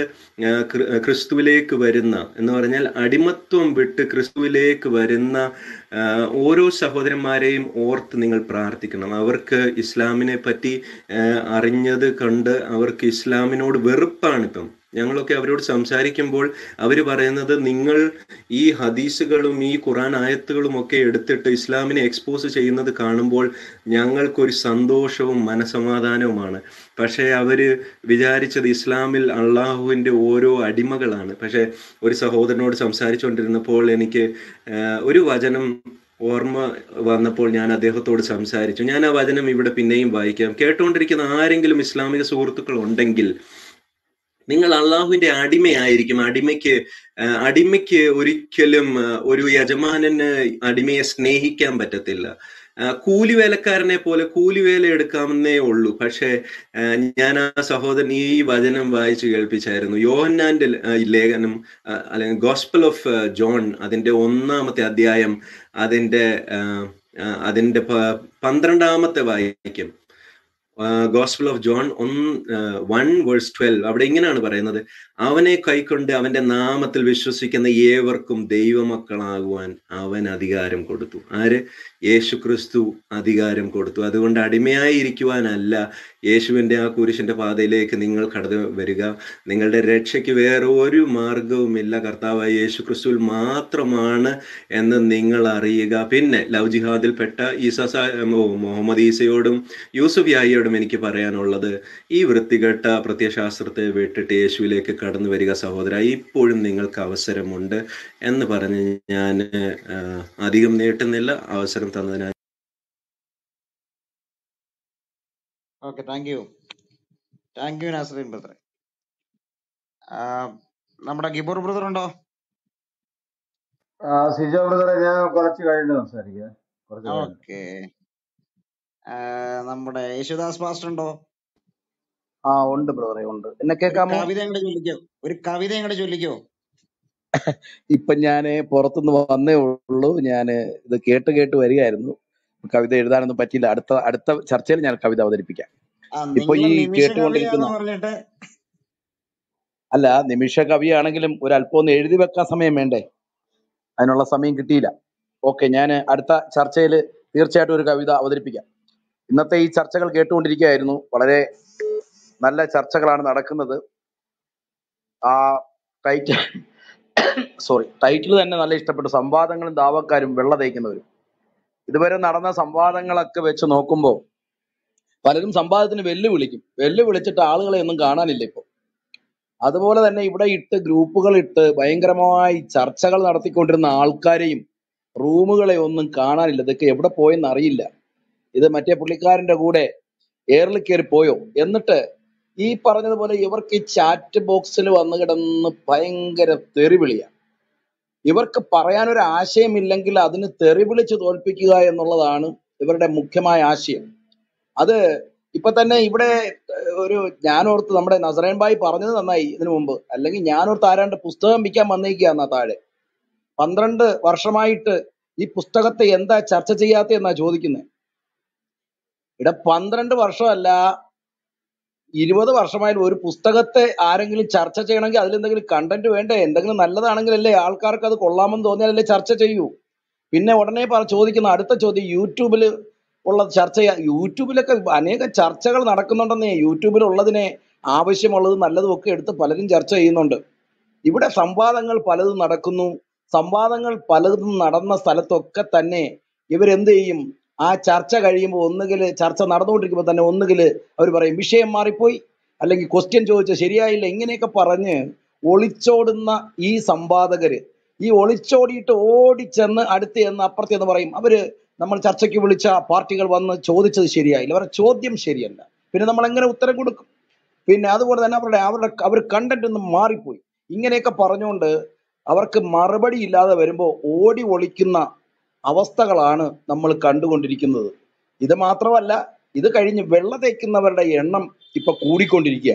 ക്രിസ്തുവിലേക്ക് വരുന്ന, എന്ന് പറഞ്ഞാൽ അടിമത്വം വിട്ട് ക്രിസ്തുവിലേക്ക് വരുന്ന ഓരോ സഹോദരന്മാരെയും ഓർത്ത് നിങ്ങൾ പ്രാർത്ഥിക്കണം. അവർക്ക് ഇസ്ലാമിനെ പറ്റി അറിഞ്ഞത് കണ്ട് അവർക്ക് ഇസ്ലാമിനോട് വെറുപ്പാണിപ്പം. ഞങ്ങളൊക്കെ അവരോട് സംസാരിക്കുമ്പോൾ അവർ പറയുന്നത്, നിങ്ങൾ ഈ ഹദീസുകളും ഈ ഖുറാൻ ആയത്തുകളും ഒക്കെ എടുത്തിട്ട് ഇസ്ലാമിനെ എക്സ്പോസ് ചെയ്യുന്നത് കാണുമ്പോൾ ഞങ്ങൾക്കൊരു സന്തോഷവും മനസമാധാനവുമാണ്. പക്ഷേ അവർ വിചാരിച്ചത് ഇസ്ലാമിൽ അള്ളാഹുവിൻ്റെ ഓരോ അടിമകളാണ്. പക്ഷേ ഒരു സഹോദരനോട് സംസാരിച്ചുകൊണ്ടിരുന്നപ്പോൾ എനിക്ക് ഒരു വചനം ഓർമ്മ വന്നപ്പോൾ ഞാൻ അദ്ദേഹത്തോട് സംസാരിച്ചു. ഞാൻ ആ വചനം ഇവിടെ പിന്നെയും വായിക്കാം. കേട്ടുകൊണ്ടിരിക്കുന്ന ആരെങ്കിലും ഇസ്ലാമിക സുഹൃത്തുക്കൾ ഉണ്ടെങ്കിൽ നിങ്ങൾ അള്ളാഹുവിന്റെ അടിമയായിരിക്കും. അടിമയ്ക്ക് അടിമയ്ക്ക് ഒരിക്കലും ഒരു യജമാനന് അടിമയെ സ്നേഹിക്കാൻ പറ്റത്തില്ല. കൂലിവേലക്കാരനെ പോലെ കൂലിവേല എടുക്കാമെന്നേ ഉള്ളൂ. പക്ഷെ ഞാൻ ആ സഹോദരൻ ഈ വചനം വായിച്ചു കേൾപ്പിച്ചായിരുന്നു. യോഹന്നാന്റെ ലേഖനം അല്ലെങ്കിൽ ഗോസ്പൽ ഓഫ് ജോൺ അതിൻ്റെ ഒന്നാമത്തെ അധ്യായം അതിൻ്റെ അതിൻ്റെ പന്ത്രണ്ടാമത്തെ വായിക്കും. Gospel of John one verse twelve അവിടെ ഇങ്ങനെയാണ് പറയുന്നത്: അവനെ കൈക്കൊണ്ട് അവന്റെ നാമത്തിൽ വിശ്വസിക്കുന്ന ഏവർക്കും ദൈവമക്കളാകുവാൻ അവൻ അധികാരം കൊടുത്തു. ആര്? യേശു ക്രിസ്തു അധികാരം കൊടുത്തു. അതുകൊണ്ട് അടിമയായിരിക്കുവാനല്ല യേശുവിൻ്റെ ആ കുരിശിൻ്റെ പാതയിലേക്ക് നിങ്ങൾ കടന്നു വരിക. നിങ്ങളുടെ രക്ഷയ്ക്ക് വേറെ ഒരു മാർഗവുമില്ല, കർത്താവായ യേശു ക്രിസ്തുവിൽ മാത്രമാണ് എന്ന് നിങ്ങൾ അറിയുക. പിന്നെ ലവ് ജിഹാദിൽപ്പെട്ട ഈസാ മുഹമ്മദ് ഈസയോടും യൂസുഫ് യാഹിയോടും എനിക്ക് പറയാനുള്ളത്, ഈ വൃത്തികെട്ട പ്രത്യയശാസ്ത്രത്തെ വിട്ടിട്ട് യേശുവിലേക്ക് കടന്നു വരിക സഹോദര. ഇപ്പോഴും നിങ്ങൾക്ക് അവസരമുണ്ട് എന്ന് പറഞ്ഞ് ഞാൻ അധികം നീട്ടുന്നില്ല. അവസരം തന്നതിനായി okay, thank you thank you നസറേൻ brother. നമ്മുടെ ഗിബോർ ബ്രദർ ഉണ്ടോ? സിജോ ബ്രദറെ ഞാൻ കുറച്ച് കഴിഞ്ഞ് സംസാരിക്കാം. ഓക്കെ, നമ്മുടെ യേശുദാസ് പാസ്റ്റർ ഉണ്ടോ? ആ ഉണ്ട് ബ്രദറെ, ഉണ്ട്. എന്നെ കേൾക്കാമോ? കവിത എങ്ങോട്ട് ചൊല്ലിക്കോ, ഒരു കവിത എങ്ങോട്ട് ചൊല്ലിക്കോ. ഇപ്പൊ ഞാന് പുറത്തുനിന്ന് വന്നേ ഉള്ളൂ. ഞാൻ ഇത് കേട്ട് കേട്ട് വരികയായിരുന്നു. കവിത എഴുതാനൊന്നും പറ്റിയില്ല. അടുത്ത അടുത്ത ചർച്ചയിൽ ഞാൻ കവിത അവതരിപ്പിക്കാം. ഇപ്പൊ ഈ കേട്ടുകൊണ്ടിരിക്കുന്ന അല്ല, നിമിഷ കവിയാണെങ്കിലും ഒരു അല്പം ഒന്ന് എഴുതി വെക്കാൻ സമയം വേണ്ടേ? അതിനുള്ള സമയം കിട്ടിയില്ല. ഓക്കെ, ഞാൻ അടുത്ത ചർച്ചയിൽ തീർച്ചയായിട്ടും ഒരു കവിത അവതരിപ്പിക്കാം. ഇന്നത്തെ ഈ ചർച്ചകൾ കേട്ടുകൊണ്ടിരിക്കുകയായിരുന്നു. വളരെ നല്ല ചർച്ചകളാണ് നടക്കുന്നത്. ആ ടൈറ്റിൽ സോറി ടൈറ്റിൽ തന്നെ നല്ല ഇഷ്ടപ്പെട്ടു. സംവാദങ്ങളും ദാവക്കാരും വെള്ള തേക്കുന്നവരും. ഇതുവരെ നടന്ന സംവാദങ്ങളൊക്കെ വെച്ച് നോക്കുമ്പോൾ പലരും സംവാദത്തിന് വെല്ലുവിളിക്കും. വെല്ലുവിളിച്ചിട്ട് ആളുകളെ ഒന്നും കാണാനില്ല ഇപ്പോൾ. അതുപോലെ തന്നെ ഇവിടെ ഇട്ട് ഗ്രൂപ്പുകൾ ഇട്ട് ഭയങ്കരമായി ചർച്ചകൾ നടത്തിക്കൊണ്ടിരുന്ന ആൾക്കാരെയും റൂമുകളെ ഒന്നും കാണാനില്ല. ഇതൊക്കെ എവിടെ പോയെന്ന് അറിയില്ല. ഇത് മറ്റേ പുള്ളിക്കാരൻ്റെ കൂടെ എയറിൽ കയറി പോയോ? എന്നിട്ട് ഈ പറഞ്ഞതുപോലെ ഇവർക്ക് ഈ ചാറ്റ് ബോക്സിൽ വന്നു കിടന്ന് ഭയങ്കര തെറിവിളിയാണ്. ഇവർക്ക് പറയാനൊരു ആശയമില്ലെങ്കിൽ അതിന് തെറിവിളിച്ച് തോൽപ്പിക്കുക എന്നുള്ളതാണ് ഇവരുടെ മുഖ്യമായ ആശയം. അത് ഇപ്പൊ തന്നെ ഇവിടെ ഒരു ഞാനോർത്ത് നമ്മുടെ നസറേൻ ഭായി പറഞ്ഞത് നന്നായി ഇതിനു മുമ്പ്. അല്ലെങ്കിൽ ഞാനോർത്ത് ആരാണ്ട് പുസ്തകം വിൽക്കാൻ വന്നേക്കുക എന്നാ താഴെ. പന്ത്രണ്ട് വർഷമായിട്ട് ഈ പുസ്തകത്തെ എന്താ ചർച്ച ചെയ്യാത്ത എന്നാ ചോദിക്കുന്നത്. ഇവിടെ പന്ത്രണ്ട് വർഷമല്ല, ഇരുപത് വർഷമായാലും ഒരു പുസ്തകത്തെ ആരെങ്കിലും ചർച്ച ചെയ്യണമെങ്കിൽ അതിലെന്തെങ്കിലും കണ്ടന്റ് വേണ്ടേ? എന്തെങ്കിലും നല്ലതാണെങ്കിലല്ലേ ആൾക്കാർക്ക് അത് കൊള്ളാമെന്ന് തോന്നിയാലല്ലേ ചർച്ച ചെയ്യൂ. പിന്നെ ഉടനെ പറ ചോദിക്കുന്ന അടുത്ത ചോദ്യം യൂട്യൂബിൽ ഉള്ള ചർച്ച. യൂട്യൂബിലൊക്കെ അനേകം ചർച്ചകൾ നടക്കുന്നുണ്ടെന്നേ. യൂട്യൂബിലുള്ളതിനെ ആവശ്യമുള്ളത് നല്ലതും ഒക്കെ എടുത്ത് പലരും ചർച്ച ചെയ്യുന്നുണ്ട്. ഇവിടെ സംവാദങ്ങൾ പലതും നടക്കുന്നു. സംവാദങ്ങൾ പലതും നടന്ന സ്ഥലത്തൊക്കെ തന്നെ ഇവരെന്ത് ചെയ്യും? ആ ചർച്ച കഴിയുമ്പോൾ ഒന്നുകിൽ ചർച്ച നടന്നുകൊണ്ടിരിക്കുമ്പോൾ തന്നെ ഒന്നുകിൽ അവർ പറയും വിഷയം മാറിപ്പോയി, അല്ലെങ്കിൽ ക്വസ്റ്റ്യൻ ചോദിച്ചാൽ ശരിയായില്ല, ഇങ്ങനെയൊക്കെ പറഞ്ഞ് ഒളിച്ചോടുന്ന ഈ സംവാദകര് ഈ ഒളിച്ചോടിയിട്ട് ഓടിച്ചെന്ന് അടുത്ത് എന്ന് അപ്പുറത്തെന്ന് പറയും അവര് നമ്മൾ ചർച്ചയ്ക്ക് വിളിച്ച പാർട്ടികൾ വന്ന് ചോദിച്ചത് ശരിയായില്ല, അവരുടെ ചോദ്യം ശരിയല്ല, പിന്നെ നമ്മൾ എങ്ങനെ ഉത്തരം കൊടുക്കും? പിന്നെ അതുപോലെ തന്നെ അവരുടെ അവരുടെ അവർ കണ്ടന്റ് ഒന്നും മാറിപ്പോയി, ഇങ്ങനെയൊക്കെ പറഞ്ഞുകൊണ്ട് അവർക്ക് മറുപടി ഇല്ലാതെ വരുമ്പോൾ ഓടി ഒളിക്കുന്ന അവസ്ഥകളാണ് നമ്മൾ കണ്ടുകൊണ്ടിരിക്കുന്നത്. ഇത് മാത്രമല്ല, ഇത് കഴിഞ്ഞ് വെള്ള തേക്കുന്നവരുടെ എണ്ണം ഇപ്പൊ കൂടിക്കൊണ്ടിരിക്കുക.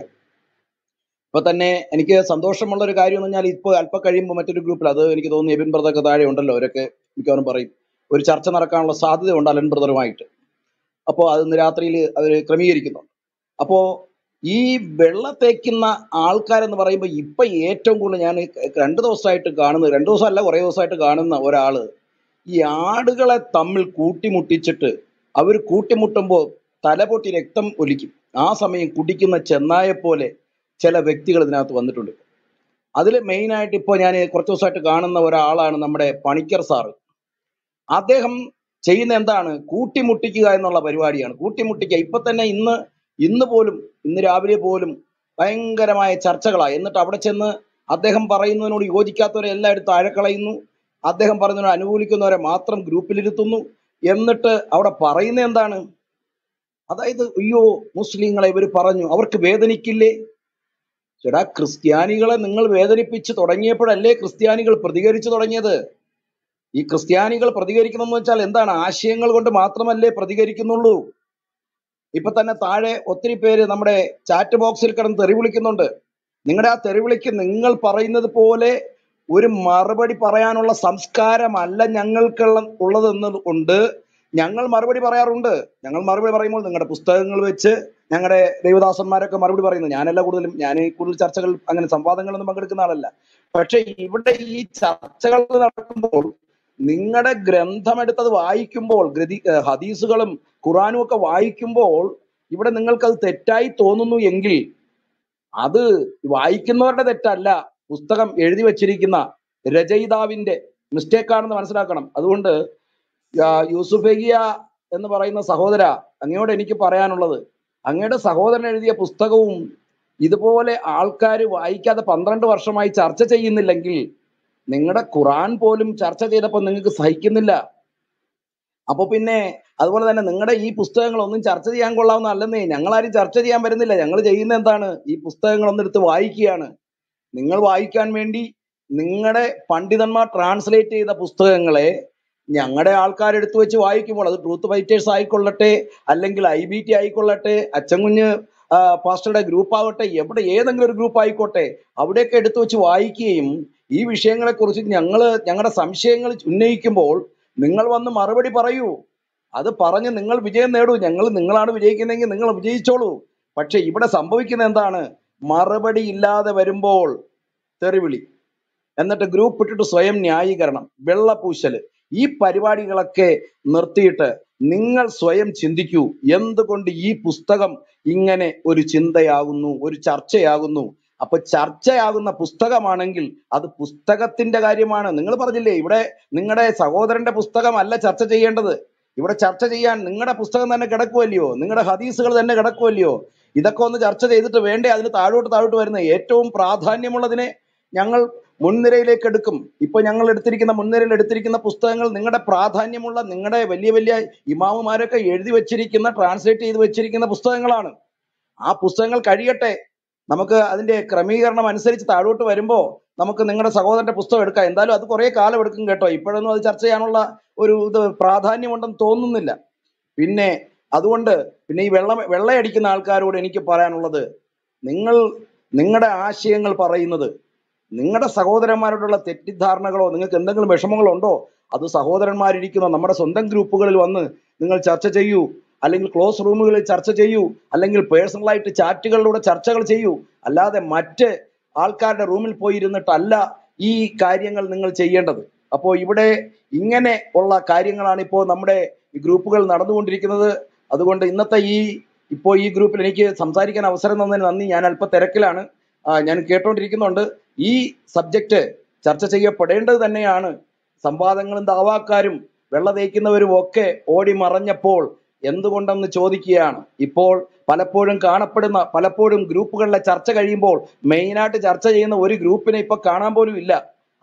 ഇപ്പൊ തന്നെ എനിക്ക് സന്തോഷമുള്ള ഒരു കാര്യം എന്ന് പറഞ്ഞാൽ ഇപ്പൊ അല്പം കഴിയുമ്പോൾ മറ്റൊരു ഗ്രൂപ്പിൽ അത് എനിക്ക് തോന്നുന്നു എബെൻ ബ്രദറൊക്കെ താഴെ ഉണ്ടല്ലോ, അവരൊക്കെ മിക്കവാറും പറയും ഒരു ചർച്ച നടക്കാനുള്ള സാധ്യത ഉണ്ട് അലൻ ബ്രദറുമായിട്ട്. അപ്പോൾ അത് ഇന്ന് രാത്രിയിൽ അവർ ക്രമീകരിക്കുന്നുണ്ട്. അപ്പോ ഈ വെള്ള തേക്കുന്ന ആൾക്കാരെന്ന് പറയുമ്പോൾ ഇപ്പൊ ഏറ്റവും കൂടുതൽ ഞാൻ രണ്ടു ദിവസമായിട്ട് കാണുന്നത് രണ്ടു ദിവസം അല്ല കുറേ ദിവസമായിട്ട് കാണുന്ന ഒരാള് ഈ ആടുകളെ തമ്മിൽ കൂട്ടിമുട്ടിച്ചിട്ട് അവർ കൂട്ടിമുട്ടുമ്പോൾ തലപൊട്ടി രക്തം ഒലിക്കും, ആ സമയം കുടിക്കുന്ന ചെന്നായെ പോലെ ചില വ്യക്തികൾ ഇതിനകത്ത് വന്നിട്ടുണ്ട്. അതിൽ മെയിനായിട്ട് ഇപ്പോൾ ഞാൻ കുറച്ച് ദിവസമായിട്ട് കാണുന്ന ഒരാളാണ് നമ്മുടെ പണിക്കർ സാറ്. അദ്ദേഹം ചെയ്യുന്ന എന്താണ്? കൂട്ടിമുട്ടിക്കുക എന്നുള്ള പരിപാടിയാണ്, കൂട്ടിമുട്ടിക്കുക. ഇപ്പൊ തന്നെ ഇന്ന് ഇന്ന് പോലും ഇന്ന് രാവിലെ പോലും ഭയങ്കരമായ ചർച്ചകളാണ്. എന്നിട്ട് അവിടെ ചെന്ന് അദ്ദേഹം പറയുന്നതിനോട് യോജിക്കാത്തവരെ എല്ലാവരും താഴെ കളയുന്നു, അദ്ദേഹം പറയുന്നതിനോട് അനുകൂലിക്കുന്നവരെ മാത്രം ഗ്രൂപ്പിലിരുത്തുന്നു. എന്നിട്ട് അവിടെ പറയുന്ന എന്താണ്? അതായത് അയ്യോ മുസ്ലിങ്ങളെ ഇവർ പറഞ്ഞു, അവർക്ക് വേദനിക്കില്ലേ? ചേടാ, ക്രിസ്ത്യാനികളെ നിങ്ങൾ വേദനിപ്പിച്ച് തുടങ്ങിയപ്പോഴല്ലേ ക്രിസ്ത്യാനികൾ പ്രതികരിച്ചു തുടങ്ങിയത്? ഈ ക്രിസ്ത്യാനികൾ പ്രതികരിക്കണമെന്ന് വെച്ചാൽ എന്താണ്? ആശയങ്ങൾ കൊണ്ട് മാത്രമല്ലേ പ്രതികരിക്കുന്നുള്ളൂ. ഇപ്പൊ തന്നെ താഴെ ഒത്തിരി പേര് നമ്മുടെ ചാറ്റ് ബോക്സിൽ കിടന്ന് തെറി വിളിക്കുന്നുണ്ട്. നിങ്ങളുടെ ആ തെറിവിളിക്ക് നിങ്ങൾ പറയുന്നത് പോലെ ഒരു മറുപടി പറയാനുള്ള സംസ്കാരമല്ല ഞങ്ങൾക്കുള്ള ഉള്ളതെന്നത് കൊണ്ട് ഞങ്ങൾ മറുപടി പറയാറുണ്ട്. ഞങ്ങൾ മറുപടി പറയുമ്പോൾ നിങ്ങളുടെ പുസ്തകങ്ങൾ വെച്ച് ഞങ്ങളുടെ ദൈവദാസന്മാരൊക്കെ മറുപടി പറയുന്നത് ഞാനല്ല, കൂടുതലും ഞാൻ കൂടുതൽ ചർച്ചകൾ അങ്ങനെ സംവാദങ്ങളൊന്നും പങ്കെടുക്കുന്ന ആളല്ല. പക്ഷെ ഇവിടെ ഈ ചർച്ചകൾ നടക്കുമ്പോൾ നിങ്ങളുടെ ഗ്രന്ഥമെടുത്തത് വായിക്കുമ്പോൾ ഗ്രതി ഹദീസുകളും ഖുറാനും ഒക്കെ വായിക്കുമ്പോൾ ഇവിടെ നിങ്ങൾക്കത് തെറ്റായി തോന്നുന്നു എങ്കിൽ അത് വായിക്കുന്നവരുടെ തെറ്റല്ല, പുസ്തകം എഴുതി വച്ചിരിക്കുന്ന രചയിതാവിന്റെ മിസ്റ്റേക്കാണെന്ന് മനസ്സിലാക്കണം. അതുകൊണ്ട് യൂസുഫേഗിയ എന്ന് പറയുന്ന സഹോദര, അങ്ങയോട് എനിക്ക് പറയാനുള്ളത്, അങ്ങയുടെ സഹോദരൻ എഴുതിയ പുസ്തകവും ഇതുപോലെ ആൾക്കാർ വായിക്കാതെ പന്ത്രണ്ട് വർഷമായി ചർച്ച ചെയ്യുന്നില്ലെങ്കിൽ നിങ്ങളുടെ ഖുറാൻ പോലും ചർച്ച ചെയ്തപ്പോൾ നിങ്ങൾക്ക് സഹിക്കുന്നില്ല. അപ്പൊ പിന്നെ അതുപോലെ തന്നെ നിങ്ങളുടെ ഈ പുസ്തകങ്ങളൊന്നും ചർച്ച ചെയ്യാൻ കൊള്ളാവുന്നതല്ലെന്നേ, ഞങ്ങളാരും ചർച്ച ചെയ്യാൻ വരുന്നില്ല. ഞങ്ങൾ ചെയ്യുന്ന എന്താണ്? ഈ പുസ്തകങ്ങളൊന്നെടുത്ത് വായിക്കുകയാണ്. നിങ്ങൾ വായിക്കാൻ വേണ്ടി നിങ്ങളുടെ പണ്ഡിതന്മാർ ട്രാൻസ്ലേറ്റ് ചെയ്ത പുസ്തകങ്ങളെ ഞങ്ങളുടെ ആൾക്കാരെടുത്ത് വെച്ച് വായിക്കുമ്പോൾ അത് ട്രൂത്ത് ഫൈറ്റേഴ്സ് ആയിക്കൊള്ളട്ടെ, അല്ലെങ്കിൽ ഐ ബി ടി ആയിക്കൊള്ളട്ടെ, അച്ചൻകുഞ്ഞ് പാസ്റ്ററുടെ ഗ്രൂപ്പ് ആവട്ടെ, എവിടെ ഏതെങ്കിലും ഒരു ഗ്രൂപ്പ് ആയിക്കോട്ടെ, അവിടെയൊക്കെ എടുത്തു വെച്ച് വായിക്കുകയും ഈ വിഷയങ്ങളെ കുറിച്ച് ഞങ്ങൾ ഞങ്ങളുടെ സംശയങ്ങൾ ഉന്നയിക്കുമ്പോൾ നിങ്ങൾ വന്ന് മറുപടി പറയൂ, അത് പറഞ്ഞ് നിങ്ങൾ വിജയം നേടൂ. ഞങ്ങൾ നിങ്ങളാണ് വിജയിക്കുന്നതെങ്കിൽ നിങ്ങൾ വിജയിച്ചോളൂ. പക്ഷെ ഇവിടെ സംഭവിക്കുന്ന എന്താണ്? മറുപടി ഇല്ലാതെ വരുമ്പോൾ തെറിവിളി, എന്നിട്ട് ഗ്രൂപ്പ് ഇട്ടിട്ട് സ്വയം ന്യായീകരണം, വെള്ളപൂശല്. ഈ പരിപാടികളൊക്കെ നിർത്തിയിട്ട് നിങ്ങൾ സ്വയം ചിന്തിക്കൂ, എന്തുകൊണ്ട് ഈ പുസ്തകം ഇങ്ങനെ ഒരു ചിന്തയാകുന്നു, ഒരു ചർച്ചയാകുന്നു? അപ്പൊ ചർച്ചയാകുന്ന പുസ്തകമാണെങ്കിൽ അത് പുസ്തകത്തിന്റെ കാര്യമാണ്. നിങ്ങൾ പറഞ്ഞില്ലേ ഇവിടെ നിങ്ങളുടെ സഹോദരന്റെ പുസ്തകമല്ല ചർച്ച ചെയ്യേണ്ടത്, ഇവിടെ ചർച്ച ചെയ്യാൻ നിങ്ങളുടെ പുസ്തകം തന്നെ കിടക്കുമല്ലയോ, നിങ്ങളുടെ ഹദീസുകൾ തന്നെ കിടക്കുമല്ലയോ? ഇതൊക്കെ ഒന്ന് ചർച്ച ചെയ്തിട്ട് വേണ്ടേ അതിന് താഴോട്ട് താഴോട്ട് വരുന്ന ഏറ്റവും പ്രാധാന്യമുള്ളതിനെ ഞങ്ങൾ മുൻനിരയിലേക്ക് എടുക്കും. ഇപ്പൊ ഞങ്ങൾ എടുത്തിരിക്കുന്ന മുൻനിരയിൽ എടുത്തിരിക്കുന്ന പുസ്തകങ്ങൾ നിങ്ങളുടെ പ്രാധാന്യമുള്ള നിങ്ങളുടെ വലിയ വലിയ ഇമാമുമാരൊക്കെ എഴുതി വെച്ചിരിക്കുന്ന ട്രാൻസ്ലേറ്റ് ചെയ്ത് വെച്ചിരിക്കുന്ന പുസ്തകങ്ങളാണ്. ആ പുസ്തകങ്ങൾ കഴിയട്ടെ, നമുക്ക് അതിന്റെ ക്രമീകരണം അനുസരിച്ച് താഴോട്ട് വരുമ്പോൾ നമുക്ക് നിങ്ങളുടെ സഹോദരന്റെ പുസ്തകം എടുക്കാം. എന്തായാലും അത് കുറേ കാലം എടുക്കും കേട്ടോ, ഇപ്പോഴൊന്നും അത് ചർച്ച ചെയ്യാനുള്ള ഒരു ഇത് പ്രാധാന്യമുണ്ടെന്ന് തോന്നുന്നില്ല. പിന്നെ അതുകൊണ്ട് പിന്നെ ഈ വെള്ളം വെള്ളയടിക്കുന്ന ആൾക്കാരോട് എനിക്ക് പറയാനുള്ളത്, നിങ്ങൾ നിങ്ങളുടെ ആശയങ്ങൾ പറയുന്നത് നിങ്ങളുടെ സഹോദരന്മാരോടുള്ള തെറ്റിദ്ധാരണകളോ നിങ്ങൾക്ക് എന്തെങ്കിലും വിഷമങ്ങളോ ഉണ്ടോ, അത് സഹോദരന്മാരിരിക്കുന്ന നമ്മുടെ സ്വന്തം ഗ്രൂപ്പുകളിൽ വന്ന് നിങ്ങൾ ചർച്ച ചെയ്യൂ, അല്ലെങ്കിൽ ക്ലോസ് റൂമുകളിൽ ചർച്ച ചെയ്യൂ, അല്ലെങ്കിൽ പേഴ്സണലായിട്ട് ചാറ്റുകളിലൂടെ ചർച്ചകൾ ചെയ്യൂ. അല്ലാതെ മറ്റ് ആൾക്കാരുടെ റൂമിൽ പോയിരുന്നിട്ടല്ല ഈ കാര്യങ്ങൾ നിങ്ങൾ ചെയ്യേണ്ടത്. അപ്പോൾ ഇവിടെ ഇങ്ങനെ ഉള്ള കാര്യങ്ങളാണ് ഇപ്പോൾ നമ്മുടെ ഗ്രൂപ്പുകൾ നടന്നുകൊണ്ടിരിക്കുന്നത്. അതുകൊണ്ട് ഇന്നത്തെ ഈ ഇപ്പോൾ ഈ ഗ്രൂപ്പിൽ എനിക്ക് സംസാരിക്കാൻ അവസരം തന്നതിന് നന്ദി. ഞാൻ അല്പം തിരക്കിലാണ്, ഞാൻ കേട്ടോണ്ടിരിക്കുന്നുണ്ട്. ഈ സബ്ജക്റ്റ് ചർച്ച ചെയ്യപ്പെടേണ്ടത് തന്നെയാണ്. സംവാദങ്ങളും ദാവാക്കാരും വെള്ളതേക്കുന്നവരും ഒക്കെ ഓടി മറഞ്ഞപ്പോൾ എന്തുകൊണ്ടെന്ന് ചോദിക്കുകയാണ്. ഇപ്പോൾ പലപ്പോഴും കാണപ്പെടുന്ന പലപ്പോഴും ഗ്രൂപ്പുകളിലെ ചർച്ച കഴിയുമ്പോൾ മെയിനായിട്ട് ചർച്ച ചെയ്യുന്ന ഒരു ഗ്രൂപ്പിനെ ഇപ്പൊ കാണാൻ പോലും ഇല്ല.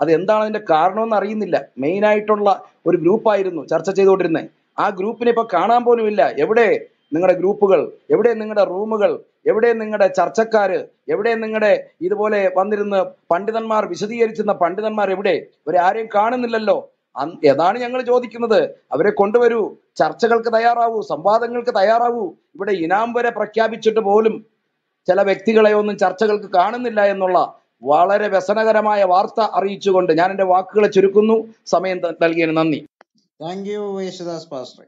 അത് എന്താണ് അതിന്റെ കാരണമെന്ന് അറിയുന്നില്ല. മെയിനായിട്ടുള്ള ഒരു ഗ്രൂപ്പായിരുന്നു ചർച്ച ചെയ്തുകൊണ്ടിരുന്നത്. ആ ഗ്രൂപ്പിനെ ഇപ്പൊ കാണാൻ പോലും ഇല്ല. എവിടെ നിങ്ങളുടെ ഗ്രൂപ്പുകൾ, എവിടെ നിങ്ങളുടെ റൂമുകൾ, എവിടെ നിങ്ങളുടെ ചർച്ചക്കാര്, എവിടെ നിങ്ങളുടെ ഇതുപോലെ വന്നിരുന്ന് പണ്ഡിതന്മാർ വിശദീകരിച്ചിരുന്ന പണ്ഡിതന്മാർ എവിടെ? ഇവരാരെയും കാണുന്നില്ലല്ലോ. അതാണ് ഞങ്ങൾ ചോദിക്കുന്നത്. അവരെ കൊണ്ടുവരൂ, ചർച്ചകൾക്ക് തയ്യാറാവൂ, സംവാദങ്ങൾക്ക് തയ്യാറാവൂ. ഇവിടെ ഇനാം വരെ പ്രഖ്യാപിച്ചിട്ട് പോലും ചില വ്യക്തികളെ ഒന്നും ചർച്ചകൾക്ക് കാണുന്നില്ല എന്നുള്ള വളരെ വ്യസനകരമായ വാർത്ത അറിയിച്ചുകൊണ്ട് ഞാൻ എന്റെ വാക്കുകളെ ചുരുക്കുന്നു. സമയം നൽകിയതിന് നന്ദി. Thank you യേശുദാസ് pastor.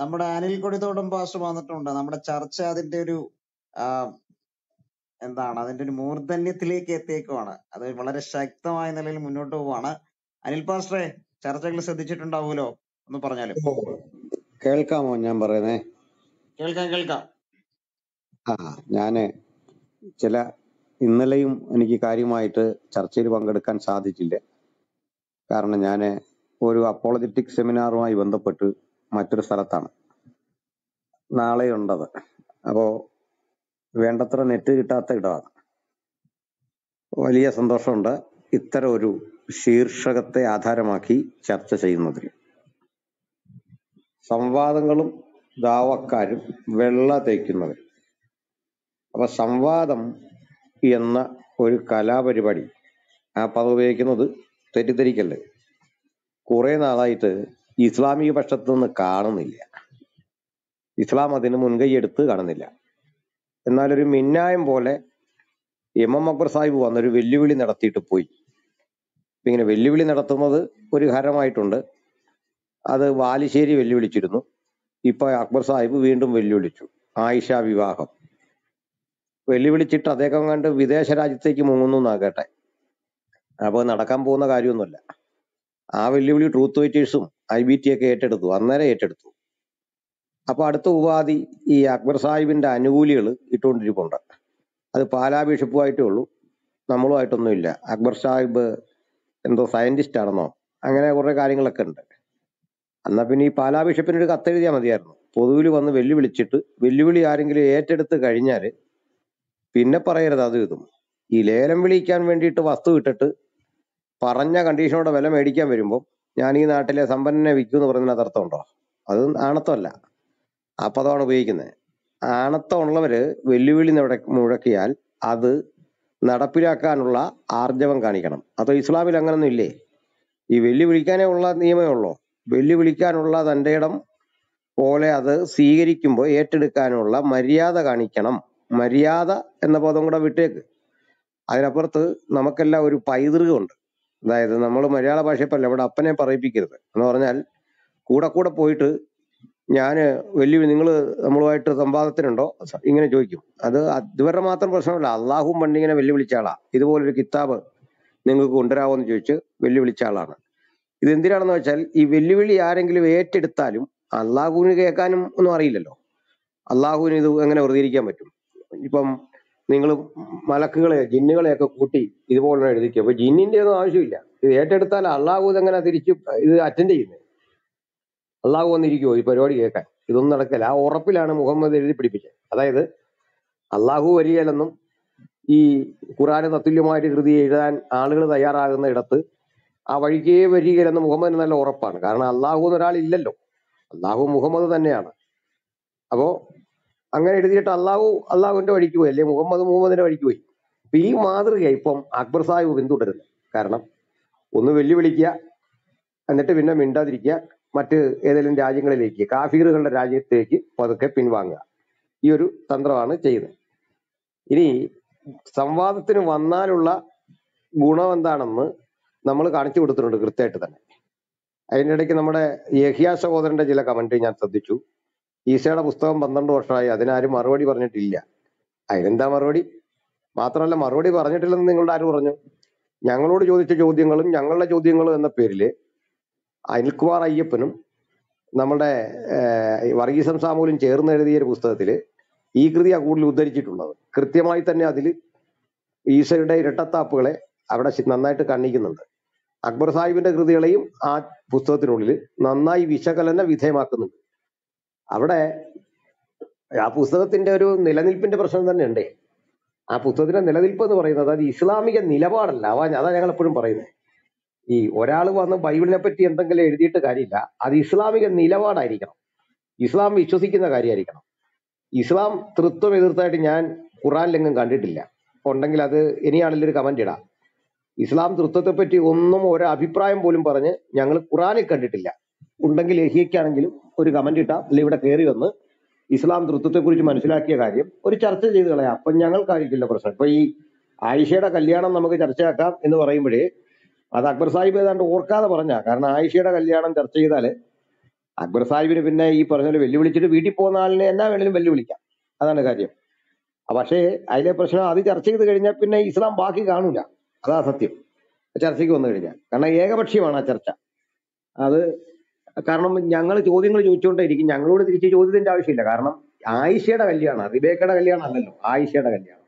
നമ്മുടെ അനിൽ കൊടിത്തോട്ടം പാസ്റ്റർ വന്നിട്ടുണ്ട്. നമ്മുടെ ചർച്ച അതിന്റെ ഒരു എന്താണ് അതിന്റെ ഒരു മൂർധന്യത്തിലേക്ക് എത്തിയേക്കുവാണ്. അത് വളരെ ശക്തമായ നിലയിൽ മുന്നോട്ട് പോവാണ്. അനിൽ പാസ്റ്ററെ, ചർച്ചകൾ ശ്രദ്ധിച്ചിട്ടുണ്ടാവുമല്ലോ, ഒന്ന് പറഞ്ഞാലും കേൾക്കാമോ? ഞാൻ പറയുന്നേ കേൾക്കാം കേൾക്കാം ആ ഞാന് ചില ഇന്നലെയും എനിക്ക് കാര്യമായിട്ട് ചർച്ചയിൽ പങ്കെടുക്കാൻ സാധിച്ചില്ല. കാരണം ഞാന് ഒരു അപ്പോളജറ്റിക് സെമിനാറുമായി ബന്ധപ്പെട്ട് മറ്റൊരു സ്ഥലത്താണ്. നാളെ ഉണ്ടത്. അപ്പോ വേണ്ടത്ര നെറ്റ് കിട്ടാത്ത ഇടമാണ്. വലിയ സന്തോഷമുണ്ട് ഇത്തരം ഒരു ശീർഷകത്തെ ആധാരമാക്കി ചർച്ച ചെയ്യുന്നതിൽ. സംവാദങ്ങളും ദാവക്കാരും വെള്ള തേക്കുന്നവർ. അപ്പൊ സംവാദം എന്ന ഒരു കലാപരിപാടി, ആ പദം ഉപയോഗിക്കുന്നത് തെറ്റിദ്ധരിക്കല്ലേ, കുറെ നാളായിട്ട് ഇസ്ലാമിക പക്ഷത്തു നിന്ന് കാണുന്നില്ല. ഇസ്ലാം അതിന് മുൻകൈയെടുത്ത് കാണുന്നില്ല. എന്നാലൊരു മിന്നായം പോലെ എം എം അക്ബർ സാഹിബ് വന്നൊരു വെല്ലുവിളി നടത്തിയിട്ട് പോയി. ഇങ്ങനെ വെല്ലുവിളി നടത്തുന്നത് ഒരു ഹരമായിട്ടുണ്ട്. അത് വാലിശ്ശേരി വെല്ലുവിളിച്ചിരുന്നു. ഇപ്പൊ അക്ബർ സാഹിബ് വീണ്ടും വെല്ലുവിളിച്ചു. ആയിഷ വിവാഹം വെല്ലുവിളിച്ചിട്ട് അദ്ദേഹം കണ്ട് വിദേശ രാജ്യത്തേക്ക് മുങ്ങുന്നു എന്നാകട്ടെ. അപ്പൊ നടക്കാൻ പോകുന്ന കാര്യമൊന്നുമല്ല. ആ വെല്ലുവിളി ട്രൂത്ത് വെയിറ്റേഴ്സും ഐ ബി ടി ഒക്കെ ഏറ്റെടുത്തു, അന്നേരം ഏറ്റെടുത്തു. അപ്പൊ അടുത്ത ഉപാധി ഈ അക്ബർ സാഹിബിന്റെ അനുകൂലികൾ ഇട്ടുകൊണ്ടിരിപ്പുണ്ട്. അത് പാലാ ബിഷപ്പുമായിട്ടേ ഉള്ളൂ, നമ്മളുമായിട്ടൊന്നും ഇല്ല. അക്ബർ സാഹിബ് എന്തോ സയന്റിസ്റ്റ് ആണെന്നോ അങ്ങനെ കുറെ കാര്യങ്ങളൊക്കെ ഉണ്ട്. എന്നാ പിന്നെ ഈ പാലാ ബിഷപ്പിനൊരു കത്തെഴുതിയാൽ മതിയായിരുന്നു. പൊതുവിൽ വന്ന് വെല്ലുവിളിച്ചിട്ട് വെല്ലുവിളി ആരെങ്കിലും ഏറ്റെടുത്ത് കഴിഞ്ഞാൽ പിന്നെ പറയരുത് അത് ഇതും. ഈ ലേലം വിളിക്കാൻ വേണ്ടിയിട്ട് വസ്തു ഇട്ടിട്ട് പറഞ്ഞ കണ്ടീഷനോടെ വില മേടിക്കാൻ വരുമ്പോൾ ഞാൻ ഈ നാട്ടിലെ സമ്പന്നനെ വിൽക്കൂ എന്ന് പറഞ്ഞതിനകത്ത് അർത്ഥമുണ്ടോ? അത് ആണത്തമല്ല. അപ്പം അതാണ് ഉപയോഗിക്കുന്നത്. ആണത്തമുള്ളവർ വെല്ലുവിളി മുഴക്കിയാൽ അത് നടപ്പിലാക്കാനുള്ള ആർജവം കാണിക്കണം. അതോ ഇസ്ലാമിൽ അങ്ങനൊന്നും ഇല്ലേ? ഈ വെല്ലുവിളിക്കാനേ ഉള്ള നിയമേ ഉള്ളൂ. വെല്ലുവിളിക്കാനുള്ള തൻ്റെ ഇടം പോലെ അത് സ്വീകരിക്കുമ്പോൾ ഏറ്റെടുക്കാനുള്ള മര്യാദ കാണിക്കണം. മര്യാദ എന്ന പദം കൂടെ വിട്ടേക്ക്. അതിനപ്പുറത്ത് നമുക്കെല്ലാം ഒരു പൈതൃകമുണ്ട്. അതായത് നമ്മൾ മലയാള ഭാഷയിപ്പല്ല ഇവിടെ അപ്പനെ പറയിപ്പിക്കരുത് എന്ന് പറഞ്ഞാൽ കൂടെ കൂടെ പോയിട്ട് ഞാൻ വെല്ലുവിളി നിങ്ങൾ നമ്മളുമായിട്ട് സംവാദത്തിനുണ്ടോ ഇങ്ങനെ ചോദിക്കും. അത് ഇവരുടെ മാത്രം പ്രശ്നമല്ല. അള്ളാഹും പണ്ട് ഇങ്ങനെ വെല്ലുവിളിച്ച ആളാ. ഇതുപോലൊരു കിതാബ് നിങ്ങൾക്ക് കൊണ്ടുവരാമോ എന്ന് ചോദിച്ച് വെല്ലുവിളിച്ച ആളാണ്. ഇത് എന്തിനാണെന്ന് വെച്ചാൽ ഈ വെല്ലുവിളി ആരെങ്കിലും ഏറ്റെടുത്താലും അള്ളാഹുവിന് കേൾക്കാനും ഒന്നും അറിയില്ലല്ലോ. അള്ളാഹുവിന് ഇത് എങ്ങനെ വെറുതെയിരിക്കാൻ പറ്റും? ഇപ്പം നിങ്ങൾ മലക്കുകളെ ജിന്നുകളെയൊക്കെ കൂട്ടി ഇതുപോലെ എഴുതിക്കും. അപ്പൊ ജിന്നിന്റെ ഒന്നും ആവശ്യമില്ല. ഇത് ഏറ്റെടുത്താൽ അള്ളാഹു ഇതെങ്ങനെ തിരിച്ച് ഇത് അറ്റൻഡ് ചെയ്യുന്നത്? അള്ളാഹു വന്നിരിക്കുമോ ഈ പരിപാടി കേൾക്കാൻ? ഇതൊന്നും നടക്കില്ല. ആ ഉറപ്പിലാണ് മുഹമ്മദ് എഴുതി പിടിപ്പിച്ചത്. അതായത് അള്ളാഹു വരികയില്ലെന്നും ഈ ഖുറാന് തത്തുല്യമായിട്ട് കൃതി എഴുതാൻ ആളുകൾ തയ്യാറാകുന്ന ഇടത്ത് ആ വഴിക്കേ വരികയില്ലെന്ന് മുഹമ്മദിന് നല്ല ഉറപ്പാണ്. കാരണം അള്ളാഹു എന്നൊരാളില്ലല്ലോ. അള്ളാഹു മുഹമ്മദ് തന്നെയാണ്. അപ്പോ അങ്ങനെ എഴുതിയിട്ട് അള്ളാഹു അള്ളാഹുവിന്റെ വഴിക്ക് പോയി, അല്ലെ മുഹമ്മദ് മുഹമ്മദിന്റെ വഴിക്ക് പോയി. അപ്പൊ ഈ മാതൃക ഇപ്പം അക്ബർ സാഹിബ് പിന്തുടരുന്നത്. കാരണം ഒന്ന് വെല്ലുവിളിക്കുക, എന്നിട്ട് പിന്നെ മിണ്ടാതിരിക്കുക, മറ്റ് ഏതെങ്കിലും രാജ്യങ്ങളിലേക്ക് കാഫീറുകളുടെ രാജ്യത്തേക്ക് പതുക്കെ പിൻവാങ്ങുക. ഈ ഒരു തന്ത്രമാണ് ചെയ്യുന്നത്. ഇനി സംവാദത്തിന് വന്നാലുള്ള ഗുണം എന്താണെന്ന് നമ്മൾ കാണിച്ചു കൊടുത്തിട്ടുണ്ട് കൃത്യമായിട്ട് തന്നെ. അതിനിടയ്ക്ക് നമ്മുടെ യഹിയ സഹോദരന്റെ ചില കമന്റ് ഞാൻ ശ്രദ്ധിച്ചു. ഈശയുടെ പുസ്തകം പന്ത്രണ്ട് വർഷമായി, അതിനാരും മറുപടി പറഞ്ഞിട്ടില്ല. അതിനെന്താ മറുപടി? മാത്രമല്ല മറുപടി പറഞ്ഞിട്ടില്ലെന്ന് നിങ്ങളുടെ ആര് പറഞ്ഞു? ഞങ്ങളോട് ചോദിച്ച ചോദ്യങ്ങളും ഞങ്ങളുടെ ചോദ്യങ്ങളും എന്ന പേരില് അനിൽകുമാർ അയ്യപ്പനും നമ്മുടെ വർഗീസം സാമൂലും ചേർന്ന് എഴുതിയ ഒരു പുസ്തകത്തില് ഈ കൃതിയാണ് കൂടുതൽ ഉദ്ധരിച്ചിട്ടുള്ളത്. കൃത്യമായി തന്നെ അതിൽ ഈശോയുടെ ഇരട്ടത്താപ്പുകളെ അവിടെ നന്നായിട്ട് കണ്ണിക്കുന്നുണ്ട്. അക്ബർ സാഹിബിന്റെ കൃതികളെയും ആ പുസ്തകത്തിനുള്ളിൽ നന്നായി വിശകലന വിധേയമാക്കുന്നുണ്ട്. അവിടെ ആ പുസ്തകത്തിന്റെ ഒരു നിലനിൽപ്പിന്റെ പ്രശ്നം തന്നെ ഉണ്ട്. ആ പുസ്തകത്തിന്റെ നിലനിൽപ്പ് എന്ന് പറയുന്നത് അത് ഇസ്ലാമിക നിലപാടല്ല. അവ അതാ ഞങ്ങൾ എപ്പോഴും പറയുന്നത്, ഈ ഒരാൾ വന്ന് ബൈബിളിനെ പറ്റി എന്തെങ്കിലും എഴുതിയിട്ട് കാര്യമില്ല, അത് ഇസ്ലാമിക നിലപാടായിരിക്കണം, ഇസ്ലാം വിശ്വസിക്കുന്ന കാര്യമായിരിക്കണം. ഇസ്ലാം തൃത്വം എതിർത്തായിട്ട് ഞാൻ ഖുറാനിലെങ്ങും കണ്ടിട്ടില്ല. ഉണ്ടെങ്കിൽ അത് ഇനിയാണെങ്കിലും ഒരു കമന്റ് ഇടാം. ഇസ്ലാം തൃത്വത്തെപ്പറ്റി ഒന്നും ഒരു അഭിപ്രായം പോലും പറഞ്ഞ് ഞങ്ങൾ ഖുറാനിൽ കണ്ടിട്ടില്ല. ഉണ്ടെങ്കിൽ ലഹിയക്കാണെങ്കിലും ഒരു കമന്റ് ഇട്ടാം, അല്ലെ ഇവിടെ കയറി വന്ന് ഇസ്ലാം തൃത്വത്തെക്കുറിച്ച് മനസ്സിലാക്കിയ കാര്യം ഒരു ചർച്ച ചെയ്ത് കളയാം. അപ്പം ഞങ്ങൾക്കായിരിക്കില്ല പ്രശ്നം. ഇപ്പൊ ഈ ആയിഷയുടെ കല്യാണം നമുക്ക് ചർച്ചയാക്കാം എന്ന് പറയുമ്പോഴേ അത് അക്ബർ സാഹിബ് ഏതാണ്ട് ഓർക്കാതെ പറഞ്ഞ, കാരണം ആയിഷയുടെ കല്യാണം ചർച്ച ചെയ്താൽ അക്ബർ സാഹിബിന് പിന്നെ ഈ പറഞ്ഞ പോലെ വെല്ലുവിളിച്ചിട്ട് വീട്ടിൽ പോകുന്ന ആളിനെ എന്നാ വേണേലും വെല്ലുവിളിക്കാം, അതാണ് കാര്യം. പക്ഷേ അതിലെ പ്രശ്നം അത് ചർച്ച ചെയ്ത് കഴിഞ്ഞാൽ പിന്നെ ഇസ്ലാം ബാക്കി കാണൂല, അതാ സത്യം. ചർച്ചയ്ക്ക് വന്നു കഴിഞ്ഞാൽ കാരണം ഏകപക്ഷീയമാണ് ആ ചർച്ച. അത് കാരണം ഞങ്ങൾ ചോദ്യങ്ങൾ ചോദിച്ചുകൊണ്ടേയിരിക്കും, ഞങ്ങളോട് തിരിച്ച് ചോദ്യത്തിന്റെ ആവശ്യമില്ല. കാരണം ആയിഷയുടെ കല്യാണം റിബേക്കയുടെ കല്യാണം അല്ലല്ലോ, ആയിഷയുടെ കല്യാണം.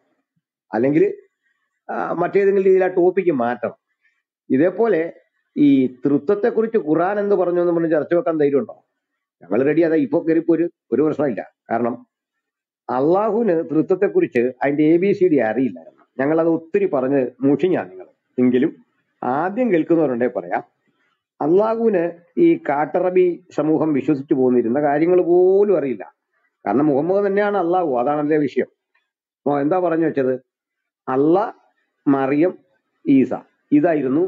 അല്ലെങ്കിൽ മറ്റേതെങ്കിലും രീതിയിൽ ആ ടോപ്പിക്ക് മാറ്റണം. ഇതേപോലെ ഈ തൃത്വത്തെക്കുറിച്ച് ഖുറാൻ എന്ന് പറഞ്ഞു എന്ന് പറഞ്ഞ് ചർച്ച വെക്കാൻ ധൈര്യമുണ്ടോ? ഞങ്ങൾ റെഡി. അതാ ഇപ്പോൾ കയറിപ്പോ ഒരു ഒരു പ്രശ്നമില്ല. കാരണം അള്ളാഹുവിന് തൃത്വത്തെക്കുറിച്ച് അതിന്റെ എ ബി സി ഡി അറിയില്ലായിരുന്നു. ഞങ്ങളത് ഒത്തിരി പറഞ്ഞ് മുഷിഞ്ഞാണ് നിങ്ങൾ. എങ്കിലും ആദ്യം കേൾക്കുന്നവരുണ്ടേ പറയാം, അള്ളാഹുവിന് ഈ കാട്ടറബി സമൂഹം വിശ്വസിച്ചു പോന്നിരുന്ന കാര്യങ്ങൾ പോലും അറിയില്ല. കാരണം മുഹമ്മദ് തന്നെയാണ് അള്ളാഹു, അതാണ് അതിലെ വിഷയം. എന്താ പറഞ്ഞു വെച്ചത്? അള്ളാഹ്, മറിയം, ഈസ, ഇതായിരുന്നു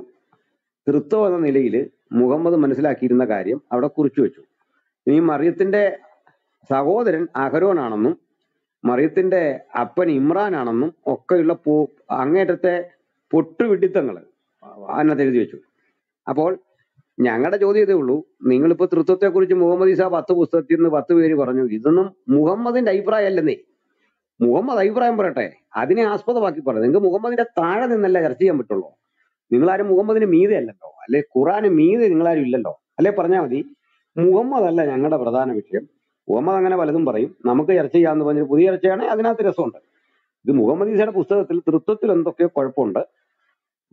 തൃത്വം എന്ന നിലയിൽ മുഹമ്മദ് മനസ്സിലാക്കിയിരുന്ന കാര്യം അവിടെ കുറിച്ചു വെച്ചു. ഇനി മറിയത്തിന്റെ സഹോദരൻ അഹരോനാണെന്നും മറിയത്തിന്റെ അപ്പൻ ഇമ്രാനാണെന്നും ഒക്കെയുള്ള പോ അങ്ങേറ്റത്തെ പൊട്ടുവിഡിത്തങ്ങൾ അതിനകത്ത് എഴുതി വെച്ചു. അപ്പോൾ ഞങ്ങളുടെ ചോദ്യം ഇതേ ഉള്ളൂ, നിങ്ങളിപ്പോൾ തൃത്വത്തെക്കുറിച്ച് മുഹമ്മദ് ഈസാ പത്ത് പുസ്തകത്തിൽ നിന്ന് പത്ത് പേര് പറഞ്ഞു, ഇതൊന്നും മുഹമ്മദിന്റെ അഭിപ്രായം അല്ലെന്നേ. മുഹമ്മദ് അഭിപ്രായം പറയട്ടെ, അതിനെ ആസ്പദമാക്കി പറയാം. നിങ്ങൾക്ക് മുഹമ്മദിന്റെ താഴെ നിന്നല്ല ചർച്ച ചെയ്യാൻ പറ്റുള്ളൂ. നിങ്ങളാരും മുഹമ്മദിന് മീതെ അല്ലല്ലോ, അല്ലെ ഖുറാന് മീതെ നിങ്ങളാരും ഇല്ലല്ലോ. അല്ലെ പറഞ്ഞാൽ മതി മുഹമ്മദ് അല്ല ഞങ്ങളുടെ പ്രധാന വിഷയം. മുഹമ്മദ് അങ്ങനെ പലതും പറയും, നമുക്ക് ചർച്ച ചെയ്യാമെന്ന് പറഞ്ഞൊരു പുതിയ ചർച്ചയാണ്. അതിനകത്ത് രസമുണ്ട്. ഇത് മുഹമ്മദ് ഈസയുടെ പുസ്തകത്തിൽ തൃത്വത്തിൽ എന്തൊക്കെയോ കുഴപ്പമുണ്ട്.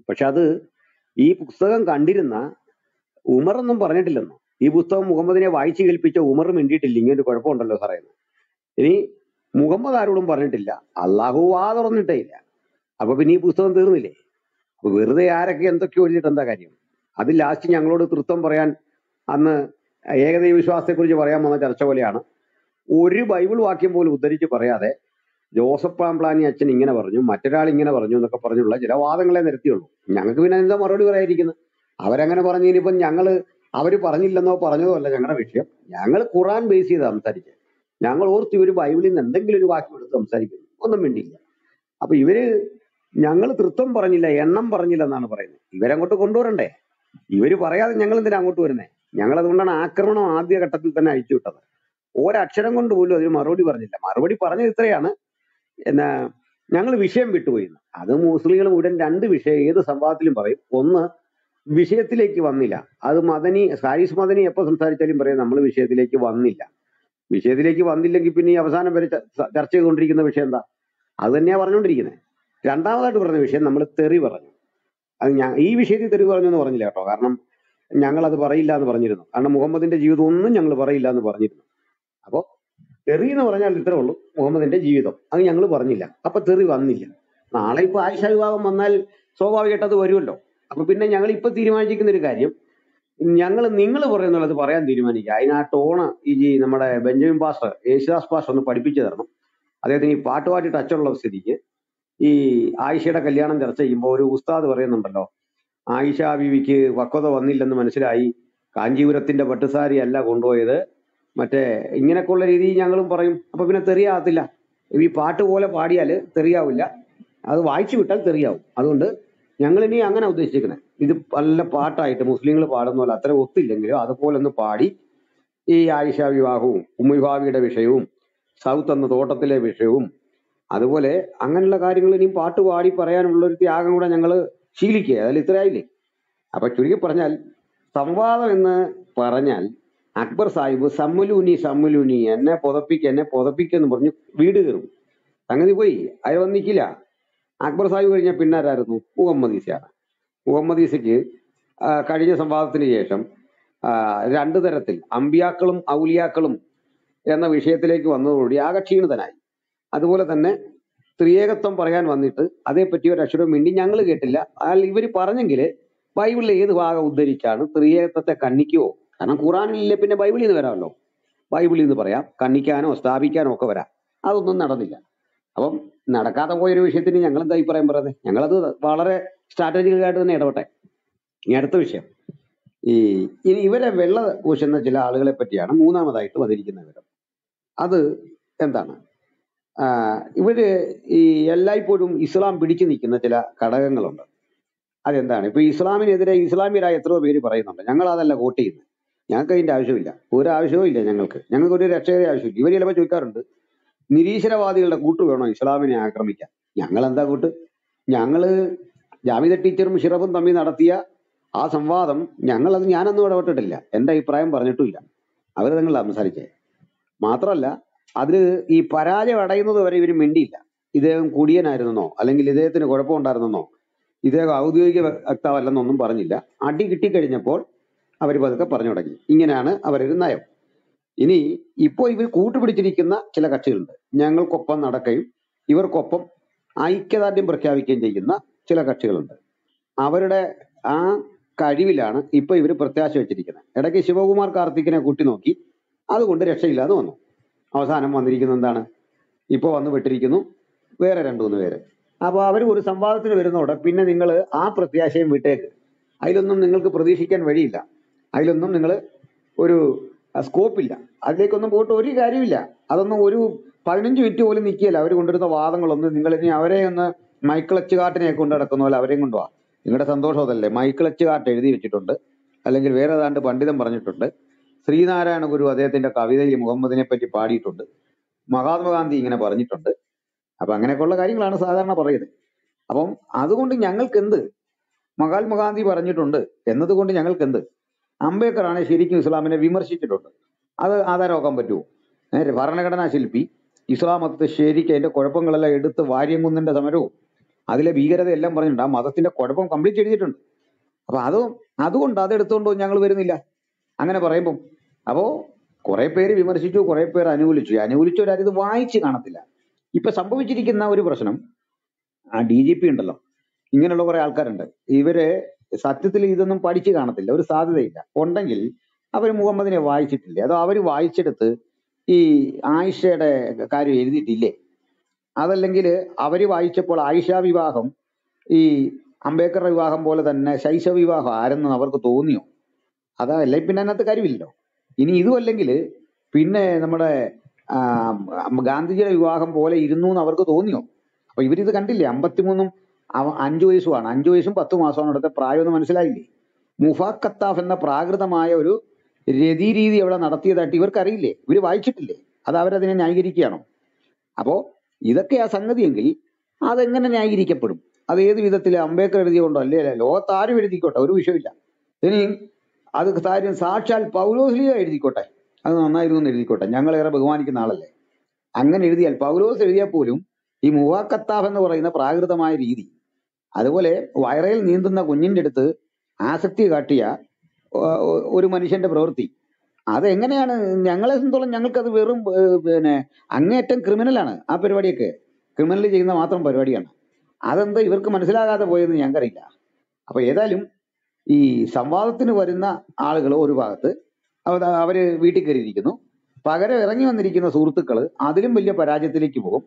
പക്ഷെ അത് ഈ പുസ്തകം കണ്ടിരുന്ന ഉമറൊന്നും പറഞ്ഞിട്ടില്ലെന്നോ, ഈ പുസ്തകം മുഹമ്മദിനെ വായിച്ചു കേൾപ്പിച്ച ഉമർ മിണ്ടിയിട്ടില്ല, ഇങ്ങനൊരു കുഴപ്പമുണ്ടല്ലോ സാറേ എന്ന്. ഇനി മുഹമ്മദ് ആരോടും പറഞ്ഞിട്ടില്ല, അള്ളാഹു വാ തുറന്നിട്ടേ ഇല്ല. അപ്പൊ പിന്നെ ഈ പുസ്തകം തീർന്നില്ലേ? അപ്പൊ വെറുതെ ആരൊക്കെ എന്തൊക്കെയോ എഴുതിയിട്ട് എന്താ കാര്യം? അത് ലാസ്റ്റ് ഞങ്ങളോട് തൃത്വം പറയാൻ അന്ന് ഏകദൈവ വിശ്വാസത്തെക്കുറിച്ച് പറയാൻ വന്ന ചർച്ച പോലെയാണ്. ഒരു ബൈബിൾ വാക്യം പോലും ഉദ്ധരിച്ച് പറയാതെ ജോസഫ് പാമ്പ്ലാനി അച്ഛൻ ഇങ്ങനെ പറഞ്ഞു, മറ്റൊരാൾ ഇങ്ങനെ പറഞ്ഞു എന്നൊക്കെ പറഞ്ഞുള്ള ചില വാദങ്ങളെ നിരത്തിയുള്ളൂ. ഞങ്ങൾക്ക് പിന്നെ എന്താ മറുപടി പറയാതിരിക്കുന്നത്? അവരങ്ങനെ പറഞ്ഞു. ഇനിയിപ്പം ഞങ്ങൾ അവർ പറഞ്ഞില്ലെന്നോ പറഞ്ഞതോ അല്ല ഞങ്ങളുടെ വിഷയം. ഞങ്ങൾ ഖുറാൻ ബേസ് ചെയ്ത് സംസാരിക്കുക. ഞങ്ങൾ ഓർത്ത് ഇവർ ബൈബിളിൽ നിന്ന് എന്തെങ്കിലും ഒരു വാക്യം എടുത്ത് സംസാരിക്കുന്നു, ഒന്നും വേണ്ടിയില്ല. അപ്പൊ ഇവര് ഞങ്ങൾ തൃത്വം പറഞ്ഞില്ല, എണ്ണം പറഞ്ഞില്ല എന്നാണ് പറയുന്നത്. ഇവരങ്ങോട്ട് കൊണ്ടുവരണ്ടേ? ഇവര് പറയാതെ ഞങ്ങൾ എന്തിനാ അങ്ങോട്ട് വരുന്നേ? ഞങ്ങൾ അതുകൊണ്ടാണ് ആക്രമണം ആദ്യ ഘട്ടത്തിൽ തന്നെ അഴിച്ചു വിട്ടത്. ഒരക്ഷരം കൊണ്ട് പോലും അതിന് മറുപടി പറഞ്ഞില്ല. മറുപടി പറഞ്ഞത് ഇത്രയാണ്, എന്നാ ഞങ്ങൾ വിഷയം വിട്ടുപോയി. അത് മുസ്ലിങ്ങൾ ഉടൻ രണ്ട് വിഷയം ഏത് സംവാദത്തിലും പറയും. ഒന്ന്, വിഷയത്തിലേക്ക് വന്നില്ല. അത് മദനി ഹാരിസ് മദനി എപ്പോൾ സംസാരിച്ചാലും പറയും നമ്മൾ വിഷയത്തിലേക്ക് വന്നില്ല. വിഷയത്തിലേക്ക് വന്നില്ലെങ്കിൽ പിന്നെ ഈ അവസാനം വരെ ചർച്ച ചെയ്തുകൊണ്ടിരിക്കുന്ന വിഷയം എന്താ? അത് തന്നെയാണ് പറഞ്ഞുകൊണ്ടിരിക്കുന്നത്. രണ്ടാമതായിട്ട് പറഞ്ഞ വിഷയം നമ്മൾ തെറി പറഞ്ഞു. അത് ഞാൻ ഈ വിഷയത്തിൽ തെറി പറഞ്ഞു എന്ന് പറഞ്ഞില്ല കേട്ടോ. കാരണം ഞങ്ങളത് പറയില്ല എന്ന് പറഞ്ഞിരുന്നു. കാരണം മുഹമ്മദിന്റെ ജീവിതം ഒന്നും ഞങ്ങൾ പറയില്ല എന്ന് പറഞ്ഞിരുന്നു. അപ്പോൾ തെറി എന്ന് പറഞ്ഞാൽ ഇത്രേ ഉള്ളൂ, മുഹമ്മദിന്റെ ജീവിതം, അത് ഞങ്ങൾ പറഞ്ഞില്ല. അപ്പൊ തെറി വന്നില്ല. നാളെ ഇപ്പൊ ആയിഷ വിഭാഗം വന്നാൽ സ്വാഭാവികമായിട്ട് അത് വരുമല്ലോ. അപ്പൊ പിന്നെ ഞങ്ങൾ ഇപ്പൊ തീരുമാനിച്ചിരിക്കുന്ന ഒരു കാര്യം, ഞങ്ങൾ നിങ്ങൾ പറയുന്നുള്ളത് പറയാൻ തീരുമാനിക്കുക. അതിന് ആ ടോണ് ഈ നമ്മുടെ ബെഞ്ചമിൻ പാസ്റ്റർ, യേശുദാസ് പാസ്റ്റർ ഒന്ന് പഠിപ്പിച്ചു തരണം. അദ്ദേഹത്തിന് ഈ പാട്ടുപാട്ട് ടച്ചുള്ള സ്ഥിതിക്ക് ഈ ആയിഷയുടെ കല്യാണം ചർച്ച ചെയ്യുമ്പോൾ ഒരു ഉസ്താദ് പറയുന്നുണ്ടല്ലോ, ആയിഷ ബീവിക്ക് പക്വത വന്നില്ലെന്ന് മനസ്സിലായി, കാഞ്ചീപുരത്തിന്റെ പട്ടുസാരി അല്ല കൊണ്ടുപോയത്, മറ്റേ ഇങ്ങനെയൊക്കെയുള്ള രീതി ഞങ്ങളും പറയും. അപ്പൊ പിന്നെ തെറിയാകത്തില്ല. ഈ പാട്ട് പോലെ പാടിയാൽ തെറിയാവില്ല, അത് വായിച്ചു വിട്ടാൽ തെറിയാവും. അതുകൊണ്ട് ഞങ്ങളിനി അങ്ങനെ ഉദ്ദേശിക്കുന്നത്, ഇത് നല്ല പാട്ടായിട്ട് മുസ്ലിങ്ങൾ പാടുന്ന പോലെ അത്ര ഒത്തില്ലെങ്കിലും അതുപോലെ ഒന്ന് പാടി ഈ ആയിഷ വിവാഹവും ഉമ്മുവിഭാവിയുടെ വിഷയവും സൗത്ത് എന്ന തോട്ടത്തിലെ വിഷയവും അതുപോലെ അങ്ങനെയുള്ള കാര്യങ്ങൾ ഇനിയും പാട്ട് പാടി പറയാനുള്ള ഒരു ത്യാഗം കൂടെ ഞങ്ങൾ ശീലിക്കുക. അതിൽ ഇത്രയായില്ലേ? അപ്പൊ ചുരുക്കി പറഞ്ഞാൽ സംവാദം എന്ന് പറഞ്ഞാൽ അക്ബർ സാഹിബ് സമ്മുലൂനി സമ്മുലൂനി എന്നെ പുതപ്പിക്കുക എന്നെ പുതപ്പിക്കുക എന്ന് പറഞ്ഞ് വീട് കയറും. സംഗതി പോയി. അത് വന്നിക്കില്ല. അക്ബർ സാഹിബ് കഴിഞ്ഞാൽ പിന്നാരായിരുന്നു? മുഹമ്മദ് ഈസയാണ്. മുഹമ്മദ് ഈസയ്ക്ക് കഴിഞ്ഞ സംവാദത്തിന് ശേഷം രണ്ടു തരത്തിൽ അമ്പിയാക്കളും ഔലിയാക്കളും എന്ന വിഷയത്തിലേക്ക് വന്നതോടുകൂടി ആകെ ക്ഷീണിതനായി. അതുപോലെ തന്നെ സ്ത്രീയേകത്വം പറയാൻ വന്നിട്ട് അതേപ്പറ്റി ഒരു അക്ഷരം മിണ്ടി ഞങ്ങൾ കേട്ടില്ല. അയാൾ ഇവർ പറഞ്ഞെങ്കിൽ ബൈബിളിലെ ഏത് ഭാഗം ഉദ്ധരിച്ചാണ് സ്ത്രീയേകത്വത്തെ കണ്ണിക്കുവോ? കാരണം ഖുറാനിലെ പിന്നെ ബൈബിളിൽ നിന്ന് വരാമല്ലോ, ബൈബിളിൽ നിന്ന് പറയാം, കണ്ണിക്കാനോ സ്ഥാപിക്കാനോ ഒക്കെ വരാം. അതൊന്നും നടന്നില്ല. അപ്പം നടക്കാതെ പോയൊരു വിഷയത്തിന് ഞങ്ങൾ എന്താ അഭിപ്രായം പറയുന്നത്? ഞങ്ങളത് വളരെ സ്ട്രാറ്റജിക്കലായിട്ട് തന്നെ ഇടപെട്ടെ. ഇനി അടുത്ത വിഷയം, ഈ ഇനി ഇവരെ വെള്ള പൂശുന്ന ചില ആളുകളെ പറ്റിയാണ് മൂന്നാമതായിട്ട് വന്നിരിക്കുന്ന വിവരം. അത് എന്താണ്? ഇവര് ഈ എല്ലായ്പ്പോഴും ഇസ്ലാം പിടിച്ചു നിൽക്കുന്ന ചില ഘടകങ്ങളുണ്ട്. അതെന്താണ്? ഇപ്പൊ ഇസ്ലാമിനെതിരെ ഇസ്ലാമിയരായ എത്രയോ പേര് പറയുന്നുണ്ട് ഞങ്ങൾ അതല്ല വോട്ട് ചെയ്യുന്നത്, ഞങ്ങൾക്ക് അതിൻ്റെ ആവശ്യമില്ല, ഒരു ആവശ്യവും ഇല്ല, ഞങ്ങൾക്ക് ഞങ്ങൾക്ക് ഒരു രക്ഷകരെ ആവശ്യമില്ല. ഇവർ ചിലപ്പോൾ ചോദിക്കാറുണ്ട് നിരീശ്വരവാദികളുടെ കൂട്ട് വേണോ ഇസ്ലാമിനെ ആക്രമിക്കാൻ? ഞങ്ങളെന്താ കൂട്ട്? ഞങ്ങള് ജാമിദ ടീച്ചറും ഷിറബും തമ്മിൽ നടത്തിയ ആ സംവാദം ഞങ്ങളത് ഞാനൊന്നും ഇടപെട്ടിട്ടില്ല, എൻ്റെ അഭിപ്രായം പറഞ്ഞിട്ടുമില്ല, അവർ നിങ്ങൾ സംസാരിച്ചേ. മാത്രമല്ല അതിൽ ഈ പരാജയം അടയുന്നത് വരെ ഇവർ മിണ്ടിയില്ല. ഇദ്ദേഹം കുടിയനായിരുന്നെന്നോ അല്ലെങ്കിൽ ഇദ്ദേഹത്തിന് കുഴപ്പമുണ്ടായിരുന്നെന്നോ ഇദ്ദേഹം ഔദ്യോഗിക വക്താവല്ലെന്നൊന്നും പറഞ്ഞില്ല. അടി കിട്ടിക്കഴിഞ്ഞപ്പോൾ അവർ പതുക്കെ പറഞ്ഞു തുടങ്ങി. ഇങ്ങനെയാണ് അവരൊരു നയം. ഇനി ഇപ്പോൾ ഇവർ കൂട്ടുപിടിച്ചിരിക്കുന്ന ചില കക്ഷികളുണ്ട്. ഞങ്ങൾക്കൊപ്പം നടക്കുകയും ഇവർക്കൊപ്പം ഐക്യദാർഢ്യം പ്രഖ്യാപിക്കുകയും ചെയ്യുന്ന ചില കക്ഷികളുണ്ട്. അവരുടെ ആ കഴിവിലാണ് ഇപ്പൊ ഇവർ പ്രത്യാശ വെച്ചിരിക്കുന്നത്. ഇടയ്ക്ക് ശിവകുമാർ കാർത്തിക്കിനെ കൂട്ടി നോക്കി, അതുകൊണ്ട് രക്ഷയില്ലാതെ വന്നു. അവസാനം വന്നിരിക്കുന്നത് എന്താണ്? ഇപ്പോൾ വന്നു വിട്ടിരിക്കുന്നു വേറെ രണ്ടു മൂന്ന് പേര്. അപ്പോൾ അവർ ഒരു സംവാദത്തിന് വരുന്നതോടെ പിന്നെ നിങ്ങൾ ആ പ്രത്യാശയും വിട്ടേക്ക്, അതിലൊന്നും നിങ്ങൾക്ക് പ്രതീക്ഷിക്കാൻ വഴിയില്ല, അതിലൊന്നും നിങ്ങൾ ഒരു സ്കോപ്പില്ല, അതിലേക്കൊന്നും പോയിട്ട് ഒരു കാര്യമില്ല. അതൊന്നും ഒരു പതിനഞ്ച് മിനിറ്റ് പോലും നിൽക്കുകയില്ല. അവർ കൊണ്ടുവരുന്ന വാദങ്ങളൊന്നും നിങ്ങൾ ഇനി അവരെ ഒന്ന് മൈക്കിളച്ച് കാട്ടിനെയൊക്കെ കൊണ്ട് നടക്കുന്ന പോലെ അവരെയും കൊണ്ടുപോവാ. നിങ്ങളുടെ സന്തോഷം അതല്ലേ? മൈക്കിളച്ച് കാട്ട് എഴുതി വെച്ചിട്ടുണ്ട്, അല്ലെങ്കിൽ വേറെ ഏതാണ്ട് പണ്ഡിതം പറഞ്ഞിട്ടുണ്ട്, ശ്രീനാരായണ ഗുരു അദ്ദേഹത്തിൻ്റെ കവിതയിൽ മുഹമ്മദിനെ പറ്റി പാടിയിട്ടുണ്ട്, മഹാത്മാഗാന്ധി ഇങ്ങനെ പറഞ്ഞിട്ടുണ്ട്. അപ്പം അങ്ങനെയൊക്കെയുള്ള കാര്യങ്ങളാണ് സാധാരണ പറയുന്നത്. അപ്പം അതുകൊണ്ട് ഞങ്ങൾക്കെന്ത്? മഹാത്മാഗാന്ധി പറഞ്ഞിട്ടുണ്ട് എന്നതുകൊണ്ട് ഞങ്ങൾക്കെന്ത്? അംബേദ്കറാണ് ശരിക്കും ഇസ്ലാമിനെ വിമർശിച്ചിട്ടുണ്ട്, അത് ആധാരമാക്കാൻ പറ്റുമോ? ഭരണഘടനാ ശില്പി ഇസ്ലാം മതത്തെ ശരിക്കും അതിൻ്റെ കുഴപ്പങ്ങളെല്ലാം എടുത്ത് വാര്യംകുന്നിൻ്റെ സമരവും അതിലെ ഭീകരതയെല്ലാം പറഞ്ഞിട്ടുണ്ട്. ആ മതത്തിൻ്റെ കുഴപ്പം കംപ്ലീറ്റ് എഴുതിയിട്ടുണ്ട്. അപ്പം അതും അതുകൊണ്ട് അതെടുത്തുകൊണ്ടോ ഞങ്ങൾ വരുന്നില്ല അങ്ങനെ പറയുമ്പം. അപ്പോൾ കുറേ പേര് വിമർശിച്ചു, കുറേ പേർ അനുകൂലിച്ചു. അനുകൂലിച്ചവരാരും ഇത് വായിച്ച് കാണത്തില്ല. ഇപ്പം സംഭവിച്ചിരിക്കുന്ന ഒരു പ്രശ്നം, ആ ഡി ജി പി ഉണ്ടല്ലോ, ഇങ്ങനെയുള്ള കുറേ ആൾക്കാരുണ്ട്, ഇവരെ സത്യത്തിൽ ഇതൊന്നും പഠിച്ചു കാണത്തില്ല, ഒരു സാധ്യതയില്ല. ഉണ്ടെങ്കിൽ അവർ മുഹമ്മദിനെ വായിച്ചിട്ടില്ലേ? അതോ അവർ വായിച്ചെടുത്ത് ഈ ആയിഷയുടെ കാര്യം എഴുതിയിട്ടില്ലേ? അതല്ലെങ്കിൽ അവർ വായിച്ചപ്പോൾ ആയിഷ വിവാഹം ഈ അംബേദ്കർ വിവാഹം പോലെ തന്നെ ശൈശ വിവാഹം ആരെന്ന് അവർക്ക് തോന്നിയോ? അതല്ലേ പിന്നെ അതിനകത്ത് കാര്യമില്ലല്ലോ. ഇനി ഇതും അല്ലെങ്കിൽ പിന്നെ നമ്മുടെ ഗാന്ധിജിയുടെ വിവാഹം പോലെ ഇരുന്നു എന്ന് അവർക്ക് തോന്നിയോ? അപ്പം ഇവരിത് കണ്ടില്ലേ? അമ്പത്തിമൂന്നും അഞ്ചു വയസ്സുമാണ്, അഞ്ചു വയസ്സും പത്ത് മാസമാണ് അടുത്ത പ്രായം എന്ന് മനസ്സിലായില്ലേ? മുഫാഖത്താഫ് എന്ന പ്രാകൃതമായ ഒരു രതിരീതി അവിടെ നടത്തിയതായിട്ട് ഇവർക്കറിയില്ലേ? ഇവർ വായിച്ചിട്ടില്ലേ? അത് അവരതിനെ ന്യായീകരിക്കുകയാണോ? അപ്പോൾ ഇതൊക്കെ ആ സംഗതിയെങ്കിൽ അതെങ്ങനെ ന്യായീകരിക്കപ്പെടും? അത് ഏത് വിധത്തിൽ അംബേദ്കർ എഴുതിയോണ്ടോ അല്ലേ? ലോകത്താരും എഴുതിക്കോട്ടെ, ഒരു വിഷയമില്ല. ഇനി അത് കാര്യം സാക്ഷാൽ പൗലോസ്ലിയ എഴുതിക്കോട്ടെ, അത് നന്നായിരുന്നു എന്ന് എഴുതിക്കോട്ടെ, ഞങ്ങളേറെ ബഹുമാനിക്കുന്ന ആളല്ലേ. അങ്ങനെ എഴുതിയാൽ പൗലോസ് എഴുതിയാൽ പോലും ഈ മുവാക്കത്താഫ് എന്ന് പറയുന്ന പ്രാകൃതമായ രീതി, അതുപോലെ വയറയിൽ നീന്തുന്ന കുഞ്ഞിൻ്റെ അടുത്ത് ആസക്തി കാട്ടിയ ഒരു മനുഷ്യൻ്റെ പ്രവൃത്തി, അതെങ്ങനെയാണ്? ഞങ്ങളെ സംബന്ധിച്ചോളം ഞങ്ങൾക്കത് വെറും പിന്നെ അങ്ങേയറ്റം ക്രിമിനലാണ്. ആ പരിപാടിയൊക്കെ ക്രിമിനൽ ചെയ്യുന്ന മാത്രം പരിപാടിയാണ്. അതെന്താ ഇവർക്ക് മനസ്സിലാകാതെ പോയെന്ന് ഞങ്ങൾക്കറിയില്ല. അപ്പോൾ ഏതായാലും ഈ സംവാദത്തിന് വരുന്ന ആളുകൾ ഒരു ഭാഗത്ത് അവർ വീട്ടിൽ കയറിയിരിക്കുന്നു, പകരം ഇറങ്ങി വന്നിരിക്കുന്ന സുഹൃത്തുക്കൾ അതിലും വലിയ പരാജയത്തിലേക്ക് പോകും.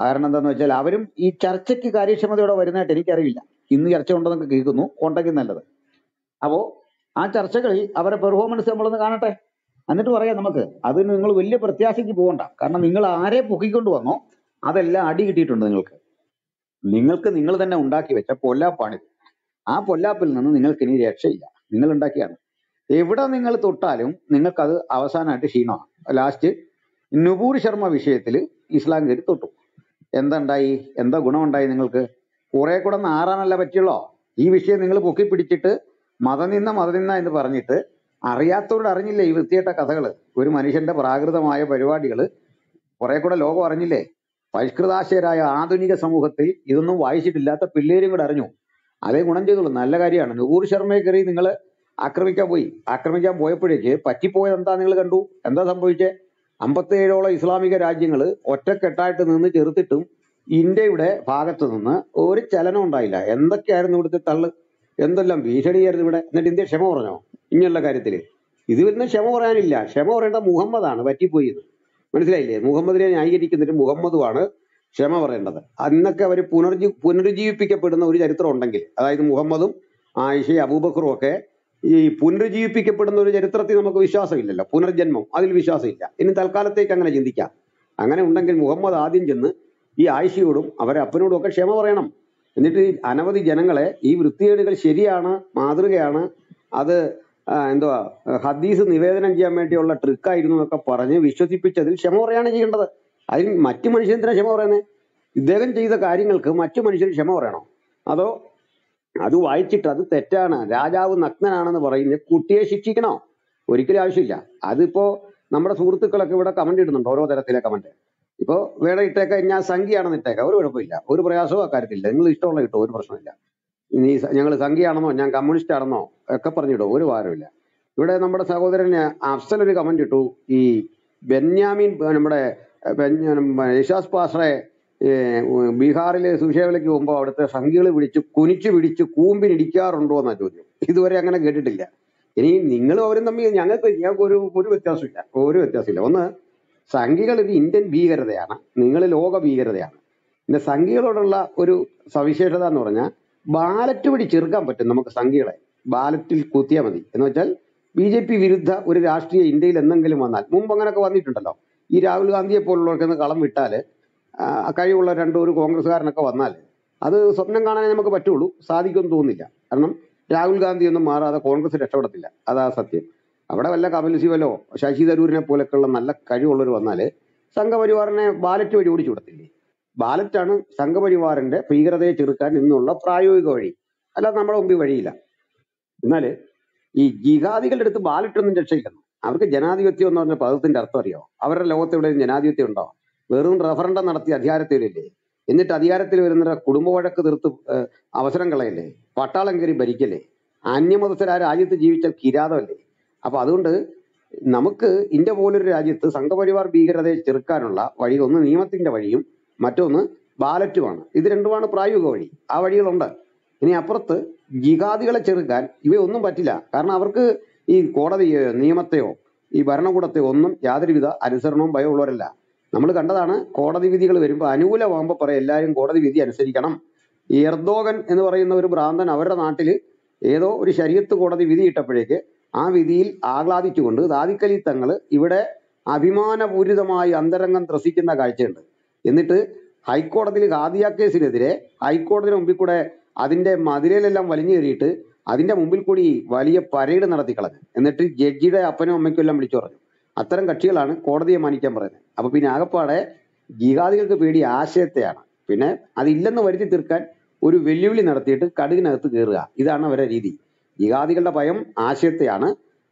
കാരണം എന്താണെന്ന് വെച്ചാൽ അവരും ഈ ചർച്ചയ്ക്ക് കാര്യക്ഷമതയോടെ വരുന്നതായിട്ട് എനിക്കറിയില്ല. ഇന്ന് ചർച്ച ഉണ്ടെന്നൊക്കെ കേൾക്കുന്നു, ഉണ്ടെങ്കിൽ നല്ലത്. അപ്പോൾ ആ ചർച്ചകളിൽ അവരെ പെർഫോമൻസ് നമ്മളൊന്ന് കാണട്ടെ, എന്നിട്ട് പറയാം നമുക്ക്. അതിന് നിങ്ങൾ വലിയ പ്രത്യാശയ്ക്ക് പോകണ്ട, കാരണം നിങ്ങൾ ആരെ പൊക്കിക്കൊണ്ട് വന്നോ അതെല്ലാം അടി കിട്ടിയിട്ടുണ്ട്. നിങ്ങൾക്ക് നിങ്ങൾക്ക് നിങ്ങൾ തന്നെ ഉണ്ടാക്കി വെച്ച പൊല്ലാപ്പാണിത്. ആ പൊല്ലാപ്പിൽ നിന്ന് നിങ്ങൾക്ക് ഇനി രക്ഷയില്ല, നിങ്ങൾ ഉണ്ടാക്കിയാണ്. എവിടെ നിങ്ങൾ തൊട്ടാലും നിങ്ങൾക്കത് അവസാനമായിട്ട് ക്ഷീണമാണ്. ലാസ്റ്റ് നുപൂർ ശർമ്മ വിഷയത്തിൽ ഇസ്ലാം കയറി തൊട്ടു, എന്തുണ്ടായി? എന്താ ഗുണമുണ്ടായി നിങ്ങൾക്ക്? കുറെ കൂടെ ഒന്ന് ആറാനല്ല പറ്റുള്ളോ. ഈ വിഷയം നിങ്ങൾ പൊക്കി പിടിച്ചിട്ട് മതനിന്ന മതനിന്ന എന്ന് പറഞ്ഞിട്ട് അറിയാത്തവരോട് അറിഞ്ഞില്ലേ ഈ വൃത്തികെട്ട കഥകൾ? ഒരു മനുഷ്യന്റെ പ്രാകൃതമായ പരിപാടികൾ കുറെ കൂടെ ലോകം അറിഞ്ഞില്ലേ? പരിഷ്കൃതാശയരായ ആധുനിക സമൂഹത്തിൽ ഇതൊന്നും വായിച്ചിട്ടില്ലാത്ത പിള്ളേരും കൂടെ അറിഞ്ഞു. അതേ ഗുണം ചെയ്തുള്ളൂ. നല്ല കാര്യമാണ്. നൂർ ശർമ്മയെ കയറി നിങ്ങൾ ആക്രമിക്കാൻ പോയി. ആക്രമിക്കാൻ പോയപ്പോഴേക്ക് പറ്റിപ്പോയത് എന്താ നിങ്ങൾ കണ്ടു? എന്താ സംഭവിച്ചേ? അമ്പത്തിയേഴോളം ഇസ്ലാമിക രാജ്യങ്ങൾ ഒറ്റക്കെട്ടായിട്ട് നിന്ന് ചെറുത്തിട്ടും ഇന്ത്യയുടെ ഭാഗത്തു നിന്ന് ഒരു ചലനം ഉണ്ടായില്ല. എന്തൊക്കെയായിരുന്നു ഇവിടുത്തെ തള്ളു? എന്തെല്ലാം ഭീഷണിയായിരുന്നു ഇവിടെ. എന്നിട്ട് ഇന്ത്യ ക്ഷമ പറഞ്ഞോ ഇങ്ങനെയുള്ള കാര്യത്തിൽ? ഇതിൽ ക്ഷമ പറയാനില്ല. ക്ഷമ പറയേണ്ട മുഹമ്മദാണ് പറ്റിപ്പോയത്. മനസ്സിലായില്ലേ? മുഹമ്മദിനെ ന്യായീകരിക്കുന്നതിന് മുഹമ്മദുമാണ് ക്ഷമ പറയേണ്ടത്. അന്നൊക്കെ അവർ പുനർജീ പുനരുജ്ജീവിപ്പിക്കപ്പെടുന്ന ഒരു ചരിത്രം ഉണ്ടെങ്കിൽ, അതായത് മുഹമ്മദും ആയിഷ അബൂബക്കറും ഒക്കെ ഈ പുനരുജ്ജീവിപ്പിക്കപ്പെടുന്ന ഒരു ചരിത്രത്തിൽ നമുക്ക് വിശ്വാസമില്ലല്ലോ. പുനർജന്മം, അതിൽ വിശ്വാസമില്ല. ഇനി തൽക്കാലത്തേക്ക് അങ്ങനെ ചിന്തിക്കാം. അങ്ങനെ ഉണ്ടെങ്കിൽ മുഹമ്മദ് ആദ്യം ചെന്ന് ഈ ആയിഷയോടും അവരെ അപ്പനോടും ഒക്കെ ക്ഷമ പറയണം. എന്നിട്ട് അനവധി ജനങ്ങളെ ഈ വൃത്തികേടുകൾ ശരിയാണ്, മാതൃകയാണ്, അത് എന്തുവാ ഹദീസ് നിവേദനം ചെയ്യാൻ വേണ്ടിയുള്ള ട്രിക്കായിരുന്നു എന്നൊക്കെ പറഞ്ഞ് വിശ്വസിപ്പിച്ചതിൽ ക്ഷമ പറയാണ് ചെയ്യേണ്ടത്. അതിന് മറ്റു മനുഷ്യന്തിനാണ് ക്ഷമ പറയുന്നത്? ഇദ്ദേഹം ചെയ്ത കാര്യങ്ങൾക്ക് മറ്റു മനുഷ്യർ ക്ഷമ പറയണോ? അതോ അത് വായിച്ചിട്ട് അത് തെറ്റാണ്, രാജാവ് നഗ്നനാണെന്ന് പറയുന്ന കുട്ടിയെ ശിക്ഷിക്കണോ? ഒരിക്കലും ആവശ്യമില്ല. അതിപ്പോ നമ്മുടെ സുഹൃത്തുക്കളൊക്കെ ഇവിടെ കമന്റ് ഇടുന്നുണ്ട്, ഓരോ തരത്തിലെ കമന്റ്. ഇപ്പോ വേണം ഇട്ടേക്കാം, ഞാൻ സംഖ്യയാണെന്ന് ഇട്ടേക്കാം, ഒരു കുഴപ്പമില്ല, ഒരു പ്രയാസവും അക്കാര്യത്തില്ല. നിങ്ങൾ ഇഷ്ടമുള്ള കിട്ടും, ഒരു പ്രശ്നമില്ല. നീ ഞങ്ങൾ സംഖ്യയാണെന്നോ ഞാൻ കമ്മ്യൂണിസ്റ്റ് ആണെന്നോ ഒക്കെ പറഞ്ഞിടും, ഒരു ഭാരമില്ല. ഇവിടെ നമ്മുടെ സഹോദരന് അഫ്സൽ ഒരു കമന്റ് ഇട്ടു, ഈ ബെന്യാമീൻ നമ്മുടെ യേശാസ് പാഷയെ ബീഹാറിലെ സുഷേവലയ്ക്ക് പോകുമ്പോൾ അവിടുത്തെ സംഖ്യകൾ പിടിച്ച് കുനിച്ചു പിടിച്ച് കൂമ്പിനിടിക്കാറുണ്ടോ എന്നാ ചോദ്യം. ഇതുവരെ അങ്ങനെ കേട്ടിട്ടില്ല. ഇനി നിങ്ങളും അവരും തമ്മിൽ ഞങ്ങൾക്ക് ഞങ്ങൾക്ക് ഒരു ഒരു വ്യത്യാസമില്ല, ഒരു വ്യത്യാസമില്ല. ഒന്ന്, സംഖ്യകൾ ഇത് ഇന്ത്യൻ ഭീകരതയാണ്, നിങ്ങൾ ലോക ഭീകരതയാണ്. പിന്നെ സംഖ്യകളോടുള്ള ഒരു സവിശേഷത എന്ന് പറഞ്ഞാൽ ബാലറ്റ് പിടിച്ചെറുക്കാൻ പറ്റും നമുക്ക്. സംഖ്യകളെ ബാലറ്റിൽ കുത്തിയാൽ മതി. എന്ന് വെച്ചാൽ ബി ജെ പി വിരുദ്ധ ഒരു രാഷ്ട്രീയ ഇന്ത്യയിൽ എന്തെങ്കിലും വന്നാൽ, മുമ്പ് അങ്ങനെയൊക്കെ വന്നിട്ടുണ്ടല്ലോ, ഈ രാഹുൽ ഗാന്ധിയെ പോലുള്ളവർക്കൊന്ന് കളം വിട്ടാൽ, കഴിവുള്ള രണ്ടോ ഒരു കോൺഗ്രസ്സുകാരനൊക്കെ വന്നാൽ അത് സ്വപ്നം കാണാനേ നമുക്ക് പറ്റുള്ളൂ. സാധിക്കുമെന്ന് തോന്നുന്നില്ല. കാരണം രാഹുൽ ഗാന്ധിയൊന്നും മാറാതെ കോൺഗ്രസ് രക്ഷപ്പെടത്തില്ല, അതാ സത്യം. അവിടെ വല്ല കപിൽ സിബലോ ശശി തരൂരിനെ പോലെയൊക്കെയുള്ള നല്ല കഴിവുള്ളവർ വന്നാൽ സംഘപരിവാറിനെ ബാലറ്റ് വഴി ഓടിച്ചു വിടത്തില്ലേ? ബാലറ്റാണ് സംഘപരിവാറിന്റെ ഭീകരതയെ ചെറുക്കാൻ ഇന്നുള്ള പ്രായോഗിക വഴി, അല്ലാതെ നമ്മുടെ മുമ്പിൽ വഴിയില്ല. എന്നാൽ ഈ ജിഹാദികളുടെ അടുത്ത് ബാലറ്റൊന്നും രക്ഷയില്ലെന്നു. അവർക്ക് ജനാധിപത്യം എന്ന് പറഞ്ഞ പദത്തിന്റെ അർത്ഥം അറിയോ? അവരുടെ ലോകത്ത് എവിടെയും ജനാധിപത്യം ഉണ്ടോ? വെറും റഫറണ്ടം നടത്തി അധികാരത്തിൽ വരില്ലേ? എന്നിട്ട് അധികാരത്തിൽ വരുന്ന കുടുംബ വഴക്ക് തീർത്ത് അവസരം കളയല്ലേ? പട്ടാളം കയറി ഭരിക്കല്ലേ? അന്യമതസ്ഥരാ രാജ്യത്ത് ജീവിച്ചാൽ കിരാതമല്ലേ? അപ്പൊ അതുകൊണ്ട് നമുക്ക് ഇന്ത്യ പോലൊരു രാജ്യത്ത് സംഘപരിവാർ ഭീകരതയെ ചെറുക്കാനുള്ള വഴി ഒന്ന് നിയമത്തിന്റെ വഴിയും മറ്റൊന്ന് ബാലറ്റുമാണ്. ഇത് രണ്ടുമാണ് പ്രായോഗിക വഴി. ആ വഴികളുണ്ട്. ഇനി അപ്പുറത്ത് ജിഹാദികളെ ചെറുക്കാൻ ഇവയൊന്നും പറ്റില്ല. കാരണം അവർക്ക് ഈ കോടതിയോ നിയമത്തെയോ ഈ ഭരണകൂടത്തെയോ ഒന്നും യാതൊരുവിധ അനുസരണവും ഭയം ഉള്ളവരല്ല. നമ്മൾ കണ്ടതാണ്, കോടതി വിധികൾ വരുമ്പോൾ അനുകൂലമാകുമ്പോൾ പറയും എല്ലാവരും കോടതി വിധി അനുസരിക്കണം. ഈ എർദോഗൻ എന്ന് പറയുന്ന ഒരു ഭ്രാന്തൻ അവരുടെ നാട്ടിൽ ഏതോ ഒരു ശരീഅത്ത് കോടതി വിധി ഇട്ടപ്പോഴേക്ക് ആ വിധിയിൽ ആഹ്ലാദിച്ചുകൊണ്ട് ദാദിക്കലി തങ്ങൾ ഇവിടെ അഭിമാനപൂരിതമായി അന്തരംഗം ത്രസിക്കുന്ന കാഴ്ചയുണ്ട്. എന്നിട്ട് ഹൈക്കോടതിയിൽ ഖാദിയ കേസിനെതിരെ ഹൈക്കോടതിയുടെ മുമ്പിൽ കൂടെ അതിൻ്റെ മതിലയിലെല്ലാം വലിഞ്ഞു കയറിയിട്ട് അതിൻ്റെ മുമ്പിൽ കൂടി വലിയ പരേഡ് നടത്തി കളഞ്ഞു. എന്നിട്ട് ജഡ്ജിയുടെ അപ്പനും അമ്മയ്ക്കും എല്ലാം വിളിച്ചു പറഞ്ഞു. അത്തരം കക്ഷികളാണ് കോടതിയെ മാനിക്കാൻ പറയുന്നത്. അപ്പൊ പിന്നെ ആകപ്പാടെ ജിഹാദികൾക്ക് പേടി ആശയത്തെയാണ്. പിന്നെ അതില്ലെന്ന് വരുത്തി തീർക്കാൻ ഒരു വെല്ലുവിളി നടത്തിയിട്ട് കടുകിനകത്ത് കയറുക, ഇതാണ് അവരുടെ രീതി. ജിഹാദികളുടെ ഭയം ആശയത്തെയാണ്.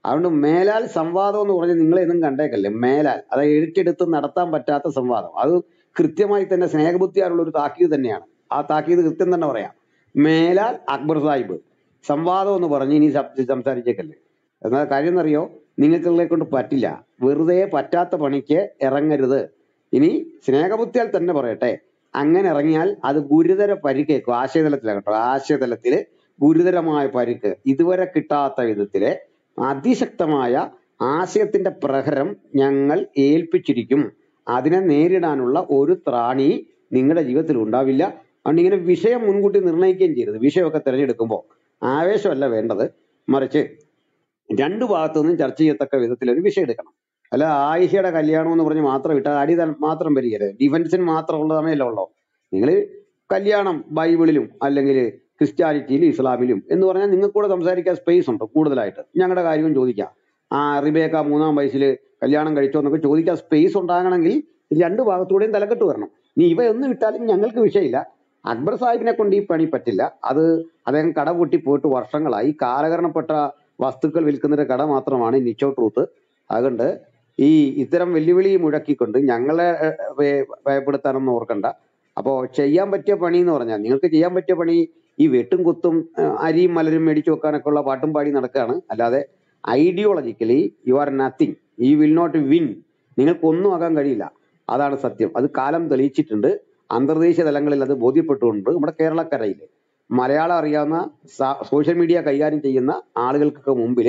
അതുകൊണ്ട് മേലാൽ സംവാദം എന്ന് പറഞ്ഞാൽ നിങ്ങളെന്നും കണ്ടേക്കല്ലേ, മേലാൽ അതായത് എഴുത്തെടുത്ത് നടത്താൻ പറ്റാത്ത സംവാദം. അത് കൃത്യമായി തന്നെ സ്നേഹബുദ്ധിയാലുള്ള ഒരു താക്കീത് തന്നെയാണ്. ആ താക്കീത് കൃത്യം തന്നെ പറയാം, മേലാൽ അക്ബർ സാഹിബ് സംവാദം എന്ന് പറഞ്ഞ് ഇനി സംസാരിച്ചേക്കല്ലേ. എന്നാൽ കാര്യം എന്നറിയോ, നിങ്ങൾക്കുള്ളെ കൊണ്ട് പറ്റില്ല, വെറുതെ പറ്റാത്ത പണിക്ക് ഇറങ്ങരുത്. ഇനി സ്നേഹബുദ്ധിയാൽ തന്നെ പറയട്ടെ, അങ്ങനെ ഇറങ്ങിയാൽ അത് ഗുരുതര പരിക്കേക്കും. ആശയതലത്തിലാണ് കേട്ടോ, ആശയതലത്തിൽ ഗുരുതരമായ പരിക്ക്. ഇതുവരെ കിട്ടാത്ത വിധത്തിലെ അതിശക്തമായ ആശയത്തിന്റെ പ്രഹരം ഞങ്ങൾ ഏൽപ്പിച്ചിരിക്കും. അതിനെ നേരിടാനുള്ള ഒരു ത്രാണി നിങ്ങളുടെ ജീവിതത്തിൽ ഉണ്ടാവില്ല. അതുകൊണ്ട് ഇങ്ങനെ വിഷയം മുൻകൂട്ടി നിർണ്ണയിക്കുകയും ചെയ്യരുത്. വിഷയമൊക്കെ തിരഞ്ഞെടുക്കുമ്പോൾ ആവേശമല്ല വേണ്ടത്, മറിച്ച് രണ്ടു ഭാഗത്തു നിന്നും ചർച്ച ചെയ്യത്തക്ക വിധത്തിലൊരു വിഷയം എടുക്കണം. അല്ല ആയിഷയുടെ കല്യാണം എന്ന് പറഞ്ഞ് മാത്രം ഇട്ടാൽ അടി മാത്രം വരികയല്ലേ, ഡിഫൻസിന് മാത്രം ഉള്ളതാണല്ലോ ഉള്ളോ. നിങ്ങൾ കല്യാണം ബൈബിളിലും അല്ലെങ്കിൽ ക്രിസ്ത്യാനിറ്റിയിലും ഇസ്ലാമിലും എന്ന് പറഞ്ഞാൽ നിങ്ങൾക്ക് കൂടെ സംസാരിക്കാൻ സ്പേസ് ഉണ്ട് കൂടുതലായിട്ട്. ഞങ്ങളുടെ കാര്യവും ചോദിക്കാം. ആ റിബേക്ക മൂന്നാം വയസ്സിൽ കല്യാണം കഴിച്ചോ എന്നൊക്കെ ചോദിക്കാൻ സ്പേസ് ഉണ്ടാകണമെങ്കിൽ രണ്ടു ഭാഗത്തൂടെയും തലക്കെട്ട് വരണം. ഇനി ഇവ എന്ന് വിട്ടാലും ഞങ്ങൾക്ക് വിഷയമില്ല. അക്ബർ സാഹിബിനെ കൊണ്ട് ഈ പണി പറ്റില്ല. അത് അദ്ദേഹം കട പൊട്ടി പോയിട്ട് വർഷങ്ങളായി. കാലഹരണപ്പെട്ട വസ്തുക്കൾ വിൽക്കുന്നൊരു കട മാത്രമാണ് നിച്ചോ ട്രൂത്ത്. അതുകൊണ്ട് ഈ ഇത്തരം വെല്ലുവിളി മുഴക്കിക്കൊണ്ട് ഞങ്ങളെ ഭയപ്പെടുത്താനൊന്നും ഓർക്കണ്ട. അപ്പോൾ ചെയ്യാൻ പറ്റിയ പണി എന്ന് പറഞ്ഞാൽ നിങ്ങൾക്ക് ചെയ്യാൻ പറ്റിയ പണി ഈ വെട്ടും കുത്തും അരിയും മലരും മേടിച്ചു വെക്കാനൊക്കെ ഉള്ള പാട്ടും പാടി നടക്കുകയാണ്. അല്ലാതെ ideologically you are nothing, you will not win. നിങ്ങൾക്കൊന്നും ആകാൻ കഴിയില്ല, അതാണ് സത്യം. അത് കാലം തെളിയിച്ചിട്ടുണ്ട്, അന്തർദേശീയ തലങ്ങളിൽ അത് ബോധ്യപ്പെട്ടുകൊണ്ട് നമ്മുടെ കേരളക്കരയിൽ മലയാളം അറിയാവുന്ന സോഷ്യൽ മീഡിയ കൈകാര്യം ചെയ്യുന്ന ആളുകൾക്കൊക്കെ മുമ്പിൽ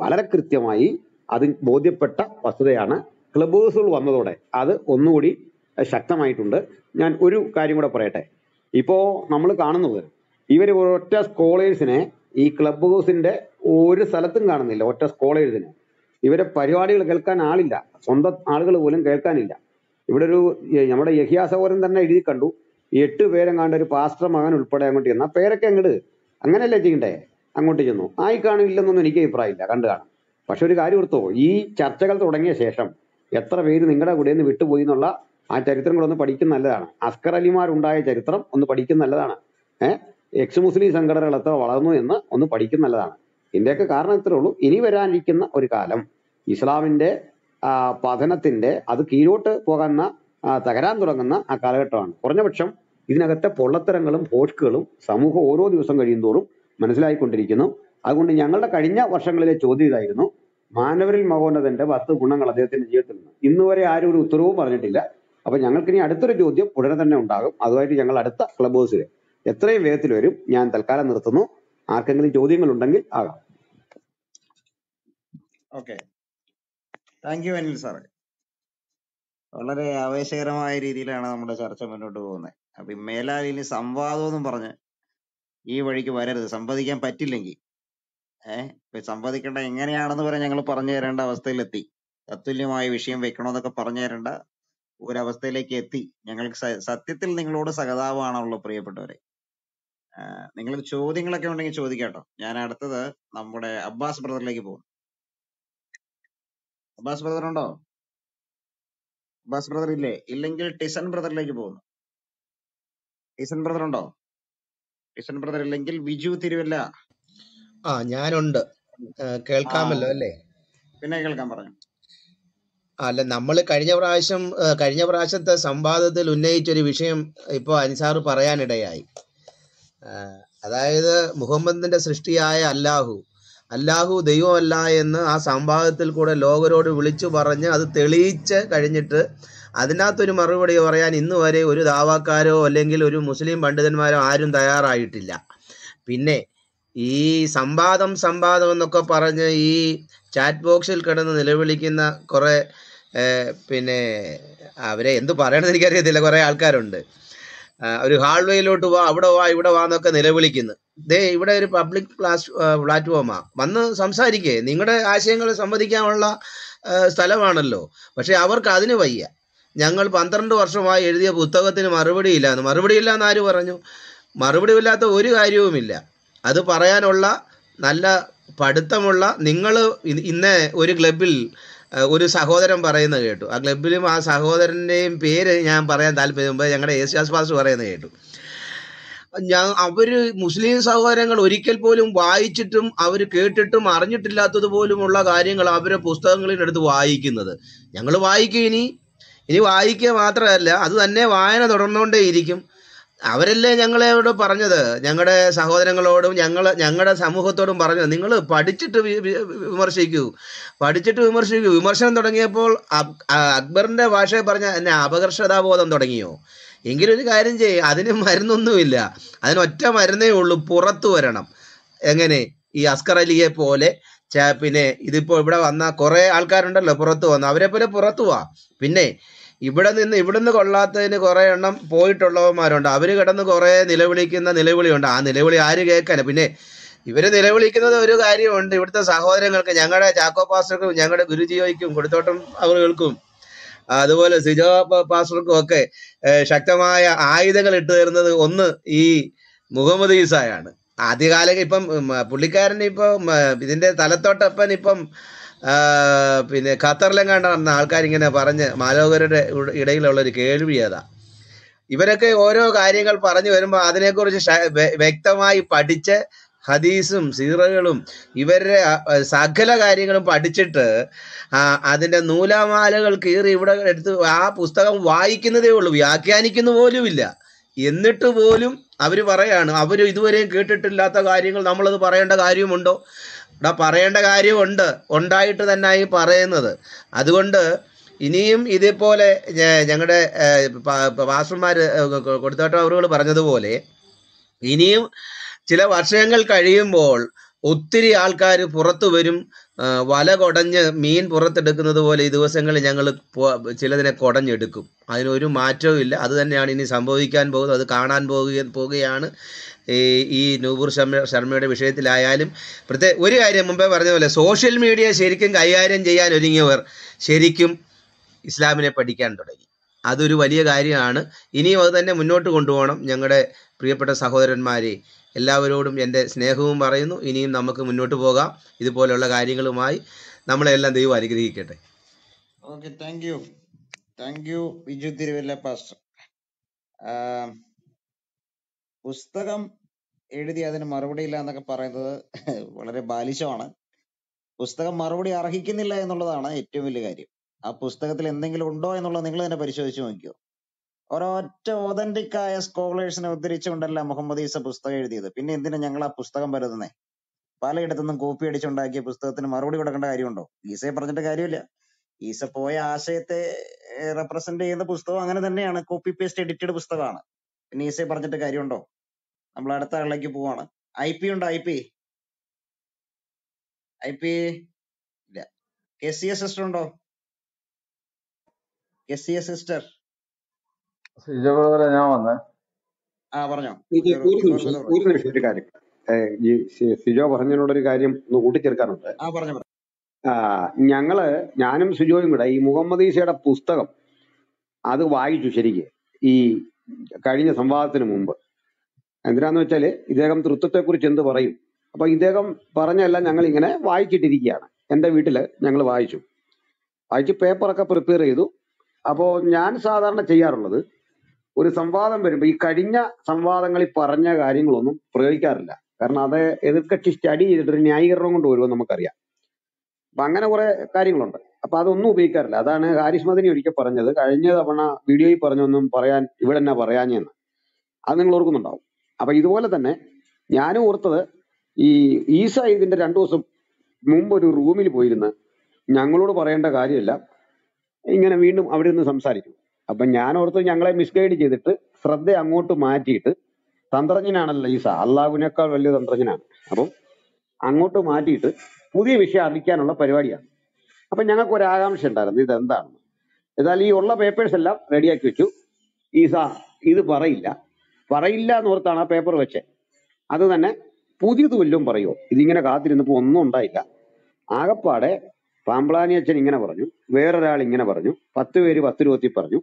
വളരെ കൃത്യമായി അത് ബോധ്യപ്പെട്ട വസ്തുതയാണ്. ക്ലബ് ഹൗസുകൾ വന്നതോടെ അത് ഒന്നുകൂടി ശക്തമായിട്ടുണ്ട്. ഞാൻ ഒരു കാര്യം കൂടെ പറയട്ടെ. ഇപ്പോൾ നമ്മൾ കാണുന്നത് ഇവർ ഒറ്റ സ്കോളേഴ്സിനെ ഈ ക്ലബ് ഹൗസിൻ്റെ ഒരു സ്ഥലത്തും കാണുന്നില്ല. ഒറ്റ സ്കോളേഴ്സിന് ഇവരെ പരിപാടികൾ കേൾക്കാൻ ആളില്ല, സ്വന്തം ആളുകൾ പോലും കേൾക്കാനില്ല. ഇവിടെ ഒരു നമ്മുടെ യഹിയാ സഹോദരൻ തന്നെ എഴുതി കണ്ടു, എട്ട് പേരെങ്ങാണ്ട് ഒരു പാസ്റ്റർ മകൻ ഉൾപ്പെടെ അങ്ങോട്ട് ചെന്ന പേരൊക്കെ അങ്ങോട്ട് അങ്ങനെയല്ലേ ചെയ്യണ്ടേ, അങ്ങോട്ട് ചെന്നു ആയി കാണില്ലെന്നൊന്നും എനിക്ക് അഭിപ്രായമില്ല, കണ്ടു കാണാം. പക്ഷെ ഒരു കാര്യം ഓർത്തോ, ഈ ചർച്ചകൾ തുടങ്ങിയ ശേഷം എത്ര പേര് നിങ്ങളുടെ കൂടെ നിന്ന് വിട്ടുപോയി എന്നുള്ള ആ ചരിത്രങ്ങളൊന്ന് പഠിക്കുന്ന നല്ലതാണ്. അസ്കർ അലിമാരുണ്ടായ ചരിത്രം ഒന്ന് പഠിക്കുന്ന നല്ലതാണ്. ഏഹ് എക്സ് മുസ്ലിം സംഘടനകൾ എത്ര വളർന്നു എന്ന് ഒന്ന് പഠിക്കുന്ന നല്ലതാണ്. ഇതിൻ്റെയൊക്കെ കാരണം ഇത്രേ ഉള്ളൂ, ഇനി വരാനിരിക്കുന്ന ഒരു കാലം ഇസ്ലാമിൻ്റെ പഠനത്തിൻ്റെ അത് കീഴോട്ട് പോകുന്ന തകരാൻ തുടങ്ങുന്ന ആ കാലഘട്ടമാണ്. കുറഞ്ഞപക്ഷം ഇതിനകത്തെ പൊള്ളത്തരങ്ങളും ഫോഷ്ക്കുകളും സമൂഹം ഓരോ ദിവസം കഴിയുന്തോറും മനസ്സിലായിക്കൊണ്ടിരിക്കുന്നു. അതുകൊണ്ട് ഞങ്ങളുടെ കഴിഞ്ഞ വർഷങ്ങളിലെ ചോദ്യം ഇതായിരുന്നു, മാനവരിൽ മഹോന്നതന്റെ പത്ത് ഗുണങ്ങൾ അദ്ദേഹത്തിന്റെ ജീവിതത്തിൽ നിന്ന് ഇന്നുവരെ ആരും ഒരു ഉത്തരവും പറഞ്ഞിട്ടില്ല. അപ്പൊ ഞങ്ങൾക്കിനി അടുത്തൊരു ചോദ്യം ഉടനെ തന്നെ ഉണ്ടാകും. അതുമായിട്ട് ഞങ്ങൾ അടുത്ത ക്ലബ് ഹൗസിൽ എത്രയും വേഗത്തിൽ വരും. ഞാൻ തൽക്കാലം നിർത്തുന്നു, ആർക്കെങ്കിലും ചോദ്യങ്ങൾ ഉണ്ടെങ്കിൽ ആകാം. ഓക്കെ, താങ്ക് യു അനിൽ സാറേ. വളരെ ആവേശകരമായ രീതിയിലാണ് നമ്മുടെ ചർച്ച മുന്നോട്ട് പോകുന്നത്. അപ്പൊ ഈ മേലാൽ ഇനി സംവാദം എന്നും പറഞ്ഞ് ഈ വഴിക്ക് വരരുത്. സംവദിക്കാൻ പറ്റില്ലെങ്കിൽ ഏഹ് ഇപ്പൊ സംവദിക്കേണ്ട എങ്ങനെയാണെന്ന് പറയാൻ ഞങ്ങൾ പറഞ്ഞു തരേണ്ട അവസ്ഥയിലെത്തി. തത്തുല്യമായ വിഷയം വെക്കണമെന്നൊക്കെ പറഞ്ഞു തരേണ്ട ഒരവസ്ഥയിലേക്ക് എത്തി. ഞങ്ങൾക്ക് സത്യത്തിൽ നിങ്ങളോട് സഹതാപമാണുള്ള പ്രിയപ്പെട്ടവരെ. നിങ്ങൾ ചോദ്യങ്ങളൊക്കെ ഉണ്ടെങ്കിൽ ചോദിക്കാട്ടോ. ഞാൻ അടുത്തത് നമ്മുടെ അബ്ബാസ് ബ്രദറിലേക്ക് പോകും. അബ്ബാസ് ബ്രദർ ഉണ്ടോ? അബ്ബാസ് ബ്രദർ ഇല്ലേ? ഇല്ലെങ്കിൽ ടിസ്സൺ ബ്രദറിലേക്ക് പോകുന്നു. ടിസ്സൺ ബ്രദർ ഉണ്ടോ? ടിസ്സൺ ബ്രദർ ഇല്ലെങ്കിൽ വിജു തിരുവല്ല. ആ ഞാനുണ്ട്, കേൾക്കാമല്ലോ അല്ലേ? പിന്നെ കേൾക്കാൻ പറഞ്ഞു. അല്ല, നമ്മൾ കഴിഞ്ഞ പ്രാവശ്യം കഴിഞ്ഞ പ്രാവശ്യത്തെ സംവാദത്തിൽ ഉന്നയിച്ചൊരു വിഷയം ഇപ്പോൾ അൻസാർ പറയാനിടയായി. അതായത് മുഹമ്മദിന്റെ സൃഷ്ടിയായ അല്ലാഹു അല്ലാഹു ദൈവമല്ല എന്ന് ആ സംവാദത്തിൽ കൂടെ ലോകരോട് വിളിച്ചു പറഞ്ഞ് അത് തെളിയിച്ച് കഴിഞ്ഞിട്ട് അതിനകത്തൊരു മറുപടി പറയാൻ ഇന്ന് വരെ ഒരു ദാവാക്കാരോ അല്ലെങ്കിൽ ഒരു മുസ്ലിം പണ്ഡിതന്മാരോ ആരും തയ്യാറായിട്ടില്ല. പിന്നെ ഈ സംവാദം സംവാദം എന്നൊക്കെ പറഞ്ഞ് ഈ ചാറ്റ് ബോക്സിൽ കിടന്ന് നിലവിളിക്കുന്ന കുറേ പിന്നെ അവരെ എന്ത് പറയണമെന്ന് എനിക്കറിയത്തില്ല, കുറേ ആൾക്കാരുണ്ട്. ഒരു ഹാൾവേയിലോട്ട് വാ, അവിടെ വാ, ഇവിടെ വാ എന്നൊക്കെ നിലവിളിക്കുന്നു. ദേ ഇവിടെ ഒരു പബ്ലിക് ക്ലാസ് പ്ലാറ്റ്ഫോമാണ്, വന്ന് സംസാരിക്കേ, നിങ്ങളുടെ ആശയങ്ങൾ സംവദിക്കാനുള്ള സ്ഥലമാണല്ലോ. പക്ഷെ അവർക്ക് അതിന് വയ്യ. ഞങ്ങൾ പന്ത്രണ്ട് വർഷമായി എഴുതിയ പുസ്തകത്തിന് മറുപടിയില്ലാന്ന് മറുപടിയില്ലാന്ന് ആര് പറഞ്ഞു? മറുപടിയില്ലാത്ത ഒരു കാര്യവുമില്ല. അത് പറയാനുള്ള നല്ല പഠിത്തമുള്ള നിങ്ങൾ ഇന്ന് ഒരു ക്ലബിൽ ഒരു സഹോദരൻ പറയുന്നത് കേട്ടു. ആ ക്ലബിലും ആ സഹോദരൻ്റെയും പേര് ഞാൻ പറയാൻ താല്പര്യം മുമ്പ് ഞങ്ങളുടെ യേശുദാസ് പാസ്റ്റർ പറയുന്നത് കേട്ടു. ഞാൻ അവർ മുസ്ലിം സഹോദരങ്ങൾ ഒരിക്കൽ പോലും വായിച്ചിട്ടും അവർ കേട്ടിട്ടും അറിഞ്ഞിട്ടില്ലാത്തതുപോലുമുള്ള കാര്യങ്ങൾ അവരെ പുസ്തകങ്ങളിലെടുത്ത് വായിക്കുന്നത്. ഞങ്ങൾ വായിക്കും, ഇനി ഇനി വായിക്കുക മാത്രമല്ല, അത് തന്നെ വായന തുടർന്നുകൊണ്ടേയിരിക്കും. അവരല്ലേ ഞങ്ങളോട് പറഞ്ഞത്, ഞങ്ങളുടെ സഹോദരങ്ങളോടും ഞങ്ങൾ ഞങ്ങളുടെ സമൂഹത്തോടും പറഞ്ഞത്, നിങ്ങൾ പഠിച്ചിട്ട് വിമർശിക്കൂ പഠിച്ചിട്ട് വിമർശിക്കൂ വിമർശനം തുടങ്ങിയപ്പോൾ അക്ബറിൻ്റെ ഭാഷയെ പറഞ്ഞ എന്നെ അപകർഷതാബോധം തുടങ്ങിയോ? എങ്കിലൊരു കാര്യം ചെയ്യും, അതിന് മരുന്നൊന്നുമില്ല. അതിനൊറ്റ മരുന്നേ ഉള്ളൂ, പുറത്തു വരണം. എങ്ങനെ? ഈ അസ്കർ അലിയെ പോലെ ചാ പിന്നെ ഇതിപ്പോൾ ഇവിടെ വന്ന കുറേ ആൾക്കാരുണ്ടല്ലോ, പുറത്തു വന്നു അവരെ പോലെ പുറത്തു വാ. പിന്നെ ഇവിടെ നിന്ന് ഇവിടുന്ന് കൊള്ളാത്തതിന് കുറേ എണ്ണം പോയിട്ടുള്ളവന്മാരുണ്ട്, അവർ കിടന്ന് കുറേ നിലവിളിക്കുന്ന നിലവിളിയുണ്ട്. ആ നിലവിളി ആര് കേൾക്കാനാണ്? പിന്നെ ഇവർ നിലവിളിക്കുന്നത് ഒരു കാര്യമുണ്ട്, ഇവിടുത്തെ സഹോദരങ്ങൾക്ക്, ഞങ്ങളുടെ ചാക്കോ പാസ്റ്റർക്കും ഞങ്ങളുടെ ഗുരുജിയോയ്ക്കും കൊടുത്തോട്ടം അവരുകൾക്കും അതുപോലെ സിജോ പാസ്റ്റർക്കും ഒക്കെ ശക്തമായ ആയുധങ്ങൾ ഇട്ടു തരുന്നത് ഒന്ന് ഈ മുഹമ്മദ് ഈസായാണ്. ആദ്യകാലം ഇപ്പം പുള്ളിക്കാരൻ ഇപ്പം ഇതിൻ്റെ തലത്തോട്ടപ്പൻ ഇപ്പം പിന്നെ ഖത്തറിലെങ്ങാണ്ട് നടന്ന ആൾക്കാരിങ്ങനെ പറഞ്ഞ് മാലോകരുടെ ഇടയിലുള്ളൊരു കേൾവി അതാ. ഇവരൊക്കെ ഓരോ കാര്യങ്ങൾ പറഞ്ഞു വരുമ്പോൾ അതിനെക്കുറിച്ച് വ്യക്തമായി പഠിച്ച് ഹദീസും സീറകളും ഇവരുടെ സകല കാര്യങ്ങളും പഠിച്ചിട്ട് അതിൻ്റെ നൂലാമാലകൾ കീറി ഇവിടെ എടുത്ത് ആ പുസ്തകം വായിക്കുന്നതേ ഉള്ളൂ, വ്യാഖ്യാനിക്കുന്ന പോലുമില്ല. എന്നിട്ട് പോലും അവർ പറയാണ്, അവർ ഇതുവരെയും കേട്ടിട്ടില്ലാത്ത കാര്യങ്ങൾ നമ്മളത് പറയേണ്ട കാര്യമുണ്ടോ? ഇവിടെ പറയേണ്ട കാര്യമുണ്ട്, ഉണ്ടായിട്ട് തന്നെ ഈ പറയുന്നത്. അതുകൊണ്ട് ഇനിയും ഇതേപോലെ ഞങ്ങളുടെ പാസ്റ്റർമാർ കൊടുത്തോട്ടവറുകൾ പറഞ്ഞതുപോലെ ഇനിയും ചില വർഷങ്ങൾ കഴിയുമ്പോൾ ഒത്തിരി ആൾക്കാർ പുറത്തു വരും, വല കുടഞ്ഞ് മീൻ പുറത്തെടുക്കുന്നത് പോലെ ഈ ദിവസങ്ങളിൽ ഞങ്ങൾ ചിലതിനെ കുടഞ്ഞെടുക്കും. അതിനൊരു മാറ്റവും ഇല്ല. അത് തന്നെയാണ് ഇനി സംഭവിക്കാൻ പോകുന്നത്. അത് കാണാൻ പോകുക പോകുകയാണ് ഈ നൂപൂർ ശർമ്മ ശർമ്മയുടെ വിഷയത്തിലായാലും. പ്രത്യേക ഒരു കാര്യം മുമ്പേ പറഞ്ഞ പോലെ സോഷ്യൽ മീഡിയ ശരിക്കും കൈകാര്യം ചെയ്യാൻ ഒരുങ്ങിയവർ ശരിക്കും ഇസ്ലാമിനെ പഠിക്കാൻ തുടങ്ങി. അതൊരു വലിയ കാര്യമാണ്. ഇനിയും അത് തന്നെ മുന്നോട്ട് കൊണ്ടുപോകണം. ഞങ്ങളുടെ പ്രിയപ്പെട്ട സഹോദരന്മാരെ, എല്ലാവരോടും എൻ്റെ സ്നേഹവും പറയുന്നു. ഇനിയും നമുക്ക് മുന്നോട്ട് പോകാം ഇതുപോലെയുള്ള കാര്യങ്ങളുമായി. നമ്മളെല്ലാം ദൈവം അനുഗ്രഹിക്കട്ടെ. Okay, thank you thank you വിജു Thiruvalla pastor. പുസ്തകം എഴുതി അതിന് മറുപടി ഇല്ല എന്നൊക്കെ പറയുന്നത് വളരെ ബാലിശമാണ്. പുസ്തകം മറുപടി അർഹിക്കുന്നില്ല എന്നുള്ളതാണ് ഏറ്റവും വലിയ കാര്യം. ആ പുസ്തകത്തിൽ എന്തെങ്കിലും ഉണ്ടോ എന്നുള്ളത് നിങ്ങൾ തന്നെ പരിശോധിച്ച് നോക്കിയോ. ഒരൊറ്റ ഓതന്റിക് ആയ സ്കോളേഴ്സിനെ ഉദ്ധരിച്ചുകൊണ്ടല്ല മുഹമ്മദ് ഈസ പുസ്തകം എഴുതിയത്. പിന്നെ എന്തിനാ ഞങ്ങൾ ആ പുസ്തകം പരതുന്നേ? പലയിടത്തുനിന്നും കോപ്പി അടിച്ചുണ്ടാക്കിയ പുസ്തകത്തിന് മറുപടി കൊടുക്കേണ്ട കാര്യമുണ്ടോ? ഈസയെ പറഞ്ഞിട്ട് കാര്യമില്ല. ഈസ പോയ ആശയത്തെ റെപ്രസെന്റ് ചെയ്യുന്ന പുസ്തകം അങ്ങനെ തന്നെയാണ്, കോപ്പി പേസ്റ്റ് എഡിറ്റഡ് പുസ്തകമാണ്. പിന്നെ ഈസയെ പറഞ്ഞിട്ട് കാര്യമുണ്ടോ? നമ്മൾ അടുത്ത ആളിലേക്ക് പോവാണ്. ഐ പി ഉണ്ടോ? ഐ പി ഐ പി ഇല്ല. കെ സി എ സിസ്റ്റർ ഉണ്ടോ? കെ സി എ സിസ്റ്റർ ഞാൻ വന്നേ. ഒരു നിമിഷം, ഒരു കാര്യം സിജോ പറഞ്ഞതിനോടൊരു കാര്യം ഒന്ന് കൂട്ടിച്ചേർക്കാനുണ്ട്. ആ ഞങ്ങള് ഞാനും സിജോയും കൂടെ ഈ മുഹമ്മദ് ഈസയുടെ പുസ്തകം അത് വായിച്ചു ശരിക്ക് ഈ കഴിഞ്ഞ സംവാദത്തിന് മുമ്പ്. എന്തിനാന്ന് വെച്ചാല് ഇദ്ദേഹം തൃത്വത്തെക്കുറിച്ച് എന്ത് പറയും, അപ്പൊ ഇദ്ദേഹം പറഞ്ഞെല്ലാം ഞങ്ങൾ ഇങ്ങനെ വായിച്ചിട്ടിരിക്കുകയാണ്. എൻ്റെ വീട്ടില് ഞങ്ങൾ വായിച്ചു വായിച്ച് പേപ്പറൊക്കെ പ്രിപ്പയർ ചെയ്തു. അപ്പോ ഞാൻ സാധാരണ ചെയ്യാറുള്ളത്, ഒരു സംവാദം വരുമ്പോൾ ഈ കഴിഞ്ഞ സംവാദങ്ങളിൽ പറഞ്ഞ കാര്യങ്ങളൊന്നും പ്രയോഗിക്കാറില്ല. കാരണം അത് എതിർക്കക്ഷി സ്റ്റഡി ചെയ്തിട്ട് ഒരു ന്യായീകരണം കൊണ്ട് വരുമെന്ന് നമുക്കറിയാം. അപ്പൊ അങ്ങനെ കുറെ കാര്യങ്ങളുണ്ട്. അപ്പൊ അതൊന്നും ഉപയോഗിക്കാറില്ല. അതാണ് ഹാരിസ് മദനി ഒരിക്കൽ പറഞ്ഞത്, കഴിഞ്ഞ തവണ വീഡിയോയിൽ പറഞ്ഞൊന്നും പറയാൻ ഇവിടെ തന്നെ പറയാഞ്ഞെന്ന്. അത് നിങ്ങൾ ഓർക്കുന്നുണ്ടാവും. അപ്പൊ ഇതുപോലെ തന്നെ ഞാനും ഓർത്തത്, ഈ ഈസ ഇതിന്റെ രണ്ടു ദിവസം മുമ്പ് ഒരു റൂമിൽ പോയിരുന്ന് ഞങ്ങളോട് പറയേണ്ട കാര്യമില്ല ഇങ്ങനെ വീണ്ടും അവിടെ നിന്ന് സംസാരിക്കും. അപ്പൊ ഞാൻ ഓർത്ത് ഞങ്ങളെ മിസ്ഗൈഡ് ചെയ്തിട്ട് ശ്രദ്ധ അങ്ങോട്ട് മാറ്റിയിട്ട്, തന്ത്രജ്ഞനാണല്ലോ ഈസ, അള്ളാഹുവിനേക്കാൾ വലിയ തന്ത്രജ്ഞനാണ്, അപ്പം അങ്ങോട്ട് മാറ്റിയിട്ട് പുതിയ വിഷയം അറിയിക്കാനുള്ള പരിപാടിയാണ്. അപ്പൊ ഞങ്ങൾക്ക് ഒരു ആകാംക്ഷ ഉണ്ടായിരുന്നു ഇതെന്താണെന്ന്. ഏതായാലും ഈ ഉള്ള പേപ്പേഴ്സ് എല്ലാം റെഡിയാക്കി വെച്ചു. ഈസ ഇത് പറയില്ല പറയില്ല എന്നോർത്താണ് ആ പേപ്പർ വെച്ചേ. അത് തന്നെ പുതിയത് വല്ലതും പറയുമോ? ഇതിങ്ങനെ കാത്തിരുന്നപ്പോൾ ഒന്നും ഉണ്ടായില്ല. ആകപ്പാടെ പാമ്പ്ലാനി അച്ഛൻ ഇങ്ങനെ പറഞ്ഞു, വേറൊരാൾ ഇങ്ങനെ പറഞ്ഞു, പത്ത് പേര് പത്ത് രൂപത്തി പറഞ്ഞു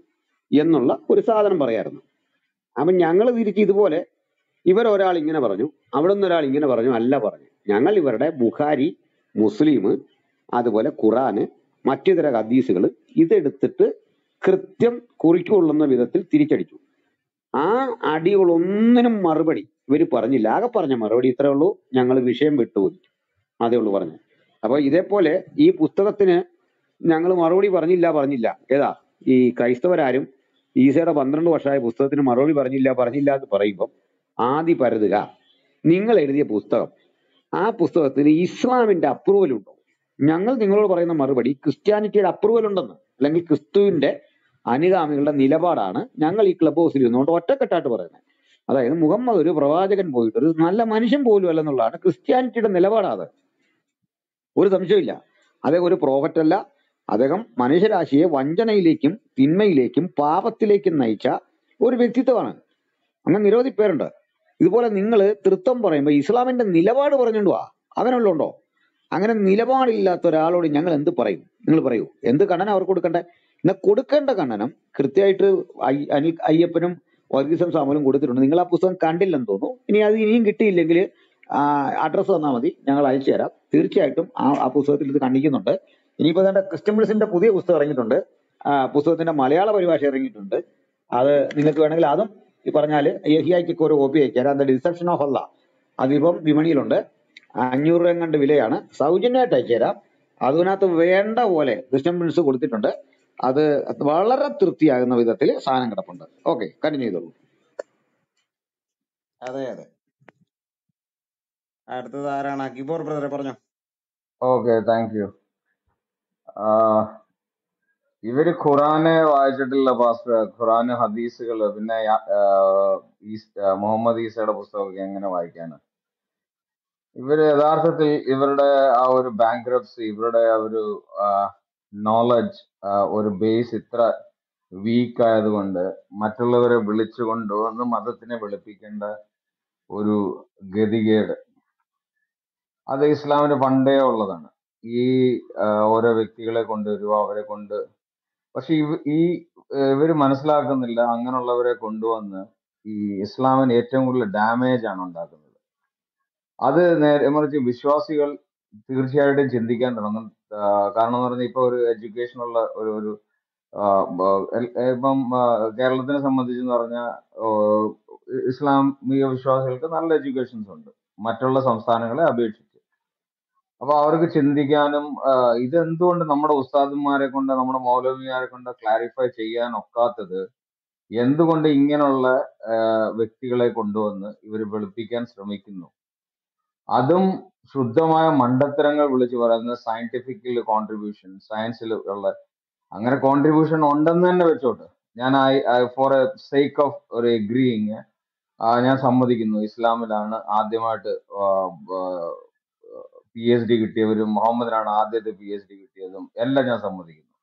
എന്നുള്ള ഒരു സാധനം പറയായിരുന്നു. അപ്പം ഞങ്ങൾ തിരിച്ച് ഇതുപോലെ ഇവരൊരാൾ ഇങ്ങനെ പറഞ്ഞു, അവിടെ നിന്നൊരാൾ ഇങ്ങനെ പറഞ്ഞു, അല്ല പറഞ്ഞു. ഞങ്ങൾ ഇവരുടെ ബുഖാരി, മുസ്ലിം, അതുപോലെ ഖുറാന്, മറ്റു ചില ഹദീസുകൾ ഇതെടുത്തിട്ട് കൃത്യം കുറിക്കൊള്ളുന്ന വിധത്തിൽ തിരിച്ചടിച്ചു. ആ അടികളൊന്നിനും മറുപടി ഇവർ പറഞ്ഞില്ല. ആകെ പറഞ്ഞ മറുപടി ഇത്രേ ഉള്ളൂ, ഞങ്ങൾ വിഷയം വിട്ടുപോയി, അതേ ഉള്ളൂ പറഞ്ഞു. അപ്പൊ ഇതേപോലെ ഈ പുസ്തകത്തിന് ഞങ്ങൾ മറുപടി പറഞ്ഞില്ല പറഞ്ഞില്ല ഏതാ ഈ ക്രൈസ്തവരാരും ഈസയുടെ പന്ത്രണ്ട് വർഷമായ പുസ്തകത്തിന് മറുപടി പറഞ്ഞില്ല പറഞ്ഞില്ല എന്ന് പറയുമ്പോൾ ആദ്യ പരതുക, നിങ്ങൾ എഴുതിയ പുസ്തകം ആ പുസ്തകത്തിന് ഇസ്ലാമിന്റെ അപ്രൂവൽ ഉണ്ടോ? ഞങ്ങൾ നിങ്ങളോട് പറയുന്ന മറുപടി ക്രിസ്ത്യാനിറ്റിയുടെ അപ്രൂവൽ ഉണ്ടെന്ന്, അല്ലെങ്കിൽ ക്രിസ്തുവിന്റെ അനുഗാമികളുടെ നിലപാടാണ് ഞങ്ങൾ ഈ ക്ലബ് ഹൗസിൽ ഇരുന്നുകൊണ്ട് ഒറ്റക്കെട്ടായിട്ട് പറയുന്നത്. അതായത് മുഹമ്മദ് ഒരു പ്രവാചകൻ പോയിട്ട് ഒരു നല്ല മനുഷ്യൻ പോലും അല്ലെന്നുള്ളതാണ് ക്രിസ്ത്യാനിറ്റിയുടെ നിലപാടാണ്. ഒരു സംശയമില്ല. അദ്ദേഹം ഒരു പ്രോഫറ്റ് അല്ല. അദ്ദേഹം മനുഷ്യരാശിയെ വഞ്ചനയിലേക്കും തിന്മയിലേക്കും പാപത്തിലേക്കും നയിച്ച ഒരു വ്യക്തിത്വമാണ്. അങ്ങനെ നിരവധി പേരുണ്ട്. ഇതുപോലെ നിങ്ങൾ തൃത്വം പറയുമ്പോൾ ഇസ്ലാമിന്റെ നിലപാട് പറഞ്ഞുകൊണ്ടുവാ, അങ്ങനെയുള്ളതുണ്ടോ? അങ്ങനെ നിലപാടില്ലാത്ത ഒരാളോട് ഞങ്ങൾ എന്ത് പറയും? നിങ്ങൾ പറയൂ, എന്ത് കണ്ണനം അവർക്ക് കൊടുക്കണ്ടേ? എന്നാൽ കൊടുക്കേണ്ട കണ്ണനം കൃത്യമായിട്ട് അനിൽ അയ്യപ്പനും വർഗീസം സാമൂലും കൊടുത്തിട്ടുണ്ട്. നിങ്ങൾ ആ പുസ്തകം കണ്ടില്ലെന്ന് തോന്നുന്നു. ഇനി അത് ഇനിയും കിട്ടിയില്ലെങ്കിൽ ആ അഡ്രസ്സ് തന്നാൽ മതി, ഞങ്ങൾ അയച്ചു തരാം. തീർച്ചയായിട്ടും ആ ആ പുസ്തകത്തിൽ ഇത് കണ്ടിക്കുന്നുണ്ട്. ഇനിയിപ്പോൾ അതിൻ്റെ ക്രിസ്ത്യൻസിന്റെ പുതിയ പുസ്തകം ഇറങ്ങിയിട്ടുണ്ട്, പുസ്തകത്തിന്റെ മലയാള പരിഭാഷ ഇറങ്ങിയിട്ടുണ്ട്. അത് നിങ്ങൾക്ക് വേണമെങ്കിൽ അതും ഈ പറഞ്ഞാൽ യഹിയായിക്കൊക്കെ ഒരു കോപ്പി അയച്ചു തരാം. ഡിസെപ്ഷൻ ഓഫ് അല്ലാ അതിപ്പം വിപണിയിലുണ്ട്. അഞ്ഞൂറ് രൂപ കണ്ട് വിലയാണ്. സൗജന്യമായിട്ട് അയച്ചു തരാം. അതിനകത്ത് വേണ്ട പോലെ ക്രിസ്ത്യൻ പ്രിൻസ് കൊടുത്തിട്ടുണ്ട്. അത് വളരെ തൃപ്തിയാകുന്ന വിധത്തിൽ സാധനം കിടപ്പുണ്ട്. ഓക്കെ, കണ്ടിന്യൂ ചെയ്തോളൂ. അതെ അതെ. അടുത്തത് ആരാണ്? ഗിബോർ ബ്രദറെ പറഞ്ഞോ. Okay, thank you. ഇവര് ഖുറാനെ വായിച്ചിട്ടില്ല പാസ്റ്റർ, ഖുറാന് ഹദീസുകൾ, പിന്നെ മുഹമ്മദ് ഈസയുടെ പുസ്തകമൊക്കെ എങ്ങനെ വായിക്കാന്? ഇവര് യഥാർത്ഥത്തിൽ ഇവരുടെ ആ ഒരു ബാങ്ക്രപ്സി, ഇവരുടെ ആ ഒരു നോളജ്, ഒരു ബേസ് ഇത്ര വീക്ക് ആയതുകൊണ്ട് മറ്റുള്ളവരെ വിളിച്ചു കൊണ്ടുവന്ന് മതത്തിനെ വെളുപ്പിക്കേണ്ട ഒരു ഗതികേട് അത് ഇസ്ലാമിന് പണ്ടേ ഉള്ളതാണ്. ഈ ഓരോ വ്യക്തികളെ കൊണ്ടുവരുക, അവരെ കൊണ്ട്, പക്ഷെ ഇവ ഈ ഇവർ മനസ്സിലാക്കുന്നില്ല അങ്ങനെയുള്ളവരെ കൊണ്ടുവന്ന് ഈ ഇസ്ലാമിന് ഏറ്റവും കൂടുതൽ ഡാമേജ് ആണ് ഉണ്ടാക്കുന്നത്. അത് നേരെ മറിച്ച് വിശ്വാസികൾ തീർച്ചയായിട്ടും ചിന്തിക്കാൻ തുടങ്ങും. കാരണം എന്ന് പറഞ്ഞാൽ ഇപ്പൊ ഒരു എഡ്യൂക്കേഷനുള്ള ഒരു ഒരു ഇപ്പം കേരളത്തിനെ സംബന്ധിച്ചെന്ന് പറഞ്ഞാൽ ഇസ്ലാമിക വിശ്വാസികൾക്ക് നല്ല എഡ്യൂക്കേഷൻസ് ഉണ്ട് മറ്റുള്ള സംസ്ഥാനങ്ങളെ അപേക്ഷിച്ച്. അപ്പൊ അവർക്ക് ചിന്തിക്കാനും ഇതെന്തുകൊണ്ട് നമ്മുടെ ഉസ്താദന്മാരെ കൊണ്ട്, നമ്മുടെ മൗലവിമാരെ കൊണ്ട് ക്ലാരിഫൈ ചെയ്യാനൊക്കാത്തത്, എന്തുകൊണ്ട് ഇങ്ങനെയുള്ള വ്യക്തികളെ കൊണ്ടുവന്ന് ഇവർ വെളുപ്പിക്കാൻ ശ്രമിക്കുന്നു? അതും ശുദ്ധമായ മണ്ടത്തരങ്ങൾ വിളിച്ചു പറയുന്ന സയന്റിഫിക്കൽ കോൺട്രിബ്യൂഷൻ, സയൻസിൽ ഉള്ള അങ്ങനെ കോൺട്രിബ്യൂഷൻ ഉണ്ടെന്ന് തന്നെ വെച്ചോട്ട്. ഞാൻ I for a sake of ഒരു എഗ്രീയിങ് ഞാൻ സമ്മതിക്കുന്നു, ഇസ്ലാമിലാണ് ആദ്യമായിട്ട് പി എച്ച് ഡി കിട്ടിയവരും മുഹമ്മദിനാണ് ആദ്യത്തെ പി എച്ച് ഡി കിട്ടിയതും എല്ലാം ഞാൻ സമ്മതിക്കുന്നു.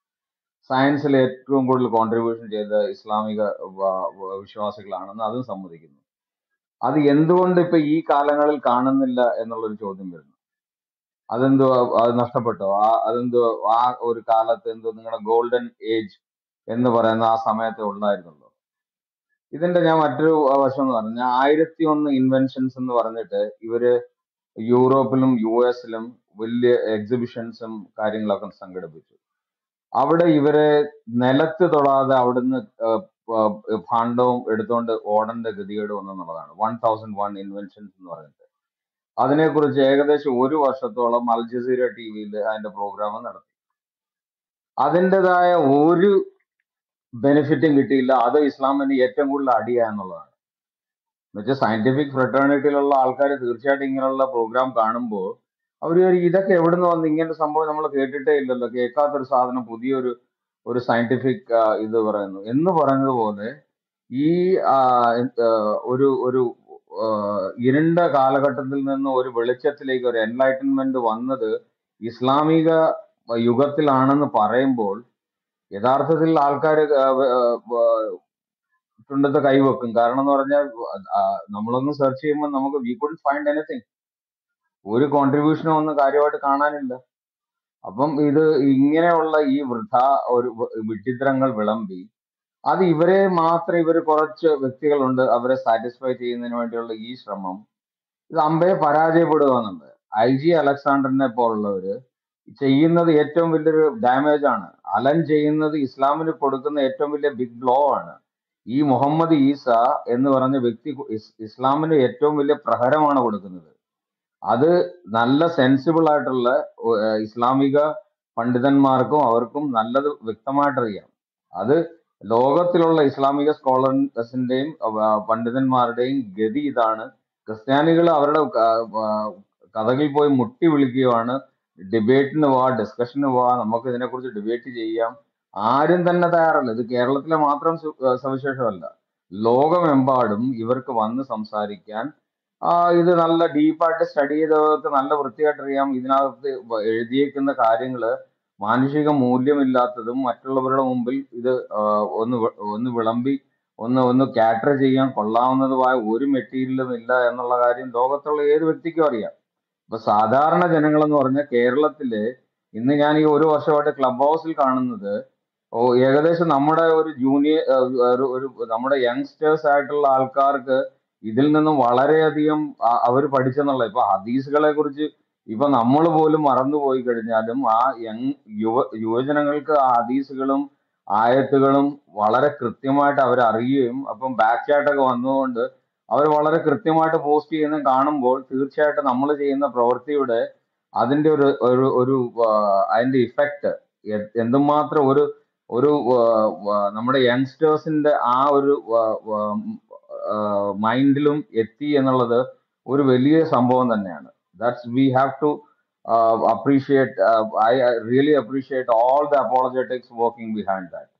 സയൻസിൽ ഏറ്റവും കൂടുതൽ കോൺട്രിബ്യൂഷൻ ചെയ്ത ഇസ്ലാമിക വിശ്വാസികളാണെന്ന് അതും സമ്മതിക്കുന്നു. അത് എന്തുകൊണ്ട് ഇപ്പൊ ഈ കാലങ്ങളിൽ കാണുന്നില്ല എന്നുള്ളൊരു ചോദ്യം വരുന്നു. അതെന്തോ അത് നഷ്ടപ്പെട്ടോ? ആ അതെന്തോ ആ ഒരു കാലത്ത് എന്തോ നിങ്ങളുടെ ഗോൾഡൻ ഏജ് എന്ന് പറയുന്ന ആ സമയത്ത് ഉണ്ടായിരുന്നുള്ളൂ. ഇതിന്റെ ഞാൻ മറ്റൊരു വശം എന്ന് പറഞ്ഞാൽ ആയിരത്തി ഒന്ന് ഇൻവെൻഷൻസ് എന്ന് പറഞ്ഞിട്ട് ഇവര് യൂറോപ്പിലും യു എസിലും വലിയ എക്സിബിഷൻസും കാര്യങ്ങളൊക്കെ സംഘടിപ്പിച്ചു. അവിടെ ഇവരെ നിലത്ത് തൊടാതെ അവിടുന്ന് ഭാണ്ഡവും എടുത്തുകൊണ്ട് ഓടേണ്ട ഗതികേട് വന്നെന്നുള്ളതാണ് വൺ തൗസൻഡ് വൺ ഇൻവെൻഷൻസ് എന്ന് പറഞ്ഞിട്ട്. അതിനെക്കുറിച്ച് ഏകദേശം ഒരു വർഷത്തോളം അൽ ജസീറ ടി വിയിൽ അതിന്റെ പ്രോഗ്രാം നടത്തി. അതിൻ്റെതായ ഒരു ബെനിഫിറ്റും കിട്ടിയില്ല. അത് ഇസ്ലാമിന് ഏറ്റവും കൂടുതൽ അടിയാന്നുള്ളതാണ്. എന്നുവെച്ചാൽ സയന്റിഫിക് ഫ്രട്ടേണിറ്റിയിലുള്ള ആൾക്കാർ തീർച്ചയായിട്ടും ഇങ്ങനെയുള്ള പ്രോഗ്രാം കാണുമ്പോൾ അവർ ഇതൊക്കെ എവിടുന്ന് വന്ന് ഇങ്ങനത്തെ സംഭവം നമ്മൾ കേട്ടിട്ടേ ഇല്ലല്ലോ, കേൾക്കാത്തൊരു സാധനം പുതിയൊരു ഒരു സയന്റിഫിക് ഇത് പറയുന്നു എന്ന് പറഞ്ഞതുപോലെ ഈ ഒരു ഒരു ഇരുണ്ട കാലഘട്ടത്തിൽ നിന്ന് ഒരു വെളിച്ചത്തിലേക്ക് ഒരു എൻലൈറ്റൻമെന്റ് വന്നത് ഇസ്ലാമിക യുഗത്തിലാണെന്ന് പറയുമ്പോൾ യഥാർത്ഥത്തിൽ ആൾക്കാർ ചുണ്ടത്ത് കൈവെക്കും. കാരണം എന്ന് പറഞ്ഞാൽ നമ്മളൊന്ന് സെർച്ച് ചെയ്യുമ്പോൾ നമുക്ക് വി കുഡ് ഫൈൻഡ് എനിത്തിങ്, ഒരു കോൺട്രിബ്യൂഷനോ ഒന്നും കാര്യമായിട്ട് കാണാനില്ല. അപ്പം ഇത് ഇങ്ങനെയുള്ള ഈ വൃഥ ഒരു വിചിത്രങ്ങൾ വിളമ്പി അത് ഇവരെ മാത്രം, ഇവർ കുറച്ച് വ്യക്തികളുണ്ട് അവരെ സാറ്റിസ്ഫൈ ചെയ്യുന്നതിന് വേണ്ടിയുള്ള ഈ ശ്രമം ഇത് അമ്പയെ പരാജയപ്പെടുക എന്നുണ്ട്. ഐ ജി അലക്സാണ്ടറിനെ പോലുള്ളവര് ചെയ്യുന്നത് ഏറ്റവും വലിയൊരു ഡാമേജ് ആണ്. അലൻ ചെയ്യുന്നത് ഇസ്ലാമിന് കൊടുക്കുന്ന ഏറ്റവും വലിയ ബിഗ് ബ്ലോ ആണ്. ഈ മുഹമ്മദ് ഈസ എന്ന് പറഞ്ഞ വ്യക്തി ഇസ്ലാമിന് ഏറ്റവും വലിയ പ്രഹരമാണ് കൊടുക്കുന്നത്. അത് നല്ല സെൻസിബിൾ ആയിട്ടുള്ള ഇസ്ലാമിക പണ്ഡിതന്മാർക്കും അവർക്കും നല്ലത് വ്യക്തമായിട്ടറിയാം. അത് ലോകത്തിലുള്ള ഇസ്ലാമിക സ്കോളേഴ്സിന്റെയും പണ്ഡിതന്മാരുടെയും ഗതി ഇതാണ്. ക്രിസ്ത്യാനികൾ അവരുടെ കഥകളിൽ പോയി മുട്ടി വിളിക്കുകയാണ്, ഡിബേറ്റിന് പോവാ, ഡിസ്കഷന് പോവാ, നമുക്ക് ഇതിനെക്കുറിച്ച് ഡിബേറ്റ് ചെയ്യാം. ആരും തന്നെ തയ്യാറല്ല. ഇത് കേരളത്തിലെ മാത്രം സവിശേഷമല്ല, ലോകമെമ്പാടും ഇവർക്ക് വന്ന് സംസാരിക്കാൻ ഇത് നല്ല ഡീപ്പായിട്ട് സ്റ്റഡി ചെയ്തവർക്ക് നല്ല വൃത്തിയായിട്ടറിയാം. ഇതിനകത്ത് എഴുതിയേക്കുന്ന കാര്യങ്ങള് മാനുഷിക മൂല്യമില്ലാത്തതും മറ്റുള്ളവരുടെ മുമ്പിൽ ഇത് ഒന്ന് ഒന്ന് വിളമ്പി ഒന്ന് ഒന്ന് കാറ്റർ ചെയ്യാൻ കൊള്ളാവുന്നതുമായ ഒരു മെറ്റീരിയലും ഇല്ല എന്നുള്ള കാര്യം ലോകത്തുള്ള ഏത് വ്യക്തിക്കും അറിയാം. ഇപ്പൊ സാധാരണ ജനങ്ങളെന്ന് പറഞ്ഞാൽ കേരളത്തില് ഇന്ന് ഞാൻ ഈ ഒരു വർഷമായിട്ട് ക്ലബ് ഹൗസിൽ കാണുന്നത് ഓ ഏകദേശം നമ്മുടെ ഒരു ജൂനിയർ ഒരു നമ്മുടെ യങ്സ്റ്റേഴ്സ് ആയിട്ടുള്ള ആൾക്കാർക്ക് ഇതിൽ നിന്നും വളരെയധികം അവർ പഠിച്ചെന്നുള്ള ഇപ്പൊ ഹദീസുകളെ കുറിച്ച് ഇപ്പൊ നമ്മൾ പോലും മറന്നുപോയി കഴിഞ്ഞാലും ആ യങ് യുവ യുവജനങ്ങൾക്ക് ആ ഹദീസുകളും ആയത്തുകളും വളരെ കൃത്യമായിട്ട് അവർ അറിയുകയും അപ്പം ബാക്ക് ചാട്ടൊക്കെ വന്നതുകൊണ്ട് അവർ വളരെ കൃത്യമായിട്ട് പോസ്റ്റ് ചെയ്യുന്ന കാണുമ്പോൾ തീർച്ചയായിട്ടും നമ്മൾ ചെയ്യുന്ന പ്രവൃത്തിയുടെ അതിന്റെ ഒരു ഒരു ഒരു അതിന്റെ ഇഫക്റ്റ് എന്തുമാത്രം ഒരു ഒരു നമ്മുടെ യങ്സ്റ്റേഴ്സിന്റെ ആ ഒരു മൈൻഡിലും എത്തി എന്നുള്ളത് ഒരു വലിയ സംഭവം തന്നെയാണ്. That's we have to appreciate. I really appreciate all the apologetics working behind that.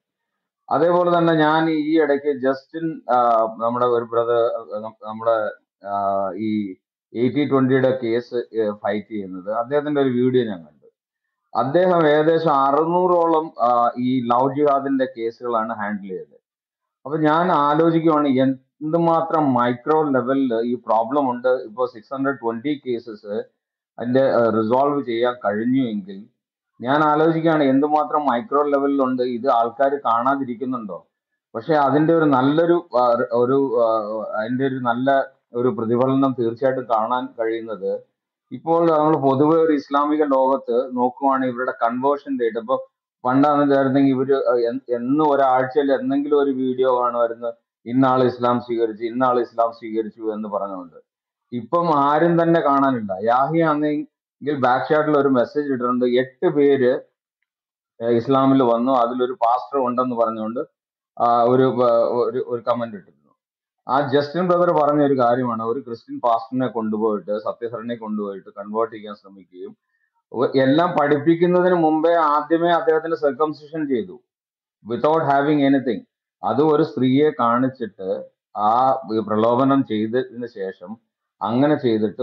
അതേപോലെ തന്നെ ഞാൻ ഈ ഇടയ്ക്ക് ജസ്റ്റിൻ, നമ്മുടെ ഒരു ബ്രദർ, നമ്മുടെ ഈ എയ്റ്റി ട്വന്റിയുടെ കേസ് ഫൈറ്റ് ചെയ്യുന്നത്, അദ്ദേഹത്തിന്റെ ഒരു വീഡിയോ ഞാൻ കണ്ടു. അദ്ദേഹം ഏകദേശം അറുന്നൂറോളം ഈ ലവ് ജിഹാദിന്റെ കേസുകളാണ് ഹാൻഡിൽ ചെയ്തത്. അപ്പൊ ഞാൻ ആലോചിക്കുവാണ് എന്തുമാത്രം മൈക്രോ ലെവലിൽ ഈ പ്രോബ്ലം ഉണ്ട്. ഇപ്പോൾ സിക്സ് ഹൺഡ്രഡ് ട്വന്റി കേസസ് അതിന്റെ റിസോൾവ് ചെയ്യാൻ കഴിഞ്ഞു എങ്കിൽ ഞാൻ ആലോചിക്കുകയാണ് എന്തുമാത്രം മൈക്രോ ലെവലിലുണ്ട്. ഇത് ആൾക്കാർ കാണാതിരിക്കുന്നുണ്ടോ? പക്ഷെ അതിന്റെ ഒരു നല്ലൊരു ഒരു അതിന്റെ ഒരു നല്ല ഒരു പ്രതിഫലനം തീർച്ചയായിട്ടും കാണാൻ കഴിയുന്നത് ഇപ്പോൾ നമ്മൾ പൊതുവെ ഒരു ഇസ്ലാമിക ലോകത്ത് നോക്കുവാണെങ്കിൽ ഇവരുടെ കൺവേർഷൻ റേറ്റ്. ഇപ്പൊ പണ്ടാന്ന് ചേർന്നെങ്കിൽ ഇവര് എന്ന് ഒരാഴ്ചയിൽ എന്തെങ്കിലും ഒരു വീഡിയോ കാണുമായിരുന്നു, ഇന്നാൾ ഇസ്ലാം സ്വീകരിച്ചു, ഇന്നാൾ ഇസ്ലാം സ്വീകരിച്ചു എന്ന് പറഞ്ഞുകൊണ്ട്. ഇപ്പം ആരും തന്നെ കാണാനില്ല. യാഹി ആണെങ്കിൽ ബാക്ക് ഷാട്ടിൽ ഒരു മെസ്സേജ് ഇട്ടിട്ടുണ്ട്, എട്ട് പേര് ഇസ്ലാമിൽ വന്നു, അതിലൊരു പാസ്റ്റർ ഉണ്ടെന്ന് പറഞ്ഞുകൊണ്ട് ഒരു ഒരു കമന്റ് ഇട്ടിരുന്നു. ആ ജസ്റ്റിൻ ബ്രദർ പറഞ്ഞ ഒരു കാര്യമാണ്, ഒരു ക്രിസ്ത്യൻ പാസ്റ്ററിനെ കൊണ്ടുപോയിട്ട് സത്യസരനെ കൊണ്ടുപോയിട്ട് കൺവേർട്ട് ചെയ്യാൻ ശ്രമിക്കുകയും എല്ലാം പഠിപ്പിക്കുന്നതിന് മുമ്പേ ആദ്യമേ അദ്ദേഹത്തിന് സർക്കംസിഷൻ ചെയ്തു വിതൗട്ട് ഹാവിങ് എനിത്തിങ്. അത് ഒരു സ്ത്രീയെ കാണിച്ചിട്ട് ആ പ്രലോഭനം ചെയ്തതിന് ശേഷം അങ്ങനെ ചെയ്തിട്ട്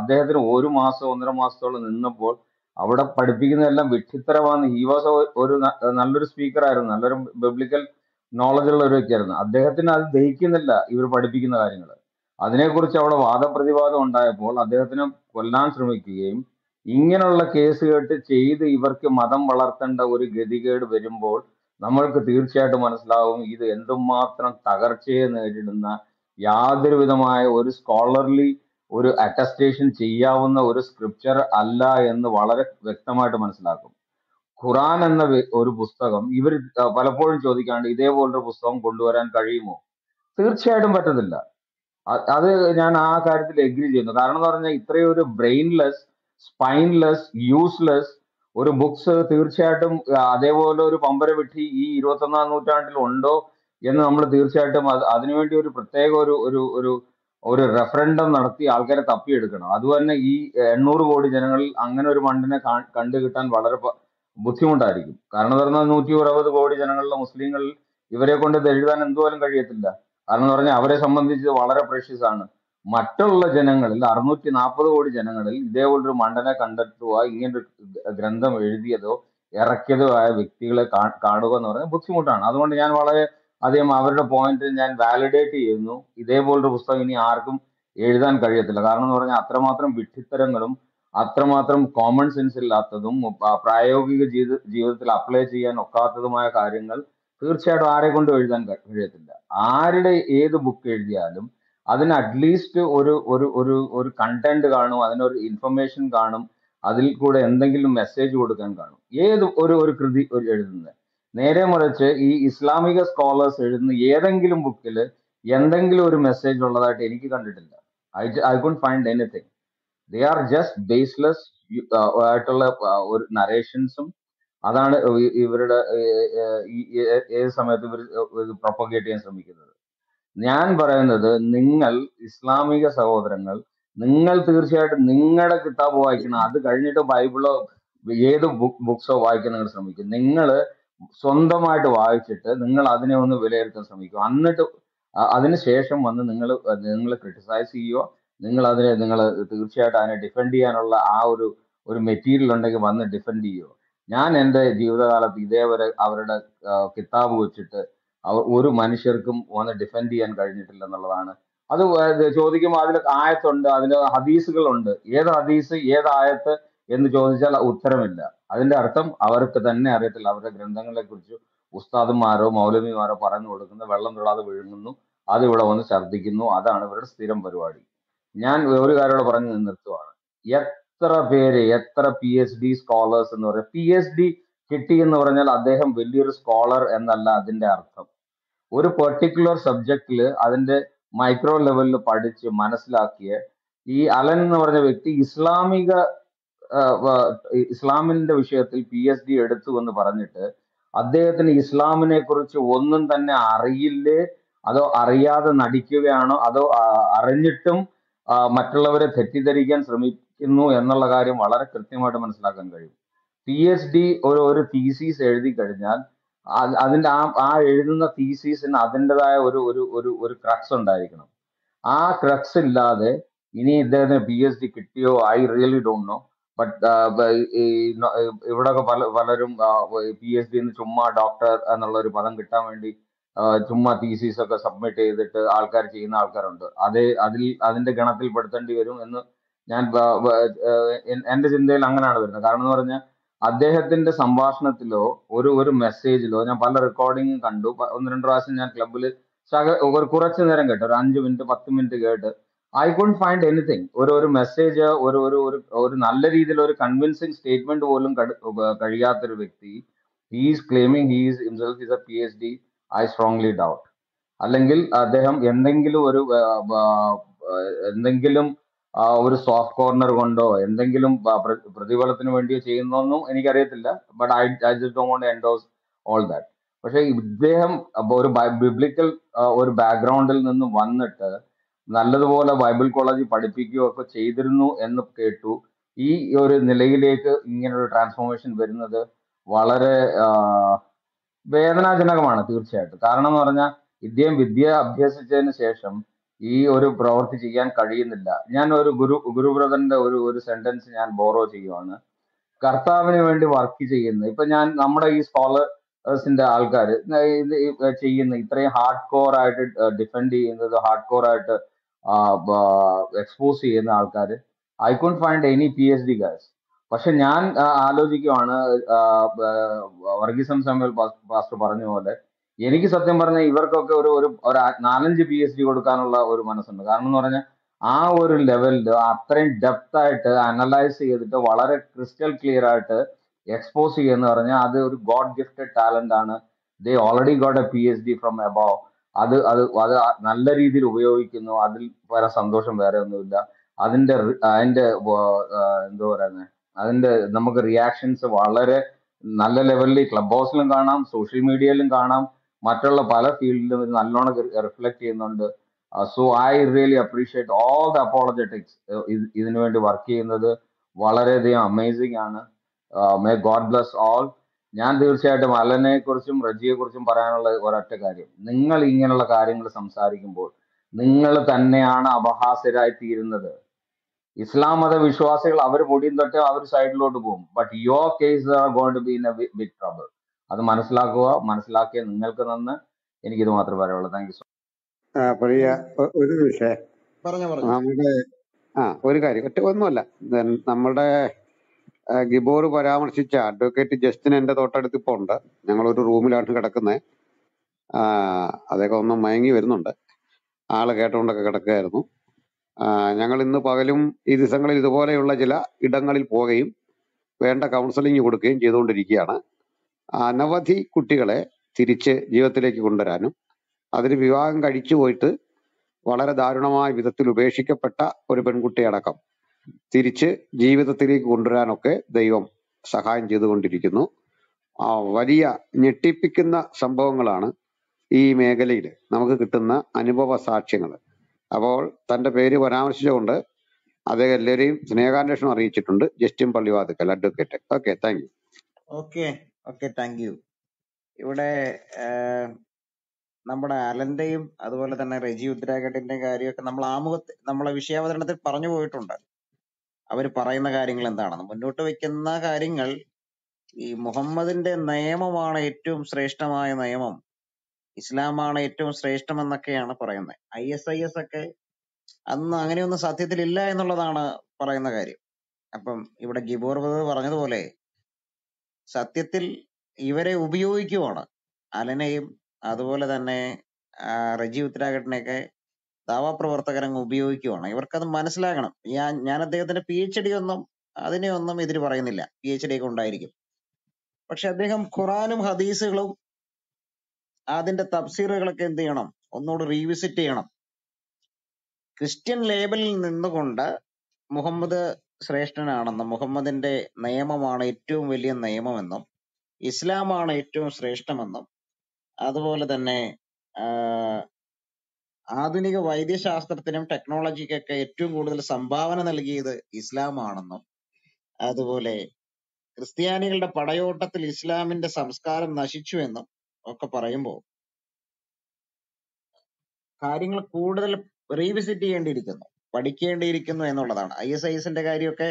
അദ്ദേഹത്തിന് ഒരു മാസം ഒന്നര മാസത്തോളം നിന്നപ്പോൾ അവിടെ പഠിപ്പിക്കുന്നതെല്ലാം വിഡ്ഢിത്തരമാണ്. ഹി വാസ് ഒരു നല്ലൊരു സ്പീക്കർ ആയിരുന്നു, നല്ലൊരു ബൈബിളിക്കൽ നോളജുള്ള ഒരു വ്യക്തിയായിരുന്നു. അദ്ദേഹത്തിന് അത് ദഹിക്കുന്നില്ല ഇവർ പഠിപ്പിക്കുന്ന കാര്യങ്ങൾ. അതിനെക്കുറിച്ച് അവിടെ വാദപ്രതിവാദം ഉണ്ടായപ്പോൾ അദ്ദേഹത്തിന് കൊല്ലാൻ ശ്രമിക്കുകയും ഇങ്ങനെയുള്ള കേസ് കേട്ട് ചെയ്ത് ഇവർക്ക് മതം വളർത്തേണ്ട ഒരു ഗതികേട് വരുമ്പോൾ നമ്മൾക്ക് തീർച്ചയായിട്ടും മനസ്സിലാവും ഇത് എന്തുമാത്രം തകർച്ചയെ നേരിടുന്ന യാതൊരുവിധമായ ഒരു സ്കോളർലി ഒരു അറ്റസ്റ്റേഷൻ ചെയ്യാവുന്ന ഒരു സ്ക്രിപ്ചർ അല്ല എന്ന് വളരെ വ്യക്തമായിട്ട് മനസ്സിലാക്കും. ഖുറാൻ എന്ന ഒരു പുസ്തകം ഇവർ പലപ്പോഴും ചോദിക്കാണ്ട് ഇതേപോലൊരു പുസ്തകം കൊണ്ടുവരാൻ കഴിയുമോ? തീർച്ചയായിട്ടും പറ്റത്തില്ല. അത് ഞാൻ ആ കാര്യത്തിൽ എഗ്രി ചെയ്യുന്നു. കാരണം എന്ന് പറഞ്ഞാൽ ഇത്രയും ഒരു ബ്രെയിൻലെസ്, സ്പൈൻലെസ്, യൂസ്ലെസ് ഒരു ബുക്സ് തീർച്ചയായിട്ടും അതേപോലെ ഒരു പമ്പരവിട്ടി ഈ ഇരുപത്തി ഒന്നാം നൂറ്റാണ്ടിൽ ഉണ്ടോ എന്ന് നമ്മൾ തീർച്ചയായിട്ടും അത് അതിനുവേണ്ടി ഒരു പ്രത്യേക ഒരു ഒരു ഒരു റെഫറൻഡം നടത്തി ആൾക്കാരെ തപ്പിയെടുക്കണം. അതുതന്നെ ഈ എണ്ണൂറ് കോടി ജനങ്ങളിൽ അങ്ങനെ ഒരു മണ്ണിനെ കണ്ടു കിട്ടാൻ വളരെ ബുദ്ധിമുട്ടായിരിക്കും. കാരണം എന്ന് പറഞ്ഞാൽ നൂറ്റി അറുപത് കോടി ജനങ്ങളിലെ മുസ്ലിങ്ങൾ ഇവരെ കൊണ്ട് ഇത് എഴുതാൻ എന്തുപോലും കഴിയത്തില്ല. കാരണം എന്ന് പറഞ്ഞാൽ അവരെ സംബന്ധിച്ച് വളരെ പ്രഷ്യസ് ആണ്. മറ്റുള്ള ജനങ്ങളിൽ അറുന്നൂറ്റി നാൽപ്പത് കോടി ജനങ്ങളിൽ ഇതേപോലൊരു മണ്ഡനെ കണ്ടെത്തുക, ഇങ്ങനൊരു ഗ്രന്ഥം എഴുതിയതോ ഇറക്കിയതോ ആയ വ്യക്തികളെ കാണുക എന്ന് പറഞ്ഞാൽ ബുദ്ധിമുട്ടാണ്. അതുകൊണ്ട് ഞാൻ വളരെ അധികം അവരുടെ പോയിന്റ് ഞാൻ വാലിഡേറ്റ് ചെയ്യുന്നു. ഇതേപോലൊരു പുസ്തകം ഇനി ആർക്കും എഴുതാൻ കഴിയത്തില്ല. കാരണം എന്ന് പറഞ്ഞാൽ അത്രമാത്രം വിഡ്ഢിത്തരങ്ങളും അത്രമാത്രം കോമൺ സെൻസ് ഇല്ലാത്തതും പ്രായോഗിക ജീവിത ജീവിതത്തിൽ അപ്ലൈ ചെയ്യാൻ ഒക്കാത്തതുമായ കാര്യങ്ങൾ തീർച്ചയായിട്ടും ആരെ കൊണ്ട് എഴുതാൻ കഴിയത്തില്ല. ആരുടെ ഏത് ബുക്ക് എഴുതിയാലും അതിന് അറ്റ്ലീസ്റ്റ് ഒരു ഒരു ഒരു ഒരു കണ്ടന്റ് കാണും, അതിനൊരു ഇൻഫർമേഷൻ കാണും, അതിൽ കൂടെ എന്തെങ്കിലും മെസ്സേജ് കൊടുക്കാൻ കാണും. ഏത് ഒരു ഒരു കൃതി എഴുതുന്നത് നേരെ മറിച്ച് ഈ ഇസ്ലാമിക സ്കോളേഴ്സ് എഴുതുന്ന ഏതെങ്കിലും ബുക്കിൽ എന്തെങ്കിലും ഒരു മെസ്സേജ് ഉള്ളതായിട്ട് എനിക്ക് കണ്ടിട്ടില്ല. I I couldn't find anything. They are just baseless ആയിട്ടുള്ള ഒരു നറേഷൻസും അതാണ് ഇവരുടെ ഏത് സമയത്ത് ഇവർ പ്രൊപ്പഗേറ്റ് ചെയ്യാൻ ശ്രമിക്കുന്നത്. ഞാൻ പറയുന്നത് നിങ്ങൾ ഇസ്ലാമിക സഹോദരങ്ങൾ, നിങ്ങൾ തീർച്ചയായിട്ടും നിങ്ങളുടെ കിതാബ് വായിക്കണം. അത് കഴിഞ്ഞിട്ട് ബൈബിളോ ഏത് ബുക്ക് ബുക്സോ വായിക്കാൻ നിങ്ങൾ ശ്രമിക്കും. നിങ്ങൾ സ്വന്തമായിട്ട് വായിച്ചിട്ട് നിങ്ങൾ അതിനെ ഒന്ന് വിലയിരുത്താൻ ശ്രമിക്കുക. എന്നിട്ട് അതിനുശേഷം വന്ന് നിങ്ങൾ നിങ്ങൾ ക്രിട്ടിസൈസ് ചെയ്യുക. നിങ്ങൾ അതിനെ നിങ്ങൾ തീർച്ചയായിട്ടും അതിനെ ഡിഫെൻഡ് ചെയ്യാനുള്ള ആ ഒരു ഒരു മെറ്റീരിയൽ ഉണ്ടെങ്കിൽ വന്ന് ഡിഫെൻഡ് ചെയ്യുക. ഞാൻ എൻ്റെ ജീവിതകാലത്ത് ഇതേവരെ അവരുടെ കിതാബ് വെച്ചിട്ട് അവർ ഒരു മനുഷ്യർക്കും വന്ന് ഡിഫെൻഡ് ചെയ്യാൻ കഴിഞ്ഞിട്ടില്ല എന്നുള്ളതാണ്. അത് ചോദിക്കുമ്പോൾ അതിൽ ആയത്തുണ്ട്, അതിൽ ഹദീസുകളുണ്ട്. ഏത് ഹദീസ് ഏത് ആയത്ത് എന്ന് ചോദിച്ചാൽ ഉത്തരമില്ല. അതിന്റെ അർത്ഥം അവർക്ക് തന്നെ അറിയത്തില്ല. അവരുടെ ഗ്രന്ഥങ്ങളെ കുറിച്ച് ഉസ്താദുമാരോ മൗലവിമാരോ പറഞ്ഞു കൊടുക്കുന്ന വെള്ളം തൊടാതെ വിഴുങ്ങുന്നു, അത് ഇവിടെ വന്ന് ഛർദ്ദിക്കുന്നു. അതാണ് ഇവരുടെ സ്ഥിരം പരിപാടി. ഞാൻ ഒരു കാര്യോടെ പറഞ്ഞു നിർത്തുവാണ്. എത്ര പേര് എത്ര പി എച്ച് ഡി സ്കോളേഴ്സ് എന്ന് പറയാം. പി എച്ച് ഡി കിട്ടി എന്ന് പറഞ്ഞാൽ അദ്ദേഹം വലിയൊരു സ്കോളർ എന്നല്ല അതിന്റെ അർത്ഥം. ഒരു പെർട്ടിക്കുലർ സബ്ജക്റ്റിൽ അതിന്റെ മൈക്രോ ലെവലിൽ പഠിച്ച് മനസ്സിലാക്കിയ ഈ അലൻ എന്ന് പറഞ്ഞ വ്യക്തി ഇസ്ലാമിക ഇസ്ലാമിന്റെ വിഷയത്തിൽ പി എച്ച് ഡി എടുത്തു എന്ന് പറഞ്ഞിട്ട് അദ്ദേഹത്തിന് ഇസ്ലാമിനെ കുറിച്ച് ഒന്നും തന്നെ അറിയില്ലേ, അതോ അറിയാതെ നടിക്കുകയാണോ അതോ അറിഞ്ഞിട്ടും മറ്റുള്ളവരെ തെറ്റിദ്ധരിക്കാൻ ശ്രമിക്കുന്നു എന്നുള്ള കാര്യം വളരെ കൃത്യമായിട്ട് മനസ്സിലാക്കാൻ കഴിയും. പി എച്ച് ഡി ഒരു ഒരു തീസീസ് എഴുതി കഴിഞ്ഞാൽ അതിൻ്റെ ആ ആ എഴുതുന്ന തീസീസിന് അതിൻ്റെതായ ഒരു ഒരു ഒരു ക്രക്സ് ഉണ്ടായിരിക്കണം. ആ ക്രക്സ് ഇല്ലാതെ ഇനി ഇദ്ദേഹത്തിന് പി എച്ച് ഡി കിട്ടിയോ I really don't know. But ഇവിടെ പല പലരും പി എച്ച് ഡിന്ന് ചുമ്മാ ഡോക്ടർ എന്നുള്ള ഒരു പദം കിട്ടാൻ വേണ്ടി ചുമ്മാ തീസീസ് ഒക്കെ സബ്മിറ്റ് ചെയ്തിട്ട് ആൾക്കാർ ചെയ്യുന്ന ആൾക്കാരുണ്ട്. അതേ അതിൽ അതിന്റെ ഗണത്തിൽ പെടുത്തേണ്ടി വരും എന്ന് ഞാൻ എൻ്റെ ചിന്തയിൽ അങ്ങനെയാണ് വരുന്നത്. കാരണം എന്ന് പറഞ്ഞാൽ അദ്ദേഹത്തിന്റെ സംഭാഷണത്തിലോ ഒരു ഒരു മെസ്സേജിലോ ഞാൻ പല റെക്കോർഡിങ് കണ്ടു. ഒന്ന് രണ്ട് പ്രാവശ്യം ഞാൻ ക്ലബിൽ ഒരു കുറച്ചു നേരം കേട്ടു, ഒരു അഞ്ച് മിനിറ്റ് പത്ത് മിനിറ്റ് കേട്ട് ഐ കുഡ്ന്റ് ഫൈൻഡ് എനിത്തിങ്. ഒരു ഒരു മെസ്സേജ് ഒരു ഒരു ഒരു നല്ല രീതിയിൽ ഒരു കൺവിൻസിങ് സ്റ്റേറ്റ്മെന്റ് പോലും കഴിയാത്തൊരു വ്യക്തി he's claiming he's himself is a P H D I strongly doubt. അല്ലെങ്കിൽ അദ്ദേഹം എന്തെങ്കിലും ഒരു എന്തെങ്കിലും ഒരു സോഫ്റ്റ് കോർണർ കൊണ്ടോ എന്തെങ്കിലും പ്രതിഫലത്തിന് വേണ്ടിയോ ചെയ്യുന്നൊന്നും എനിക്കറിയത്തില്ല. But I I just don't want to endorse all that. പക്ഷെ ഇദ്ദേഹം ഒരു ബൈബിളിക്കൽ ഒരു ബാക്ക്ഗ്രൗണ്ടിൽ നിന്ന് വന്നിട്ട് നല്ലതുപോലെ ബൈബിൾ കോളേജിൽ പഠിപ്പിക്കുകയോ ഒക്കെ ചെയ്തിരുന്നു എന്ന് കേട്ടു. ഈ ഒരു നിലയിലേക്ക് ഇങ്ങനൊരു ട്രാൻസ്ഫോർമേഷൻ വരുന്നത് വളരെ വേദനാജനകമാണ് തീർച്ചയായിട്ടും. കാരണം എന്ന് പറഞ്ഞാൽ ഇദ്ദേഹം വിദ്യ അഭ്യസിച്ചതിന് ശേഷം ഈ ഒരു പ്രവൃത്തി ചെയ്യാൻ കഴിയുന്നില്ല. ഞാൻ ഒരു ഗുരു ഗുരുവ്രതന്റെ ഒരു ഒരു സെന്റൻസ് ഞാൻ ബോറോ ചെയ്യുവാണ്. കർത്താവിന് വേണ്ടി വർക്ക് ചെയ്യുന്ന ഇപ്പൊ ഞാൻ നമ്മുടെ ഈ സ്കോളേഴ്സിന്റെ ആൾക്കാർ ചെയ്യുന്ന ഇത്രയും ഹാർഡ് കോർ ആയിട്ട് ഡിഫെൻഡ് ചെയ്യുന്നത് ഹാർഡ് കോർ ആയിട്ട് എക്സ്പോസ് ചെയ്യുന്ന ആൾക്കാർ I couldn't find any P H D guys. പക്ഷെ ഞാൻ ആലോചിക്കുവാണ് വർഗീസം സാമുവൽ പാസ്റ്റർ പറഞ്ഞ പോലെ എനിക്ക് സത്യം പറഞ്ഞാൽ ഇവർക്കൊക്കെ ഒരു ഒരു നാലഞ്ച് പി എച്ച് ഡി കൊടുക്കാനുള്ള ഒരു മനസ്സുണ്ട്. കാരണം എന്ന് പറഞ്ഞാൽ ആ ഒരു ലെവലിൽ അത്രയും ഡെപ്ത് ആയിട്ട് അനലൈസ് ചെയ്തിട്ട് വളരെ ക്രിസ്റ്റൽ ക്ലിയർ ആയിട്ട് എക്സ്പോസ് ചെയ്യുക എന്ന് പറഞ്ഞാൽ അത് ഒരു ഗോഡ് ഗിഫ്റ്റഡ് ടാലന്റ് ആണ്. They already got a P H D from above. അത് അത് അത് നല്ല രീതിയിൽ ഉപയോഗിക്കുന്നു. അതിൽ വേറെ സന്തോഷം വേറെ ഒന്നുമില്ല. അതിന്റെ അതിന്റെ എന്താ പറയുന്നത് അതിന്റെ നമുക്ക് റിയാക്ഷൻസ് വളരെ നല്ല ലെവലിൽ ക്ലബ് ഹൗസിലും കാണാം, സോഷ്യൽ മീഡിയയിലും കാണാം, മറ്റുള്ള പല ഫീൽഡിലും ഇത് നല്ലോണം റിഫ്ലക്ട് ചെയ്യുന്നുണ്ട്. So I really appreciate all the apologetics. ഇതിനു വേണ്ടി വർക്ക് ചെയ്യുന്നത് വളരെയധികം അമേസിംഗ് ആണ്. May God bless all. ഞാൻ തീർച്ചയായിട്ടും അലനെ കുറിച്ചും റജിയെ കുറിച്ചും പറയാനുള്ള ഒരൊറ്റ കാര്യം, നിങ്ങൾ ഇങ്ങനെയുള്ള കാര്യങ്ങൾ സംസാരിക്കുമ്പോൾ നിങ്ങൾ തന്നെയാണ് അപഹാസ്യരായി തീരുന്നത്. ഇസ്ലാം മത വിശ്വാസികൾ അവർ പൊടിയും തൊട്ട് അവർ സൈഡിലോട്ട് പോകും. But your case are going to be in a big trouble. അത് മനസ്സിലാക്കുക. മനസ്സിലാക്കിയ നിങ്ങൾക്ക് നന്ന്. എനിക്കിത് മാത്രമേ പറയുള്ളൂ. Thank you so much. പ്രിയ ഒരു വിഷയം നമ്മുടെ ആ ഒരു കാര്യം ഒറ്റ ഒന്നുമല്ല, നമ്മുടെ ഗിബോർ പരാമർശിച്ച അഡ്വക്കേറ്റ് ജസ്റ്റിൻ എൻ്റെ തൊട്ടടുത്ത് ഇപ്പോൾ ഉണ്ട്. ഞങ്ങളൊരു റൂമിലാണ് കിടക്കുന്നത്. അതൊക്കെ ഒന്ന് മയങ്ങി വരുന്നുണ്ട്. ആള് കേട്ടോണ്ടൊക്കെ കിടക്കുകയായിരുന്നു. ഞങ്ങൾ ഇന്ന് പകലും ഈ ദിവസങ്ങളിൽ ഇതുപോലെയുള്ള ചില ഇടങ്ങളിൽ പോവുകയും വേണ്ട കൗൺസിലിംഗ് കൊടുക്കുകയും ചെയ്തുകൊണ്ടിരിക്കുകയാണ്. അനവധി കുട്ടികളെ തിരിച്ച് ജീവിതത്തിലേക്ക് കൊണ്ടുവരാനും അതിന് വിവാഹം കഴിച്ചു പോയിട്ട് വളരെ ദാരുണമായ വിധത്തിൽ ഉപേക്ഷിക്കപ്പെട്ട ഒരു പെൺകുട്ടിയടക്കം തിരിച്ച് ജീവിതത്തിലേക്ക് കൊണ്ടുവരാനൊക്കെ ദൈവം സഹായം ചെയ്തുകൊണ്ടിരിക്കുന്നു. ആ വലിയ ഞെട്ടിപ്പിക്കുന്ന സംഭവങ്ങളാണ് ഈ മേഖലയിൽ നമുക്ക് കിട്ടുന്ന അനുഭവ സാക്ഷ്യങ്ങൾ. അപ്പോൾ തൻ്റെ പേര് പരാമർശിച്ചുകൊണ്ട് അദ്ദേഹം എല്ലാവരെയും സ്നേഹാന്വേഷണം അറിയിച്ചിട്ടുണ്ട്. Justin Pallivathukkal advocate. Okay, thank you. Okay okay thank you. ഇവിടെ നമ്മുടെ അലന്റെയും അതുപോലെ തന്നെ റെജി ഉദ്രാഘട്ടിന്റെയും കാര്യമൊക്കെ നമ്മൾ ആമുഖത്ത് നമ്മളെ വിഷയാവതരണത്തിൽ പറഞ്ഞു പോയിട്ടുണ്ട്. അവർ പറയുന്ന കാര്യങ്ങൾ എന്താണെന്ന് മുന്നോട്ട് വെക്കുന്ന കാര്യങ്ങൾ ഈ മുഹമ്മദിന്റെ നിയമമാണ് ഏറ്റവും ശ്രേഷ്ഠമായ നിയമം, ഇസ്ലാമാണ് ഏറ്റവും ശ്രേഷ്ഠം എന്നൊക്കെയാണ് പറയുന്നത്. ഐ എസ് ഐ എസ് ഒക്കെ അന്ന് അങ്ങനെയൊന്നും സത്യത്തിലില്ല എന്നുള്ളതാണ് പറയുന്ന കാര്യം. അപ്പം ഇവിടെ ഗിബോർ പറഞ്ഞതുപോലെ സത്യത്തിൽ ഇവരെ ഉപയോഗിക്കുവാണ്. അലനെയും അതുപോലെ തന്നെ റജി ഉത്തരാഘട്ടനെയൊക്കെ ദാവാപ്രവർത്തകരങ്ങ് ഉപയോഗിക്കുവാണ്. ഇവർക്കത് മനസ്സിലാകണം. ഞാൻ ഞാൻ അദ്ദേഹത്തിന്റെ പി എച്ച് ഡി ഒന്നും അതിനെ ഒന്നും ഇതിൽ പറയുന്നില്ല. പി എച്ച് ഡി ഒക്കെ ഉണ്ടായിരിക്കും. പക്ഷെ അദ്ദേഹം ഖുറാനും ഹദീസുകളും അതിന്റെ തഫ്സീറുകളൊക്കെ എന്ത് ചെയ്യണം, ഒന്നുകൂടി റീവിസിറ്റ് ചെയ്യണം. ക്രിസ്ത്യൻ ലേബലിൽ നിന്നുകൊണ്ട് മുഹമ്മദ് ശ്രേഷ്ഠനാണെന്നും മുഹമ്മദിന്റെ നിയമമാണ് ഏറ്റവും വലിയ നിയമെന്നും ഇസ്ലാമാണ് ഏറ്റവും ശ്രേഷ്ഠമെന്നും അതുപോലെ തന്നെ ആധുനിക വൈദ്യശാസ്ത്രത്തിനും ടെക്നോളജിക്കൊക്കെ ഏറ്റവും കൂടുതൽ സംഭാവന നൽകിയത് ഇസ്ലാമാണെന്നും അതുപോലെ ക്രിസ്ത്യാനികളുടെ പടയോട്ടത്തിൽ ഇസ്ലാമിന്റെ സംസ്കാരം നശിച്ചുവെന്നും ഒക്കെ പറയുമ്പോൾ കാര്യങ്ങൾ കൂടുതൽ റീവിസിറ്റ് ചെയ്യേണ്ടിയിരിക്കുന്നു, പഠിക്കേണ്ടിയിരിക്കുന്നു എന്നുള്ളതാണ്. ഐ എസ് ഐ എസിന്റെ കാര്യമൊക്കെ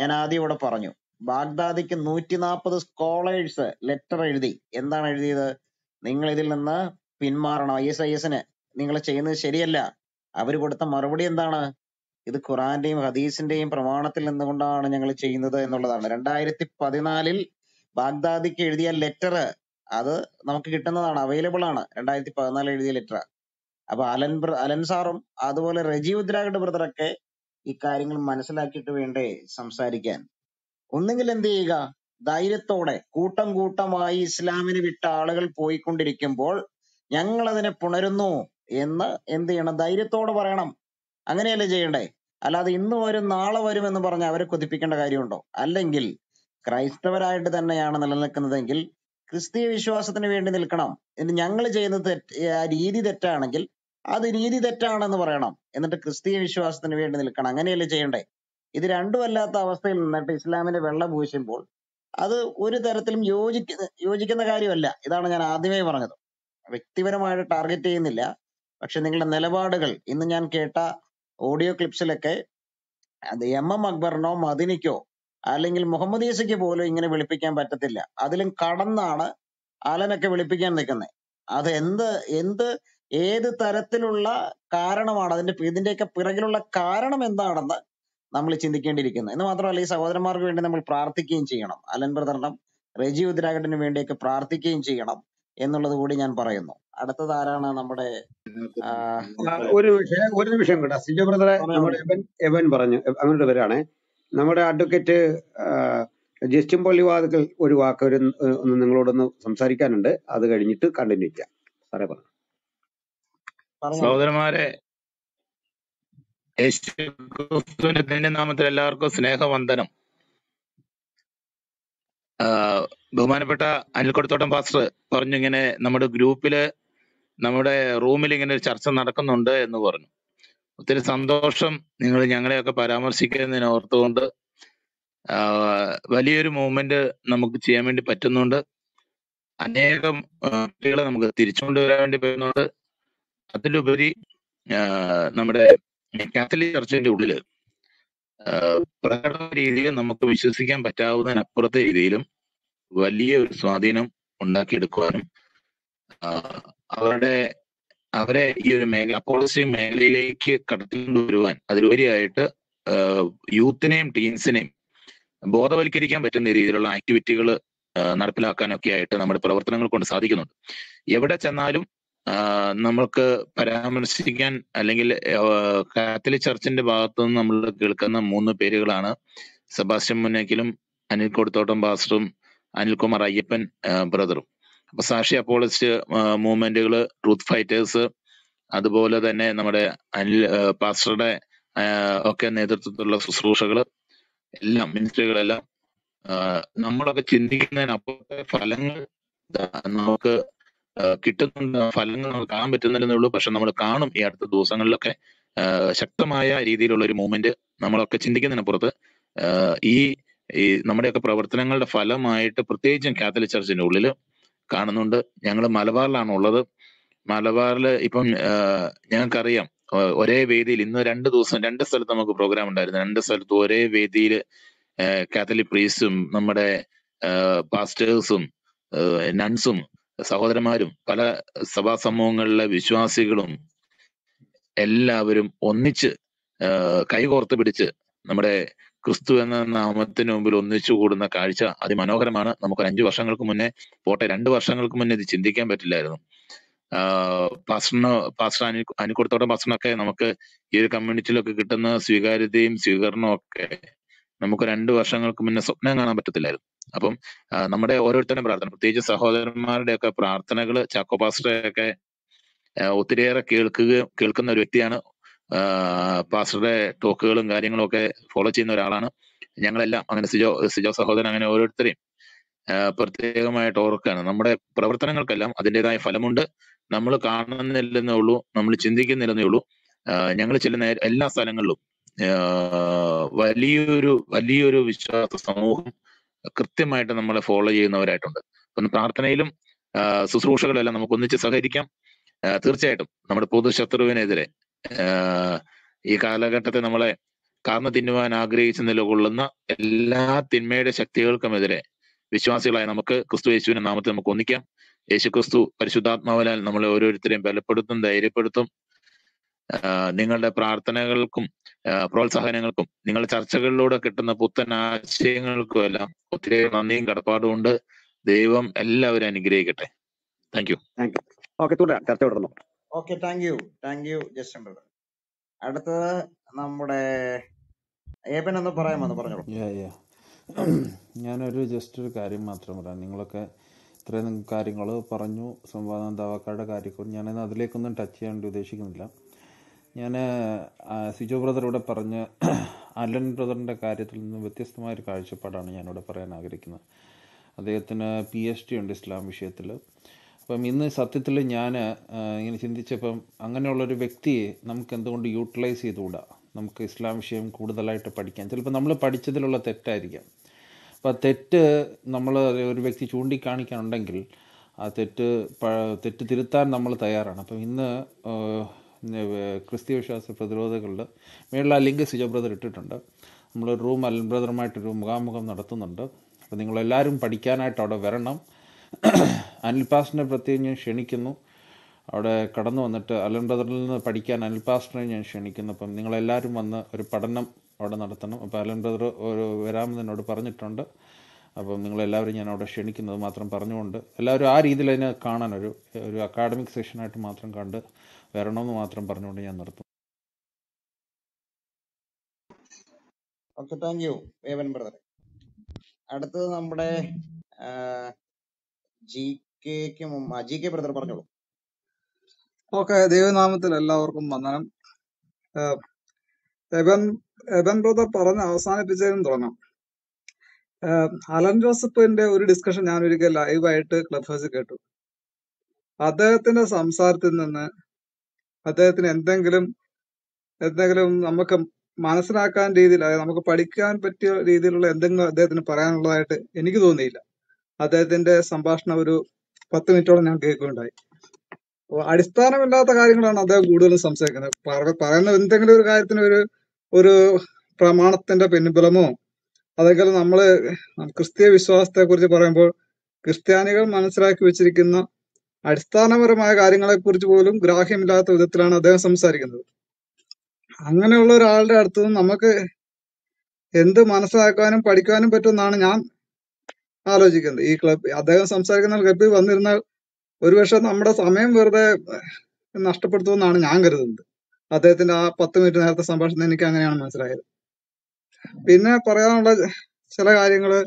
ഞാൻ ആദ്യം ഇവിടെ പറഞ്ഞു. ബാഗ്ദാദിക്ക് നൂറ്റി നാൽപ്പത് സ്കോളേഴ്സ് ലെറ്റർ എഴുതി. എന്താണ് എഴുതിയത്? നിങ്ങൾ ഇതിൽ നിന്ന് പിന്മാറണം, ഐ എസ് ഐ എസിന് നിങ്ങൾ ചെയ്യുന്നത് ശരിയല്ല. അവർ കൊടുത്ത മറുപടി എന്താണ്? ഇത് ഖുറാന്റെയും ഹദീസിന്റെയും പ്രമാണത്തിൽ നിന്നുകൊണ്ടാണ് ഞങ്ങൾ ചെയ്യുന്നത് എന്നുള്ളതാണ്. രണ്ടായിരത്തി പതിനാലിൽ ബാഗ്ദാദിക്ക് എഴുതിയ ലെറ്റർ അത് നമുക്ക് കിട്ടുന്നതാണ്, അവൈലബിൾ ആണ്. രണ്ടായിരത്തി പതിനാല് എഴുതിയ ലെറ്റർ. അപ്പൊ അലൻ അലൻ സാറും അതുപോലെ റജീവ് ദ്രാഗഡ് ബ്രദറൊക്കെ ഇക്കാര്യങ്ങൾ മനസ്സിലാക്കിയിട്ട് വേണ്ടേ സംസാരിക്കാൻ? ഒന്നുകിൽ എന്ത് ചെയ്യുക, ധൈര്യത്തോടെ കൂട്ടം കൂട്ടമായി ഇസ്ലാമിന് വിട്ട ആളുകൾ പോയിക്കൊണ്ടിരിക്കുമ്പോൾ ഞങ്ങൾ അതിനെ പുണരുന്നു എന്ന് എന്ത് ചെയ്യണം? ധൈര്യത്തോടെ പറയണം. അങ്ങനെയല്ലേ ചെയ്യണ്ടേ? അല്ലാതെ ഇന്ന് വരും നാളെ വരും എന്ന് പറഞ്ഞ് അവരെ കൊതിപ്പിക്കേണ്ട കാര്യമുണ്ടോ? അല്ലെങ്കിൽ ക്രൈസ്തവരായിട്ട് തന്നെയാണ് നിലനിൽക്കുന്നതെങ്കിൽ ക്രിസ്തീയ വിശ്വാസത്തിന് വേണ്ടി നിൽക്കണം. ഇനി ഞങ്ങൾ ചെയ്യുന്നത് രീതി തെറ്റാണെങ്കിൽ അത് രീതി തെറ്റാണെന്ന് പറയണം, എന്നിട്ട് ക്രിസ്തീയ വിശ്വാസത്തിന് വേണ്ടി നിൽക്കണം. അങ്ങനെയല്ലേ ചെയ്യണ്ടേ? ഇത് രണ്ടും അല്ലാത്ത അവസ്ഥയിൽ നിന്നിട്ട് ഇസ്ലാമിനെ വെള്ളം പൂശുമ്പോൾ അത് ഒരു തരത്തിലും യോജിക്കുന്ന യോജിക്കുന്ന കാര്യമല്ല. ഇതാണ് ഞാൻ ആദ്യമേ പറഞ്ഞത്. വ്യക്തിപരമായിട്ട് ടാർഗറ്റ് ചെയ്യുന്നില്ല, പക്ഷെ നിങ്ങളുടെ നിലപാടുകൾ ഇന്ന് ഞാൻ കേട്ട ഓഡിയോ ക്ലിപ്സിലൊക്കെ അത് എം എം അക്ബറിനോ മദിനിക്കോ അല്ലെങ്കിൽ മുഹമ്മദ് ഈസയ്ക്ക് പോലും ഇങ്ങനെ വിളിപ്പിക്കാൻ പറ്റത്തില്ല. അതിലും കടന്നാണ് അലനൊക്കെ വിളിപ്പിക്കാൻ നിൽക്കുന്നത്. അത് എന്ത് എന്ത് ഏത് തരത്തിലുള്ള കാരണമാണ് അതിന്റെ ഇതിന്റെയൊക്കെ പിറകിലുള്ള കാരണം എന്താണെന്ന് നമ്മൾ ചിന്തിക്കേണ്ടിയിരിക്കുന്നത്. എന്ന് മാത്രമല്ല, ഈ സഹോദരന്മാർക്ക് വേണ്ടി നമ്മൾ പ്രാർത്ഥിക്കുകയും ചെയ്യണം. അലൻ ബ്രദറിനും റജീവ് ഉദ്രാഘട്ടിനും വേണ്ടിയൊക്കെ പ്രാർത്ഥിക്കുകയും ചെയ്യണം എന്നുള്ളത് കൂടി ഞാൻ പറയുന്നു. അടുത്തത് ആരാണ്? നമ്മുടെ ഒരു വിഷയം ഒരു വിഷയം കേട്ടോ സിജോ ബ്രദറെ, നമ്മുടെ എബെൻ എബെൻ പറഞ്ഞു, അങ്ങനൊരു പേരാണ്. നമ്മുടെ അഡ്വക്കേറ്റ് ജസ്റ്റിൻ പള്ളിവാതുക്കൽ ഒരു വാക്ക് ഒരു ഒന്ന് നിങ്ങളോടൊന്ന് സംസാരിക്കാനുണ്ട്, അത് കഴിഞ്ഞിട്ട് കണ്ടിന്യൂ ചെയ്യാം. സാറേ പറഞ്ഞു. സഹോദരന്മാരെ, യേശുവിന്റെ നാമത്തിൽ എല്ലാവർക്കും സ്നേഹവന്ദനം. ബഹുമാനപ്പെട്ട അനിൽ കൊടുത്തോട്ടം പാസ്റ്റർ പറഞ്ഞു, ഇങ്ങനെ നമ്മുടെ ഗ്രൂപ്പില് നമ്മുടെ റൂമിൽ ഇങ്ങനെ ഒരു ചർച്ച നടക്കുന്നുണ്ട് എന്ന് പറഞ്ഞു. ഒത്തിരി സന്തോഷം. നിങ്ങൾ ഞങ്ങളെയൊക്കെ പരാമർശിക്കുന്നതിനെ ഓർത്തുകൊണ്ട് വലിയൊരു മൂവ്മെന്റ് നമുക്ക് ചെയ്യാൻ വേണ്ടി പറ്റുന്നുണ്ട്. അനേകം കുട്ടികളെ നമുക്ക് തിരിച്ചുകൊണ്ടുവരാൻ വേണ്ടി പറ്റുന്നുണ്ട്. അതിലുപരി നമ്മുടെ കാത്തലിക് ചർച്ചിന്റെ ഉള്ളില് പ്രകട രീതിയിൽ നമുക്ക് വിശ്വസിക്കാൻ പറ്റാവുന്നതിനപ്പുറത്തെ രീതിയിലും വലിയ ഒരു സ്വാധീനം ഉണ്ടാക്കിയെടുക്കുവാനും അവരുടെ അവരെ ഈ ഒരു മേഖല അപ്പോളസി മേഖലയിലേക്ക് കടത്തിക്കൊണ്ടുവരുവാൻ അതിലുപരിയായിട്ട് യൂത്തിനെയും ടീൻസിനെയും ബോധവൽക്കരിക്കാൻ പറ്റുന്ന രീതിയിലുള്ള ആക്ടിവിറ്റികൾ നടപ്പിലാക്കാനൊക്കെ ആയിട്ട് നമ്മുടെ പ്രവർത്തനങ്ങൾ കൊണ്ട് സാധിക്കുന്നുണ്ട്. എവിടെ ചെന്നാലും നമ്മൾക്ക് പരാമർശിക്കാൻ അല്ലെങ്കിൽ കാത്തലിക് ചർച്ചിന്റെ ഭാഗത്തു നിന്ന് നമ്മൾ കേൾക്കുന്ന മൂന്ന് പേരുകളാണ് സെബാസ്റ്റ്യൻ പുന്നക്കലും അനിൽ കൊടുത്തോട്ടം പാസ്റ്ററും അനിൽകുമാർ അയ്യപ്പൻ ബ്രദറും. അപ്പൊ സാക്ഷി അപ്പോളിസ്റ്റ് മൂവ്മെന്റുകള്, ട്രൂത്ത് ഫൈറ്റേഴ്സ്, അതുപോലെ തന്നെ നമ്മുടെ അനിൽ പാസ്റ്ററുടെ ഒക്കെ നേതൃത്വത്തിലുള്ള ശുശ്രൂഷകള്, എല്ലാം മിനിസ്ട്രികളെല്ലാം നമ്മളൊക്കെ ചിന്തിക്കുന്നതിനപ്പുറത്തെ ഫലങ്ങൾ നമുക്ക് കിട്ടുന്നുണ്ട്. ഫലങ്ങൾ നമുക്ക് കാണാൻ പറ്റുന്നില്ലെന്നേ ഉള്ളൂ, പക്ഷെ നമ്മൾ കാണും. ഈ അടുത്ത ദിവസങ്ങളിലൊക്കെ ശക്തമായ രീതിയിലുള്ള ഒരു മൂവ്മെന്റ് നമ്മളൊക്കെ ചിന്തിക്കുന്നതിനപ്പുറത്ത് ഈ ഈ നമ്മുടെയൊക്കെ പ്രവർത്തനങ്ങളുടെ ഫലമായിട്ട് പ്രത്യേകിച്ചും കാത്തലിക് ചർച്ചിന്റെ ഉള്ളിൽ കാണുന്നുണ്ട്. ഞങ്ങൾ മലബാറിലാണ് ഉള്ളത്. മലബാറിൽ ഇപ്പം ഞങ്ങൾക്കറിയാം, ഒരേ വേദിയിൽ ഇന്ന് രണ്ട് ദിവസം രണ്ട് സ്ഥലത്ത് നമുക്ക് പ്രോഗ്രാം ഉണ്ടായിരുന്നു. രണ്ട് സ്ഥലത്ത് ഒരേ വേദിയിൽ കാത്തലിക് പ്രീസ്റ്റും നമ്മുടെ പാസ്റ്റേഴ്സും നൺസും സഹോദരന്മാരും പല സഭാ സമൂഹങ്ങളിലെ വിശ്വാസികളും എല്ലാവരും ഒന്നിച്ച് കൈകോർത്ത് പിടിച്ച് നമ്മുടെ ക്രിസ്തു എന്ന നാമത്തിന് മുമ്പിൽ ഒന്നിച്ചു കൂടുന്ന കാഴ്ച അതിമനോഹരമാണ്. നമുക്ക് അഞ്ചു വർഷങ്ങൾക്ക് മുന്നേ പോട്ടെ, രണ്ട് വർഷങ്ങൾക്ക് മുന്നേ ഇത് ചിന്തിക്കാൻ പറ്റില്ലായിരുന്നു. പാസ്റ്ററിനോ പാസ്റ്റർ അനു അനുകൊടുത്തോടെ പാസ്റ്ററിനൊക്കെ നമുക്ക് ഈ ഒരു കമ്മ്യൂണിറ്റിയിലൊക്കെ കിട്ടുന്ന സ്വീകാര്യതയും സ്വീകരണവും ഒക്കെ നമുക്ക് രണ്ടു വർഷങ്ങൾക്ക് മുന്നേ സ്വപ്നം കാണാൻ പറ്റത്തില്ലായിരുന്നു. അപ്പം നമ്മുടെ ഓരോരുത്തരുടെ പ്രാർത്ഥന, പ്രത്യേകിച്ച് സഹോദരന്മാരുടെയൊക്കെ പ്രാർത്ഥനകൾ ചാക്കോ പാസ്റ്ററൊക്കെ ഒത്തിരിയേറെ കേൾക്കുകയും കേൾക്കുന്ന ഒരു വ്യക്തിയാണ്. പാസ്റ്ററുടെ ടോക്കുകളും കാര്യങ്ങളും ഒക്കെ ഫോളോ ചെയ്യുന്ന ഒരാളാണ് ഞങ്ങളെല്ലാം. അങ്ങനെ സിജോ സിജോ സഹോദരൻ അങ്ങനെ ഓരോരുത്തരെയും പ്രത്യേകമായിട്ട് ഓർക്കുകയാണ്. നമ്മുടെ പ്രവർത്തനങ്ങൾക്കെല്ലാം അതിൻ്റെതായ ഫലമുണ്ട്. നമ്മൾ കാണുന്നില്ലെന്നേ ഉള്ളൂ, നമ്മൾ ചിന്തിക്കുന്നില്ലെന്നേ ഉള്ളൂ. ഞങ്ങൾ ചെല്ലുന്ന എല്ലാ സ്ഥലങ്ങളിലും വലിയൊരു വലിയൊരു വിശ്വാസ സമൂഹം കൃത്യമായിട്ട് നമ്മളെ ഫോളോ ചെയ്യുന്നവരായിട്ടുണ്ട്. അപ്പം പ്രാർത്ഥനയിലും ശുശ്രൂഷകളെല്ലാം നമുക്ക് ഒന്നിച്ച് സഹകരിക്കാം. തീർച്ചയായിട്ടും നമ്മുടെ പൊതു ശത്രുവിനെതിരെ ഈ കാലഘട്ടത്തെ നമ്മളെ കാർന്നു തിന്നുവാൻ ആഗ്രഹിച്ച് നിലകൊള്ളുന്ന എല്ലാ തിന്മയുടെ ശക്തികൾക്കുമെതിരെ വിശ്വാസികളായ നമുക്ക് ക്രിസ്തു യേശുവിന്റെ നാമത്തിൽ നമുക്ക് ഒന്നിക്കാം. യേശു ക്രിസ്തു പരിശുദ്ധാത്മാവിനാൽ നമ്മളെ ഓരോരുത്തരെയും ബലപ്പെടുത്തും, ധൈര്യപ്പെടുത്തും. നിങ്ങളുടെ പ്രാർത്ഥനകൾക്കും പ്രോത്സാഹനങ്ങൾക്കും നിങ്ങളുടെ ചർച്ചകളിലൂടെ കിട്ടുന്ന പുത്തൻ ആശയങ്ങൾക്കും എല്ലാം ഒത്തിരി നന്ദിയും കടപ്പാടും ഉണ്ട്. ദൈവം എല്ലാവരും അനുഗ്രഹിക്കട്ടെ. Thank you. ചർച്ച തുടർന്നു. Okay, thank you thank you Justin brother. അടുത്തത് നമ്മുടെ എബെൻ, ഒന്ന് പറയാമെന്ന് പറഞ്ഞോളൂ. ഞാനൊരു ജസ്റ്റ് ഒരു കാര്യം മാത്രം പറയാം. നിങ്ങളൊക്കെ ഇത്രയും കാര്യങ്ങൾ പറഞ്ഞു, സംവാദം ദാവാക്കാരുടെ കാര്യങ്ങൾ ഞാൻ അതിലേക്കൊന്നും ടച്ച് ചെയ്യാൻ ഉദ്ദേശിക്കുന്നില്ല. ഞാൻ സിജോ ബ്രദറിവിടെ പറഞ്ഞ അലൻ ബ്രദറിൻ്റെ കാര്യത്തിൽ നിന്ന് വ്യത്യസ്തമായൊരു കാഴ്ചപ്പാടാണ് ഞാനിവിടെ പറയാൻ ആഗ്രഹിക്കുന്നത്. അദ്ദേഹത്തിന് പി എച്ച് ഡി ഉണ്ട് ഇസ്ലാം വിഷയത്തിൽ. അപ്പം ഇന്ന് സത്യത്തിൽ ഞാൻ ഇങ്ങനെ ചിന്തിച്ചപ്പം അങ്ങനെയുള്ളൊരു വ്യക്തിയെ നമുക്ക് എന്തുകൊണ്ട് യൂട്ടിലൈസ് ചെയ്തുകൂടാ? നമുക്ക് ഇസ്ലാം വിഷയം കൂടുതലായിട്ട് പഠിക്കാം. ചിലപ്പോൾ നമ്മൾ പഠിച്ചതിലുള്ള തെറ്റായിരിക്കാം. അപ്പോൾ തെറ്റ് നമ്മൾ ഒരു വ്യക്തി ചൂണ്ടിക്കാണിക്കാനുണ്ടെങ്കിൽ ആ തെറ്റ് തെറ്റ് തിരുത്താൻ നമ്മൾ തയ്യാറാണ്. അപ്പം ഇന്ന് ക്രിസ്തീയ വിശ്വാസ പ്രതിരോധകളിൽ മേളിൽ ആ ലിങ്ക് സിജോ ബ്രദർ ഇട്ടിട്ടുണ്ട്. നമ്മളൊരു റൂം അലൻ ബ്രദറുമായിട്ടൊരു മുഖാമുഖം നടത്തുന്നുണ്ട്. അപ്പോൾ നിങ്ങളെല്ലാവരും പഠിക്കാനായിട്ട് അവിടെ വരണം. അനിൽ പാസ്റ്ററിനെ പ്രത്യേകം ഞാൻ ക്ഷണിക്കുന്നു. അവിടെ കടന്നു വന്നിട്ട് അലൻ ബ്രദറിൽ നിന്ന് പഠിക്കാൻ അനിൽ പാസ്റ്ററിനെ ഞാൻ ക്ഷണിക്കുന്നു. അപ്പം നിങ്ങളെല്ലാവരും വന്ന് ഒരു പഠനം അവിടെ നടത്തണം. അപ്പോൾ അലൻ ബ്രദർ ഒരു വരാമെന്ന് എന്നോട് പറഞ്ഞിട്ടുണ്ട്. അപ്പം നിങ്ങളെല്ലാവരും ഞാൻ അവിടെ ക്ഷണിക്കുന്നത് മാത്രം പറഞ്ഞുകൊണ്ട് എല്ലാവരും ആ രീതിയിൽ അതിനെ കാണാനൊരു ഒരു അക്കാഡമിക് സെഷനായിട്ട് മാത്രം കണ്ട് വരണമെന്ന് മാത്രം പറഞ്ഞുകൊണ്ട് ഞാൻ നിർത്തും. Okay, thank you Evan brother. അടുത്തത് നമ്മുടെ ജി കെക്ക് ജി കെ ബ്രദർ പറഞ്ഞോളൂ. ഓക്കെ, ദൈവനാമത്തിൽ എല്ലാവർക്കും വന്ദനം. എബൻ ബ്രദർ പറഞ്ഞ് അവസാനിപ്പിച്ചതിനും തുടങ്ങാം. അലൻ ജോസഫിന്റെ ഒരു ഡിസ്കഷൻ ഞാൻ ഒരിക്കൽ ലൈവായിട്ട് ക്ലബ് ഹൗസിൽ കേട്ടു. അദ്ദേഹത്തിന്റെ സംസാരത്തിൽ നിന്ന് അദ്ദേഹത്തിന് എന്തെങ്കിലും എന്തെങ്കിലും നമുക്ക് മനസ്സിലാക്കാൻ രീതിയിൽ, അതായത് നമുക്ക് പഠിക്കാൻ പറ്റിയ രീതിയിലുള്ള എന്തെങ്കിലും അദ്ദേഹത്തിന് പറയാനുള്ളതായിട്ട് എനിക്ക് തോന്നിയില്ല. അദ്ദേഹത്തിന്റെ സംഭാഷണം ഒരു പത്ത് മിനിറ്റോളം ഞാൻ കേൾക്കുകയുണ്ടായി. അടിസ്ഥാനമില്ലാത്ത കാര്യങ്ങളാണ് അദ്ദേഹം കൂടുതലും സംസാരിക്കുന്നത്. പറയുന്ന എന്തെങ്കിലും ഒരു കാര്യത്തിന് ഒരു ഒരു പ്രമാണത്തിന്റെ പിൻബലമോ, അതൊക്കെ നമ്മള് ക്രിസ്തീയ വിശ്വാസത്തെ കുറിച്ച് പറയുമ്പോൾ ക്രിസ്ത്യാനികൾ മനസ്സിലാക്കി വെച്ചിരിക്കുന്ന അടിസ്ഥാനപരമായ കാര്യങ്ങളെ കുറിച്ച് പോലും ഗ്രാഹ്യമില്ലാത്ത വിധത്തിലാണ് അദ്ദേഹം സംസാരിക്കുന്നത്. അങ്ങനെയുള്ള ഒരാളുടെ അടുത്തുനിന്ന് നമുക്ക് എന്ത് മനസ്സിലാക്കാനും പഠിക്കാനും പറ്റുമെന്നാണ് ഞാൻ ആലോചിക്കുന്നത്. ഈ ക്ലബ് അദ്ദേഹം സംസാരിക്കുന്ന ക്ലബിൽ വന്നിരുന്നാൽ ഒരുപക്ഷെ നമ്മുടെ സമയം വെറുതെ നഷ്ടപ്പെടുത്തുമെന്നാണ് ഞാൻ കരുതുന്നത്. അദ്ദേഹത്തിന്റെ ആ പത്ത് മിനിറ്റ് നേരത്തെ സംഭാഷണത്തിന് എനിക്ക് അങ്ങനെയാണ് മനസ്സിലായത്. പിന്നെ പറയാനുള്ള ചില കാര്യങ്ങള്,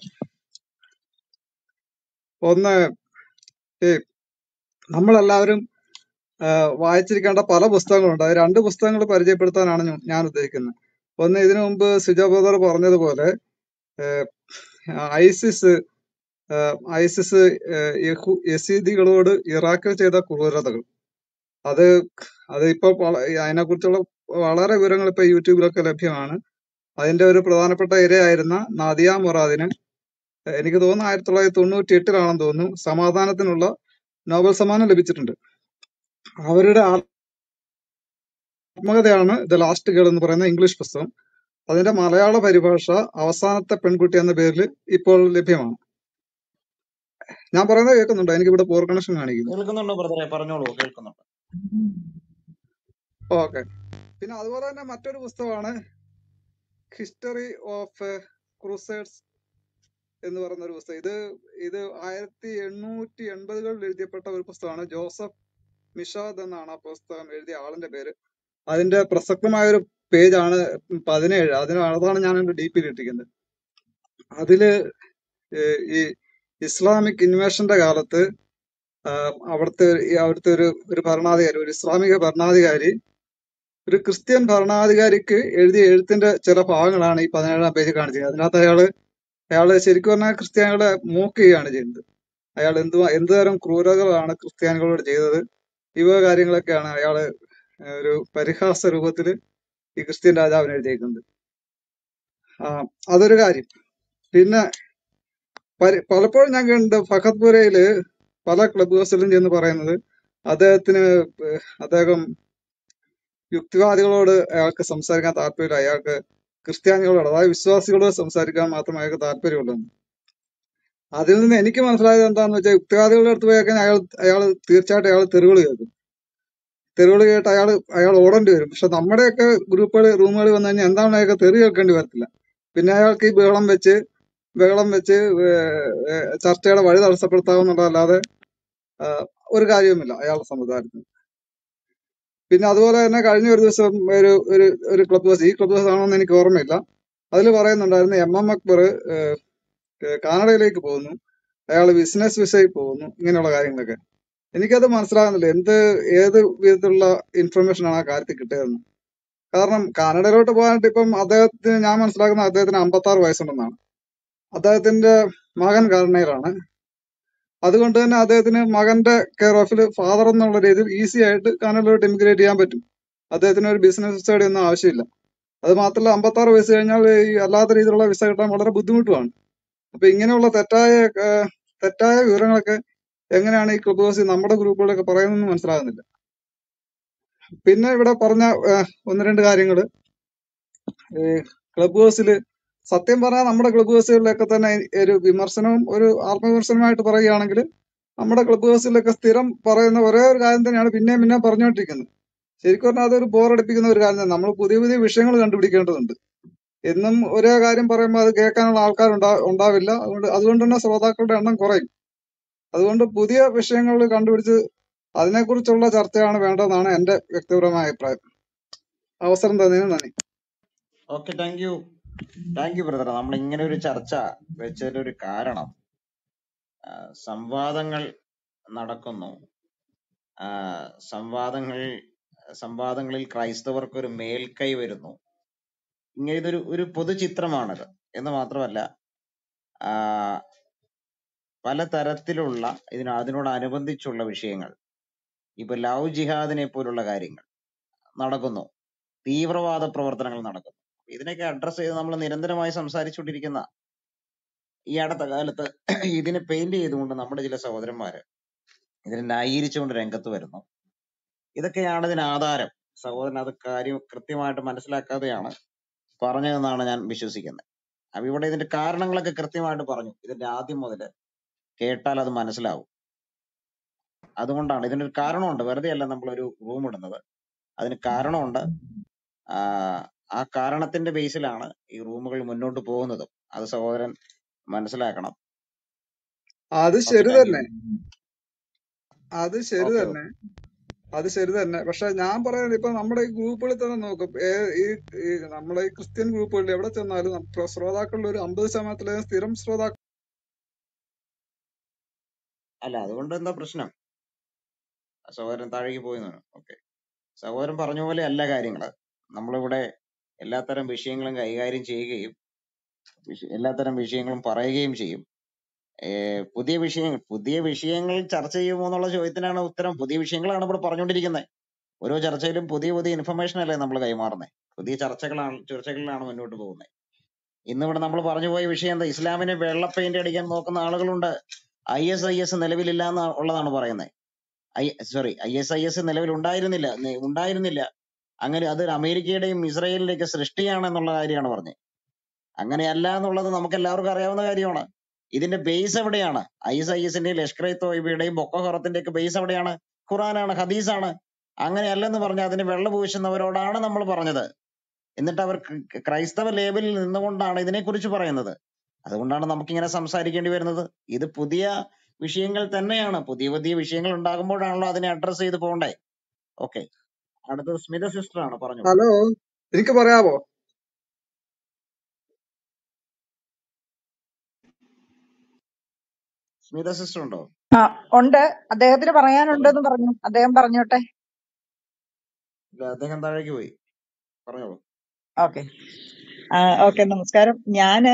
ഒന്ന് ഈ നമ്മളെല്ലാവരും വായിച്ചിരിക്കേണ്ട പല പുസ്തകങ്ങളുണ്ട്. അത് രണ്ട് പുസ്തകങ്ങൾ പരിചയപ്പെടുത്താനാണ് ഞാൻ ഉദ്ദേശിക്കുന്നത്. ഒന്ന്, ഇതിനു മുമ്പ് സിജോ ബ്രദർ പറഞ്ഞതുപോലെ ഐസിസ് ഐസിസ് യസീദികളോട് ഇറാഖിൽ ചെയ്ത ക്രൂരതകൾ, അത് അത് ഇപ്പൊ അതിനെക്കുറിച്ചുള്ള വളരെ വിവരങ്ങൾ ഇപ്പൊ യൂട്യൂബിലൊക്കെ ലഭ്യമാണ്. അതിന്റെ ഒരു പ്രധാനപ്പെട്ട ഇരയായിരുന്ന നാദിയ മൊറാദിന്, എനിക്ക് തോന്നുന്നു ആയിരത്തി തൊള്ളായിരത്തി തൊണ്ണൂറ്റി എട്ടിലാണെന്ന് തോന്നുന്നു, സമാധാനത്തിനുള്ള നോബൽ സമ്മാനം ലഭിച്ചിട്ടുണ്ട്. അവരുടെ ആത്മകഥയാണ് ദ ലാസ്റ്റ് ഗേൾ എന്ന് പറയുന്ന ഇംഗ്ലീഷ് പുസ്തകം. അതിന്റെ മലയാള പരിഭാഷ അവസാനത്തെ പെൺകുട്ടി എന്ന പേരിൽ ഇപ്പോൾ ലഭ്യമാണ്. ഞാൻ പറയുന്നത് കേൾക്കുന്നുണ്ടോ? എനിക്ക് ഇവിടെ പോർ കണക്ഷൻ കാണിക്കുന്നു. ഓക്കെ. പിന്നെ അതുപോലെ തന്നെ മറ്റൊരു പുസ്തകമാണ് ഹിസ്റ്ററി ഓഫ് ക്രൂസേഡ്സ് എന്ന് പറയുന്ന ഒരു പുസ്തകം. ഇത് ഇത് ആയിരത്തി എണ്ണൂറ്റി എൺപതുകളിൽ എഴുതിയപ്പെട്ട ഒരു പുസ്തകമാണ്. ജോസഫ് മിഷാദ് എന്നാണ് ആ പുസ്തകം എഴുതിയ ആളിന്റെ പേര്. അതിന്റെ പ്രസക്തമായൊരു പേജാണ് പതിനേഴ്. അതിന് അതാണ് ഞാൻ എൻ്റെ ഡി പിയിൽ ഇട്ടിരിക്കുന്നത്. അതില് ഈ ഇസ്ലാമിക് ഇൻവേഷന്റെ കാലത്ത് അവിടുത്തെ അവിടുത്തെ ഒരു ഒരു ഭരണാധികാരി, ഒരു ഇസ്ലാമിക ഭരണാധികാരി ഒരു ക്രിസ്ത്യൻ ഭരണാധികാരിക്ക് എഴുതിയ എഴുത്തിന്റെ ചില ഭാഗങ്ങളാണ് ഈ പതിനേഴാം പേജിൽ കാണിച്ചത്. അതിനകത്ത് അയാള് അയാൾ ശരിക്കും പറഞ്ഞാൽ ക്രിസ്ത്യാനികളെ മോക്ക് ചെയ്യുകയാണ് ചെയ്യുന്നത്. അയാൾ എന്ത് എന്ത് തരം ക്രൂരതകളാണ് ക്രിസ്ത്യാനികളോട് ചെയ്തത്, ഇവ കാര്യങ്ങളൊക്കെയാണ് അയാൾ ഒരു പരിഹാസ രൂപത്തിൽ ഈ ക്രിസ്ത്യൻ രാജാവിനെ എഴുതിയിരിക്കുന്നത്. ആ അതൊരു കാര്യം. പിന്നെ പരി പലപ്പോഴും ഞാൻ കണ്ട ഫഹദ്പുരയില് പല ക്ലബ് ഹൗസിലും ചെന്ന് പറയുന്നത് അദ്ദേഹത്തിന് അദ്ദേഹം യുക്തിവാദികളോട് അയാൾക്ക് സംസാരിക്കാൻ താല്പര്യമില്ല, അയാൾക്ക് ക്രിസ്ത്യാനികളോട് അതായത് വിശ്വാസികളോട് സംസാരിക്കാൻ മാത്രമേ അയാൾക്ക് താല്പര്യമുള്ളൂ. അതിൽ നിന്ന് എനിക്ക് മനസ്സിലായത് എന്താണെന്ന് വെച്ചാൽ യുക്തിവാദികളുടെ അടുത്ത് പോയാൽ അയാൾ അയാൾ തീർച്ചയായിട്ടും അയാൾ തെറികൾ കേൾക്കും, തെറികൾ കേട്ട് അയാൾ അയാൾ ഓടേണ്ടി വരും. പക്ഷെ നമ്മുടെയൊക്കെ ഗ്രൂപ്പുകൾ റൂമുകളിൽ വന്നു കഴിഞ്ഞാൽ എന്താണ് അയാൾക്ക് തെറി കേൾക്കേണ്ടി വരത്തില്ല. പിന്നെ അയാൾക്ക് ഈ ബഹളം വെച്ച് ബഹളം വെച്ച് ചർച്ചയുടെ വഴി തടസ്സപ്പെടുത്താവുന്നതല്ലാതെ ഒരു കാര്യവുമില്ല അയാളുടെ സംവിധാനത്തിന്. പിന്നെ അതുപോലെ തന്നെ കഴിഞ്ഞ ഒരു ദിവസം ഒരു ഒരു ഒരു ക്ലബ് ഹൗസ്, ഈ ക്ലബ് ഹൗസ് ആണോന്ന് എനിക്ക് ഓർമ്മയില്ല, അതിൽ പറയുന്നുണ്ടായിരുന്നു എം എം അക്ബർ കാനഡയിലേക്ക് പോകുന്നു, അയാൾ ബിസിനസ് വിസയിൽ പോകുന്നു, ഇങ്ങനെയുള്ള കാര്യങ്ങളൊക്കെ. എനിക്കത് മനസ്സിലാകുന്നില്ല എന്ത് ഏത് വിധത്തിലുള്ള ഇൻഫർമേഷൻ ആണ് ആ കാര്യത്തിൽ കിട്ടിയതെന്ന്. കാരണം കാനഡയിലോട്ട് പോകാനായിട്ട് ഇപ്പം അദ്ദേഹത്തിന്, ഞാൻ മനസ്സിലാക്കുന്ന അദ്ദേഹത്തിന് അമ്പത്തി ആറ് വയസ്സുണ്ടെന്നാണ്. അദ്ദേഹത്തിന്റെ മകൻ കാനഡയിലാണ്, അതുകൊണ്ട് തന്നെ അദ്ദേഹത്തിന് മകന്റെ കെയർ ഓഫിൽ ഫാദർ എന്നുള്ള രീതിയിൽ ഈസി ആയിട്ട് കാനഡയിലോട്ട് ഇമിഗ്രേറ്റ് ചെയ്യാൻ പറ്റും. അദ്ദേഹത്തിന് ഒരു ബിസിനസ് സ്റ്റഡി ഒന്നും ആവശ്യമില്ല. അത് മാത്രമല്ല അമ്പത്തി ആറ് വയസ്സ് കഴിഞ്ഞാൽ ഈ അല്ലാത്ത രീതിയിലുള്ള വിസ കിട്ടാൻ വളരെ ബുദ്ധിമുട്ടുമാണ്. അപ്പൊ ഇങ്ങനെയുള്ള തെറ്റായ തെറ്റായ വിവരങ്ങളൊക്കെ എങ്ങനെയാണ് ഈ ക്ലബ് ഹൗസിൽ നമ്മുടെ ഗ്രൂപ്പുകളൊക്കെ പറയുന്നതെന്ന് മനസ്സിലാകുന്നില്ല. പിന്നെ ഇവിടെ പറഞ്ഞ ഒന്ന് രണ്ട് കാര്യങ്ങള് ക്ലബ് ഹൗസിൽ സത്യം പറഞ്ഞാൽ നമ്മുടെ ക്ലബ് ഹൗസുകളിലൊക്കെ തന്നെ ഒരു വിമർശനവും ഒരു ആത്മവിമർശനമായിട്ട് പറയുകയാണെങ്കിൽ നമ്മുടെ ക്ലബ് ഹൗസുകളിലൊക്കെ സ്ഥിരം പറയുന്ന ഒരേ ഒരു കാര്യം തന്നെയാണ് പിന്നെയും പിന്നെയും പറഞ്ഞുകൊണ്ടിരിക്കുന്നത്. ശരിക്കും പറഞ്ഞാൽ അതൊരു ബോറടിപ്പിക്കുന്ന ഒരു കാര്യം തന്നെ. നമ്മൾ പുതിയ പുതിയ വിഷയങ്ങൾ കണ്ടുപിടിക്കേണ്ടതുണ്ട്. എന്നും ഒരേ കാര്യം പറയുമ്പോൾ അത് കേൾക്കാനുള്ള ആൾക്കാർ ഉണ്ടാ ഉണ്ടാവില്ല അതുകൊണ്ട് അതുകൊണ്ട് തന്നെ ശ്രോതാക്കളുടെ എണ്ണം കുറയും. അതുകൊണ്ട് പുതിയ വിഷയങ്ങൾ കണ്ടുപിടിച്ച് അതിനെക്കുറിച്ചുള്ള ചർച്ചയാണ് വേണ്ടതെന്നാണ് എൻ്റെ വ്യക്തിപരമായ അഭിപ്രായം. അവസരം തന്നതിന് നന്ദി. Okay, thank you. Thank you brother. നമ്മൾ ഇങ്ങനെ ഒരു ചർച്ച വെച്ചതിലൊരു കാരണം സംവാദങ്ങൾ നടക്കുന്നു, സംവാദങ്ങൾ സംവാദങ്ങളിൽ ക്രൈസ്തവർക്ക് ഒരു മേൽക്കൈ വരുന്നു. ഇങ്ങനെ ഇതൊരു ഒരു പൊതുചിത്രമാണിത് എന്ന് മാത്രമല്ല പലതരത്തിലുള്ള ഇതിന് അതിനോടനുബന്ധിച്ചുള്ള വിഷയങ്ങൾ, ഇപ്പൊ ലവ് ജിഹാദിനെ പോലുള്ള കാര്യങ്ങൾ നടക്കുന്നു, തീവ്രവാദ പ്രവർത്തനങ്ങൾ നടക്കുന്നു. ഇതിനൊക്കെ അഡ്രസ്സ് ചെയ്ത് നമ്മൾ നിരന്തരമായി സംസാരിച്ചുകൊണ്ടിരിക്കുന്ന ഈ അടുത്ത കാലത്ത് ഇതിനെ പെയിന്റ് ചെയ്തുകൊണ്ട് നമ്മുടെ ചില സഹോദരന്മാര് ഇതിനെ ന്യായീകരിച്ചുകൊണ്ട് രംഗത്ത് വരുന്നു. ഇതൊക്കെയാണ് ഇതിന് ആധാരം. സഹോദരൻ അത് കാര്യം കൃത്യമായിട്ട് മനസ്സിലാക്കാതെയാണ് പറഞ്ഞതെന്നാണ് ഞാൻ വിശ്വസിക്കുന്നത്. അപ്പൊ ഇവിടെ ഇതിന്റെ കാരണങ്ങളൊക്കെ കൃത്യമായിട്ട് പറഞ്ഞു, ഇതിന്റെ ആദ്യം മുതല് കേട്ടാൽ അത് മനസ്സിലാവും. അതുകൊണ്ടാണ് ഇതിനൊരു കാരണമുണ്ട്, വെറുതെ അല്ല നമ്മളൊരു റൂം ഇടുന്നത്, അതിന് കാരണമുണ്ട്. ആ ആ കാരണത്തിന്റെ ബേസിലാണ് ഈ റൂമുകൾ മുന്നോട്ട് പോകുന്നതും. അത് സഹോദരൻ മനസ്സിലാക്കണം. അത് ശരി തന്നെ, അത് ശരി തന്നെ, അത് ശരി തന്നെ. പക്ഷെ ഞാൻ പറയുന്നത് ഇപ്പൊ നമ്മുടെ ഈ ഗ്രൂപ്പുകളിൽ തന്നെ നോക്കും, ഈ നമ്മളെ ഈ ക്രിസ്ത്യൻ ഗ്രൂപ്പുകളിൽ എവിടെ ചെന്നാലും ശ്രോതാക്കളിൽ ഒരു അമ്പത് ശതമാനത്തിലെ സ്ഥിരം ശ്രോതാക്കൾ അല്ല. അതുകൊണ്ട് എന്താ പ്രശ്നം? സഹോദരൻ താഴേക്ക് പോയി. ഓക്കെ, സഹോദരൻ പറഞ്ഞ പോലെ അല്ല കാര്യങ്ങള്. നമ്മളിവിടെ എല്ലാത്തരം വിഷയങ്ങളും കൈകാര്യം ചെയ്യുകയും എല്ലാത്തരം വിഷയങ്ങളും പറയുകയും ചെയ്യും. പുതിയ വിഷയങ്ങൾ പുതിയ വിഷയങ്ങൾ ചർച്ച ചെയ്യുമോ എന്നുള്ള ചോദ്യത്തിനാണ് ഉത്തരം പുതിയ വിഷയങ്ങളാണ് ഇവിടെ പറഞ്ഞുകൊണ്ടിരിക്കുന്നത്. ഓരോ ചർച്ചയിലും പുതിയ പുതിയ ഇൻഫർമേഷൻ അല്ലേ നമ്മൾ കൈമാറുന്നത്, പുതിയ ചർച്ചകളാണ് ചർച്ചകളിലാണ് മുന്നോട്ട് പോകുന്നത്. ഇന്നിവിടെ നമ്മൾ പറഞ്ഞു പോയ വിഷയം എന്താ? ഇസ്ലാമിനെ വെള്ള പെയിന്റ് അടിക്കാൻ നോക്കുന്ന ആളുകളുണ്ട്. ഐ എസ് ഐ എസ് നിലവിലില്ല എന്നുള്ളതാണ് പറയുന്നത്. I sorry ഐ എസ് ഐ എസ് നിലവിൽ ഉണ്ടായിരുന്നില്ല ഉണ്ടായിരുന്നില്ല അങ്ങനെ അത് അമേരിക്കയുടെയും ഇസ്രായേലിന്റെയൊക്കെ സൃഷ്ടിയാണ് എന്നുള്ള കാര്യമാണ് പറഞ്ഞത്. അങ്ങനെയല്ല എന്നുള്ളത് നമുക്ക് എല്ലാവർക്കും അറിയാവുന്ന കാര്യമാണ്. ഇതിന്റെ ബേസ് എവിടെയാണ്? ഐ എസ് ഐ എസിന്റെയും ലഷ്കർ ഇ തോയ്ബയുടെയും ബൊക്കോഹറത്തിന്റെ ഒക്കെ ബേസ് എവിടെയാണ്? ഖുറാനാണ്, ഹദീസാണ്. അങ്ങനെയല്ലെന്ന് പറഞ്ഞാൽ അതിന് വെള്ള പൂശുന്നവരോടാണ് നമ്മൾ പറഞ്ഞത്. എന്നിട്ട് അവർ ക്രൈസ്തവ ലേബലിൽ നിന്നുകൊണ്ടാണ് ഇതിനെക്കുറിച്ച് പറയുന്നത്. അതുകൊണ്ടാണ് നമുക്കിങ്ങനെ സംസാരിക്കേണ്ടി വരുന്നത്. ഇത് പുതിയ വിഷയങ്ങൾ തന്നെയാണ്. പുതിയ പുതിയ വിഷയങ്ങൾ ഉണ്ടാകുമ്പോഴാണല്ലോ അതിനെ അഡ്രസ്സ് ചെയ്ത് പോകണ്ടേ. ഓക്കെ, അടുത്തത് സ്മിത സിസ്റ്റർ ആണ്. പറഞ്ഞു. ഹലോ, എനിക്ക് പറയാമോ? സ്മിത സിസ്റ്റർ ഉണ്ടോ? ആ ഉണ്ട്. അദ്ദേഹത്തിന് പറയാനുണ്ടെന്ന് പറഞ്ഞു, അദ്ദേഹം പറഞ്ഞോട്ടെ. ഇല്ല, അദ്ദേഹം താഴേക്ക് പോയി. പറഞ്ഞോളൂ. ഓക്കെ, ഓക്കെ, നമസ്കാരം. ഞാന്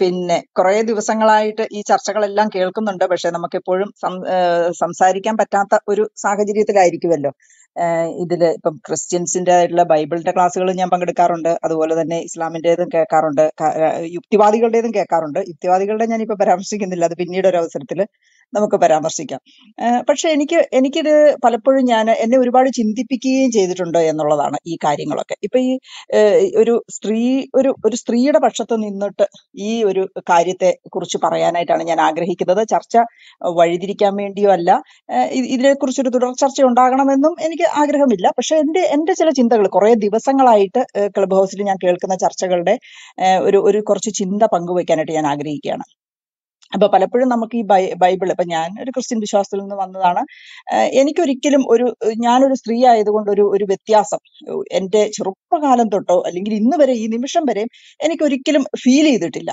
പിന്നെ കുറെ ദിവസങ്ങളായിട്ട് ഈ ചർച്ചകളെല്ലാം കേൾക്കുന്നുണ്ട്. പക്ഷെ നമുക്കെപ്പോഴും സംസാരിക്കാൻ പറ്റാത്ത ഒരു സാഹചര്യത്തിലായിരിക്കുമല്ലോ. ഇതില് ഇപ്പം ക്രിസ്ത്യൻസിന്റെ ആയിട്ടുള്ള ബൈബിളിന്റെ ക്ലാസ്സുകൾ ഞാൻ പങ്കെടുക്കാറുണ്ട്, അതുപോലെ തന്നെ ഇസ്ലാമിന്റേതും കേൾക്കാറുണ്ട്, യുക്തിവാദികളുടേതും കേൾക്കാറുണ്ട്. യുക്തിവാദികളുടെ ഞാനിപ്പോ പരാമർശിക്കുന്നില്ല, അത് പിന്നീട് ഒരു അവസരത്തില് നമുക്ക് പരാമർശിക്കാം. പക്ഷെ എനിക്ക് എനിക്കിത് പലപ്പോഴും ഞാൻ എന്നെ ഒരുപാട് ചിന്തിപ്പിക്കുകയും ചെയ്തിട്ടുണ്ട് എന്നുള്ളതാണ് ഈ കാര്യങ്ങളൊക്കെ. ഇപ്പൊ ഈ ഒരു സ്ത്രീ ഒരു ഒരു സ്ത്രീയുടെ പക്ഷത്ത് നിന്നിട്ട് ഈ ഒരു കാര്യത്തെ കുറിച്ച് പറയാനായിട്ടാണ് ഞാൻ ആഗ്രഹിക്കുന്നത്. ചർച്ച വഴിതിരിക്കാൻ വേണ്ടിയോ അല്ല, ഇതിനെക്കുറിച്ചൊരു തുടർ ചർച്ച ഉണ്ടാകണമെന്നും എനിക്ക് ആഗ്രഹമില്ല. പക്ഷെ എൻ്റെ എൻ്റെ ചില ചിന്തകൾ കുറെ ദിവസങ്ങളായിട്ട് ക്ലബ് ഹൗസിൽ ഞാൻ കേൾക്കുന്ന ചർച്ചകളുടെ ഒരു ഒരു കുറച്ച് ചിന്ത പങ്കുവയ്ക്കാനായിട്ട് ഞാൻ ആഗ്രഹിക്കുകയാണ്. അപ്പൊ പലപ്പോഴും നമുക്ക് ഈ ബൈബിൾ, ഇപ്പൊ ഞാൻ ഒരു ക്രിസ്ത്യൻ വിശ്വാസത്തിൽ നിന്ന് വന്നതാണ്, എനിക്കൊരിക്കലും ഒരു ഞാനൊരു സ്ത്രീ ആയതുകൊണ്ട് ഒരു ഒരു വ്യത്യാസം എൻ്റെ ചെറുപ്പകാലം തൊട്ടോ അല്ലെങ്കിൽ ഇന്ന് വരെ ഈ നിമിഷം വരെയും എനിക്കൊരിക്കലും ഫീൽ ചെയ്തിട്ടില്ല.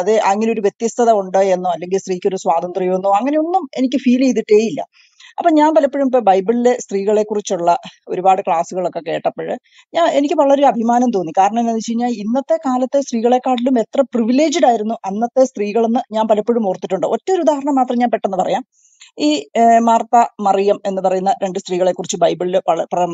അത് അങ്ങനെ ഒരു വ്യത്യസ്തത ഉണ്ടോ എന്നോ അല്ലെങ്കിൽ സ്ത്രീക്കൊരു സ്വാതന്ത്ര്യമോ അങ്ങനെയൊന്നും എനിക്ക് ഫീൽ ചെയ്തിട്ടേ ഇല്ല. അപ്പൊ ഞാൻ പലപ്പോഴും ഇപ്പൊ ബൈബിളിലെ സ്ത്രീകളെ കുറിച്ചുള്ള ഒരുപാട് ക്ലാസ്സുകളൊക്കെ കേട്ടപ്പോൾ ഞാൻ എനിക്ക് വളരെ അഭിമാനം തോന്നി. കാരണം എന്താണെന്ന് വെച്ച് കഴിഞ്ഞാൽ ഇന്നത്തെ കാലത്തെ സ്ത്രീകളെക്കാട്ടിലും എത്ര പ്രിവിലേജ്ഡ് ആയിരുന്നു അന്നത്തെ സ്ത്രീകളെന്ന് ഞാൻ പലപ്പോഴും ഓർത്തിട്ടുണ്ട്. ഒറ്റൊരു ഉദാഹരണം മാത്രം ഞാൻ പെട്ടെന്ന് പറയാം. ഈ മാർത്ത, മറിയം എന്ന് പറയുന്ന രണ്ട് സ്ത്രീകളെ കുറിച്ച് ബൈബിളിൽ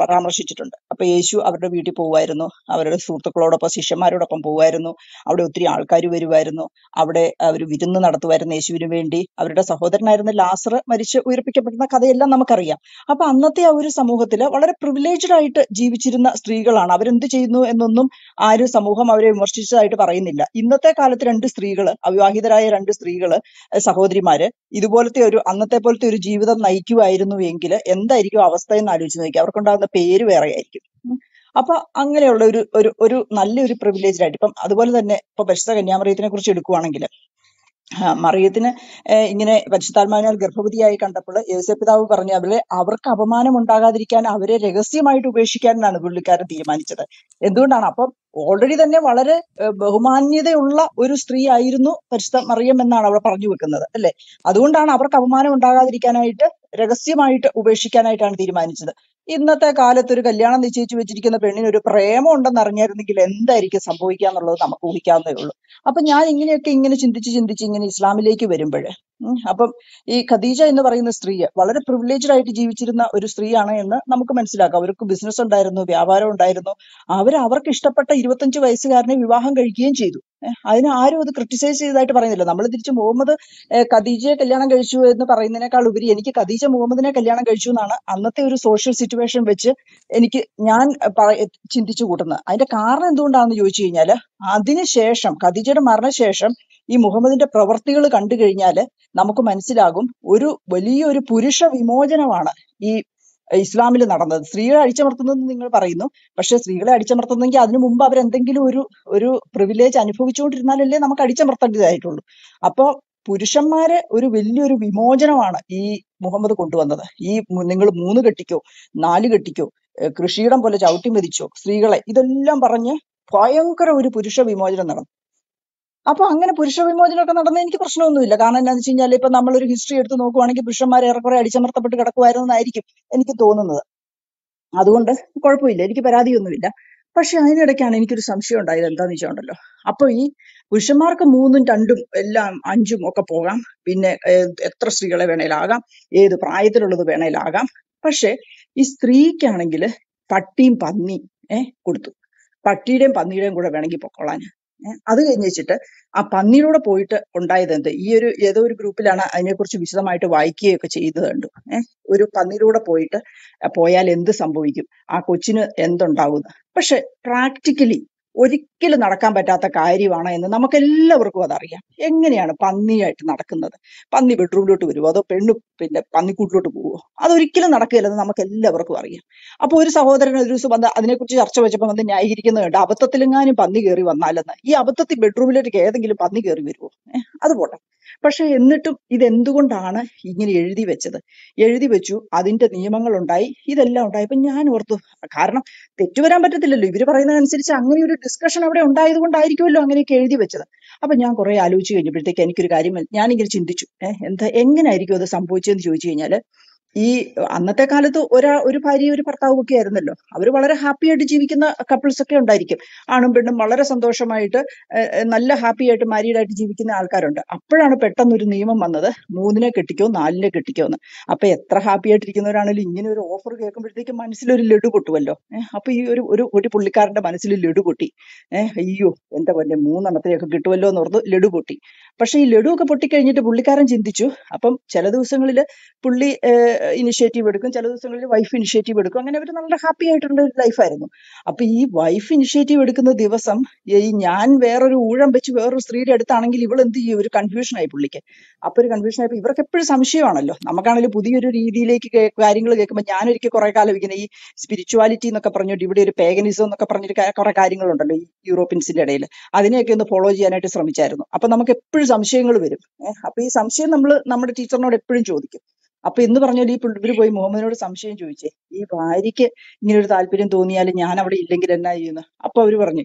പരാമർശിച്ചിട്ടുണ്ട്. അപ്പൊ യേശു അവരുടെ വീട്ടിൽ പോവായിരുന്നു, അവരുടെ സുഹൃത്തുക്കളോടൊപ്പം ശിഷ്യന്മാരോടൊപ്പം പോവായിരുന്നു, അവിടെ ഒത്തിരി ആൾക്കാർ വരുമായിരുന്നു, അവിടെ അവർ വിരുന്ന് നടത്തുമായിരുന്നു യേശുവിന് വേണ്ടി. അവരുടെ സഹോദരനായിരുന്ന ലാസർ മരിച്ച് ഉയർപ്പിക്കപ്പെടുന്ന കഥയെല്ലാം നമുക്കറിയാം. അപ്പൊ അന്നത്തെ ആ ഒരു സമൂഹത്തിൽ വളരെ പ്രിവിലേജ്ഡ് ആയിട്ട് ജീവിച്ചിരുന്ന സ്ത്രീകളാണ്. അവരെന്ത് ചെയ്യുന്നു എന്നൊന്നും ആരും സമൂഹം അവരെ വിമർശിച്ചതായിട്ട് പറയുന്നില്ല. ഇന്നത്തെ കാലത്ത് രണ്ട് സ്ത്രീകൾ, അവിവാഹിതരായ രണ്ട് സ്ത്രീകൾ, സഹോദരിമാര്, ഇതുപോലത്തെ ഒരു അന്നത്തെ പോലത്തെ ഒരു ജീവിതം നയിക്കുമായിരുന്നു എങ്കിൽ എന്തായിരിക്കും അവസ്ഥ എന്ന് ആലോചിച്ച് നോക്കി. അവർക്കുണ്ടാകുന്ന പേര് വേറെ ആയിരിക്കും. അപ്പൊ അങ്ങനെയുള്ള ഒരു ഒരു ഒരു നല്ലൊരു പ്രിവിലേജ് ആയിട്ട് ഇപ്പം അതുപോലെ തന്നെ ഇപ്പൊ പരിശുദ്ധ കന്യാമറിയത്തിനെ കുറിച്ച് എടുക്കുവാണെങ്കിൽ, മറിയത്തിന് ഇങ്ങനെ പരിശുദ്ധാത്മാവിനാൽ ഗർഭവതിയായി കണ്ടപ്പോൾ യോസേപ്പ് പിതാവ് പറഞ്ഞ അവളെ അവർക്ക് അപമാനം ഉണ്ടാകാതിരിക്കാൻ അവരെ രഹസ്യമായിട്ട് ഉപേക്ഷിക്കാൻ എന്നാണ് പുള്ളിക്കാരൻ തീരുമാനിച്ചത്. എന്തുകൊണ്ടാണ്? അപ്പം ഓൾറെഡി തന്നെ വളരെ ബഹുമാന്യതയുള്ള ഒരു സ്ത്രീ ആയിരുന്നു പരിശുദ്ധ മറിയം എന്നാണ് അവൾ പറഞ്ഞു വെക്കുന്നത്, അല്ലെ? അതുകൊണ്ടാണ് അവർക്ക് അപമാനം ഉണ്ടാകാതിരിക്കാനായിട്ട് രഹസ്യമായിട്ട് ഉപേക്ഷിക്കാനായിട്ടാണ് തീരുമാനിച്ചത്. ഇന്നത്തെ കാലത്ത് ഒരു കല്യാണം നിശ്ചയിച്ചു വെച്ചിരിക്കുന്ന പെണ്ണിന് ഒരു പ്രേമം ഉണ്ടെന്ന് അറിഞ്ഞായിരുന്നെങ്കിൽ എന്തായിരിക്കും സംഭവിക്കുക എന്നുള്ളത് നമുക്ക് ഊഹിക്കാവുന്നതേ ഉള്ളൂ. അപ്പൊ ഞാൻ ഇങ്ങനെയൊക്കെ ഇങ്ങനെ ചിന്തിച്ച് ചിന്തിച്ച് ഇങ്ങനെ ഇസ്ലാമിലേക്ക് വരുമ്പോഴേ, അപ്പം ഈ ഖദീജ എന്ന് പറയുന്ന സ്ത്രീ വളരെ പ്രിവിലേജ്ഡ് ആയിട്ട് ജീവിച്ചിരുന്ന ഒരു സ്ത്രീയാണ് എന്ന് നമുക്ക് മനസ്സിലാക്കാം. അവർക്ക് ബിസിനസ് ഉണ്ടായിരുന്നു, വ്യാപാരം ഉണ്ടായിരുന്നു. അവർ അവർക്ക് ഇഷ്ടപ്പെട്ട ഇരുപത്തഞ്ച് വയസ്സുകാരനെ വിവാഹം കഴിക്കുകയും ചെയ്തു. അതിന് ആരും അത് ക്രിറ്റിസൈസ് ചെയ്തതായിട്ട് പറയുന്നില്ല. നമ്മൾ തിരിച്ച് മുഹമ്മദ് ഖദീജയെ കല്യാണം കഴിച്ചു എന്ന് പറയുന്നതിനേക്കാൾ ഉപരി എനിക്ക് ഖദീജ മുഹമ്മദിനെ കല്യാണം കഴിച്ചു എന്നാണ് അന്നത്തെ ഒരു സോഷ്യൽ സിറ്റുവേഷൻ വെച്ച് എനിക്ക് ഞാൻ ചിന്തിച്ചു കൂട്ടുന്നത്. അതിന്റെ കാരണം എന്തുകൊണ്ടാണെന്ന് ചോദിച്ചു കഴിഞ്ഞാൽ, അതിനുശേഷം ഖദീജയുടെ മരണശേഷം ഈ മുഹമ്മദിന്റെ പ്രവർത്തികൾ കണ്ടു കഴിഞ്ഞാൽ നമുക്ക് മനസ്സിലാകും ഒരു വലിയൊരു പുരുഷ വിമോചനമാണ് ഈ ഇസ്ലാമിൽ നടന്നത്. സ്ത്രീകളെ അടിച്ചമർത്തുന്നതെന്ന് നിങ്ങൾ പറയുന്നു, പക്ഷെ സ്ത്രീകളെ അടിച്ചമർത്തുന്നെങ്കിൽ അതിനു മുമ്പ് അവരെന്തെങ്കിലും ഒരു ഒരു പ്രിവിലേജ് അനുഭവിച്ചുകൊണ്ടിരുന്നാലല്ലേ നമുക്ക് അടിച്ചമർത്തേണ്ടതായിട്ടുള്ളൂ. അപ്പോൾ പുരുഷന്മാരെ ഒരു വലിയൊരു വിമോചനമാണ് ഈ മുഹമ്മദ് കൊണ്ടുവന്നത്. ഈ നിങ്ങൾ മൂന്ന് കെട്ടിക്കോ, നാല് കെട്ടിക്കോ, കൃഷിയിടം പോലെ ചവിട്ടി മെതിച്ചോ സ്ത്രീകളെ, ഇതെല്ലാം പറഞ്ഞ് ഭയങ്കര ഒരു പുരുഷ വിമോചനം നടന്നു. അപ്പൊ അങ്ങനെ പുരുഷ വിമോചനമൊക്കെ നടന്ന എനിക്ക് പ്രശ്നമൊന്നുമില്ല. കാരണം എന്താണെന്ന് വെച്ച് കഴിഞ്ഞാൽ ഇപ്പൊ നമ്മളൊരു ഹിസ്റ്ററി എടുത്ത് നോക്കുവാണെങ്കിൽ പുരുഷന്മാരെ ഏറെക്കുറെ അടിച്ചമർത്തപ്പെട്ട് കിടക്കുമായിരുന്നായിരിക്കും എനിക്ക് തോന്നുന്നത്. അതുകൊണ്ട് കുഴപ്പമില്ല, എനിക്ക് പരാതിയൊന്നുമില്ല. പക്ഷെ അതിനിടയ്ക്കാണ് എനിക്കൊരു സംശയം ഉണ്ടായത്. എന്താന്ന് വെച്ചാണ്ടല്ലോ, അപ്പൊ ഈ പുരുഷന്മാർക്ക് മൂന്നും രണ്ടും എല്ലാം അഞ്ചും ഒക്കെ പോകാം, പിന്നെ എത്ര സ്ത്രീകളെ വേണേലാകാം, ഏത് പ്രായത്തിലുള്ളത് വേണേലാകാം. പക്ഷെ ഈ സ്ത്രീക്കാണെങ്കിൽ പട്ടിയും പന്നി ഏഹ് കൊടുത്തു, പട്ടിയുടെയും പന്നിയുടെയും കൂടെ വേണമെങ്കിൽ പൊക്കോളാൻ. അത് കഴിഞ്ഞിട്ട് ആ പന്നിയിലൂടെ പോയിട്ട് ഉണ്ടായത് എന്ത്? ഈ ഒരു ഏതോ ഒരു ഗ്രൂപ്പിലാണ് അതിനെക്കുറിച്ച് വിശദമായിട്ട് വായിക്കുകയൊക്കെ ചെയ്തത് കണ്ടു. ഏഹ് ഒരു പന്നിയിലൂടെ പോയിട്ട് പോയാൽ എന്ത് സംഭവിക്കും, ആ കൊച്ചിന് എന്തുണ്ടാകുന്നു. പക്ഷെ പ്രാക്ടിക്കലി ഒരിക്കലും നടക്കാൻ പറ്റാത്ത കാര്യമാണ് എന്ന് നമുക്കെല്ലാവർക്കും അതറിയാം. എങ്ങനെയാണ് പന്നിയായിട്ട് നടക്കുന്നത്? പന്നി ബെഡ്റൂമിലോട്ട് വരുമോ, അതോ പെണ്ണ് പിന്നെ പന്നിക്കൂട്ടിലോട്ട് പോവുമോ? അതൊരിക്കലും നടക്കുകയില്ലെന്ന് നമുക്ക് എല്ലാവർക്കും അറിയാം. അപ്പൊ ഒരു സഹോദരൻ ഒരു ദിവസം വന്ന് അതിനെക്കുറിച്ച് ചർച്ച വെച്ചപ്പോൾ വന്ന് ന്യായീകരിക്കുന്നത് കണ്ട്, അബദ്ധത്തിലെങ്ങാനും പന്നി കയറി വന്നാലെന്ന്. ഈ അബദ്ധത്തിൽ ബെഡ്റൂമിലേക്ക് ഏതെങ്കിലും പന്നി കയറി വരുമോ? ഏഹ് അത് പോട്ടെ. പക്ഷെ എന്നിട്ടും ഇതെന്തുകൊണ്ടാണ് ഇങ്ങനെ എഴുതി വെച്ചത്? എഴുതി വെച്ചു, അതിന്റെ നിയമങ്ങൾ ഉണ്ടായി, ഇതെല്ലാം ഉണ്ടായപ്പോ ഞാൻ ഓർത്തു, കാരണം തെറ്റുവരാൻ പറ്റത്തില്ലല്ലോ. ഇവര് പറയുന്നതനുസരിച്ച് അങ്ങനെ ഒരു ഡിസ്കഷൻ അവിടെ ഉണ്ടായത് കൊണ്ടായിരിക്കുമല്ലോ അങ്ങനെയൊക്കെ എഴുതി വെച്ചത്. അപ്പൊ ഞാൻ കുറെ ആലോചിച്ച് കഴിഞ്ഞപ്പോഴത്തേക്ക് എനിക്കൊരു കാര്യം ഞാനിങ്ങനെ ചിന്തിച്ചു, ഏഹ് എന്താ എങ്ങനെയായിരിക്കും അത് സംഭവിച്ചതെന്ന് ചോദിച്ചു കഴിഞ്ഞാല്, ഈ അന്നത്തെ കാലത്ത് ഒരാ ഒരു ഭാര്യയും ഒരു ഭർത്താവും ഒക്കെ ആയിരുന്നല്ലോ. അവർ വളരെ ഹാപ്പി ആയിട്ട് ജീവിക്കുന്ന കപ്പിൾസ് ഒക്കെ ഉണ്ടായിരിക്കും. ആണും പെണ്ണും വളരെ സന്തോഷമായിട്ട് നല്ല ഹാപ്പി ആയിട്ട് മാരീഡ് ആയിട്ട് ജീവിക്കുന്ന ആൾക്കാരുണ്ട്. അപ്പോഴാണ് പെട്ടെന്നൊരു നിയമം വന്നത്, മൂന്നിനെ കെട്ടിക്കോ നാലിനെ കെട്ടിക്കോ എന്ന്. അപ്പൊ എത്ര ഹാപ്പി ആയിട്ടിരിക്കുന്നവരാണെങ്കിലും ഇങ്ങനെ ഒരു ഓഫർ കേൾക്കുമ്പോഴത്തേക്ക് മനസ്സിലൊരു ലഡു പൊട്ടുമല്ലോ. ഏഹ് അപ്പൊ ഈ ഒരു ഒരു ഒരു പുള്ളിക്കാരന്റെ മനസ്സിൽ ലഡു പൊട്ടി. ഏഹ് അയ്യോ എന്താ പോലെ മൂന്നെണ്ണത്തിനെയൊക്കെ കിട്ടുമല്ലോ എന്ന് ഓർത്ത് ലഡു പൊട്ടി. പക്ഷെ ഈ ലഡു ഒക്കെ പൊട്ടിക്കഴിഞ്ഞിട്ട് പുള്ളിക്കാരൻ ചിന്തിച്ചു. അപ്പം ചില ദിവസങ്ങളിൽ പുള്ളി ഇനിഷ്യേറ്റീവ് എടുക്കും, ചില ദിവസങ്ങളിൽ വൈഫ് ഇനിഷ്യേറ്റീവ് എടുക്കും. അങ്ങനെ അവർ നല്ല ഹാപ്പി ആയിട്ടുള്ള ഒരു ലൈഫായിരുന്നു. അപ്പൊ ഈ വൈഫ് ഇനിഷ്യേറ്റീവ് എടുക്കുന്ന ദിവസം ഈ ഞാൻ വേറൊരു ഊഴം വെച്ച് വേറൊരു സ്ത്രീയുടെ അടുത്താണെങ്കിൽ ഇവൾ എന്ത് ചെയ്യും? ഒരു കൺഫ്യൂഷനായി പുള്ളിക്ക്. അപ്പൊ ഒരു കൺഫ്യൂഷനായപ്പോൾ ഇവർക്ക് എപ്പോഴും സംശയമാണല്ലോ. നമുക്കാണെങ്കിൽ പുതിയൊരു രീതിയിലേക്ക് കാര്യങ്ങൾ കേൾക്കുമ്പോൾ ഞാനൊരിക്കൽ കുറെ കാലം ഇങ്ങനെ ഈ സ്പിരിച്വാലിറ്റി എന്നൊക്കെ പറഞ്ഞിട്ട് ഇവിടെ ഒരു പേഗനിസം എന്നൊക്കെ പറഞ്ഞിട്ട് കുറെ കാര്യങ്ങളുണ്ടല്ലോ ഈ യൂറോപ്യൻസിന്റെ ഇടയിൽ, അതിനെയൊക്കെ ഒന്ന് ഫോളോ ചെയ്യാനായിട്ട് ശ്രമിച്ചായിരുന്നു. അപ്പൊ നമുക്ക് എപ്പോഴും സംശയങ്ങൾ വരും. അപ്പൊ ഈ സംശയം നമ്മൾ നമ്മുടെ ടീച്ചറിനോട് എപ്പോഴും ചോദിക്കും. അപ്പൊ എന്ന് പറഞ്ഞാൽ ഈ പുള്ളി പോയി മുഹമ്മദിനോട് സംശയം ചോദിച്ചേ, ഈ ഭാര്യയ്ക്ക് ഇങ്ങനെ ഒരു താല്പര്യം തോന്നിയാൽ ഞാൻ അവിടെ ഇല്ലെങ്കിൽ എന്നാ ചെയ്യുന്നു? അപ്പൊ അവര് പറഞ്ഞു,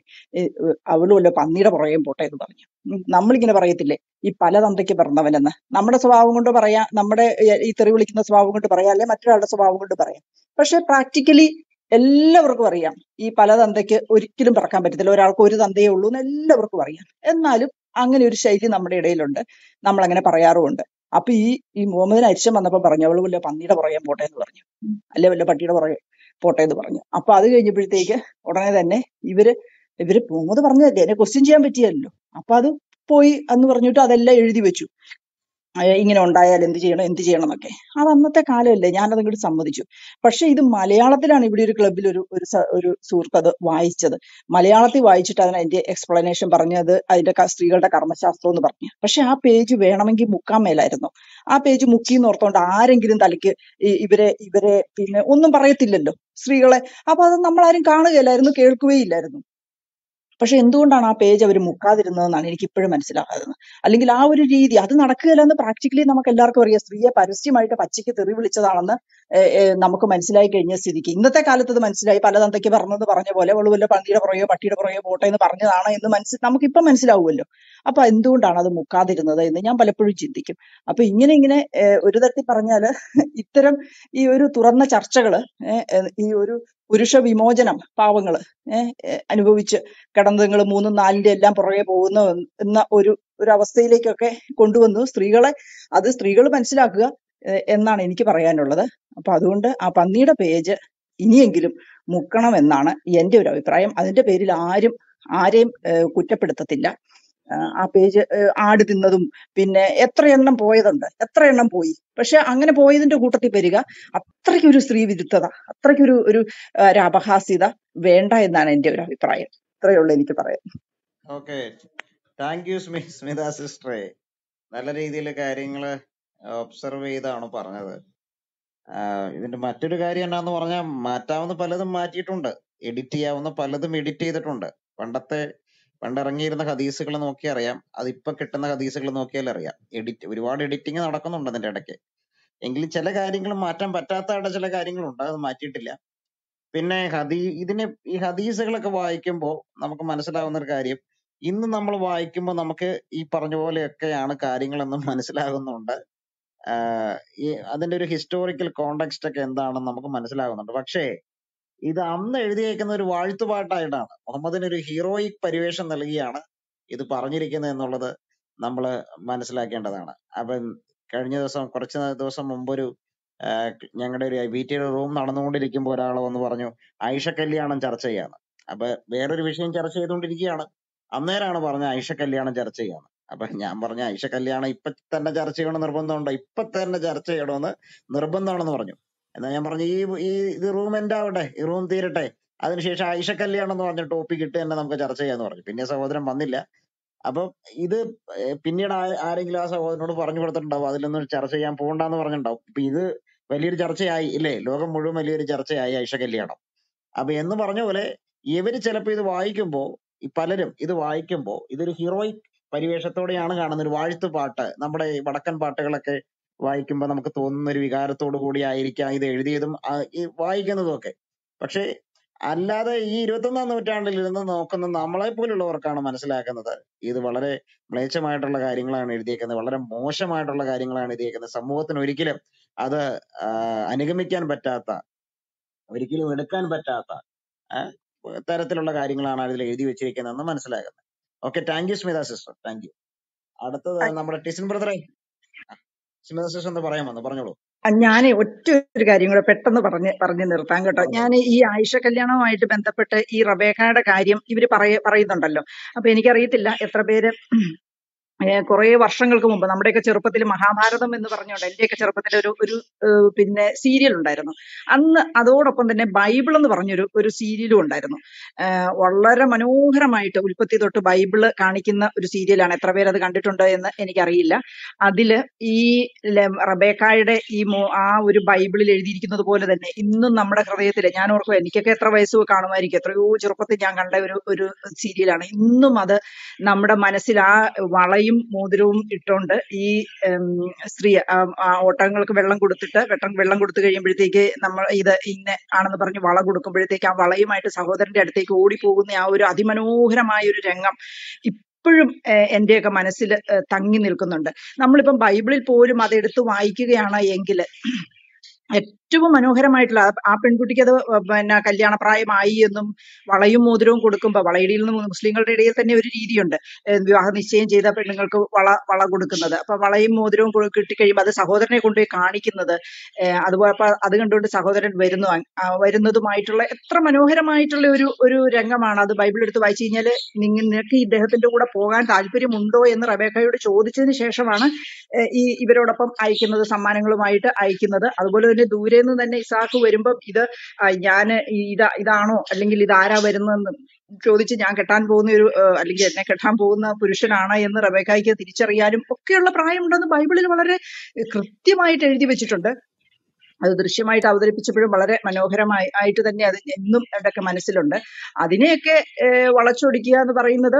അവളും അല്ല പന്നിയുടെ പുറകെ പോട്ടെ എന്ന് പറഞ്ഞു. നമ്മളിങ്ങനെ പറയത്തില്ലേ ഈ പല തന്തയ്ക്ക് പറഞ്ഞവനെന്ന്? നമ്മുടെ സ്വഭാവം കൊണ്ട് പറയാം, നമ്മുടെ ഈ തെറി വിളിക്കുന്ന സ്വഭാവം കൊണ്ട് പറയാം, അല്ലെ മറ്റൊരാളുടെ സ്വഭാവം കൊണ്ട് പറയാം. പക്ഷെ പ്രാക്ടിക്കലി എല്ലാവർക്കും അറിയാം ഈ പല തന്തയ്ക്ക് ഒരിക്കലും പറക്കാൻ പറ്റത്തില്ല, ഒരാൾക്ക് ഒരു തന്തയേ ഉള്ളൂ എന്ന് എല്ലാവർക്കും അറിയാം. എന്നാലും അങ്ങനെ ഒരു ശൈലി നമ്മുടെ ഇടയിലുണ്ട്, നമ്മളങ്ങനെ പറയാറുമുണ്ട്. അപ്പൊ ഈ ഈ മുഹമ്മദിന് അരിശം വന്നപ്പോ പറഞ്ഞു, അവള് വല്ല പന്നിയുടെ പുറകെയും പോട്ടെ എന്ന് പറഞ്ഞു, അല്ലെ വല്ല പട്ടിയുടെ പുറകെ പോട്ടെ എന്ന് പറഞ്ഞു. അപ്പൊ അത് കഴിഞ്ഞപ്പോഴത്തേക്ക് ഉടനെ തന്നെ ഇവര് ഇവര് മുഹമ്മദ് പറഞ്ഞതല്ലേ, എന്നെ ക്വസ്റ്റ്യൻ ചെയ്യാൻ പറ്റിയല്ലോ. അപ്പൊ അത് പോയി എന്ന് പറഞ്ഞിട്ട് അതെല്ലാം എഴുതി വെച്ചു, ഇങ്ങനെ ഉണ്ടായാൽ എന്ത് ചെയ്യണം എന്ത് ചെയ്യണം എന്നൊക്കെ. അത് അന്നത്തെ കാലമല്ലേ, ഞാനത് ഇങ്ങോട്ട് സമ്മതിച്ചു. പക്ഷെ ഇത് മലയാളത്തിലാണ് ഇവിടെ ഒരു ക്ലബിൽ ഒരു ഒരു സുഹൃത്ത് അത് വായിച്ചത്. മലയാളത്തിൽ വായിച്ചിട്ട് അതിന് അതിന്റെ എക്സ്പ്ലനേഷൻ പറഞ്ഞത് അതിന്റെ സ്ത്രീകളുടെ കർമ്മശാസ്ത്രം എന്ന് പറഞ്ഞു. പക്ഷെ ആ പേജ് വേണമെങ്കിൽ മുക്കാൻ മേലായിരുന്നു. ആ പേജ് മുക്കിന്ന് ഓർത്തോണ്ട് ആരെങ്കിലും തലയ്ക്ക് ഇവരെ ഇവരെ പിന്നെ ഒന്നും പറയത്തില്ലല്ലോ സ്ത്രീകളെ. അപ്പൊ അത് നമ്മളാരും കാണുകയില്ലായിരുന്നു, കേൾക്കുകയില്ലായിരുന്നു. പക്ഷെ എന്തുകൊണ്ടാണ് ആ പേജ് അവർ മുക്കാതിരുന്നതെന്നാണ് എനിക്ക് ഇപ്പോഴും മനസ്സിലാകുന്നത്. അല്ലെങ്കിൽ ആ ഒരു രീതി അത് നടക്കുകയില്ലെന്ന് പ്രാക്ടിക്കലി നമുക്ക് എല്ലാവർക്കും അറിയാം. സ്ത്രീയെ പരസ്യമായിട്ട് പച്ചയ്ക്ക് തെറി വിളിച്ചതാണെന്ന് നമുക്ക് മനസ്സിലായി കഴിഞ്ഞ സ്ഥിതിക്ക് ഇന്നത്തെ കാലത്ത് അത് മനസ്സിലായി. പല തന്തയ്ക്ക് പറഞ്ഞത് പറഞ്ഞ പോലെ അവള് വല്ല പന്നിയുടെ പുറകെയോ പട്ടിയുടെ പുറകെയോ പോട്ടെ എന്ന് പറഞ്ഞതാണ് എന്ന് മനസ്സിൽ നമുക്കിപ്പം മനസ്സിലാവുമല്ലോ. അപ്പൊ എന്തുകൊണ്ടാണ് അത് മുക്കാതിരുന്നത് എന്ന് ഞാൻ പലപ്പോഴും ചിന്തിക്കും. അപ്പൊ ഇങ്ങനെ ഇങ്ങനെ ഒരു തരത്തിൽ പറഞ്ഞാല് ഇത്തരം ഈ ഒരു തുറന്ന ചർച്ചകള് ഈ ഒരു പുരുഷ വിമോചനം പാവങ്ങള് ഏഹ് അനുഭവിച്ച് കിടന്നതുങ്ങൾ മൂന്നും നാലിന്റെ എല്ലാം പുറകെ പോകുന്ന എന്ന ഒരു ഒരു അവസ്ഥയിലേക്കൊക്കെ കൊണ്ടുവന്നു സ്ത്രീകളെ. അത് സ്ത്രീകൾ മനസ്സിലാക്കുക എന്നാണ് എനിക്ക് പറയാനുള്ളത്. അപ്പൊ അതുകൊണ്ട് ആ പന്നിയുടെ പേജ് ഇനിയെങ്കിലും മുക്കണം എന്നാണ് എൻ്റെ ഒരു അഭിപ്രായം. അതിന്റെ പേരിൽ ആരും ആരെയും കുറ്റപ്പെടുത്തത്തില്ല. ആ പേജ് ആട് തിന്നതും പിന്നെ എത്ര എണ്ണം പോയതുണ്ട്, എത്ര എണ്ണം പോയി. പക്ഷെ അങ്ങനെ പോയതിന്റെ കൂട്ടത്തിൽ വരിക അത്രയ്ക്കൊരു സ്ത്രീ വിരുദ്ധത, അത്രയ്ക്കൊരു ഒരു ഒരു അപഹാസ്യത വേണ്ട എന്നാണ് എൻ്റെ ഒരു അഭിപ്രായം. ഇത്രയുള്ളൂ എനിക്ക് പറയാം. ഓക്കെ, താങ്ക് യു സ്മിത സിസ്റ്ററെ. നല്ല രീതിയിൽ കാര്യങ്ങൾ ഒബ്സർവ് ചെയ്താണ് പറഞ്ഞത്. ഇതിന്റെ മറ്റൊരു കാര്യം എന്നാന്ന് പറഞ്ഞാൽ മാറ്റാവുന്ന പലതും മാറ്റിയിട്ടുണ്ട്, എഡിറ്റ് ചെയ്യാവുന്ന പലതും എഡിറ്റ് ചെയ്തിട്ടുണ്ട്. പണ്ടത്തെ പണ്ടിറങ്ങിയിരുന്ന ഹദീസുകൾ നോക്കി അറിയാം, അതിപ്പൊ കിട്ടുന്ന ഹദീസുകൾ നോക്കിയാൽ അറിയാം. എഡിറ്റ് ഒരുപാട് എഡിറ്റിങ് നടക്കുന്നുണ്ട് അതിന്റെ ഇടയ്ക്ക്. എങ്കിലും ചില കാര്യങ്ങൾ മാറ്റാൻ പറ്റാത്തതായിട്ട് ചില കാര്യങ്ങളുണ്ട്, അത് മാറ്റിയിട്ടില്ല. പിന്നെ ഹദീ ഇതിനെ ഈ ഹദീസുകളൊക്കെ വായിക്കുമ്പോൾ നമുക്ക് മനസ്സിലാവുന്ന ഒരു കാര്യം, ഇന്ന് നമ്മൾ വായിക്കുമ്പോൾ നമുക്ക് ഈ പറഞ്ഞ പോലെയൊക്കെയാണ് കാര്യങ്ങളെന്നും മനസ്സിലാകുന്നുണ്ട്. ഈ അതിന്റെ ഒരു ഹിസ്റ്റോറിക്കൽ കോണ്ടെക്സ്റ്റ് ഒക്കെ എന്താണെന്ന് നമുക്ക് മനസ്സിലാകുന്നുണ്ട്. പക്ഷേ ഇത് അന്ന് എഴുതിയേക്കുന്ന ഒരു വാഴ്ത്തുപാട്ടായിട്ടാണ്, മുഹമ്മദിന് ഒരു ഹീറോയിക് പരിവേഷം നൽകിയാണ് ഇത് പറഞ്ഞിരിക്കുന്നത് എന്നുള്ളത് നമ്മൾ മനസ്സിലാക്കേണ്ടതാണ്. അപ്പം കഴിഞ്ഞ ദിവസം കുറച്ച് ദിവസം മുമ്പൊരു ഞങ്ങളുടെ ഒരു ഐ ബി ടിയുടെ റൂം നടന്നുകൊണ്ടിരിക്കുമ്പോൾ ഒരാൾ വന്ന് പറഞ്ഞു ആയിഷ കല്യാണം ചർച്ച ചെയ്യാണ്. അപ്പൊ വേറൊരു വിഷയം ചർച്ച ചെയ്തുകൊണ്ടിരിക്കുകയാണ്, അന്നേരമാണ് പറഞ്ഞ ആയിഷ കല്യാണം ചർച്ച ചെയ്യാണ്. അപ്പൊ ഞാൻ പറഞ്ഞ ആയിഷ കല്യാണം ഇപ്പൊ തന്നെ ചർച്ച ചെയ്യണമെന്ന് നിർബന്ധമുണ്ടോ? ഇപ്പൊ തന്നെ ചർച്ച ചെയ്യണമെന്ന് നിർബന്ധമാണെന്ന് പറഞ്ഞു. എന്നാ ഞാൻ പറഞ്ഞു ഈ ഈ ഇത് റൂം എന്താവട്ടെ, ഈ റൂം തീരട്ടെ, അതിനുശേഷം ആയിഷ കല്യാണം എന്ന് പറഞ്ഞ ടോപ്പിക് ഇട്ട് തന്നെ നമുക്ക് ചർച്ച ചെയ്യാന്ന് പറഞ്ഞു. പിന്നെ സഹോദരൻ വന്നില്ല. അപ്പം ഇത് പിന്നീട് ആരെങ്കിലും ആ സഹോദരനോട് പറഞ്ഞു കൊടുത്തിട്ടുണ്ടാവും അതിലൊന്നും ചർച്ച ചെയ്യാൻ പോകണ്ടെന്ന് പറഞ്ഞിട്ടുണ്ടാവും. ഇപ്പൊ ഇത് വലിയൊരു ചർച്ചയായി ഇല്ലേ, ലോകം മുഴുവൻ വലിയൊരു ചർച്ചയായി ആയിഷ കല്യാണം. അപ്പൊ എന്ന് പറഞ്ഞ പോലെ ഇവര് ചിലപ്പോ ഇത് വായിക്കുമ്പോൾ പലരും ഇത് വായിക്കുമ്പോൾ ഇതൊരു ഹീറോയിക് പരിവേഷത്തോടെയാണ് കാണുന്നത്. ഒരു വാഴ്ത്തു പാട്ട്, നമ്മുടെ വടക്കൻ പാട്ടുകളൊക്കെ വായിക്കുമ്പോൾ നമുക്ക് തോന്നുന്ന ഒരു വികാരത്തോടു കൂടി ആയിരിക്കാം ഇത് എഴുതിയതും വായിക്കുന്നതും ഒക്കെ. പക്ഷേ അല്ലാതെ ഈ ഇരുപത്തൊന്നാം നൂറ്റാണ്ടിൽ ഇരുന്ന് നോക്കുന്ന നമ്മളെ പോലുള്ളവർക്കാണ് മനസ്സിലാക്കുന്നത് ഇത് വളരെ മ്ലേച്ഛമായിട്ടുള്ള കാര്യങ്ങളാണ് എഴുതിയേക്കുന്നത്, വളരെ മോശമായിട്ടുള്ള കാര്യങ്ങളാണ് എഴുതിയേക്കുന്നത്. സമൂഹത്തിന് ഒരിക്കലും അത് അനുഗമിക്കാൻ പറ്റാത്ത, ഒരിക്കലും എടുക്കാൻ പറ്റാത്ത തരത്തിലുള്ള കാര്യങ്ങളാണ് അതിൽ എഴുതി വെച്ചിരിക്കുന്നതെന്ന് മനസ്സിലാക്കുന്നത്. Okay, thank you സ്മിത sister, thank you. അടുത്തത് നമ്മുടെ ടിസ്സൺ ബ്രദറെ, സ്മിത സിസ്റ്റർ എന്ന് പറയാൻ വന്നു, പറഞ്ഞോളൂ. ഞാൻ ഒറ്റ ഒരു കാര്യം കൂടെ പെട്ടെന്ന് പറഞ്ഞ് പറഞ്ഞു നിർത്താൻ കേട്ടോ. ഞാൻ ഈ ആയിഷ കല്യാണവുമായിട്ട് ബന്ധപ്പെട്ട് ഈ റബേക്കയുടെ കാര്യം ഇവർ പറയ പറയുന്നുണ്ടല്ലോ. അപ്പൊ എനിക്കറിയത്തില്ല എത്ര പേര് കുറെ വർഷങ്ങൾക്ക് മുമ്പ് നമ്മുടെയൊക്കെ ചെറുപ്പത്തിൽ മഹാഭാരതം എന്ന് പറഞ്ഞുകൊണ്ട് എന്റെയൊക്കെ ചെറുപ്പത്തിൽ ഒരു ഒരു പിന്നെ സീരിയൽ ഉണ്ടായിരുന്നു. അന്ന് അതോടൊപ്പം തന്നെ ബൈബിൾ എന്ന് പറഞ്ഞൊരു ഒരു സീരിയലും ഉണ്ടായിരുന്നു. വളരെ മനോഹരമായിട്ട് ഉൽപ്പത്തി തൊട്ട് ബൈബിള് കാണിക്കുന്ന ഒരു സീരിയലാണ്. എത്ര പേരത് കണ്ടിട്ടുണ്ടോ എന്ന് എനിക്കറിയില്ല. അതില് ഈ റബേക്കായുടെ ഈ ആ ഒരു ബൈബിളിൽ എഴുതിയിരിക്കുന്നത് പോലെ തന്നെ ഇന്നും നമ്മുടെ ഹൃദയത്തില്, ഞാൻ ഓർക്കും എനിക്കൊക്കെ എത്ര വയസ്സ് കാണുമായിരിക്കും, എത്രയോ ചെറുപ്പത്തിൽ ഞാൻ കണ്ട ഒരു ഒരു സീരിയലാണ്. ഇന്നും അത് നമ്മുടെ മനസ്സിൽ ആ വളയും മോതിരവും ഇട്ടുകൊണ്ട് ഈ സ്ത്രീ ഓട്ടങ്ങൾക്ക് വെള്ളം കൊടുത്തിട്ട് വെട്ടം വെള്ളം കൊടുത്തു കഴിയുമ്പോഴത്തേക്ക് നമ്മൾ ഇത് ഇന്ന ആണെന്ന് പറഞ്ഞ് വള കൊടുക്കുമ്പോഴത്തേക്ക് ആ വളയുമായിട്ട് സഹോദരന്റെ അടുത്തേക്ക് ഓടിപ്പോകുന്ന ആ ഒരു അതിമനോഹരമായ ഒരു രംഗം ഇപ്പോഴും എന്റെയൊക്കെ മനസ്സിൽ തങ്ങി നിൽക്കുന്നുണ്ട്. നമ്മളിപ്പം ബൈബിളിൽ പോലും അതെടുത്ത് വായിക്കുകയാണ് എങ്കിൽ ഏറ്റവും മനോഹരമായിട്ടുള്ള ആ പെൺകുട്ടിക്ക് അത് പിന്നെ കല്യാണപ്രായമായി എന്നും വളയും മോതിരവും കൊടുക്കുമ്പോൾ, വളയിടയിൽ നിന്ന് മുസ്ലിങ്ങളുടെ ഇടയിൽ തന്നെ ഒരു രീതിയുണ്ട് വിവാഹ നിശ്ചയം ചെയ്ത പെണ്ണുങ്ങൾക്ക് വള വള കൊടുക്കുന്നത്. അപ്പൊ വളയും മോതിരവും കിട്ടിക്കഴിയുമ്പോൾ അത് സഹോദരനെ കൊണ്ടുപോയി കാണിക്കുന്നത്, അതുപോലെ അത് കണ്ടുകൊണ്ട് സഹോദരൻ വരുന്നു വരുന്നതുമായിട്ടുള്ള എത്ര മനോഹരമായിട്ടുള്ള ഒരു ഒരു രംഗമാണ് അത്. ബൈബിൾ എടുത്ത് വായിച്ചു കഴിഞ്ഞാൽ നിനക്ക് ഇദ്ദേഹത്തിന്റെ കൂടെ പോകാൻ താല്പര്യമുണ്ടോ എന്ന് റബേക്കയോട് ചോദിച്ചതിന് ശേഷമാണ് ഈ ഇവരോടൊപ്പം അയക്കുന്നത്, സമ്മാനങ്ങളുമായിട്ട് അയക്കുന്നത്. അതുപോലെ തന്നെ ദൂരെ നിന്ന് തന്നെ ഇസാക്ക് വരുമ്പം ഇത് ഞാൻ ഇതാ ഇതാണോ അല്ലെങ്കിൽ ഇതാരാ വരുന്നതെന്ന് ചോദിച്ച് ഞാൻ കെട്ടാൻ പോകുന്ന ഒരു അല്ലെങ്കിൽ എന്നെ കെട്ടാൻ പോകുന്ന പുരുഷനാണ് എന്ന് റബേക്കായ്ക്ക് തിരിച്ചറിയാനും ഒക്കെയുള്ള പ്രായമുണ്ടെന്ന് ബൈബിളിൽ വളരെ കൃത്യമായിട്ട് എഴുതി വെച്ചിട്ടുണ്ട്. അത് ദൃശ്യമായിട്ട് അവതരിപ്പിച്ചപ്പോഴും വളരെ മനോഹരമായി ആയിട്ട് തന്നെ അത് എന്നും അതൊക്കെ മനസ്സിലുണ്ട്. അതിനെയൊക്കെ വളച്ചൊടിക്കുക എന്ന് പറയുന്നത്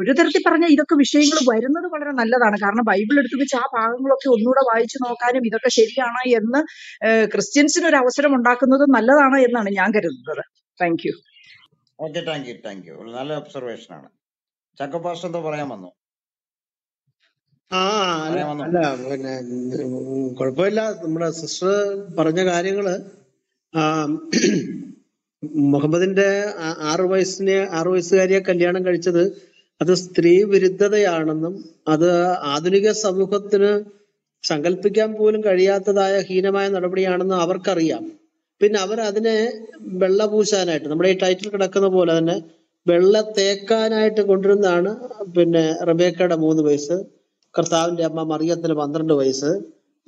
ഒരു തരത്തിൽ പറഞ്ഞാൽ ഇതൊക്കെ വിഷയങ്ങൾ വരുന്നത് വളരെ നല്ലതാണ്. കാരണം ബൈബിൾ എടുത്തു വെച്ച് ആ ഭാഗങ്ങളൊക്കെ ഒന്നുകൂടെ വായിച്ചു നോക്കാനും ഇതൊക്കെ ശരിയാണ് എന്ന് ക്രിസ്ത്യൻസിന് ഒരു അവസരം ഉണ്ടാക്കുന്നത് നല്ലതാണ് എന്നാണ് ഞാൻ കരുതുന്നത്. Thank you. Okay, thank you, thank you. നല്ല ഒബ്സർവേഷൻ ആണ്. ചാക്കോ പാസ്റ്റർ എന്തോ പറയാൻ വന്നു. ആ അല്ല പിന്നെ കുഴപ്പമില്ല, നമ്മുടെ സിസ്റ്റർ പറഞ്ഞ കാര്യങ്ങള്. ആ മുഹമ്മദിന്റെ ആറു വയസ്സിനെ ആറു വയസ്സുകാരിയെ കല്യാണം കഴിച്ചത് അത് സ്ത്രീ വിരുദ്ധതയാണെന്നും അത് ആധുനിക സമൂഹത്തിന് സങ്കല്പിക്കാൻ പോലും കഴിയാത്തതായ ഹീനമായ നടപടിയാണെന്നും അവർക്കറിയാം. പിന്നെ അവർ അതിനെ വെള്ള പൂശാനായിട്ട്, നമ്മുടെ ഈ ടൈറ്റിൽ കിടക്കുന്ന പോലെ തന്നെ, വെള്ള തേക്കാനായിട്ട് കൊണ്ടുവരുന്നതാണ്. പിന്നെ റബേക്കയുടെ മൂന്ന് വയസ്സ്, കർത്താവിന്റെ അമ്മ മറിയത്തിന് പന്ത്രണ്ട് വയസ്സ്.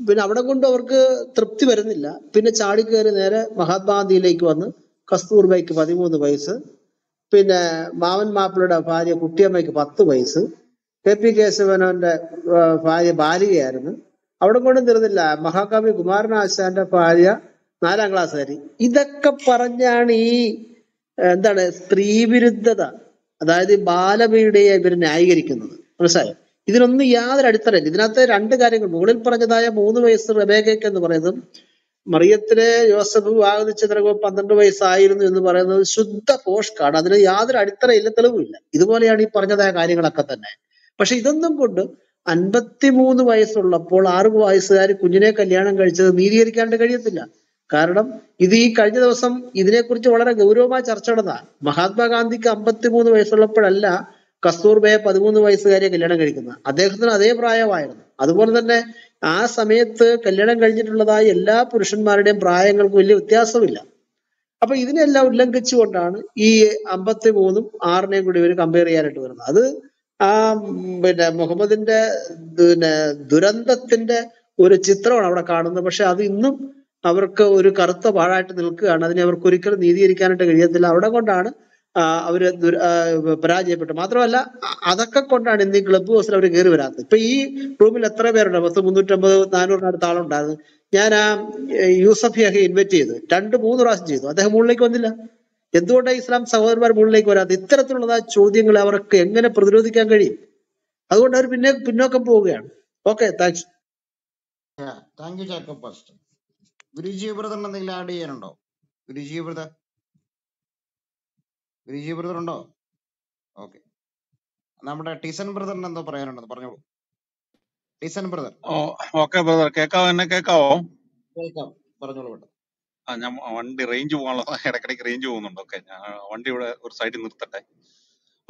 പിന്നെ അവിടെ കൊണ്ട് അവർക്ക് തൃപ്തി വരുന്നില്ല. പിന്നെ ചാടിക്കയറി നേരെ മഹാത്മാഗാന്ധിയിലേക്ക് വന്ന് കസ്തൂർബയ്ക്ക് പതിമൂന്ന് വയസ്സ്, പിന്നെ മാവൻ മാപ്പിളയുടെ ഭാര്യ കുട്ടിയമ്മയ്ക്ക് പത്ത് വയസ്സ്, കെ പി കേശവനോന്റെ ഭാര്യ ബാലികയായിരുന്നു, അവിടെ കൊണ്ടും തീർന്നില്ല. മഹാകവി കുമാരനാശാന്റെ ഭാര്യ നാലാം ക്ലാസ്സുകാരി. ഇതൊക്കെ പറഞ്ഞാണ് ഈ എന്താണ് സ്ത്രീ വിരുദ്ധത, അതായത് ബാലപീഡയെ ഇവർ ന്യായീകരിക്കുന്നത്. മനസ്സിലായോ? ഇതിനൊന്നും യാതൊരു അടിത്തറയില്ല. ഇതിനകത്ത് രണ്ട് കാര്യങ്ങൾ, മുകളിൽ പറഞ്ഞതായ മൂന്ന് വയസ്സ് റബേക്കയ്ക്ക് എന്ന് പറയുന്നത്, മറിയത്തിനെ ജോസഫ് വിവാഹം ചെയ്തപ്പോൾ പന്ത്രണ്ട് വയസ്സായിരുന്നു എന്ന് പറയുന്നത് ശുദ്ധ പോഷ്കാണ്. അതിന് യാതൊരു അടിത്തറയില്ല, തെളിവില്ല. ഇതുപോലെയാണ് ഈ പറഞ്ഞതായ കാര്യങ്ങളൊക്കെ തന്നെ. പക്ഷെ ഇതൊന്നും കൊണ്ട് അൻപത്തിമൂന്ന് വയസ്സുള്ളപ്പോൾ ആറ് വയസ്സുകാർ കുഞ്ഞിനെ കല്യാണം കഴിച്ചത് നീതീകരിക്കാണ്ട് കഴിയത്തില്ല. കാരണം ഇത് ഈ കഴിഞ്ഞ ദിവസം ഇതിനെക്കുറിച്ച് വളരെ ഗൗരവമായി ചർച്ച നടന്നതാണ്. മഹാത്മാഗാന്ധിക്ക് അമ്പത്തിമൂന്ന് വയസ്സുള്ളപ്പോഴല്ല കസ്തൂർബയെ പതിമൂന്ന് വയസ്സുകാരിയെ കല്യാണം കഴിക്കുന്നത്. അദ്ദേഹത്തിന് അതേ പ്രായമായിരുന്നു. അതുപോലെ തന്നെ ആ സമയത്ത് കല്യാണം കഴിഞ്ഞിട്ടുള്ളതായ എല്ലാ പുരുഷന്മാരുടെയും പ്രായങ്ങൾക്ക് വലിയ വ്യത്യാസമില്ല. അപ്പൊ ഇതിനെല്ലാം ഉല്ലംഘിച്ചുകൊണ്ടാണ് ഈ അമ്പത്തി മൂന്നും ആറിനെയും കൂടി ഇവർ കമ്പയർ ചെയ്യാനായിട്ട് വരുന്നത്. അത് ആ പിന്നെ മുഹമ്മദിന്റെ പിന്നെ ദുരന്തത്തിന്റെ ഒരു ചിത്രമാണ് അവിടെ കാണുന്നത്. പക്ഷെ അത് ഇന്നും അവർക്ക് ഒരു കറുത്ത പാഴായിട്ട് നിൽക്കുകയാണ്. അതിനെ അവർക്ക് ഒരിക്കലും നീതീകരിക്കാനായിട്ട് കഴിയത്തില്ല. അവിടെ കൊണ്ടാണ് അവര് പരാജയപ്പെട്ടു. മാത്രമല്ല അതൊക്കെ കൊണ്ടാണ് ഇന്ന് ഈ ക്ലബ് ഹൗസിൽ അവർ കയറി വരാത്തത്. ഇപ്പൊ ഈ റൂമിൽ എത്ര പേരുണ്ട്? പത്ത് മുന്നൂറ്റമ്പത് നാനൂറിനടുത്ത് ആളുണ്ടായിരുന്നു. ഞാൻ ആ യൂസഫിയൊക്കെ ഇൻവൈറ്റ് ചെയ്ത് രണ്ട് മൂന്ന് പ്രാവശ്യം ചെയ്തു. അദ്ദേഹം മുകളിലേക്ക് വന്നില്ല. എന്തുകൊണ്ടാണ് ഇസ്ലാം സഹോദരന്മാർ മുകളിലേക്ക് വരാത്തത്? ഇത്തരത്തിലുള്ള ചോദ്യങ്ങൾ അവർക്ക് എങ്ങനെ പ്രതിരോധിക്കാൻ കഴിയും? അതുകൊണ്ട് അവർ പിന്നെ പിന്നോക്കം പോവുകയാണ്. Okay, thanks. Thank you Jacob pastor. Guruji brother എന്തെങ്കിലും ആഡ് ചെയ്യാനുണ്ടോ? ഗുരുജി ബ്രദർ വിജു ബ്രദർ ഉണ്ടോ? ഓക്കെ, നമ്മുടെ ടിസ്സൺ ബ്രദറിന് എന്തോ പറയാനുണ്ടെന്ന് പറഞ്ഞോളൂ. ടിസ്സൺ ബ്രദർ. ഓക്കെ ബ്രദർ, കേൾക്കാവോ? എന്നെ കേൾക്കാവോ? കേൾക്കാം, പറഞ്ഞോളൂ. ആ, ഞാൻ വണ്ടി റേഞ്ച് പോകാനുള്ള ഇടയ്ക്കിടയ്ക്ക് റേഞ്ച് പോകുന്നുണ്ട്. ഓക്കെ, ഞാൻ വണ്ടി ഇവിടെ ഒരു സൈഡിൽ നിർത്തട്ടെ.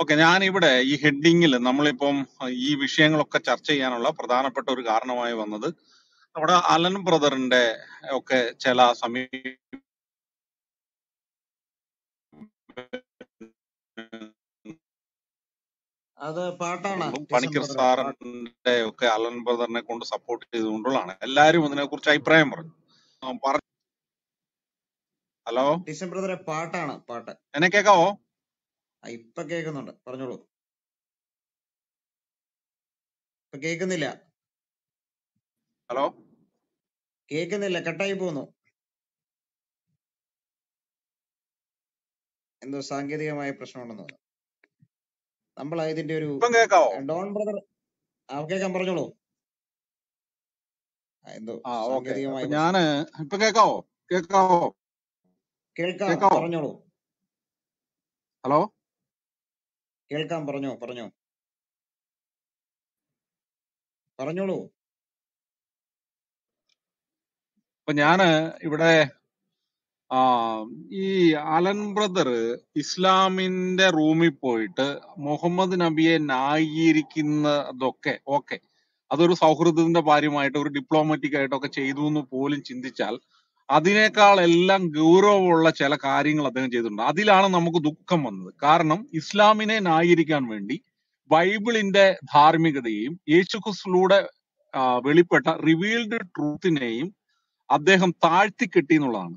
ഓക്കെ, ഞാനിവിടെ ഈ ഹെഡിങ്ങിൽ നമ്മളിപ്പം ഈ വിഷയങ്ങളൊക്കെ ചർച്ച ചെയ്യാനുള്ള പ്രധാനപ്പെട്ട ഒരു കാരണമായി വന്നത് നമ്മുടെ അലൻ ബ്രദറിന്റെ ഒക്കെ ചില സമീപം പണിക്കർ സാറിന്റെ ഒക്കെ അലൻ ബ്രദറിനെ കൊണ്ട് സപ്പോർട്ട് ചെയ്തുകൊണ്ടുള്ളതാണ്. എല്ലാരും അതിനെ കുറിച്ച് അഭിപ്രായം പറഞ്ഞു. ഹലോ ടിസ്സൺ ബ്രദറെ, പാട്ടാണ് പാട്ട്. എന്നെ കേൾക്കാവോ? ഇപ്പൊ കേൾക്കുന്നുണ്ട്, പറഞ്ഞോളൂ. ഇപ്പൊ കേൾക്കുന്നില്ല. ഹലോ, കേൾക്കുന്നില്ല, കട്ടായി പോന്നു. എന്തോ സാങ്കേതികമായ പ്രശ്നമുണ്ടെന്ന് തോന്നുന്നു. നമ്മൾ ഇതിന്റെ ഒരു ഡോൺ ബ്രദർ. ആ, കേൾക്കാം, പറഞ്ഞോളൂ. എന്തോ സാങ്കേതികമായ. ഞാന് ഇപ്പൊ കേൾക്കാവോ? കേൾക്കാവോ? കേൾക്കാം, പറഞ്ഞോളൂ. ഹലോ, കേൾക്കാം, പറഞ്ഞോ പറഞ്ഞോ പറഞ്ഞോളൂ. അപ്പൊ ഞാന് ഇവിടെ ആ ഈ അലൻ ബ്രദർ ഇസ്ലാമിന്റെ റൂമിൽ പോയിട്ട് മുഹമ്മദ് നബിയെ ന്യായീകരിക്കുന്നതൊക്കെ, ഓക്കെ, അതൊരു സൗഹൃദത്തിന്റെ കാര്യമായിട്ട് ഒരു ഡിപ്ലോമാറ്റിക് ആയിട്ടൊക്കെ ചെയ്തു എന്ന് പോലും ചിന്തിച്ചാൽ അതിനേക്കാൾ എല്ലാം ഗൗരവമുള്ള ചില കാര്യങ്ങൾ അദ്ദേഹം ചെയ്തിട്ടുണ്ട്. അതിലാണ് നമുക്ക് ദുഃഖം വന്നത്. കാരണം ഇസ്ലാമിനെ ന്യായീകരിക്കാൻ വേണ്ടി ബൈബിളിന്റെ ധാർമ്മികതയെയും യേശുക്രിസ്തുവിലൂടെ വെളിപ്പെട്ട റിവീൽഡ് ട്രൂത്തിനെയും അദ്ദേഹം താഴ്ത്തിക്കെട്ടി എന്നുള്ളതാണ്.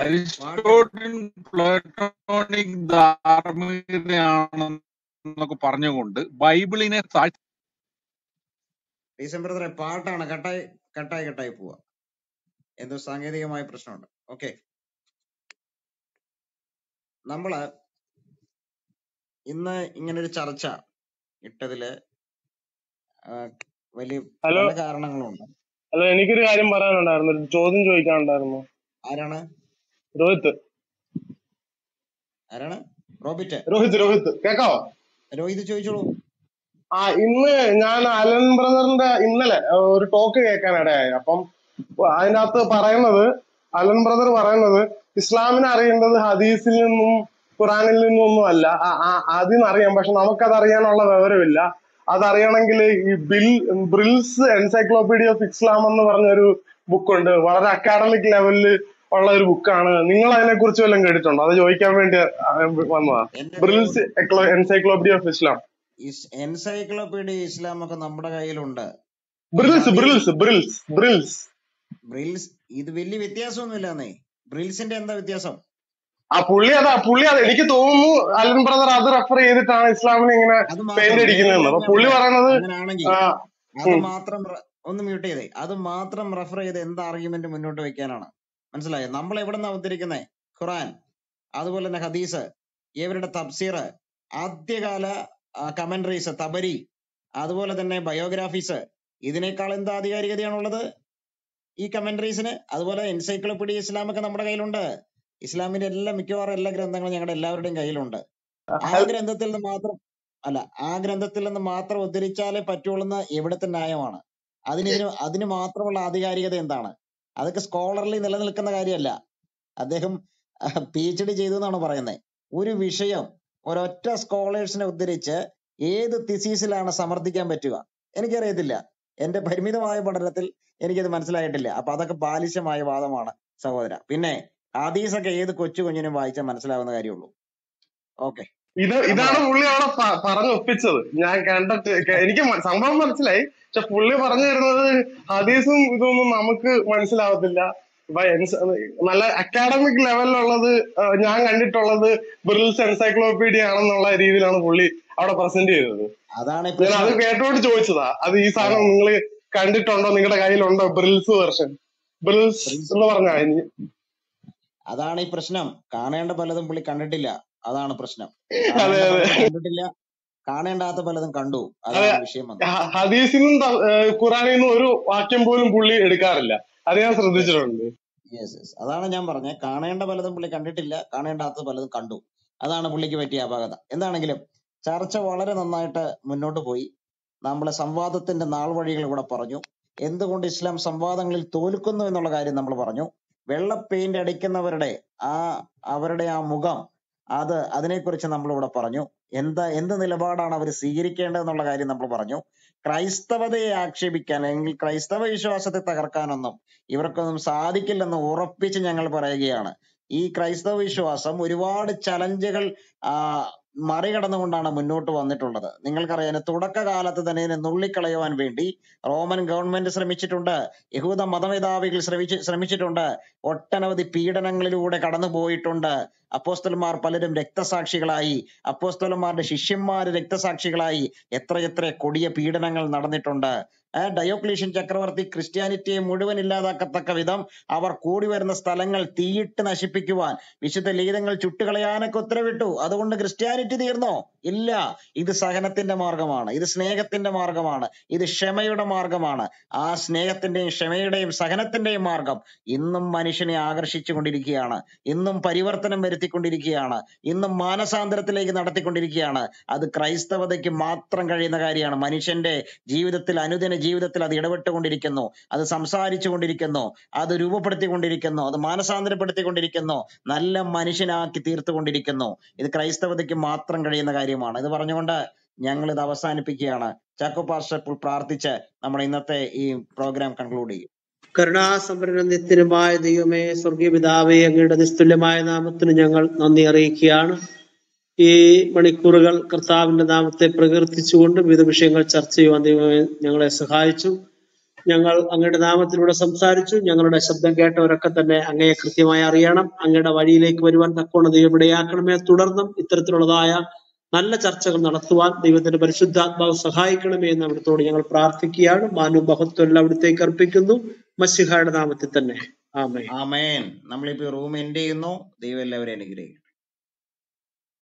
അരിസ്റ്റോട്ടിൽ പ്ലേറ്റോണിക് ധാർമ്മികതയാണെന്നൊക്കെ പറഞ്ഞുകൊണ്ട് ബൈബിളിനെ താഴ്ത്തി. ഡിസംബർ പാട്ടാണ്, കട്ടായി കട്ടായി കട്ടായി പോവാ. എന്തോ സാങ്കേതികമായ പ്രശ്നമുണ്ട്. ഓക്കെ, നമ്മള് ഇന്ന് ഇങ്ങനൊരു ചർച്ച ഇട്ടതില് വലിയ പല കാരണങ്ങളുണ്ട്. ഹലോ, എനിക്കൊരു കാര്യം പറയാനുണ്ടായിരുന്നു, ഒരു ചോദ്യം ചോദിക്കാനുണ്ടായിരുന്നു. ആരാണ്? രോഹിത്. ആരാണ്? റോബിറ്റ്. രോഹിത് രോഹിത് കേക്കാവോ? രോഹിത് ചോദിച്ചോളൂ. ആ, ഇന്ന് ഞാൻ അലൻ ബ്രദറിന്റെ ഇന്നലെ ഒരു ടോക്ക് കേൾക്കാനിടയായി. അപ്പം അതിനകത്ത് പറയുന്നത്, അലൻ ബ്രദർ പറയുന്നത് ഇസ്ലാമിനെ അറിയേണ്ടത് ഹദീസിൽ നിന്നും ഖുറാനിൽ നിന്നും ഒന്നും അല്ല, അതിനറിയാം, പക്ഷെ നമുക്കതറിയാനുള്ള വിവരമില്ല. അതറിയണമെങ്കിൽ ഈ ബിൽ ബ്രിൽസ് എൻസൈക്ലോപീഡിയ ഓഫ് ഇസ്ലാം എന്ന് പറഞ്ഞൊരു ബുക്കുണ്ട്, വളരെ അക്കാഡമിക് ലെവലില് ഉള്ള ഒരു ബുക്കാണ്. നിങ്ങൾ അതിനെ കുറിച്ച് വല്ലതും കേട്ടിട്ടുണ്ടോ? അത് ചോദിക്കാൻ വേണ്ടി വന്നതാണ്. Brill's encyclopedia of Islam, encyclopedia Islam ഒക്കെ നമ്മുടെ കയ്യിലുണ്ട്. ബ്രിൽസ് ഇത് വലിയ വ്യത്യാസമൊന്നുമില്ലാന്നേ. ബ്രിൽസിന്റെ എന്താ വ്യത്യാസം? ആ പുള്ളി അതാ പുള്ളി അത് എനിക്ക് തോന്നുന്നു അലൻ ബ്രദർ അത് റെഫർ ചെയ്തിട്ടാണ് ഇസ്ലാമിനെ ഇങ്ങനെ പെയിന്റ് അടിക്കുന്നത്. അപ്പൊ പുള്ളി പറയുന്നത് അത് മാത്രം ഒന്ന് മ്യൂട്ട് ചെയ്തേ അത് മാത്രം റെഫർ ചെയ്ത് എന്താ ആർഗ്യുമെന്റ് മുന്നോട്ട് വെക്കാനാണ്? മനസ്സിലായോ? നമ്മൾ എവിടെ നിന്നാ ഉദ്ധരിക്കുന്നത്? ഖുറാൻ, അതുപോലെ തന്നെ ഹദീസ്, ഇവരുടെ തഫ്സീർ, ആദ്യകാല കമന്ററീസ്, തബരി, അതുപോലെ തന്നെ ബയോഗ്രാഫീസ്. ഇതിനേക്കാൾ എന്ത് ആധികാരികതയാണുള്ളത് ഈ കമന്ററീസിന്? അതുപോലെ എൻസൈക്ലോപീഡിയ ഇസ്ലാമൊക്കെ നമ്മുടെ കയ്യിലുണ്ട്. ഇസ്ലാമിന്റെ എല്ലാ മിക്കവാറും എല്ലാ ഗ്രന്ഥങ്ങളും ഞങ്ങളുടെ എല്ലാവരുടെയും കയ്യിലുണ്ട്. ആ ഗ്രന്ഥത്തിൽ നിന്ന് മാത്രം അല്ല ആ ഗ്രന്ഥത്തിൽ നിന്ന് മാത്രം ഉദ്ധരിച്ചാലേ പറ്റുള്ളൂ എവിടുത്തെ ന്യായമാണ്? അതിന് അതിന് മാത്രമുള്ള ആധികാരികത എന്താണ്? അതൊക്കെ സ്കോളർലി നിലനിൽക്കുന്ന കാര്യമല്ല. അദ്ദേഹം പി എച്ച് ഡി ചെയ്തു എന്നാണ് പറയുന്നത്. ഒരു വിഷയം ഒരൊറ്റ സ്കോളേഴ്സിനെ ഉദ്ധരിച്ച് ഏത് തിസീസിലാണ് സമർത്ഥിക്കാൻ പറ്റുക? എനിക്കറിയത്തില്ല. എന്റെ പരിമിതമായ പഠനത്തിൽ എനിക്കത് മനസ്സിലായിട്ടില്ല. അപ്പൊ അതൊക്കെ ബാലിശമായ വാദമാണ് സഹോദര. പിന്നെ ഹദീസൊക്കെ ഏത് കൊച്ചു കുഞ്ഞിനും വായിച്ചാൽ മനസ്സിലാവുന്ന കാര്യമുള്ളൂ. ഓക്കെ, ഇത് ഇതാണ് പുള്ളി അവിടെ പറഞ്ഞൊപ്പിച്ചത്. ഞാൻ കണ്ടിട്ട് എനിക്ക് സംഭവം മനസ്സിലായി. പക്ഷെ പുള്ളി പറഞ്ഞു തരുന്നത് ഹദീസും ഇതൊന്നും നമുക്ക് മനസ്സിലാവത്തില്ല, നല്ല അക്കാഡമിക് ലെവലിലുള്ളത് ഞാൻ കണ്ടിട്ടുള്ളത് ബ്രിൽസ് എൻസൈക്ലോപീഡിയ ആണെന്നുള്ള രീതിയിലാണ് പുള്ളി അവിടെ പ്രസന്റ് ചെയ്തത്. അതാണ് ഞാൻ അത് കേട്ടോട് ചോദിച്ചതാ, അത് ഈ സാധനം നിങ്ങൾ കണ്ടിട്ടുണ്ടോ, നിങ്ങളുടെ കയ്യിലുണ്ടോ ബ്രിൽസ് വെർഷൻ, ബ്രിൽസ് എന്ന് പറഞ്ഞ. അതാണ് ഈ പ്രശ്നം, കാണേണ്ട പലതും പുള്ളി കണ്ടിട്ടില്ല, അതാണ് പ്രശ്നം. കണ്ടിട്ടില്ല, കാണേണ്ടാത്ത പലതും കണ്ടു. ഹദീസിനും ഖുറാനിന്നും ഒരു വാക്യം പോലും പുള്ളി എടുക്കാറില്ല, അത് ഞാൻ ശ്രദ്ധിച്ചിട്ടുണ്ട്. യെസ് യെസ് അതാണ് ഞാൻ പറഞ്ഞത്, കാണേണ്ട പലതും പുള്ളി കണ്ടിട്ടില്ല, കാണേണ്ടാത്ത പലതും കണ്ടു, അതാണ് പുള്ളിക്ക് പറ്റിയ അപാകത. എന്താണെങ്കിലും ചർച്ച വളരെ നന്നായിട്ട് മുന്നോട്ട് പോയി. നമ്മളെ സംവാദത്തിന്റെ നാൾ വഴികൾ ഇവിടെ പറഞ്ഞു. എന്തുകൊണ്ട് ഇസ്ലാം സംവാദങ്ങളിൽ തോൽക്കുന്നു എന്നുള്ള കാര്യം നമ്മൾ പറഞ്ഞു. വെള്ള പെയിന്റ് അടിക്കുന്നവരുടെ ആ അവരുടെ ആ മുഖം, അത് അതിനെക്കുറിച്ച് നമ്മളിവിടെ പറഞ്ഞു. എന്താ എന്ത് നിലപാടാണ് അവർ സ്വീകരിക്കേണ്ടതെന്നുള്ള കാര്യം നമ്മൾ പറഞ്ഞു. ക്രൈസ്തവതയെ ആക്ഷേപിക്കാൻ അല്ലെങ്കിൽ ക്രൈസ്തവ വിശ്വാസത്തെ തകർക്കാനൊന്നും ഇവർക്കൊന്നും സാധിക്കില്ലെന്ന് ഉറപ്പിച്ച് ഞങ്ങൾ പറയുകയാണ്. ഈ ക്രൈസ്തവ വിശ്വാസം ഒരുപാട് ചലഞ്ചുകൾ ആ മറികടന്നുകൊണ്ടാണ് മുന്നോട്ട് വന്നിട്ടുള്ളത്. നിങ്ങൾക്കറിയാം, തുടക്കകാലത്ത് തന്നെ ഇതിനെ നുള്ളിക്കളയുവാൻ വേണ്ടി റോമൻ ഗവൺമെന്റ് ശ്രമിച്ചിട്ടുണ്ട്, യഹൂദ മതമേധാവികൾ ശ്രമിച്ചു ശ്രമിച്ചിട്ടുണ്ട് ഒട്ടനവധി പീഡനങ്ങളിലൂടെ കടന്നു പോയിട്ടുണ്ട്. അപ്പോസ്തലന്മാർ പലരും രക്തസാക്ഷികളായി, അപ്പോസ്തലന്മാരുടെ ശിഷ്യന്മാർ രക്തസാക്ഷികളായി. എത്രയെത്ര കൊടിയ പീഡനങ്ങൾ നടന്നിട്ടുണ്ട്. ഡയോക്ലീഷ്യൻ ചക്രവർത്തി ക്രിസ്ത്യാനിറ്റിയെ മുഴുവൻ ഇല്ലാതാക്കത്തക്ക വിധം അവർ കൂടി വരുന്ന സ്ഥലങ്ങൾ തീയിട്ട് നശിപ്പിക്കുവാൻ, വിശുദ്ധ ലിഖിതങ്ങൾ ചുട്ടുകളയാനൊക്കെ ഉത്തരവിട്ടു. അതുകൊണ്ട് ക്രിസ്ത്യാനിറ്റി തീർന്നോ? ഇല്ല. ഇത് സഹനത്തിന്റെ മാർഗമാണ്, ഇത് സ്നേഹത്തിന്റെ മാർഗമാണ്, ഇത് ക്ഷമയുടെ മാർഗമാണ്. ആ സ്നേഹത്തിന്റെയും ക്ഷമയുടെയും സഹനത്തിന്റെയും മാർഗം ഇന്നും മനുഷ്യനെ ആകർഷിച്ചു കൊണ്ടിരിക്കുകയാണ്, ഇന്നും പരിവർത്തനം ാണ് ഇന്നും മാനസാന്തരത്തിലേക്ക് നടത്തിക്കൊണ്ടിരിക്കുകയാണ്. അത് ക്രൈസ്തവതയ്ക്ക് മാത്രം കഴിയുന്ന കാര്യമാണ്. മനുഷ്യന്റെ ജീവിതത്തിൽ, അനുദിന ജീവിതത്തിൽ അത് ഇടപെട്ടുകൊണ്ടിരിക്കുന്നു, അത് സംസാരിച്ചു കൊണ്ടിരിക്കുന്നു, അത് രൂപപ്പെടുത്തിക്കൊണ്ടിരിക്കുന്നു, അത് മാനസാന്തരപ്പെടുത്തിക്കൊണ്ടിരിക്കുന്നു, നല്ല മനുഷ്യനാക്കി തീർത്തുകൊണ്ടിരിക്കുന്നു. ഇത് ക്രൈസ്തവതയ്ക്ക് മാത്രം കഴിയുന്ന കാര്യമാണ്. ഇത് പറഞ്ഞുകൊണ്ട് ഞങ്ങൾ ഇത് അവസാനിപ്പിക്കുകയാണ്. ചാക്കോ പാസ്റ്റർ ഇപ്പോൾ പ്രാർത്ഥിച്ച് നമ്മുടെ ഇന്നത്തെ ഈ പ്രോഗ്രാം കൺക്ലൂഡ് ചെയ്യും. കരുണാസംഭരണനിത്യനുമായ ദൈവമേ, സ്വർഗീയ പിതാവേ, അങ്ങയുടെ നിസ്തുല്യമായ നാമത്തിന് ഞങ്ങൾ നന്ദി അറിയിക്കുകയാണ്. ഈ മണിക്കൂറുകൾ കർത്താവിന്റെ നാമത്തെ പ്രകീർത്തിച്ചുകൊണ്ട് വിവിധ വിഷയങ്ങൾ ചർച്ച ചെയ്യുവാൻ ദൈവമേ ഞങ്ങളെ സഹായിച്ചു. ഞങ്ങൾ അങ്ങയുടെ നാമത്തിലൂടെ സംസാരിച്ചു. ഞങ്ങളുടെ ശബ്ദം കേട്ടവരൊക്കെ തന്നെ അങ്ങയെ കൃത്യമായി അറിയണം. അങ്ങയുടെ വഴിയിലേക്ക് വരുവാൻ തക്കവണ്ണം ദൈവം ഇടയാക്കണമേ. തുടർന്നും ഇത്തരത്തിലുള്ളതായ നല്ല ചർച്ചകൾ നടത്തുവാൻ ദൈവത്തിന്റെ പരിശുദ്ധാത്മാവ് സഹായിക്കണമേ എന്ന് അവിടുത്തോട് ഞങ്ങൾ പ്രാർത്ഥിക്കുകയാണ്. മാനവും മഹത്വം എല്ലാം അവിടുത്തേക്ക് അർപ്പിക്കുന്നു, മശിഹായുടെ നാമത്തിൽ തന്നെ. ആമേൻ ആമേൻ. നമ്മളിപ്പോ റൂം എൻഡ് ചെയ്യുന്നു. ദൈവം എല്ലാവരെയും അനുഗ്രഹിക്കും.